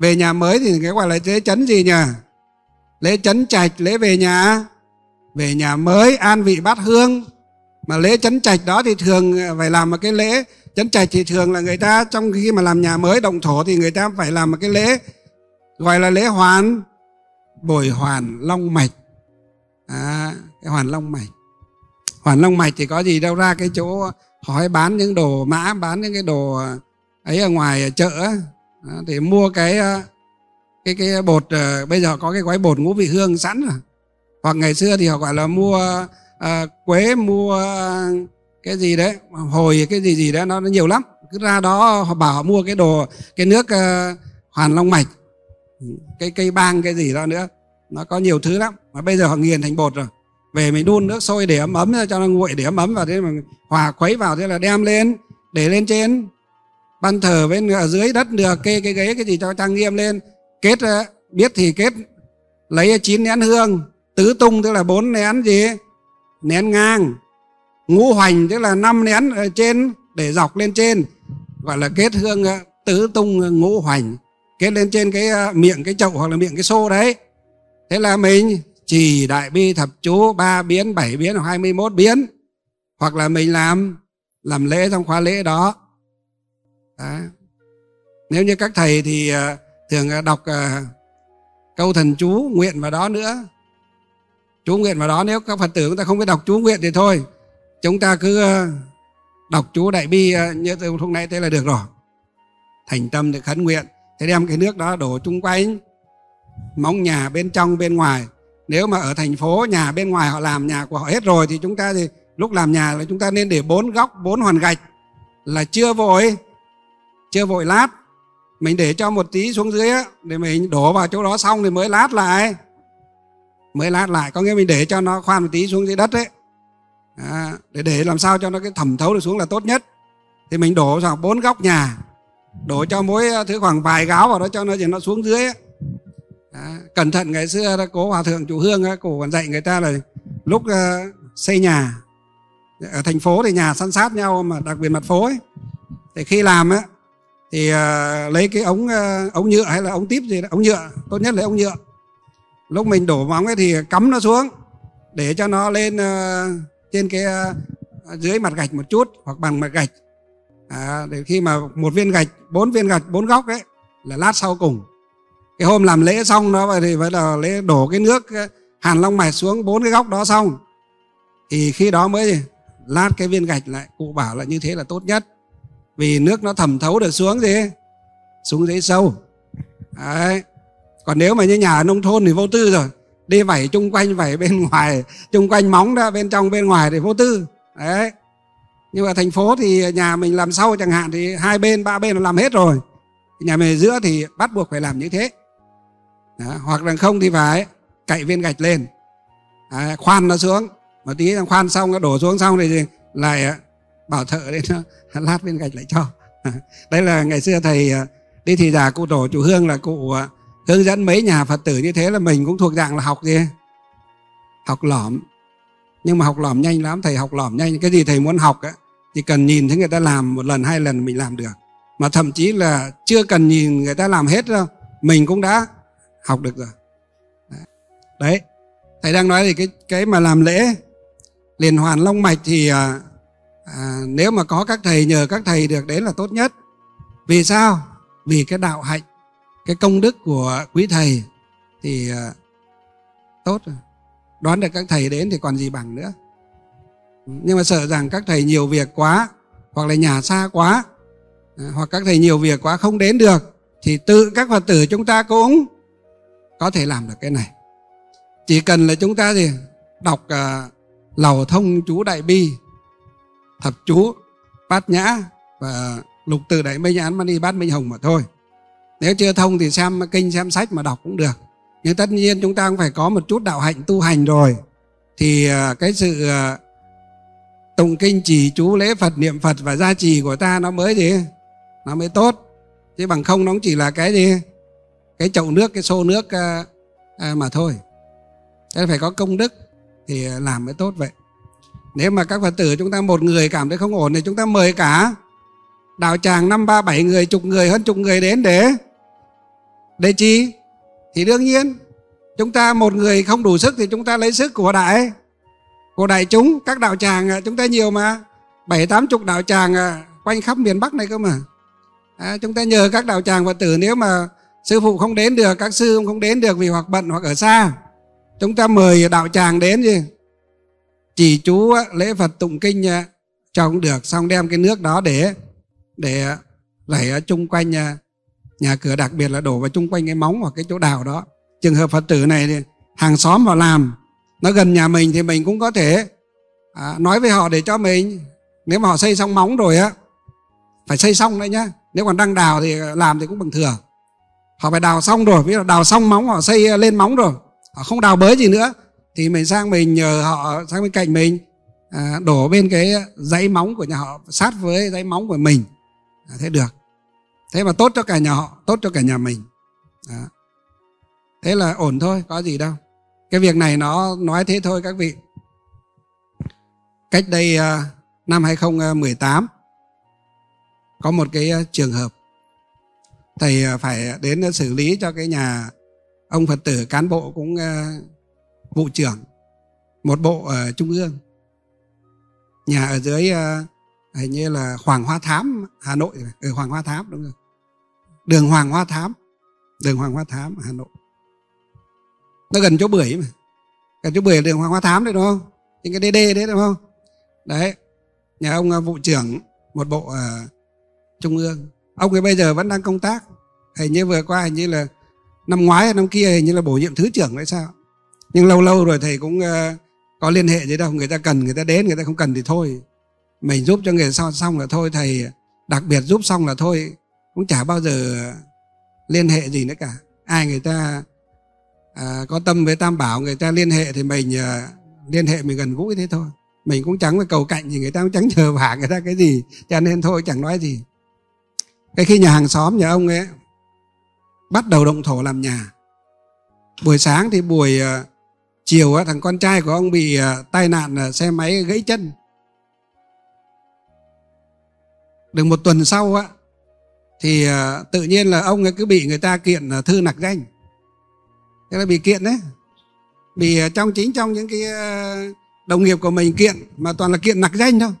về nhà mới, thì cái gọi là lễ trấn gì nhỉ? Lễ trấn trạch, lễ về nhà mới, an vị bát hương. Mà lễ trấn trạch đó thì thường phải làm một cái lễ trấn trạch, thì thường là người ta trong khi mà làm nhà mới động thổ thì người ta phải làm một cái lễ gọi là lễ hoàn, bồi hoàn long mạch. Cái hoàn long mạch thì có gì đâu, ra cái chỗ hỏi bán những đồ mã, bán những cái đồ ấy ở ngoài chợ thì mua cái bột. Bây giờ có cái gói bột ngũ vị hương sẵn rồi, hoặc ngày xưa thì họ gọi là mua quế, mua cái gì đấy, hồi cái gì đó, nó nhiều lắm. Cứ ra đó họ bảo họ mua cái đồ, cái nước hoàn long mạch, cái cây bang cái gì đó nữa, nó có nhiều thứ lắm. Mà bây giờ họ nghiền thành bột rồi, về mình đun nước sôi để ấm ra cho nó nguội, để ấm vào, thế mà hòa khuấy vào, thế là đem lên để lên trên ban thờ, bên ở dưới đất được, kê cái ghế cái gì cho trang nghiêm lên, kết biết thì kết lấy 9 nén hương, tứ tung tức là 4 nén gì, nén ngang, ngũ hoành tức là 5 nén ở trên để dọc lên trên, gọi là kết hương tứ tung ngũ hoành, kết lên trên cái miệng cái chậu hoặc là miệng cái xô đấy. Thế là mình chỉ đại bi thập chú 3 biến, 7 biến hoặc 21 biến, hoặc là mình làm lễ trong khóa lễ đó. Nếu như các thầy thì thường đọc câu thần chú nguyện vào đó nữa, chú nguyện vào đó. Nếu các Phật tử chúng ta không biết đọc chú nguyện thì thôi, chúng ta cứ đọc chú đại bi như từ hôm nay thế là được rồi. Thành tâm để khấn nguyện, thế đem cái nước đó đổ chung quanh móng nhà, bên trong bên ngoài. Nếu mà ở thành phố nhà bên ngoài họ làm nhà của họ hết rồi thì chúng ta thì lúc làm nhà là chúng ta nên để 4 góc 4 hoàn gạch, là chưa vội lát, mình để cho một tí xuống dưới á, để mình đổ vào chỗ đó xong thì mới lát lại, có nghĩa mình để cho nó khoan một tí xuống dưới đất đấy, để làm sao cho nó cái thẩm thấu được xuống là tốt nhất. Thì mình đổ vào 4 góc nhà, đổ cho mỗi thứ khoảng vài gáo vào đó cho nó xuống dưới. Cẩn thận, ngày xưa cố Hòa Thượng Chủ Hương cổ còn dạy người ta là lúc xây nhà ở thành phố thì nhà san sát nhau, mà đặc biệt mặt phố ấy, thì khi làm ấy, thì lấy cái ống nhựa hay là ống típ gì đó, ống nhựa, tốt nhất là ống nhựa. Lúc mình đổ móng ấy thì cắm nó xuống để cho nó lên trên cái dưới mặt gạch một chút hoặc bằng mặt gạch. Để khi mà một viên gạch, 4 viên gạch, 4 góc đấy là lát sau cùng. Cái hôm làm lễ xong đó thì phải là lễ đổ cái nước hàn long mạch xuống 4 cái góc đó xong, thì khi đó mới lát cái viên gạch lại. Cụ bảo là như thế là tốt nhất, vì nước nó thẩm thấu được xuống gì, xuống dưới sâu đấy. Còn nếu mà như nhà ở nông thôn thì vô tư rồi, đi vẩy chung quanh, vẩy bên ngoài chung quanh móng đó, bên trong bên ngoài thì vô tư đấy. Nhưng mà thành phố thì nhà mình làm sau chẳng hạn thì 2 bên 3 bên làm hết rồi, nhà mình ở giữa thì bắt buộc phải làm như thế. Đó, hoặc là không thì phải cậy viên gạch lên, khoan nó xuống một tí, khoan xong nó đổ xuống xong thì lại bảo thợ đến lát viên gạch lại cho. Đây là ngày xưa thầy đi thị giả cụ Tổ Chủ Hương là cụ hướng dẫn mấy nhà Phật tử như thế, là mình cũng thuộc dạng là học gì, học lỏm. Nhưng mà học lỏm nhanh lắm, thầy học lỏm nhanh. Cái gì thầy muốn học ấy, thì cần nhìn thấy người ta làm một lần hai lần mình làm được, mà thậm chí là chưa cần nhìn người ta làm hết đâu, mình cũng đã học được rồi. Đấy, Thầy đang nói thì cái mà làm lễ liền hoàn long mạch thì nếu mà có các thầy, nhờ các thầy được đến là tốt nhất. Vì sao? Vì cái đạo hạnh, cái công đức của quý thầy thì tốt rồi. Đoán được các thầy đến thì còn gì bằng nữa. Nhưng mà sợ rằng các thầy nhiều việc quá, hoặc là nhà xa quá, hoặc các thầy nhiều việc quá không đến được, thì tự các Phật tử chúng ta cũng có thể làm được cái này. Chỉ cần là chúng ta thì đọc Lầu Thông Chú Đại Bi, Thập Chú, Bát Nhã và Lục Từ Đại Minh Án Mani Bát Minh Hồng mà thôi. Nếu chưa thông thì xem kinh, xem sách mà đọc cũng được. Nhưng tất nhiên chúng ta cũng phải có một chút đạo hạnh tu hành rồi, thì cái sự tụng kinh trì chú lễ Phật, niệm Phật và gia trì của ta nó mới gì? Nó mới tốt. Chứ bằng không nó cũng chỉ là cái gì? Cái chậu nước, cái xô nước mà thôi. Thế phải có công đức thì làm mới tốt vậy. Nếu mà các Phật tử chúng ta một người cảm thấy không ổn thì chúng ta mời cả đạo tràng 5, 3, 7 người, chục người, hơn chục người đến để chi? Thì đương nhiên chúng ta một người không đủ sức thì chúng ta lấy sức của đại chúng. Các đạo tràng chúng ta nhiều mà, 70-80 đạo tràng quanh khắp miền Bắc này cơ mà. Chúng ta nhờ các đạo tràng Phật tử, nếu mà sư phụ không đến được, các sư không đến được vì hoặc bận hoặc ở xa, chúng ta mời đạo tràng đến gì? Chỉ chú lễ Phật tụng kinh cho cũng được, xong đem cái nước đó để rảy ở chung quanh nhà cửa, đặc biệt là đổ vào chung quanh cái móng hoặc cái chỗ đào đó. Trường hợp Phật tử này thì hàng xóm vào làm, nó gần nhà mình thì mình cũng có thể nói với họ để cho mình, nếu mà họ xây xong móng rồi á, phải xây xong đấy nhá. Nếu còn đang đào thì làm thì cũng bằng thừa. Họ phải đào xong rồi, ví dụ đào xong móng, họ xây lên móng rồi, họ không đào bới gì nữa, thì mình sang mình nhờ họ sang bên cạnh mình đổ bên cái dãy móng của nhà họ sát với dãy móng của mình. Thế được. Thế mà tốt cho cả nhà họ, tốt cho cả nhà mình. Đó. Thế là ổn thôi, có gì đâu. Cái việc này nó nói thế thôi các vị. Cách đây năm 2018 có một cái trường hợp thầy phải đến xử lý cho cái nhà ông Phật tử cán bộ cũng vụ trưởng một bộ ở trung ương, nhà ở dưới hình như là Hoàng Hoa Thám, Hà Nội. Ở Hoàng Hoa Thám, đúng rồi, đường Hoàng Hoa Thám, đường Hoàng Hoa Thám Hà Nội, nó gần chỗ Bưởi mà. Gần chỗ Bưởi đường Hoàng Hoa Thám đấy, đúng không? Những cái DD đấy, đúng không? Đấy, nhà ông vụ trưởng một bộ trung ương, ông ấy bây giờ vẫn đang công tác. Hình như vừa qua, hình như là năm ngoái hay năm kia, hình như là bổ nhiệm thứ trưởng hay sao. Nhưng lâu lâu rồi thầy cũng có liên hệ gì đâu. Người ta cần người ta đến, người ta không cần thì thôi, mình giúp cho người ta xong là thôi. Thầy đặc biệt giúp xong là thôi, cũng chả bao giờ liên hệ gì nữa cả. Ai người ta có tâm với Tam Bảo, người ta liên hệ thì mình liên hệ, mình gần gũi thế thôi. Mình cũng chẳng phải cầu cạnh gì, người ta cũng chẳng nhờ vả người ta cái gì, cho nên thôi chẳng nói gì. Cái khi nhà hàng xóm nhà ông ấy bắt đầu động thổ làm nhà, buổi sáng thì buổi chiều thằng con trai của ông bị tai nạn xe máy gãy chân. Được một tuần sau thì tự nhiên là ông ấy cứ bị người ta kiện thư nặc danh. Thế là bị kiện đấy, bị trong những cái đồng nghiệp của mình kiện, mà toàn là kiện nặc danh thôi.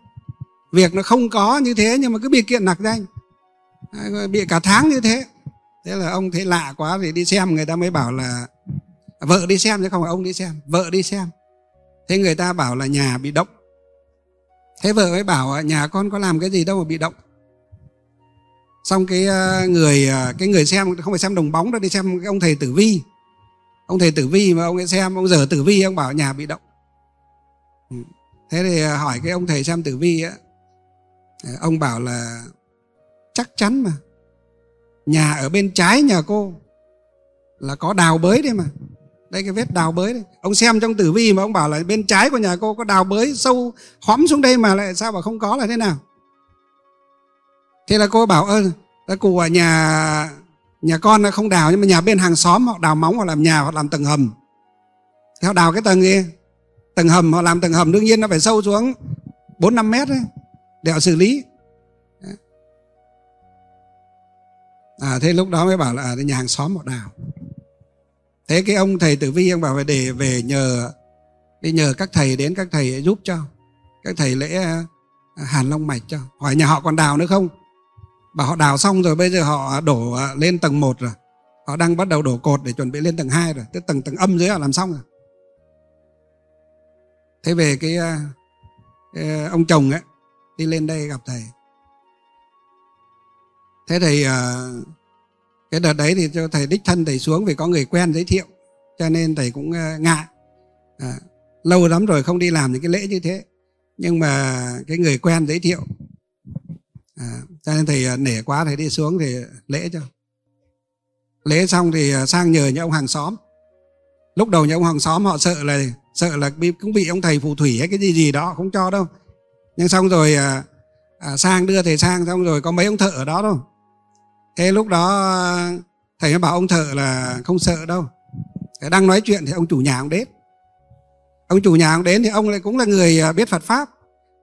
Việc nó không có như thế nhưng mà cứ bị kiện nặc danh, bị cả tháng như thế. Thế là ông thấy lạ quá thì đi xem, người ta mới bảo là vợ đi xem chứ không phải ông đi xem, vợ đi xem. Thế người ta bảo là nhà bị động. Thế vợ mới bảo nhà con có làm cái gì đâu mà bị động. Xong cái người xem, không phải xem đồng bóng đâu, đi xem cái ông thầy tử vi. Ông thầy tử vi mà ông ấy xem, ông dở tử vi, ông bảo nhà bị động. Thế thì hỏi cái ông thầy xem tử vi á, ông bảo là chắc chắn mà, nhà ở bên trái nhà cô là có đào bới đấy mà. Đây cái vết đào bới đấy. Ông xem trong tử vi mà ông bảo là bên trái của nhà cô có đào bới sâu hõm xuống đây mà lại sao mà không có, là thế nào? Thế là cô bảo là cụ nhà con là không đào, nhưng mà nhà bên hàng xóm họ đào móng, họ làm nhà, họ làm tầng hầm. Thì họ đào cái tầng kia, tầng hầm, họ làm tầng hầm, đương nhiên nó phải sâu xuống 4-5 mét đấy để họ xử lý. Thế lúc đó mới bảo là nhà hàng xóm họ đào. Thế cái ông thầy Tử Vi ông bảo phải để về nhờ các thầy đến, các thầy giúp cho, các thầy lễ hàn long mạch cho. Hỏi nhà họ còn đào nữa không? Bảo họ đào xong rồi, bây giờ họ đổ lên tầng 1 rồi. Họ đang bắt đầu đổ cột để chuẩn bị lên tầng 2 rồi. Tức tầng âm dưới họ làm xong rồi. Thế về cái ông chồng ấy đi lên đây gặp thầy. Thế thầy cái đợt đấy thì cho thầy đích thân thầy xuống vì có người quen giới thiệu, cho nên thầy cũng ngại. Lâu lắm rồi không đi làm những cái lễ như thế, nhưng mà cái người quen giới thiệu, cho nên thầy nể quá, thầy đi xuống thì lễ cho. Lễ xong thì sang nhờ nhà ông hàng xóm. Lúc đầu nhà ông hàng xóm họ sợ là cũng bị ông thầy phù thủy hay cái gì đó, không cho đâu. Nhưng xong rồi sang đưa thầy sang, xong rồi có mấy ông thợ ở đó đâu. Thế lúc đó thầy mới bảo ông thợ là không sợ đâu. Thầy đang nói chuyện thì ông chủ nhà ông đến. Ông chủ nhà ông đến thì ông lại cũng là người biết Phật Pháp.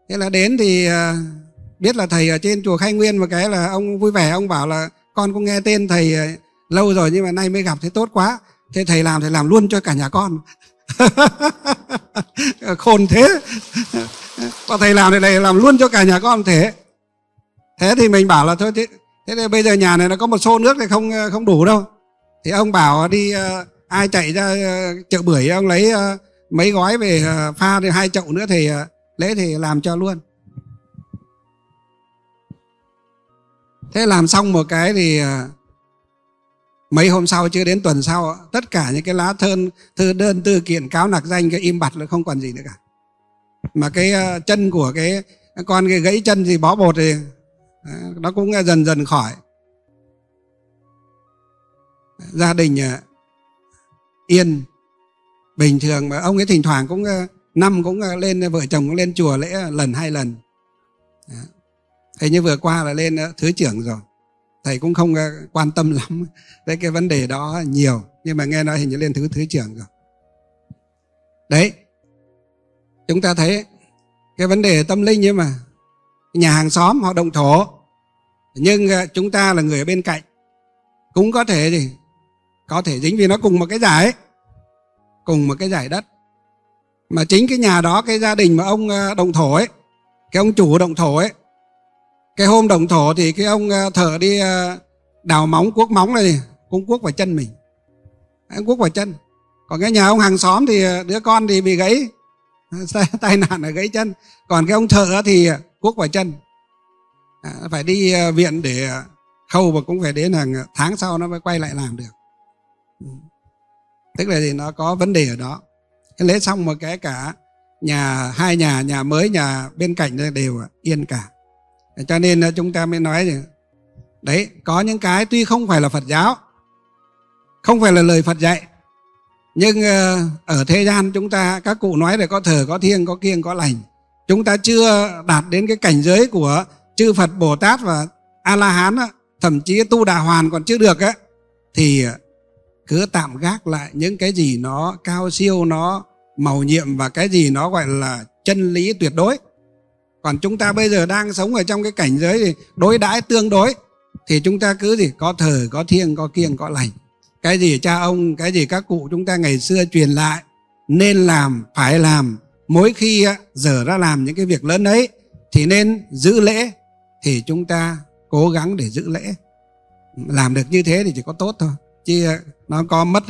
Thế là đến thì biết là thầy ở trên chùa Khai Nguyên, một cái là ông vui vẻ, ông bảo là con cũng nghe tên thầy lâu rồi nhưng mà nay mới gặp, thế tốt quá. Thế thầy làm luôn cho cả nhà con. Khôn thế. Còn thầy làm thì làm luôn cho cả nhà con thế. Thế thì mình bảo là thôi thế thì bây giờ nhà này nó có một xô nước thì không đủ đâu. Thì ông bảo đi ai chạy ra chợ Bưởi ông lấy mấy gói về pha thì 2 chậu nữa thì lễ thì làm cho luôn. Thế làm xong một cái thì mấy hôm sau, chưa đến tuần sau, tất cả những cái lá thư đơn thư kiện cáo nặc danh cái im bặt là không còn gì nữa cả. Mà cái chân của cái con, cái gãy chân gì bó bột thì nó cũng dần dần khỏi. Gia đình yên bình thường. Mà ông ấy thỉnh thoảng cũng năm cũng lên, vợ chồng cũng lên chùa lễ lần 2 lần. Thế như vừa qua là lên thứ trưởng rồi. Thầy cũng không quan tâm lắm tới cái vấn đề đó nhiều, nhưng mà nghe nói hình như lên thứ trưởng rồi. Đấy, chúng ta thấy cái vấn đề tâm linh ấy mà. Nhà hàng xóm họ động thổ, nhưng chúng ta là người ở bên cạnh cũng có thể gì, có thể dính, vì nó cùng một cái giải ấy, cùng một cái giải đất. Mà chính cái nhà đó, cái gia đình mà ông động thổ ấy, cái ông chủ động thổ ấy, cái hôm động thổ thì cái ông thợ đi đào móng, cuốc móng này cũng cuốc vào chân mình, cuốc vào chân. Còn cái nhà ông hàng xóm thì đứa con thì bị gãy, tai nạn là gãy chân. Còn cái ông thợ thì cuốc vào chân, phải đi viện để khâu, và cũng phải đến hàng tháng sau nó mới quay lại làm được. Tức là thì nó có vấn đề ở đó. Cái lễ xong một cái cả nhà, hai nhà, nhà mới, nhà bên cạnh đều yên cả. Cho nên chúng ta mới nói gì đấy, có những cái tuy không phải là Phật giáo, không phải là lời Phật dạy, nhưng ở thế gian chúng ta, các cụ nói là có thờ, có thiêng, có kiêng, có lành. Chúng ta chưa đạt đến cái cảnh giới của chư Phật, Bồ Tát và A-la-hán, thậm chí tu Đà Hoàn còn chưa được ấy, thì cứ tạm gác lại những cái gì nó cao siêu, nó màu nhiệm, và cái gì nó gọi là chân lý tuyệt đối. Còn chúng ta bây giờ đang sống ở trong cái cảnh giới thì đối đãi tương đối, thì chúng ta cứ gì có thờ, có thiêng, có kiêng, có lành. Cái gì cha ông, cái gì các cụ chúng ta ngày xưa truyền lại, nên làm, phải làm. Mỗi khi giờ ra làm những cái việc lớn ấy thì nên giữ lễ, thì chúng ta cố gắng để giữ lễ. Làm được như thế thì chỉ có tốt thôi, chứ nó có mất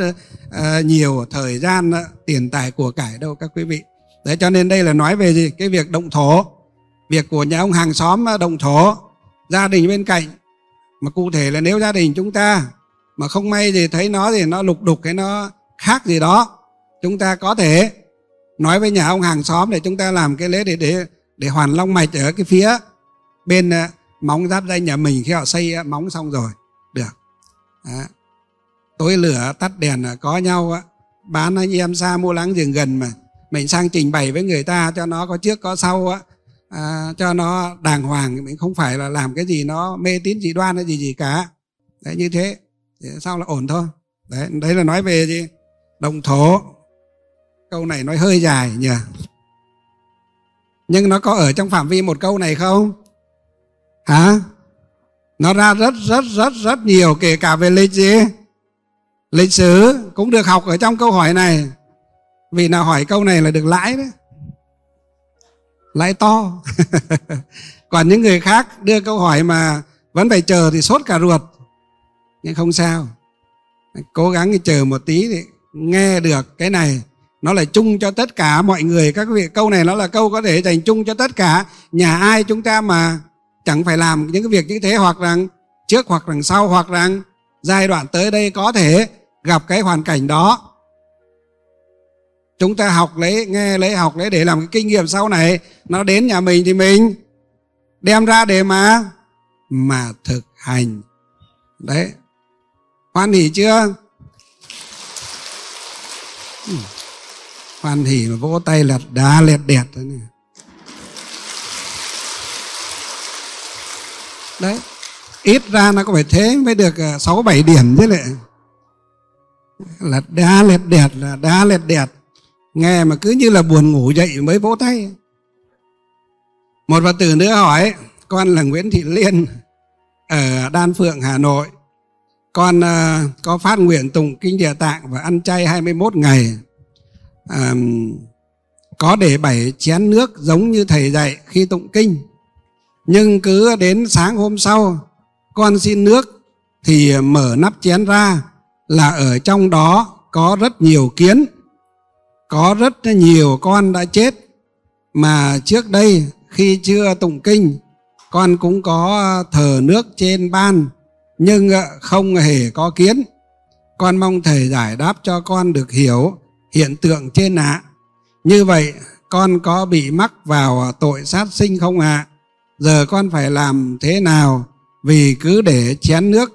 nhiều thời gian, tiền tài của cải đâu các quý vị. Đấy, cho nên đây là nói về gì, cái việc động thổ, việc của nhà ông hàng xóm động thổ, gia đình bên cạnh. Mà cụ thể là nếu gia đình chúng ta mà không may gì thấy nó thì nó lục đục hay nó khác gì đó, chúng ta có thể nói với nhà ông hàng xóm để chúng ta làm cái lễ để hoàn long mạch ở cái phía bên móng giáp danh nhà mình. Khi họ xây móng xong rồi được đó, tối lửa tắt đèn có nhau, bán anh em xa mua láng giềng gần, mà mình sang trình bày với người ta cho nó có trước có sau á, cho nó đàng hoàng. Mình không phải là làm cái gì nó mê tín dị đoan hay gì cả. Đấy, như thế thì sao là ổn thôi. Đấy là nói về gì động thổ. Câu này nói hơi dài nhỉ, nhưng nó có ở trong phạm vi một câu này không hả? Nó ra rất nhiều, kể cả về lịch gì, Lịch sử cũng được học ở trong câu hỏi này. Vì nào hỏi câu này là được lãi đấy. Lãi to. Còn những người khác đưa câu hỏi mà vẫn phải chờ thì sốt cả ruột. Nhưng không sao. Cố gắng chờ một tí thì nghe được cái này. Nó là chung cho tất cả mọi người. Các vị, câu này nó là câu có thể dành chung cho tất cả. Nhà ai chúng ta mà chẳng phải làm những cái việc như thế, hoặc rằng trước hoặc rằng sau, hoặc rằng giai đoạn tới đây có thể gặp cái hoàn cảnh đó. Chúng ta học lấy, nghe lấy, học lấy để làm cái kinh nghiệm sau này. Nó đến nhà mình thì mình đem ra để mà thực hành. Đấy. Hoan hỉ chưa? Hoan hỉ mà vỗ tay lật đá lẹt đẹt thế này. Đấy. Ít ra nó có phải thế mới được 6-7 điểm chứ lệ. Lật đá lẹt đẹt là đá lẹt đẹt. Nghe mà cứ như là buồn ngủ dậy mới vỗ tay. Một Phật tử nữa hỏi: con là Nguyễn Thị Liên ở Đan Phượng, Hà Nội. Con có phát nguyện tụng kinh Địa Tạng và ăn chay 21 ngày. Có để 7 chén nước giống như thầy dạy khi tụng kinh. Nhưng cứ đến sáng hôm sau, con xin nước thì mở nắp chén ra là ở trong đó có rất nhiều kiến. Có rất nhiều con đã chết. Mà trước đây khi chưa tụng kinh, con cũng có thờ nước trên ban nhưng không hề có kiến. Con mong thầy giải đáp cho con được hiểu hiện tượng trên ạ. Như vậy con có bị mắc vào tội sát sinh không ạ? Giờ con phải làm thế nào? Vì cứ để chén nước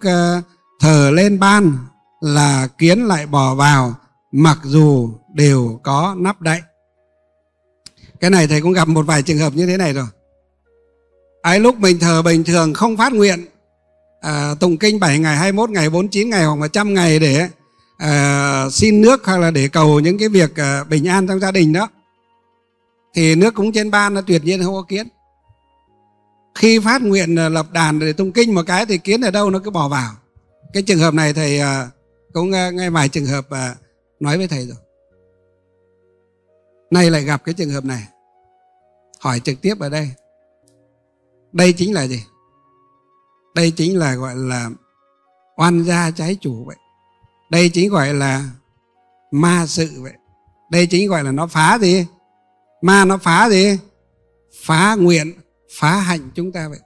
thờ lên ban là kiến lại bò vào, mặc dù đều có nắp đậy. Cái này thầy cũng gặp một vài trường hợp như thế này rồi. Lúc mình thờ bình thường không phát nguyện tụng kinh 7 ngày, 21 ngày, 49 ngày hoặc 100 ngày để xin nước hoặc là để cầu những cái việc bình an trong gia đình đó, thì nước cúng trên ban nó tuyệt nhiên không có kiến. Khi phát nguyện lập đàn để tụng kinh một cái thì kiến ở đâu nó cứ bỏ vào. Cái trường hợp này thầy cũng nghe vài trường hợp nói với thầy rồi. Nay lại gặp cái trường hợp này, hỏi trực tiếp ở đây. Đây chính là gì? Đây chính là gọi là oan gia trái chủ vậy. Đây chính gọi là ma sự vậy. Đây chính gọi là nó phá gì? Ma nó phá gì? Phá nguyện, phá hạnh chúng ta vậy.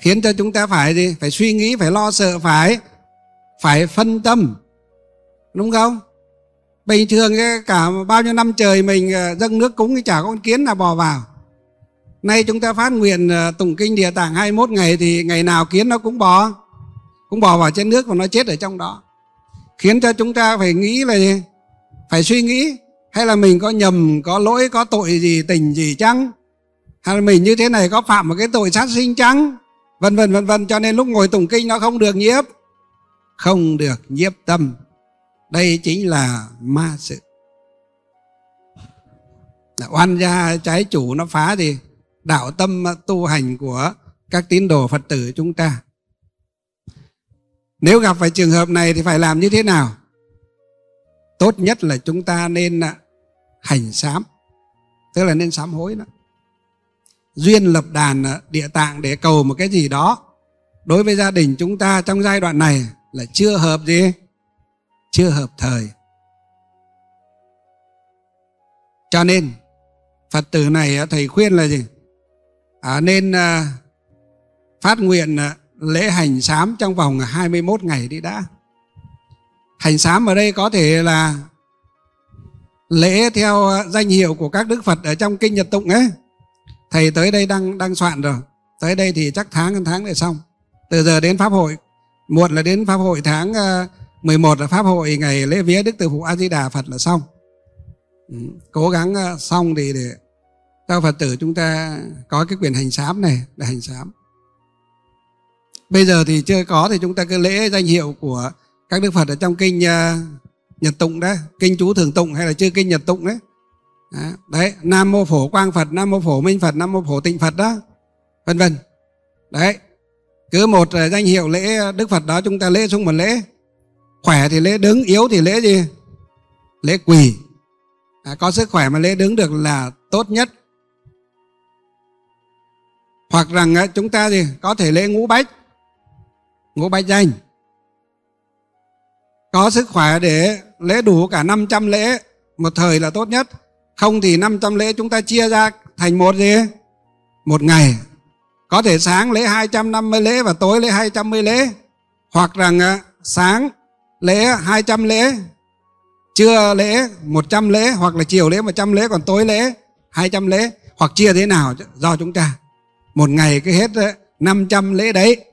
Khiến cho chúng ta phải gì? Phải suy nghĩ, phải lo sợ, phải phân tâm. Đúng không? Bình thường cả bao nhiêu năm trời mình dâng nước cúng thì chả có con kiến nào bò vào. Nay chúng ta phát nguyện tụng kinh Địa Tạng 21 ngày thì ngày nào kiến nó cũng bò vào trên nước và nó chết ở trong đó. Khiến cho chúng ta phải nghĩ là gì? Phải suy nghĩ, hay là mình có nhầm, có lỗi, có tội gì, tình gì chăng? Hay là mình như thế này có phạm một cái tội sát sinh chăng? Vân vân. Cho nên lúc ngồi tụng kinh nó không được nhiếp. Không được nhiếp tâm. Đây chính là ma sự. Oan gia trái chủ nó phá gì? Đạo tâm tu hành của các tín đồ Phật tử chúng ta. Nếu gặp phải trường hợp này thì phải làm như thế nào? Tốt nhất là chúng ta nên hành sám, tức là nên sám hối đó. Duyên lập đàn Địa Tạng để cầu một cái gì đó đối với gia đình chúng ta trong giai đoạn này là chưa hợp gì? Chưa hợp thời. Cho nên Phật tử này thầy khuyên là gì? Nên phát nguyện lễ hành sám trong vòng 21 ngày đi đã. Hành sám ở đây có thể là lễ theo danh hiệu của các đức Phật ở trong kinh Nhật Tụng ấy. Thầy tới đây đang soạn rồi. Tới đây thì chắc tháng để xong. Từ giờ đến Pháp hội, muộn là đến Pháp hội tháng 11 là Pháp hội ngày lễ vía Đức Từ Phụ A Di Đà Phật là xong. Cố gắng xong thì để các Phật tử chúng ta có cái quyền hành sám này để hành sám. Bây giờ thì chưa có thì chúng ta cứ lễ danh hiệu của các đức Phật ở trong kinh Nhật Tụng đấy, kinh Chú Thường Tụng hay là chư kinh Nhật Tụng đấy. Đấy, Nam Mô Phổ Quang Phật, Nam Mô Phổ Minh Phật, Nam Mô Phổ Tịnh Phật đó, vân vân. Đấy, cứ một danh hiệu lễ đức Phật đó chúng ta lễ xuống một lễ. Khỏe thì lễ đứng, yếu thì lễ gì? Lễ quỳ. Có sức khỏe mà lễ đứng được là tốt nhất. Hoặc rằng chúng ta gì có thể lễ ngũ bách danh. Có sức khỏe để lễ đủ cả 500 lễ một thời là tốt nhất. Không thì 500 lễ chúng ta chia ra thành một gì? Một ngày. Có thể sáng lễ 250 lễ và tối lễ 210 lễ. Hoặc rằng sáng lễ 200 lễ, trưa lễ 100 lễ, hoặc là chiều lễ 100 lễ, còn tối lễ 200 lễ. Hoặc chia thế nào do chúng ta. Một ngày cứ hết 500 lễ đấy.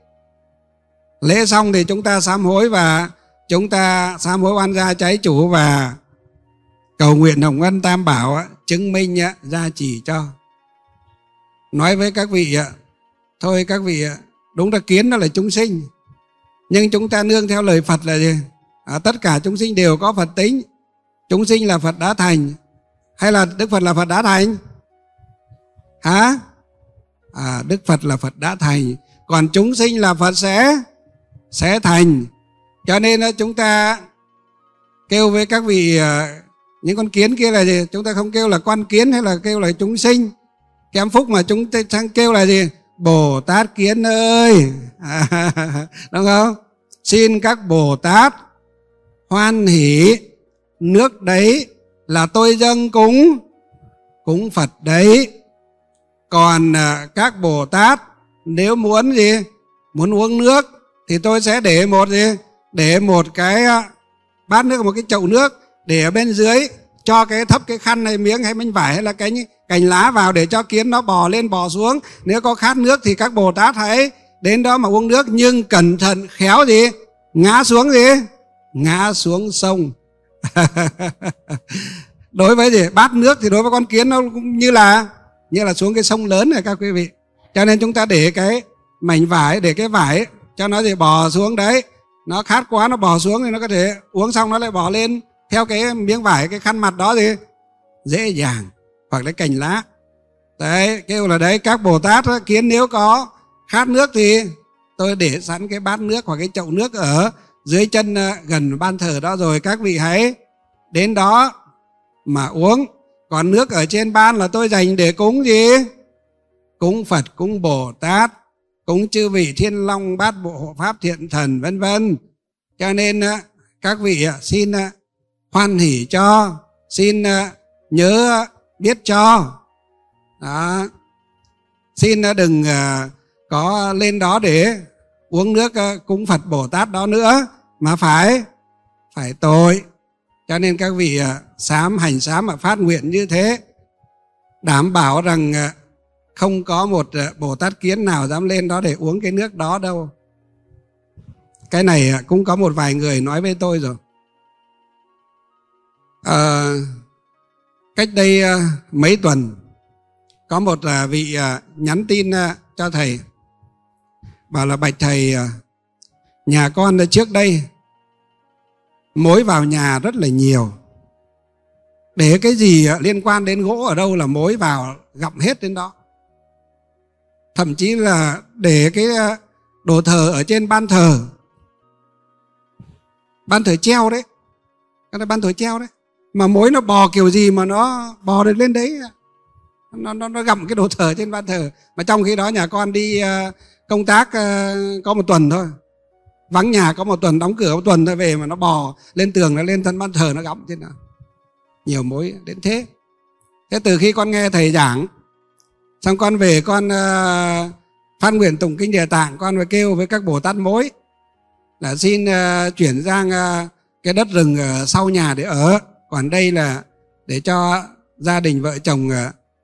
Lễ xong thì chúng ta sám hối và chúng ta sám hối oan gia trái chủ và cầu nguyện hồng ân tam bảo chứng minh gia trì cho. Nói với các vị, thôi các vị, đúng là kiến đó là chúng sinh, nhưng chúng ta nương theo lời Phật là gì? Tất cả chúng sinh đều có Phật tính. Chúng sinh là Phật đã thành, hay là Đức Phật là Phật đã thành? Hả? Đức Phật là Phật đã thành, còn chúng sinh là Phật sẽ thành. Cho nên chúng ta kêu với các vị những con kiến kia là gì? Chúng ta không kêu là con kiến hay là kêu là chúng sinh kém phúc, mà chúng ta kêu là gì? Bồ Tát kiến ơi, đúng không? Xin các Bồ Tát hoan hỷ, nước đấy là tôi dâng cúng Phật đấy. Còn các Bồ Tát nếu muốn gì? Muốn uống nước thì tôi sẽ để một gì? Để một cái bát nước, một cái chậu nước, để ở bên dưới cho cái thấp cái khăn hay miếng hay mảnh vải hay là cái cành lá vào để cho kiến nó bò lên bò xuống. Nếu có khát nước thì các Bồ Tát hãy đến đó mà uống nước, nhưng cẩn thận khéo gì? Ngã xuống gì? Ngã xuống sông. Đối với gì? Bát nước thì đối với con kiến nó cũng như là xuống cái sông lớn này các quý vị. Cho nên chúng ta để cái mảnh vải, để cái vải cho nó gì? Bò xuống đấy. Nó khát quá nó bò xuống thì nó có thể uống xong nó lại bò lên theo cái miếng vải, cái khăn mặt đó gì? Dễ dàng. Hoặc là cành lá. Đấy, kêu là đấy các Bồ Tát kiến nếu có khát nước thì tôi để sẵn cái bát nước hoặc cái chậu nước ở dưới chân gần ban thờ đó rồi. Các vị hãy đến đó mà uống. Còn nước ở trên ban là tôi dành để cúng gì? Cúng Phật, cúng Bồ Tát, cúng chư vị Thiên Long Bát Bộ Hộ Pháp Thiện Thần vân vân. Cho nên các vị xin hoan hỷ cho, xin nhớ biết cho đó. Xin đừng có lên đó để uống nước cúng Phật Bồ Tát đó nữa mà phải tội. Cho nên các vị hành sám mà phát nguyện như thế, đảm bảo rằng không có một Bồ Tát kiến nào dám lên đó để uống cái nước đó đâu. Cái này cũng có một vài người nói với tôi rồi. Cách đây mấy tuần có một vị nhắn tin cho thầy, bảo là bạch thầy, nhà con trước đây mối vào nhà rất là nhiều. Để cái gì liên quan đến gỗ ở đâu là mối vào gặm hết đến đó. Thậm chí là để cái đồ thờ ở trên ban thờ treo đấy, cái là ban thờ treo đấy, mà mối nó bò kiểu gì mà nó bò được lên đấy, nó gặm cái đồ thờ trên ban thờ. Mà trong khi đó nhà con đi công tác có một tuần thôi, vắng nhà có một tuần, đóng cửa một tuần thôi về, mà nó bò lên tường, nó lên thân ban thờ, nó gặm trên đó. Nhiều mối đến thế. Thế từ khi con nghe thầy giảng xong, con về con phát nguyện tụng kinh Địa Tạng, con phải kêu với các Bồ Tát mối là xin chuyển sang cái đất rừng sau nhà để ở. Còn đây là để cho gia đình vợ chồng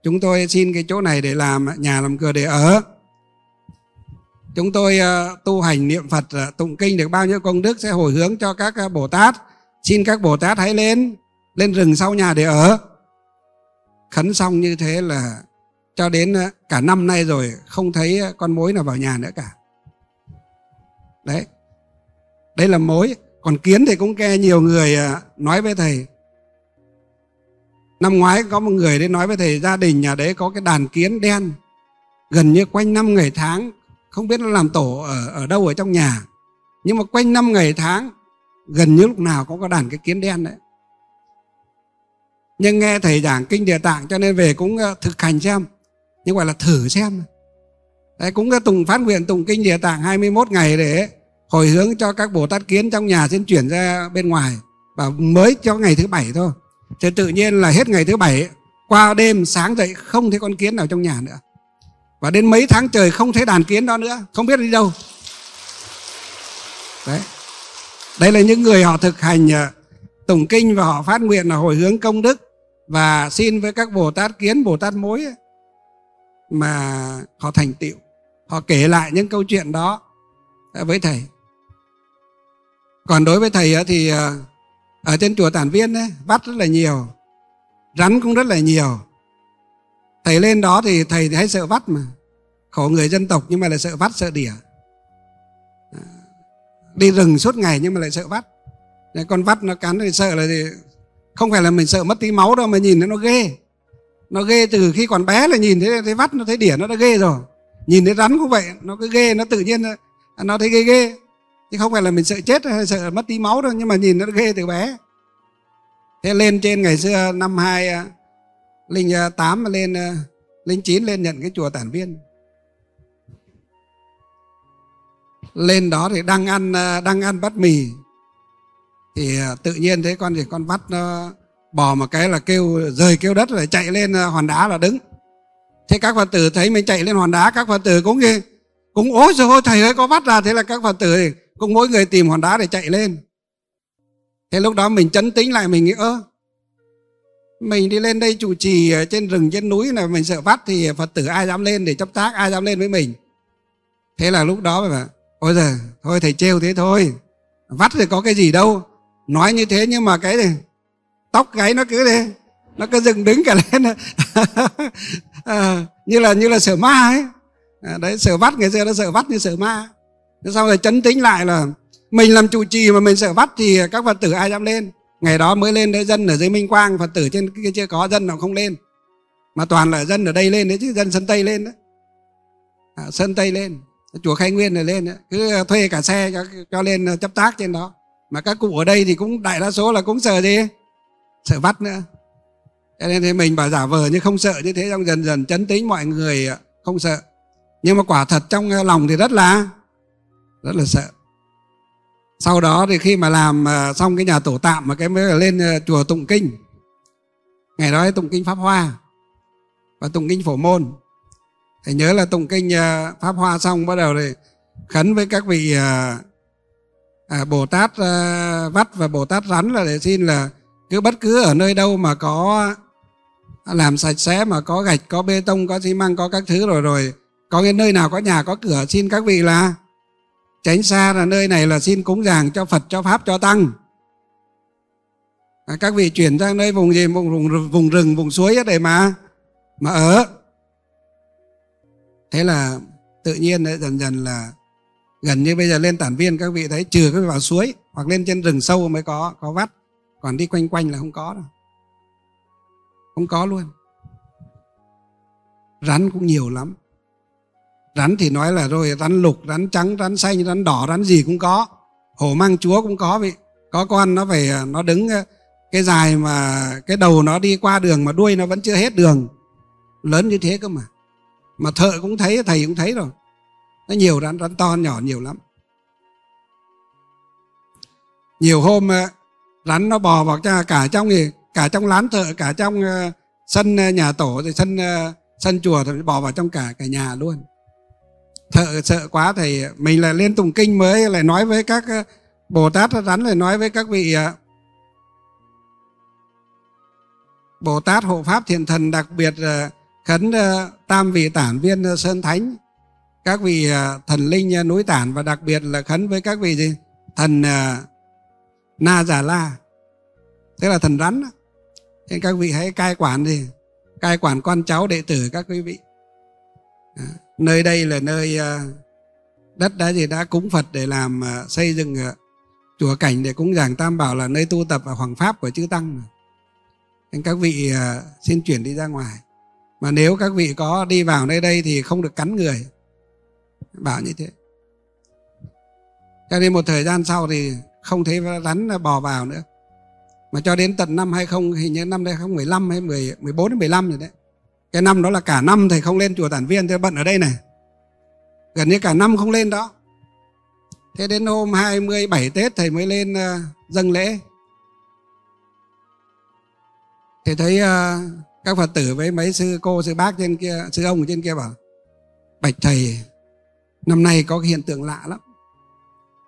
chúng tôi xin cái chỗ này để làm nhà làm cửa để ở. Chúng tôi tu hành niệm Phật tụng kinh được bao nhiêu công đức sẽ hồi hướng cho các Bồ Tát. Xin các Bồ Tát hãy lên rừng sau nhà để ở. Khấn xong như thế là cho đến cả năm nay rồi không thấy con mối nào vào nhà nữa cả. Đấy, đây là mối. Còn kiến thì cũng nghe nhiều người nói với thầy. Năm ngoái có một người đến nói với thầy gia đình nhà đấy có cái đàn kiến đen gần như quanh năm ngày tháng, không biết nó làm tổ ở đâu ở trong nhà, nhưng mà quanh năm ngày tháng gần như lúc nào có đàn cái kiến đen đấy. Nhưng nghe thầy giảng kinh Địa Tạng cho nên về cũng thực hành xem, nhưng gọi là thử xem. Đấy, cũng tùng phát nguyện tùng kinh Địa Tạng 21 ngày để hồi hướng cho các Bồ Tát kiến trong nhà xin chuyển ra bên ngoài, và mới cho ngày thứ 7 thôi. Thế tự nhiên là hết ngày thứ 7, qua đêm sáng dậy không thấy con kiến nào trong nhà nữa. Và đến mấy tháng trời không thấy đàn kiến đó nữa, không biết đi đâu. Đấy, đây là những người họ thực hành tụng kinh và họ phát nguyện là hồi hướng công đức và xin với các Bồ Tát kiến, Bồ Tát mối ấy, mà họ thành tựu. Họ kể lại những câu chuyện đó với thầy. Còn đối với thầy thì ở trên chùa Tản Viên ấy, vắt rất là nhiều, rắn cũng rất là nhiều. Thầy lên đó thì thầy thấy sợ vắt mà, khổ người dân tộc nhưng mà lại sợ vắt, sợ đỉa. Đi rừng suốt ngày nhưng mà lại sợ vắt. Con vắt nó cắn thì sợ là gì? Không phải là mình sợ mất tí máu đâu, mà nhìn nó ghê. Nó ghê từ khi còn bé là nhìn thấy vắt, nó thấy đỉa nó đã ghê rồi. Nhìn thấy rắn cũng vậy, nó cứ ghê, nó tự nhiên nó thấy ghê ghê. Chứ không phải là mình sợ chết hay sợ mất tí máu đâu, nhưng mà nhìn nó ghê từ bé. Thế lên trên ngày xưa năm 2008 mà lên 09 lên nhận cái chùa Tản Viên. Lên đó thì đang ăn bát mì thì tự nhiên thấy con gì con vắt nó bò một cái là kêu rời kêu đất rồi chạy lên hòn đá là đứng. Thế các Phật tử thấy mình chạy lên hòn đá, các Phật tử cũng nghe, cũng ối giời ơi thầy ơi có vắt ra. Thế là các Phật tử cũng mỗi người tìm hòn đá để chạy lên. Thế lúc đó mình trấn tĩnh lại, mình nghĩ ơ, mình đi lên đây trụ trì trên rừng trên núi là mình sợ vắt thì Phật tử ai dám lên để chấp tác, ai dám lên với mình. Thế là lúc đó mà ôi giời, thôi thầy trêu thế thôi, vắt thì có cái gì đâu. Nói như thế nhưng mà cái này, tóc gáy nó cứ thế, nó cứ dựng đứng cả lên. Như là sợ ma ấy. Đấy, sợ vắt, ngày xưa nó sợ vắt như sợ ma. Sau rồi trấn tĩnh lại là mình làm trụ trì mà mình sợ vắt thì các Phật tử ai dám lên. Ngày đó mới lên đấy, dân ở dưới Minh Quang, Phật tử trên kia chưa có, dân nào không lên. Mà toàn là dân ở đây lên đấy chứ, dân Sơn Tây lên đấy. Sơn Tây lên, chùa Khai Nguyên này lên đấy. Cứ thuê cả xe cho lên chấp tác trên đó. Mà các cụ ở đây thì cũng đại đa số là cũng sợ gì? Sợ vắt nữa. Cho nên thì mình bảo giả vờ như không sợ như thế, xong dần dần trấn tĩnh mọi người không sợ. Nhưng mà quả thật trong lòng thì rất là sợ. Sau đó thì khi mà làm xong cái nhà tổ tạm mà cái mới lên chùa tụng kinh. Ngày đó tụng kinh Pháp Hoa và tụng kinh Phổ Môn. Thầy nhớ là tụng kinh Pháp Hoa xong bắt đầu thì khấn với các vị Bồ Tát vắt và Bồ Tát rắn là để xin là cứ bất cứ ở nơi đâu mà có làm sạch sẽ, mà có gạch, có bê tông, có xi măng, có các thứ rồi có cái nơi nào có nhà có cửa, xin các vị là tránh xa, là nơi này là xin cúng dường cho Phật, cho Pháp, cho Tăng. Các vị chuyển sang nơi vùng gì, vùng rừng, vùng suối hết để mà ở. Thế là tự nhiên đấy, dần dần là gần như bây giờ lên Tản Viên các vị thấy trừ các vị vào suối hoặc lên trên rừng sâu mới có vắt, còn đi quanh quanh là không có đâu, không có luôn. Rắn cũng nhiều lắm. Rắn thì nói là rồi, rắn lục, rắn trắng, rắn xanh, rắn đỏ, rắn gì cũng có. Hổ mang chúa cũng có vị. Có con nó phải, nó đứng cái dài mà cái đầu nó đi qua đường mà đuôi nó vẫn chưa hết đường. Lớn như thế cơ mà. Mà thợ cũng thấy, thầy cũng thấy rồi. Nó nhiều rắn, rắn to nhỏ nhiều lắm. Nhiều hôm rắn nó bò vào cả trong lán thợ, cả trong sân nhà tổ, rồi sân chùa, thì bò vào trong cả nhà luôn. Thợ sợ quá, thầy mình là lên tụng kinh mới lại nói với các Bồ Tát rắn, lại nói với các vị Bồ Tát hộ pháp thiện thần, đặc biệt khấn tam vị Tản Viên Sơn Thánh, các vị thần linh núi Tản, và đặc biệt là khấn với các vị gì thần Na Già La, tức là thần rắn. Nên các vị hãy cai quản gì, cai quản con cháu đệ tử các quý vị. Nơi đây là nơi đất đã cúng Phật để làm xây dựng chùa cảnh để cúng dường Tam Bảo, là nơi tu tập và hoằng pháp của chư Tăng. Nên các vị xin chuyển đi ra ngoài. Mà nếu các vị có đi vào nơi đây thì không được cắn người. Bảo như thế. Cho nên một thời gian sau thì không thấy rắn bò vào nữa. Mà cho đến tận năm 20, hình như năm 2015 hay 14 đến 15 rồi đấy. Cái năm đó là cả năm thầy không lên chùa Tản Viên, thầy bận ở đây này. Gần như cả năm không lên đó. Thế đến hôm 27 Tết thầy mới lên dâng lễ. Thầy thấy các Phật tử với mấy sư cô, sư bác trên kia, sư ông ở trên kia bảo: bạch thầy, năm nay có cái hiện tượng lạ lắm.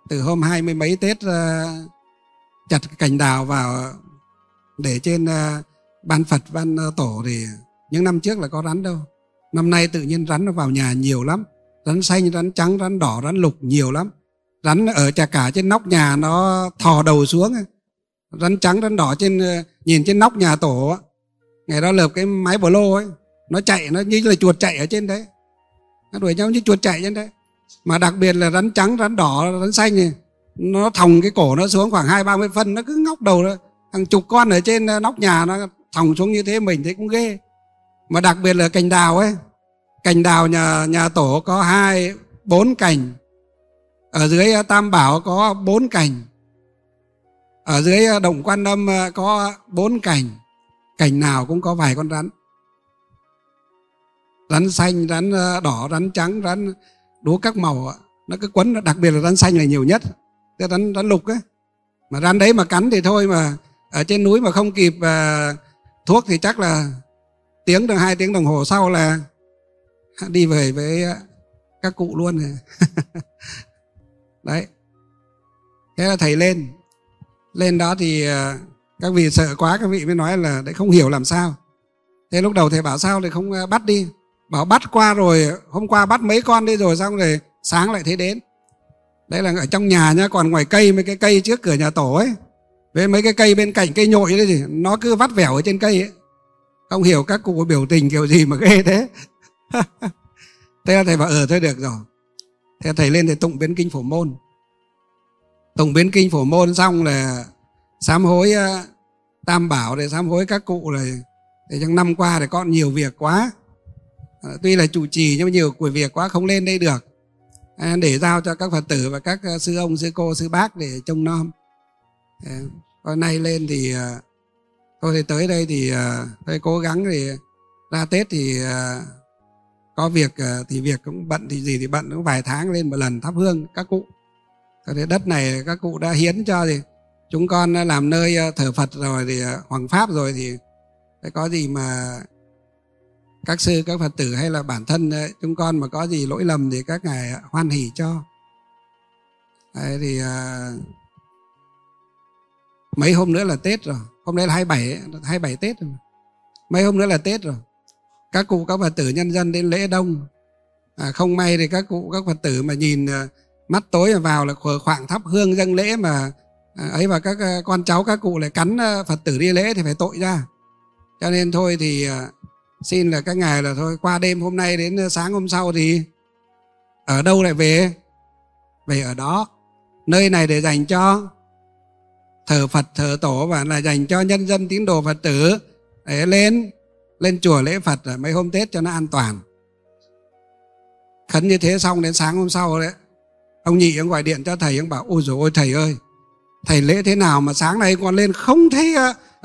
Từ hôm 20 mấy Tết chặt cành đào vào để trên ban Phật, ban Tổ thì những năm trước là có rắn đâu. Năm nay tự nhiên rắn nó vào nhà nhiều lắm. Rắn xanh, rắn trắng, rắn đỏ, rắn lục nhiều lắm. Rắn ở chả cả trên nóc nhà nó thò đầu xuống. Rắn trắng, rắn đỏ trên nhìn trên nóc nhà Tổ. Ngày đó lợp cái máy bổ lô ấy, nó chạy, nó như là chuột chạy ở trên đấy. Nó đuổi nhau như chuột chạy trên đấy. Mà đặc biệt là rắn trắng, rắn đỏ, rắn xanh này, nó thòng cái cổ nó xuống khoảng 20-30 phân. Nó cứ ngóc đầu, hàng chục con ở trên nóc nhà nó thòng xuống như thế, mình thấy cũng ghê. Mà đặc biệt là cành đào ấy, cành đào nhà Tổ có 4 cành, ở dưới Tam Bảo có 4 cành, ở dưới Động Quan Lâm có 4 cành. Cành nào cũng có vài con rắn. Rắn xanh, rắn đỏ, rắn trắng, rắn đố các màu. Nó cứ quấn, đặc biệt là rắn xanh là nhiều nhất, cái rắn lục ấy. Mà rắn đấy mà cắn thì thôi, mà ở trên núi mà không kịp thuốc thì chắc là tiếng được 2 tiếng đồng hồ sau là đi về với các cụ luôn rồi. Đấy, thế là thầy lên đó thì các vị sợ quá, các vị mới nói là đấy không hiểu làm sao. Thế lúc đầu thầy bảo sao thì không bắt đi, bảo bắt qua rồi, hôm qua bắt mấy con đi rồi, xong rồi sáng lại thấy đến. Đấy là ở trong nhà nhá, còn ngoài cây, mấy cái cây trước cửa nhà Tổ ấy, với mấy cái cây bên cạnh cây nhội đấy thì nó cứ vắt vẻo ở trên cây ấy. Không hiểu các cụ biểu tình kiểu gì mà ghê thế. Thế là thầy bảo thôi được rồi. Thế thầy lên thầy tụng biến kinh Phổ Môn. Tụng biến kinh Phổ Môn xong là sám hối Tam Bảo, để sám hối các cụ rồi. Thì trong năm qua thì con nhiều việc quá, tuy là trụ trì nhưng mà nhiều của việc quá không lên đây được, để giao cho các Phật tử và các sư ông, sư cô, sư bác để trông nom. Hôm nay lên thì thôi thì tới đây thì thôi cố gắng, thì ra Tết thì có việc thì việc, cũng bận thì gì thì bận, cũng vài tháng lên một lần thắp hương các cụ. Thế thì đất này các cụ đã hiến cho thì chúng con làm nơi thờ Phật rồi, thì Hoàng Pháp rồi, thì có gì mà các sư, các Phật tử hay là bản thân chúng con mà có gì lỗi lầm thì các ngài hoan hỉ cho. Đấy, thì mấy hôm nữa là Tết rồi. Hôm nay là 27 Tết rồi. Mấy hôm nữa là Tết rồi. Các cụ, các Phật tử nhân dân đến lễ đông. Không may thì các cụ, các Phật tử mà nhìn mắt tối mà vào là khoảng thắp hương dâng lễ mà ấy, và các con cháu các cụ lại cắn Phật tử đi lễ thì phải tội ra. Cho nên thôi thì xin là các ngài là thôi qua đêm hôm nay đến sáng hôm sau thì ở đâu lại về ở đó. Nơi này để dành cho thờ Phật, thờ Tổ, và là dành cho nhân dân tín đồ Phật tử để lên chùa lễ Phật mấy hôm Tết cho nó an toàn. Khấn như thế xong đến sáng hôm sau đấy, ông Nhị ông gọi điện cho thầy, ông bảo ôi dồi ôi thầy ơi, thầy lễ thế nào mà sáng nay con lên không thấy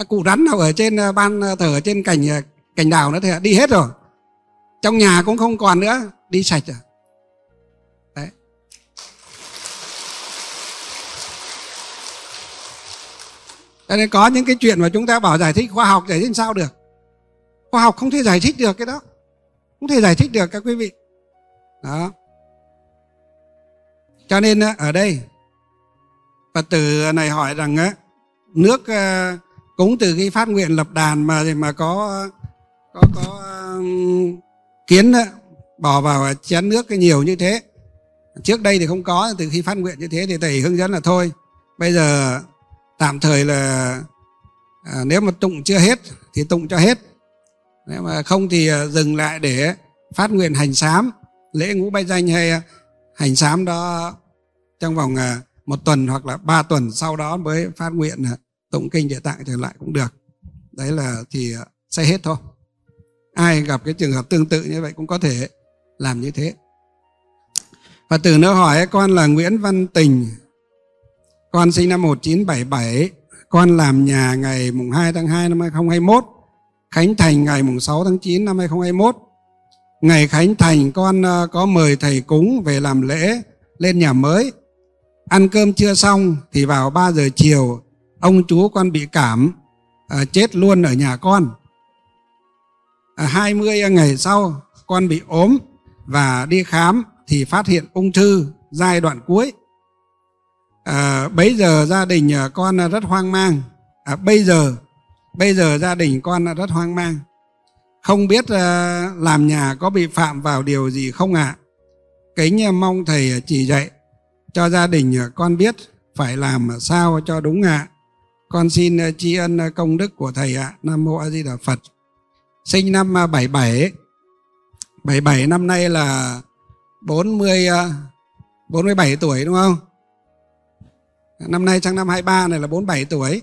cụ rắn nào ở trên ban thờ, ở trên cành đào nữa, thầy ạ, đi hết rồi, trong nhà cũng không còn nữa, đi sạch rồi. Đấy, cho nên có những cái chuyện mà chúng ta bảo giải thích khoa học, giải thích sao được, khoa học không thể giải thích được cái đó, không thể giải thích được các quý vị đó. Cho nên ở đây Phật tử này hỏi rằng nước cúng từ khi phát nguyện lập đàn mà có kiến bỏ vào chén nước nhiều như thế, trước đây thì không có, từ khi phát nguyện như thế thì thầy hướng dẫn là thôi bây giờ tạm thời là nếu mà tụng chưa hết thì tụng cho hết, nếu mà không thì dừng lại để phát nguyện hành sám, lễ ngũ bái danh hay hành sám đó trong vòng 1 tuần hoặc là 3 tuần, sau đó mới phát nguyện tụng kinh Địa Tạng trở lại cũng được. Đấy là thì sẽ hết thôi. Ai gặp cái trường hợp tương tự như vậy cũng có thể làm như thế. Phật tử nữa hỏi con là Nguyễn Văn Tình, Con sinh năm 1977, con làm nhà ngày 2 tháng 2 năm 2021, khánh thành ngày 6 tháng 9 năm 2021. Ngày khánh thành con có mời thầy cúng về làm lễ lên nhà mới. Ăn cơm chưa xong thì vào 3 giờ chiều ông chú con bị cảm, chết luôn ở nhà con. 20 ngày sau con bị ốm và đi khám thì phát hiện ung thư giai đoạn cuối. Bấy giờ gia đình con rất hoang mang. Bây giờ gia đình con rất hoang mang, không biết làm nhà có bị phạm vào điều gì không ạ? Kính mong thầy chỉ dạy cho gia đình con biết phải làm sao cho đúng ạ. Con xin tri ân công đức của thầy ạ. Nam Mô A Di Đà Phật. Sinh năm 77, năm nay là 47 tuổi đúng không? Năm nay sang năm 23 này là 47 tuổi.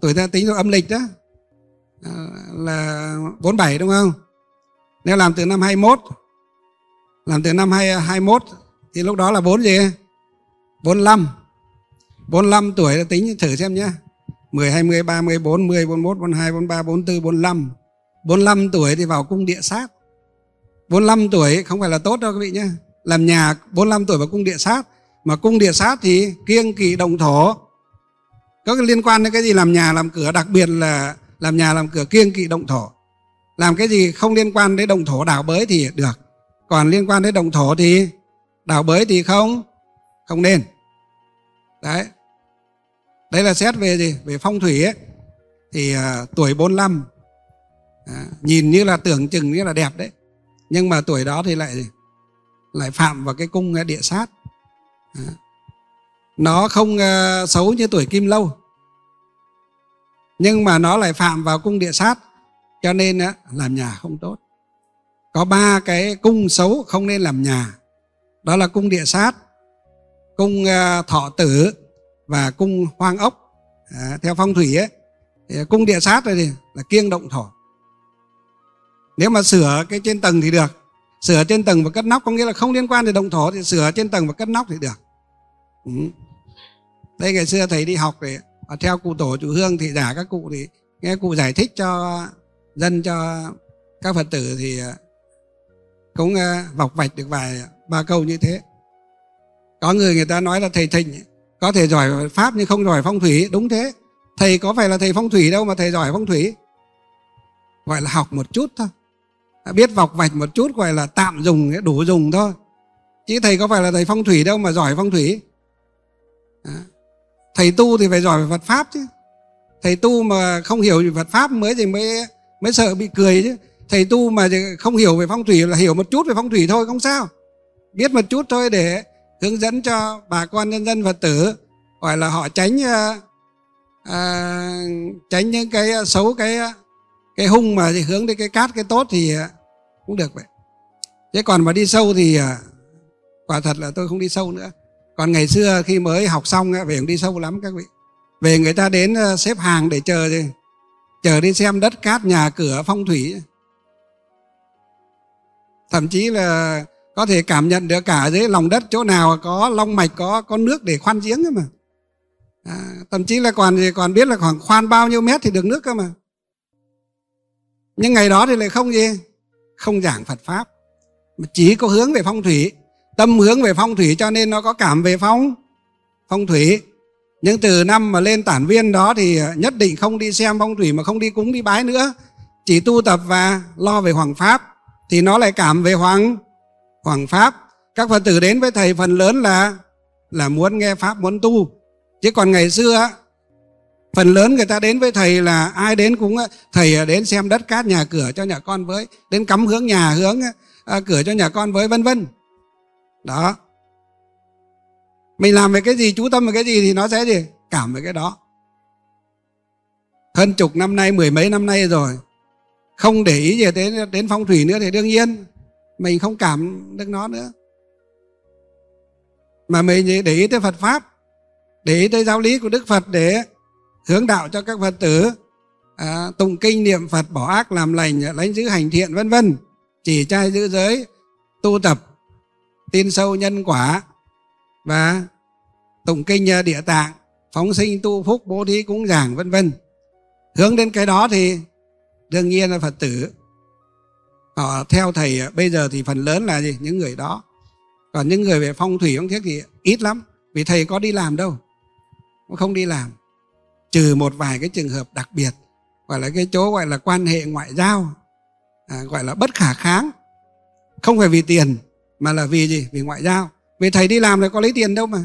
Tuổi ta tính theo âm lịch đó, là 47 đúng không? Nếu làm từ năm 21, làm từ năm 21 thì lúc đó là 4 gì? 45. 45 tuổi là tính thử xem nhé. 10, 20, 30, 40, 41, 42, 43, 44, 45. 45 tuổi thì vào cung địa sát. 45 tuổi không phải là tốt đâu các vị nhé. Làm nhà 45 tuổi vào cung địa sát, mà cung địa sát thì kiêng kỵ động thổ. Có cái liên quan đến cái gì làm nhà làm cửa, đặc biệt là làm nhà làm cửa kiêng kỵ động thổ. Làm cái gì không liên quan đến động thổ đảo bới thì được, còn liên quan đến động thổ thì đảo bới thì không nên. Đấy, đấy là xét về gì, về phong thủy ấy. Thì tuổi 45 nhìn như là tưởng chừng như là đẹp đấy, nhưng mà tuổi đó thì lại phạm vào cái cung địa sát. Nó không xấu như tuổi Kim Lâu, nhưng mà nó lại phạm vào cung địa sát, cho nên làm nhà không tốt. Có 3 cái cung xấu không nên làm nhà, đó là cung địa sát, cung thọ tử và cung hoang ốc. Theo phong thủy ấy, cung địa sát thì là kiêng động thổ. Nếu mà sửa cái trên tầng thì được, sửa trên tầng và cất nóc, có nghĩa là không liên quan đến động thổ thì sửa trên tầng và cất nóc thì được. Đây ngày xưa thầy đi học thì theo cụ tổ chủ Hương thì giả các cụ thì nghe cụ giải thích cho dân, cho các Phật tử thì cũng vọc vạch được vài ba câu như thế. Có người ta nói là thầy Thịnh có thể giỏi Pháp nhưng không giỏi phong thủy. Đúng thế, thầy có phải là thầy phong thủy đâu mà thầy giỏi phong thủy. Gọi là học một chút thôi, biết vọc vạch một chút, gọi là tạm dùng, đủ dùng thôi. Chứ thầy có phải là thầy phong thủy đâu mà giỏi phong thủy. Thầy tu thì phải giỏi về Phật Pháp chứ. Thầy tu mà không hiểu về Phật Pháp mới sợ bị cười chứ. Thầy tu mà không hiểu về phong thủy, là hiểu một chút về phong thủy thôi không sao, biết một chút thôi để hướng dẫn cho bà con nhân dân Phật tử, gọi là họ tránh những cái xấu, cái hung mà thì hướng đến cái cát, cái tốt thì cũng được vậy. Thế còn mà đi sâu thì quả thật là tôi không đi sâu nữa. Còn ngày xưa khi mới học xong về cũng đi sâu lắm các vị. Về người ta đến xếp hàng để chờ đi xem đất cát, nhà cửa, phong thủy. Thậm chí là có thể cảm nhận được cả dưới lòng đất chỗ nào có long mạch, có nước để khoan giếng cơ mà. Thậm chí là còn biết là khoảng khoan bao nhiêu mét thì được nước cơ mà. Nhưng ngày đó thì lại không giảng Phật Pháp, mà chỉ có hướng về phong thủy, tâm hướng về phong thủy, cho nên nó có cảm về phong thủy. Nhưng từ năm mà lên Tản Viên đó thì nhất định không đi xem phong thủy mà không đi cúng đi bái nữa, chỉ tu tập và lo về Hoàng Pháp thì nó lại cảm về Hoàng Pháp. Các Phật tử đến với thầy phần lớn là muốn nghe Pháp, muốn tu. Chứ còn ngày xưa phần lớn người ta đến với thầy là ai đến cũng thầy đến xem đất cát, nhà cửa cho nhà con với, đến cắm hướng nhà, hướng cửa cho nhà con với, vân vân. Đó, mình làm về cái gì, chú tâm về cái gì thì nó sẽ gì, cảm về cái đó. Hơn chục năm nay, mười mấy năm nay rồi, không để ý gì đến phong thủy nữa thì đương nhiên mình không cảm được nó nữa, mà mình để ý tới Phật Pháp, để ý tới giáo lý của Đức Phật để hướng đạo cho các Phật tử, tụng kinh niệm Phật, bỏ ác làm lành, lánh giữ hành thiện, vân vân, chỉ trai giữ giới, tu tập, tin sâu nhân quả và tụng kinh Địa Tạng phóng sinh, tu phúc, bố thí, cúng giảng, vân vân. Hướng đến cái đó thì đương nhiên là Phật tử họ theo thầy bây giờ thì phần lớn là gì? Những người đó. Còn những người về phong thủy, phong thiết thì ít lắm, vì thầy có đi làm đâu, không đi làm, trừ một vài cái trường hợp đặc biệt, gọi là cái chỗ gọi là quan hệ ngoại giao, gọi là bất khả kháng, không phải vì tiền mà là vì gì? Vì ngoại giao. Vì thầy đi làm là có lấy tiền đâu mà,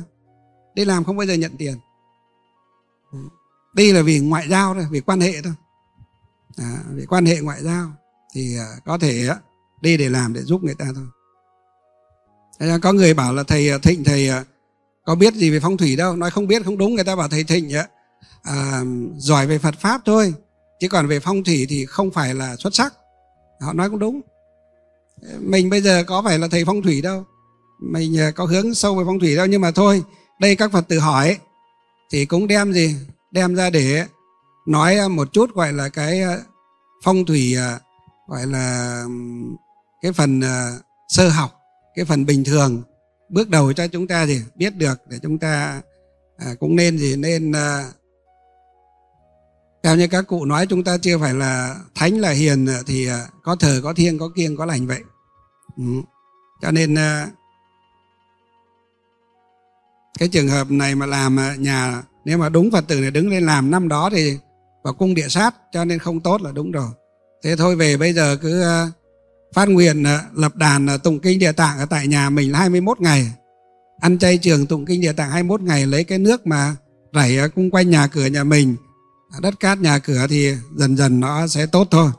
đi làm không bao giờ nhận tiền, đi là vì ngoại giao thôi, vì quan hệ thôi, vì quan hệ ngoại giao thì có thể đi để làm, để giúp người ta thôi. Có người bảo là thầy Thịnh, thầy có biết gì về phong thủy đâu, nói không biết không đúng. Người ta bảo thầy Thịnh giỏi về Phật Pháp thôi, chứ còn về phong thủy thì không phải là xuất sắc. Họ nói cũng đúng. Mình bây giờ có phải là thầy phong thủy đâu, mình có hướng sâu về phong thủy đâu, nhưng mà thôi, đây các Phật tử hỏi thì cũng đem gì? Đem ra để nói một chút, gọi là cái phong thủy, gọi là cái phần sơ học, cái phần bình thường, bước đầu cho chúng ta gì? Biết được, để chúng ta cũng nên gì? Nên theo như các cụ nói, chúng ta chưa phải là thánh là hiền thì có thờ, có thiêng, có kiêng, có lành vậy. Cho nên cái trường hợp này mà làm nhà, nếu mà đúng Phật tử này đứng lên làm năm đó thì vào cung địa sát, cho nên không tốt là đúng rồi. Thế thôi, về bây giờ cứ phát nguyện lập đàn tụng kinh Địa Tạng ở tại nhà mình là 21 ngày. Ăn chay trường tụng kinh Địa Tạng 21 ngày, lấy cái nước mà rảy xung quanh nhà cửa nhà mình, đất cát nhà cửa thì dần dần nó sẽ tốt thôi.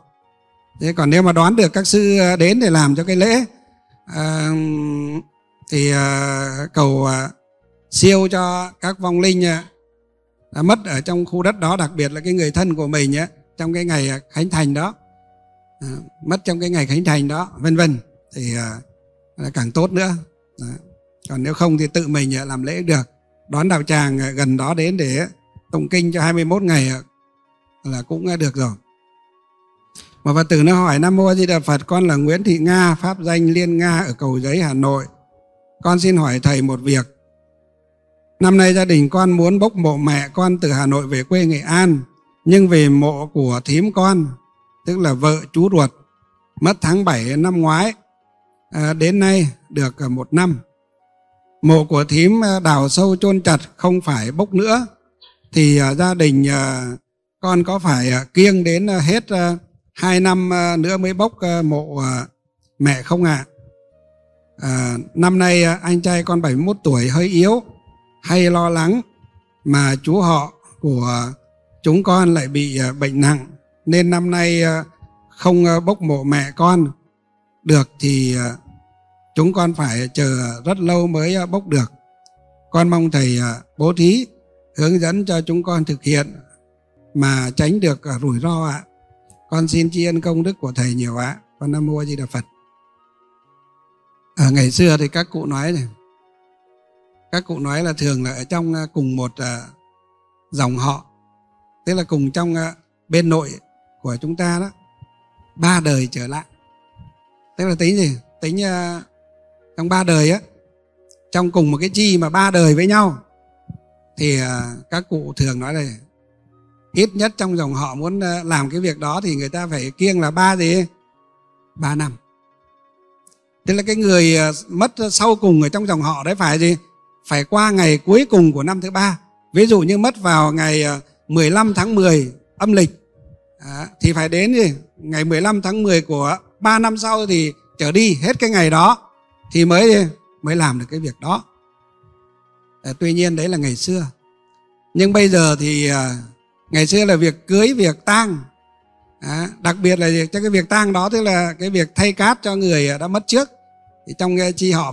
Thế còn nếu mà đoán được các sư đến để làm cho cái lễ thì cầu siêu cho các vong linh đã mất ở trong khu đất đó, đặc biệt là cái người thân của mình trong cái ngày khánh thành đó, mất trong cái ngày khánh thành đó, vân vân, thì càng tốt nữa. Còn nếu không thì tự mình làm lễ được, đón đạo tràng gần đó đến để tụng kinh cho 21 ngày là cũng được rồi. Mà Phật tử nó hỏi: Nam Mô A Di Đà Phật, con là Nguyễn Thị Nga, pháp danh Liên Nga ở Cầu Giấy, Hà Nội. Con xin hỏi thầy một việc. Năm nay gia đình con muốn bốc mộ mẹ con từ Hà Nội về quê Nghệ An, nhưng về mộ của thím con, tức là vợ chú ruột, mất tháng 7 năm ngoái, đến nay được 1 năm. Mộ của thím đào sâu chôn chặt, không phải bốc nữa, thì gia đình con có phải kiêng đến hết 2 năm nữa mới bốc mộ mẹ không ạ? Năm nay anh trai con 71 tuổi, hơi yếu, hay lo lắng, mà chú họ của chúng con lại bị bệnh nặng, nên năm nay không bốc mộ mẹ con được thì chúng con phải chờ rất lâu mới bốc được. Con mong thầy bố thí hướng dẫn cho chúng con thực hiện mà tránh được rủi ro ạ. Con xin tri ân công đức của thầy nhiều ạ. Con Nam Mô A Di Đà Phật. Ngày xưa thì các cụ nói này, các cụ nói là thường là ở trong cùng một dòng họ, tức là cùng trong bên nội của chúng ta đó, 3 đời trở lại, tức là tính gì? Tính trong 3 đời á, trong cùng một cái chi mà 3 đời với nhau, thì các cụ thường nói là ít nhất trong dòng họ muốn làm cái việc đó thì người ta phải kiêng là 3 năm. Tức là cái người mất sau cùng ở trong dòng họ đấy phải gì? Phải qua ngày cuối cùng của năm thứ 3. Ví dụ như mất vào ngày 15 tháng 10 âm lịch thì phải đến gì? Ngày 15 tháng 10 của 3 năm sau thì trở đi, hết cái ngày đó thì mới làm được cái việc đó. Tuy nhiên đấy là ngày xưa. Nhưng bây giờ thì ngày xưa là việc cưới, việc tang, đặc biệt là cho cái việc tang đó, tức là cái việc thay cát cho người đã mất trước, thì trong chi họ phải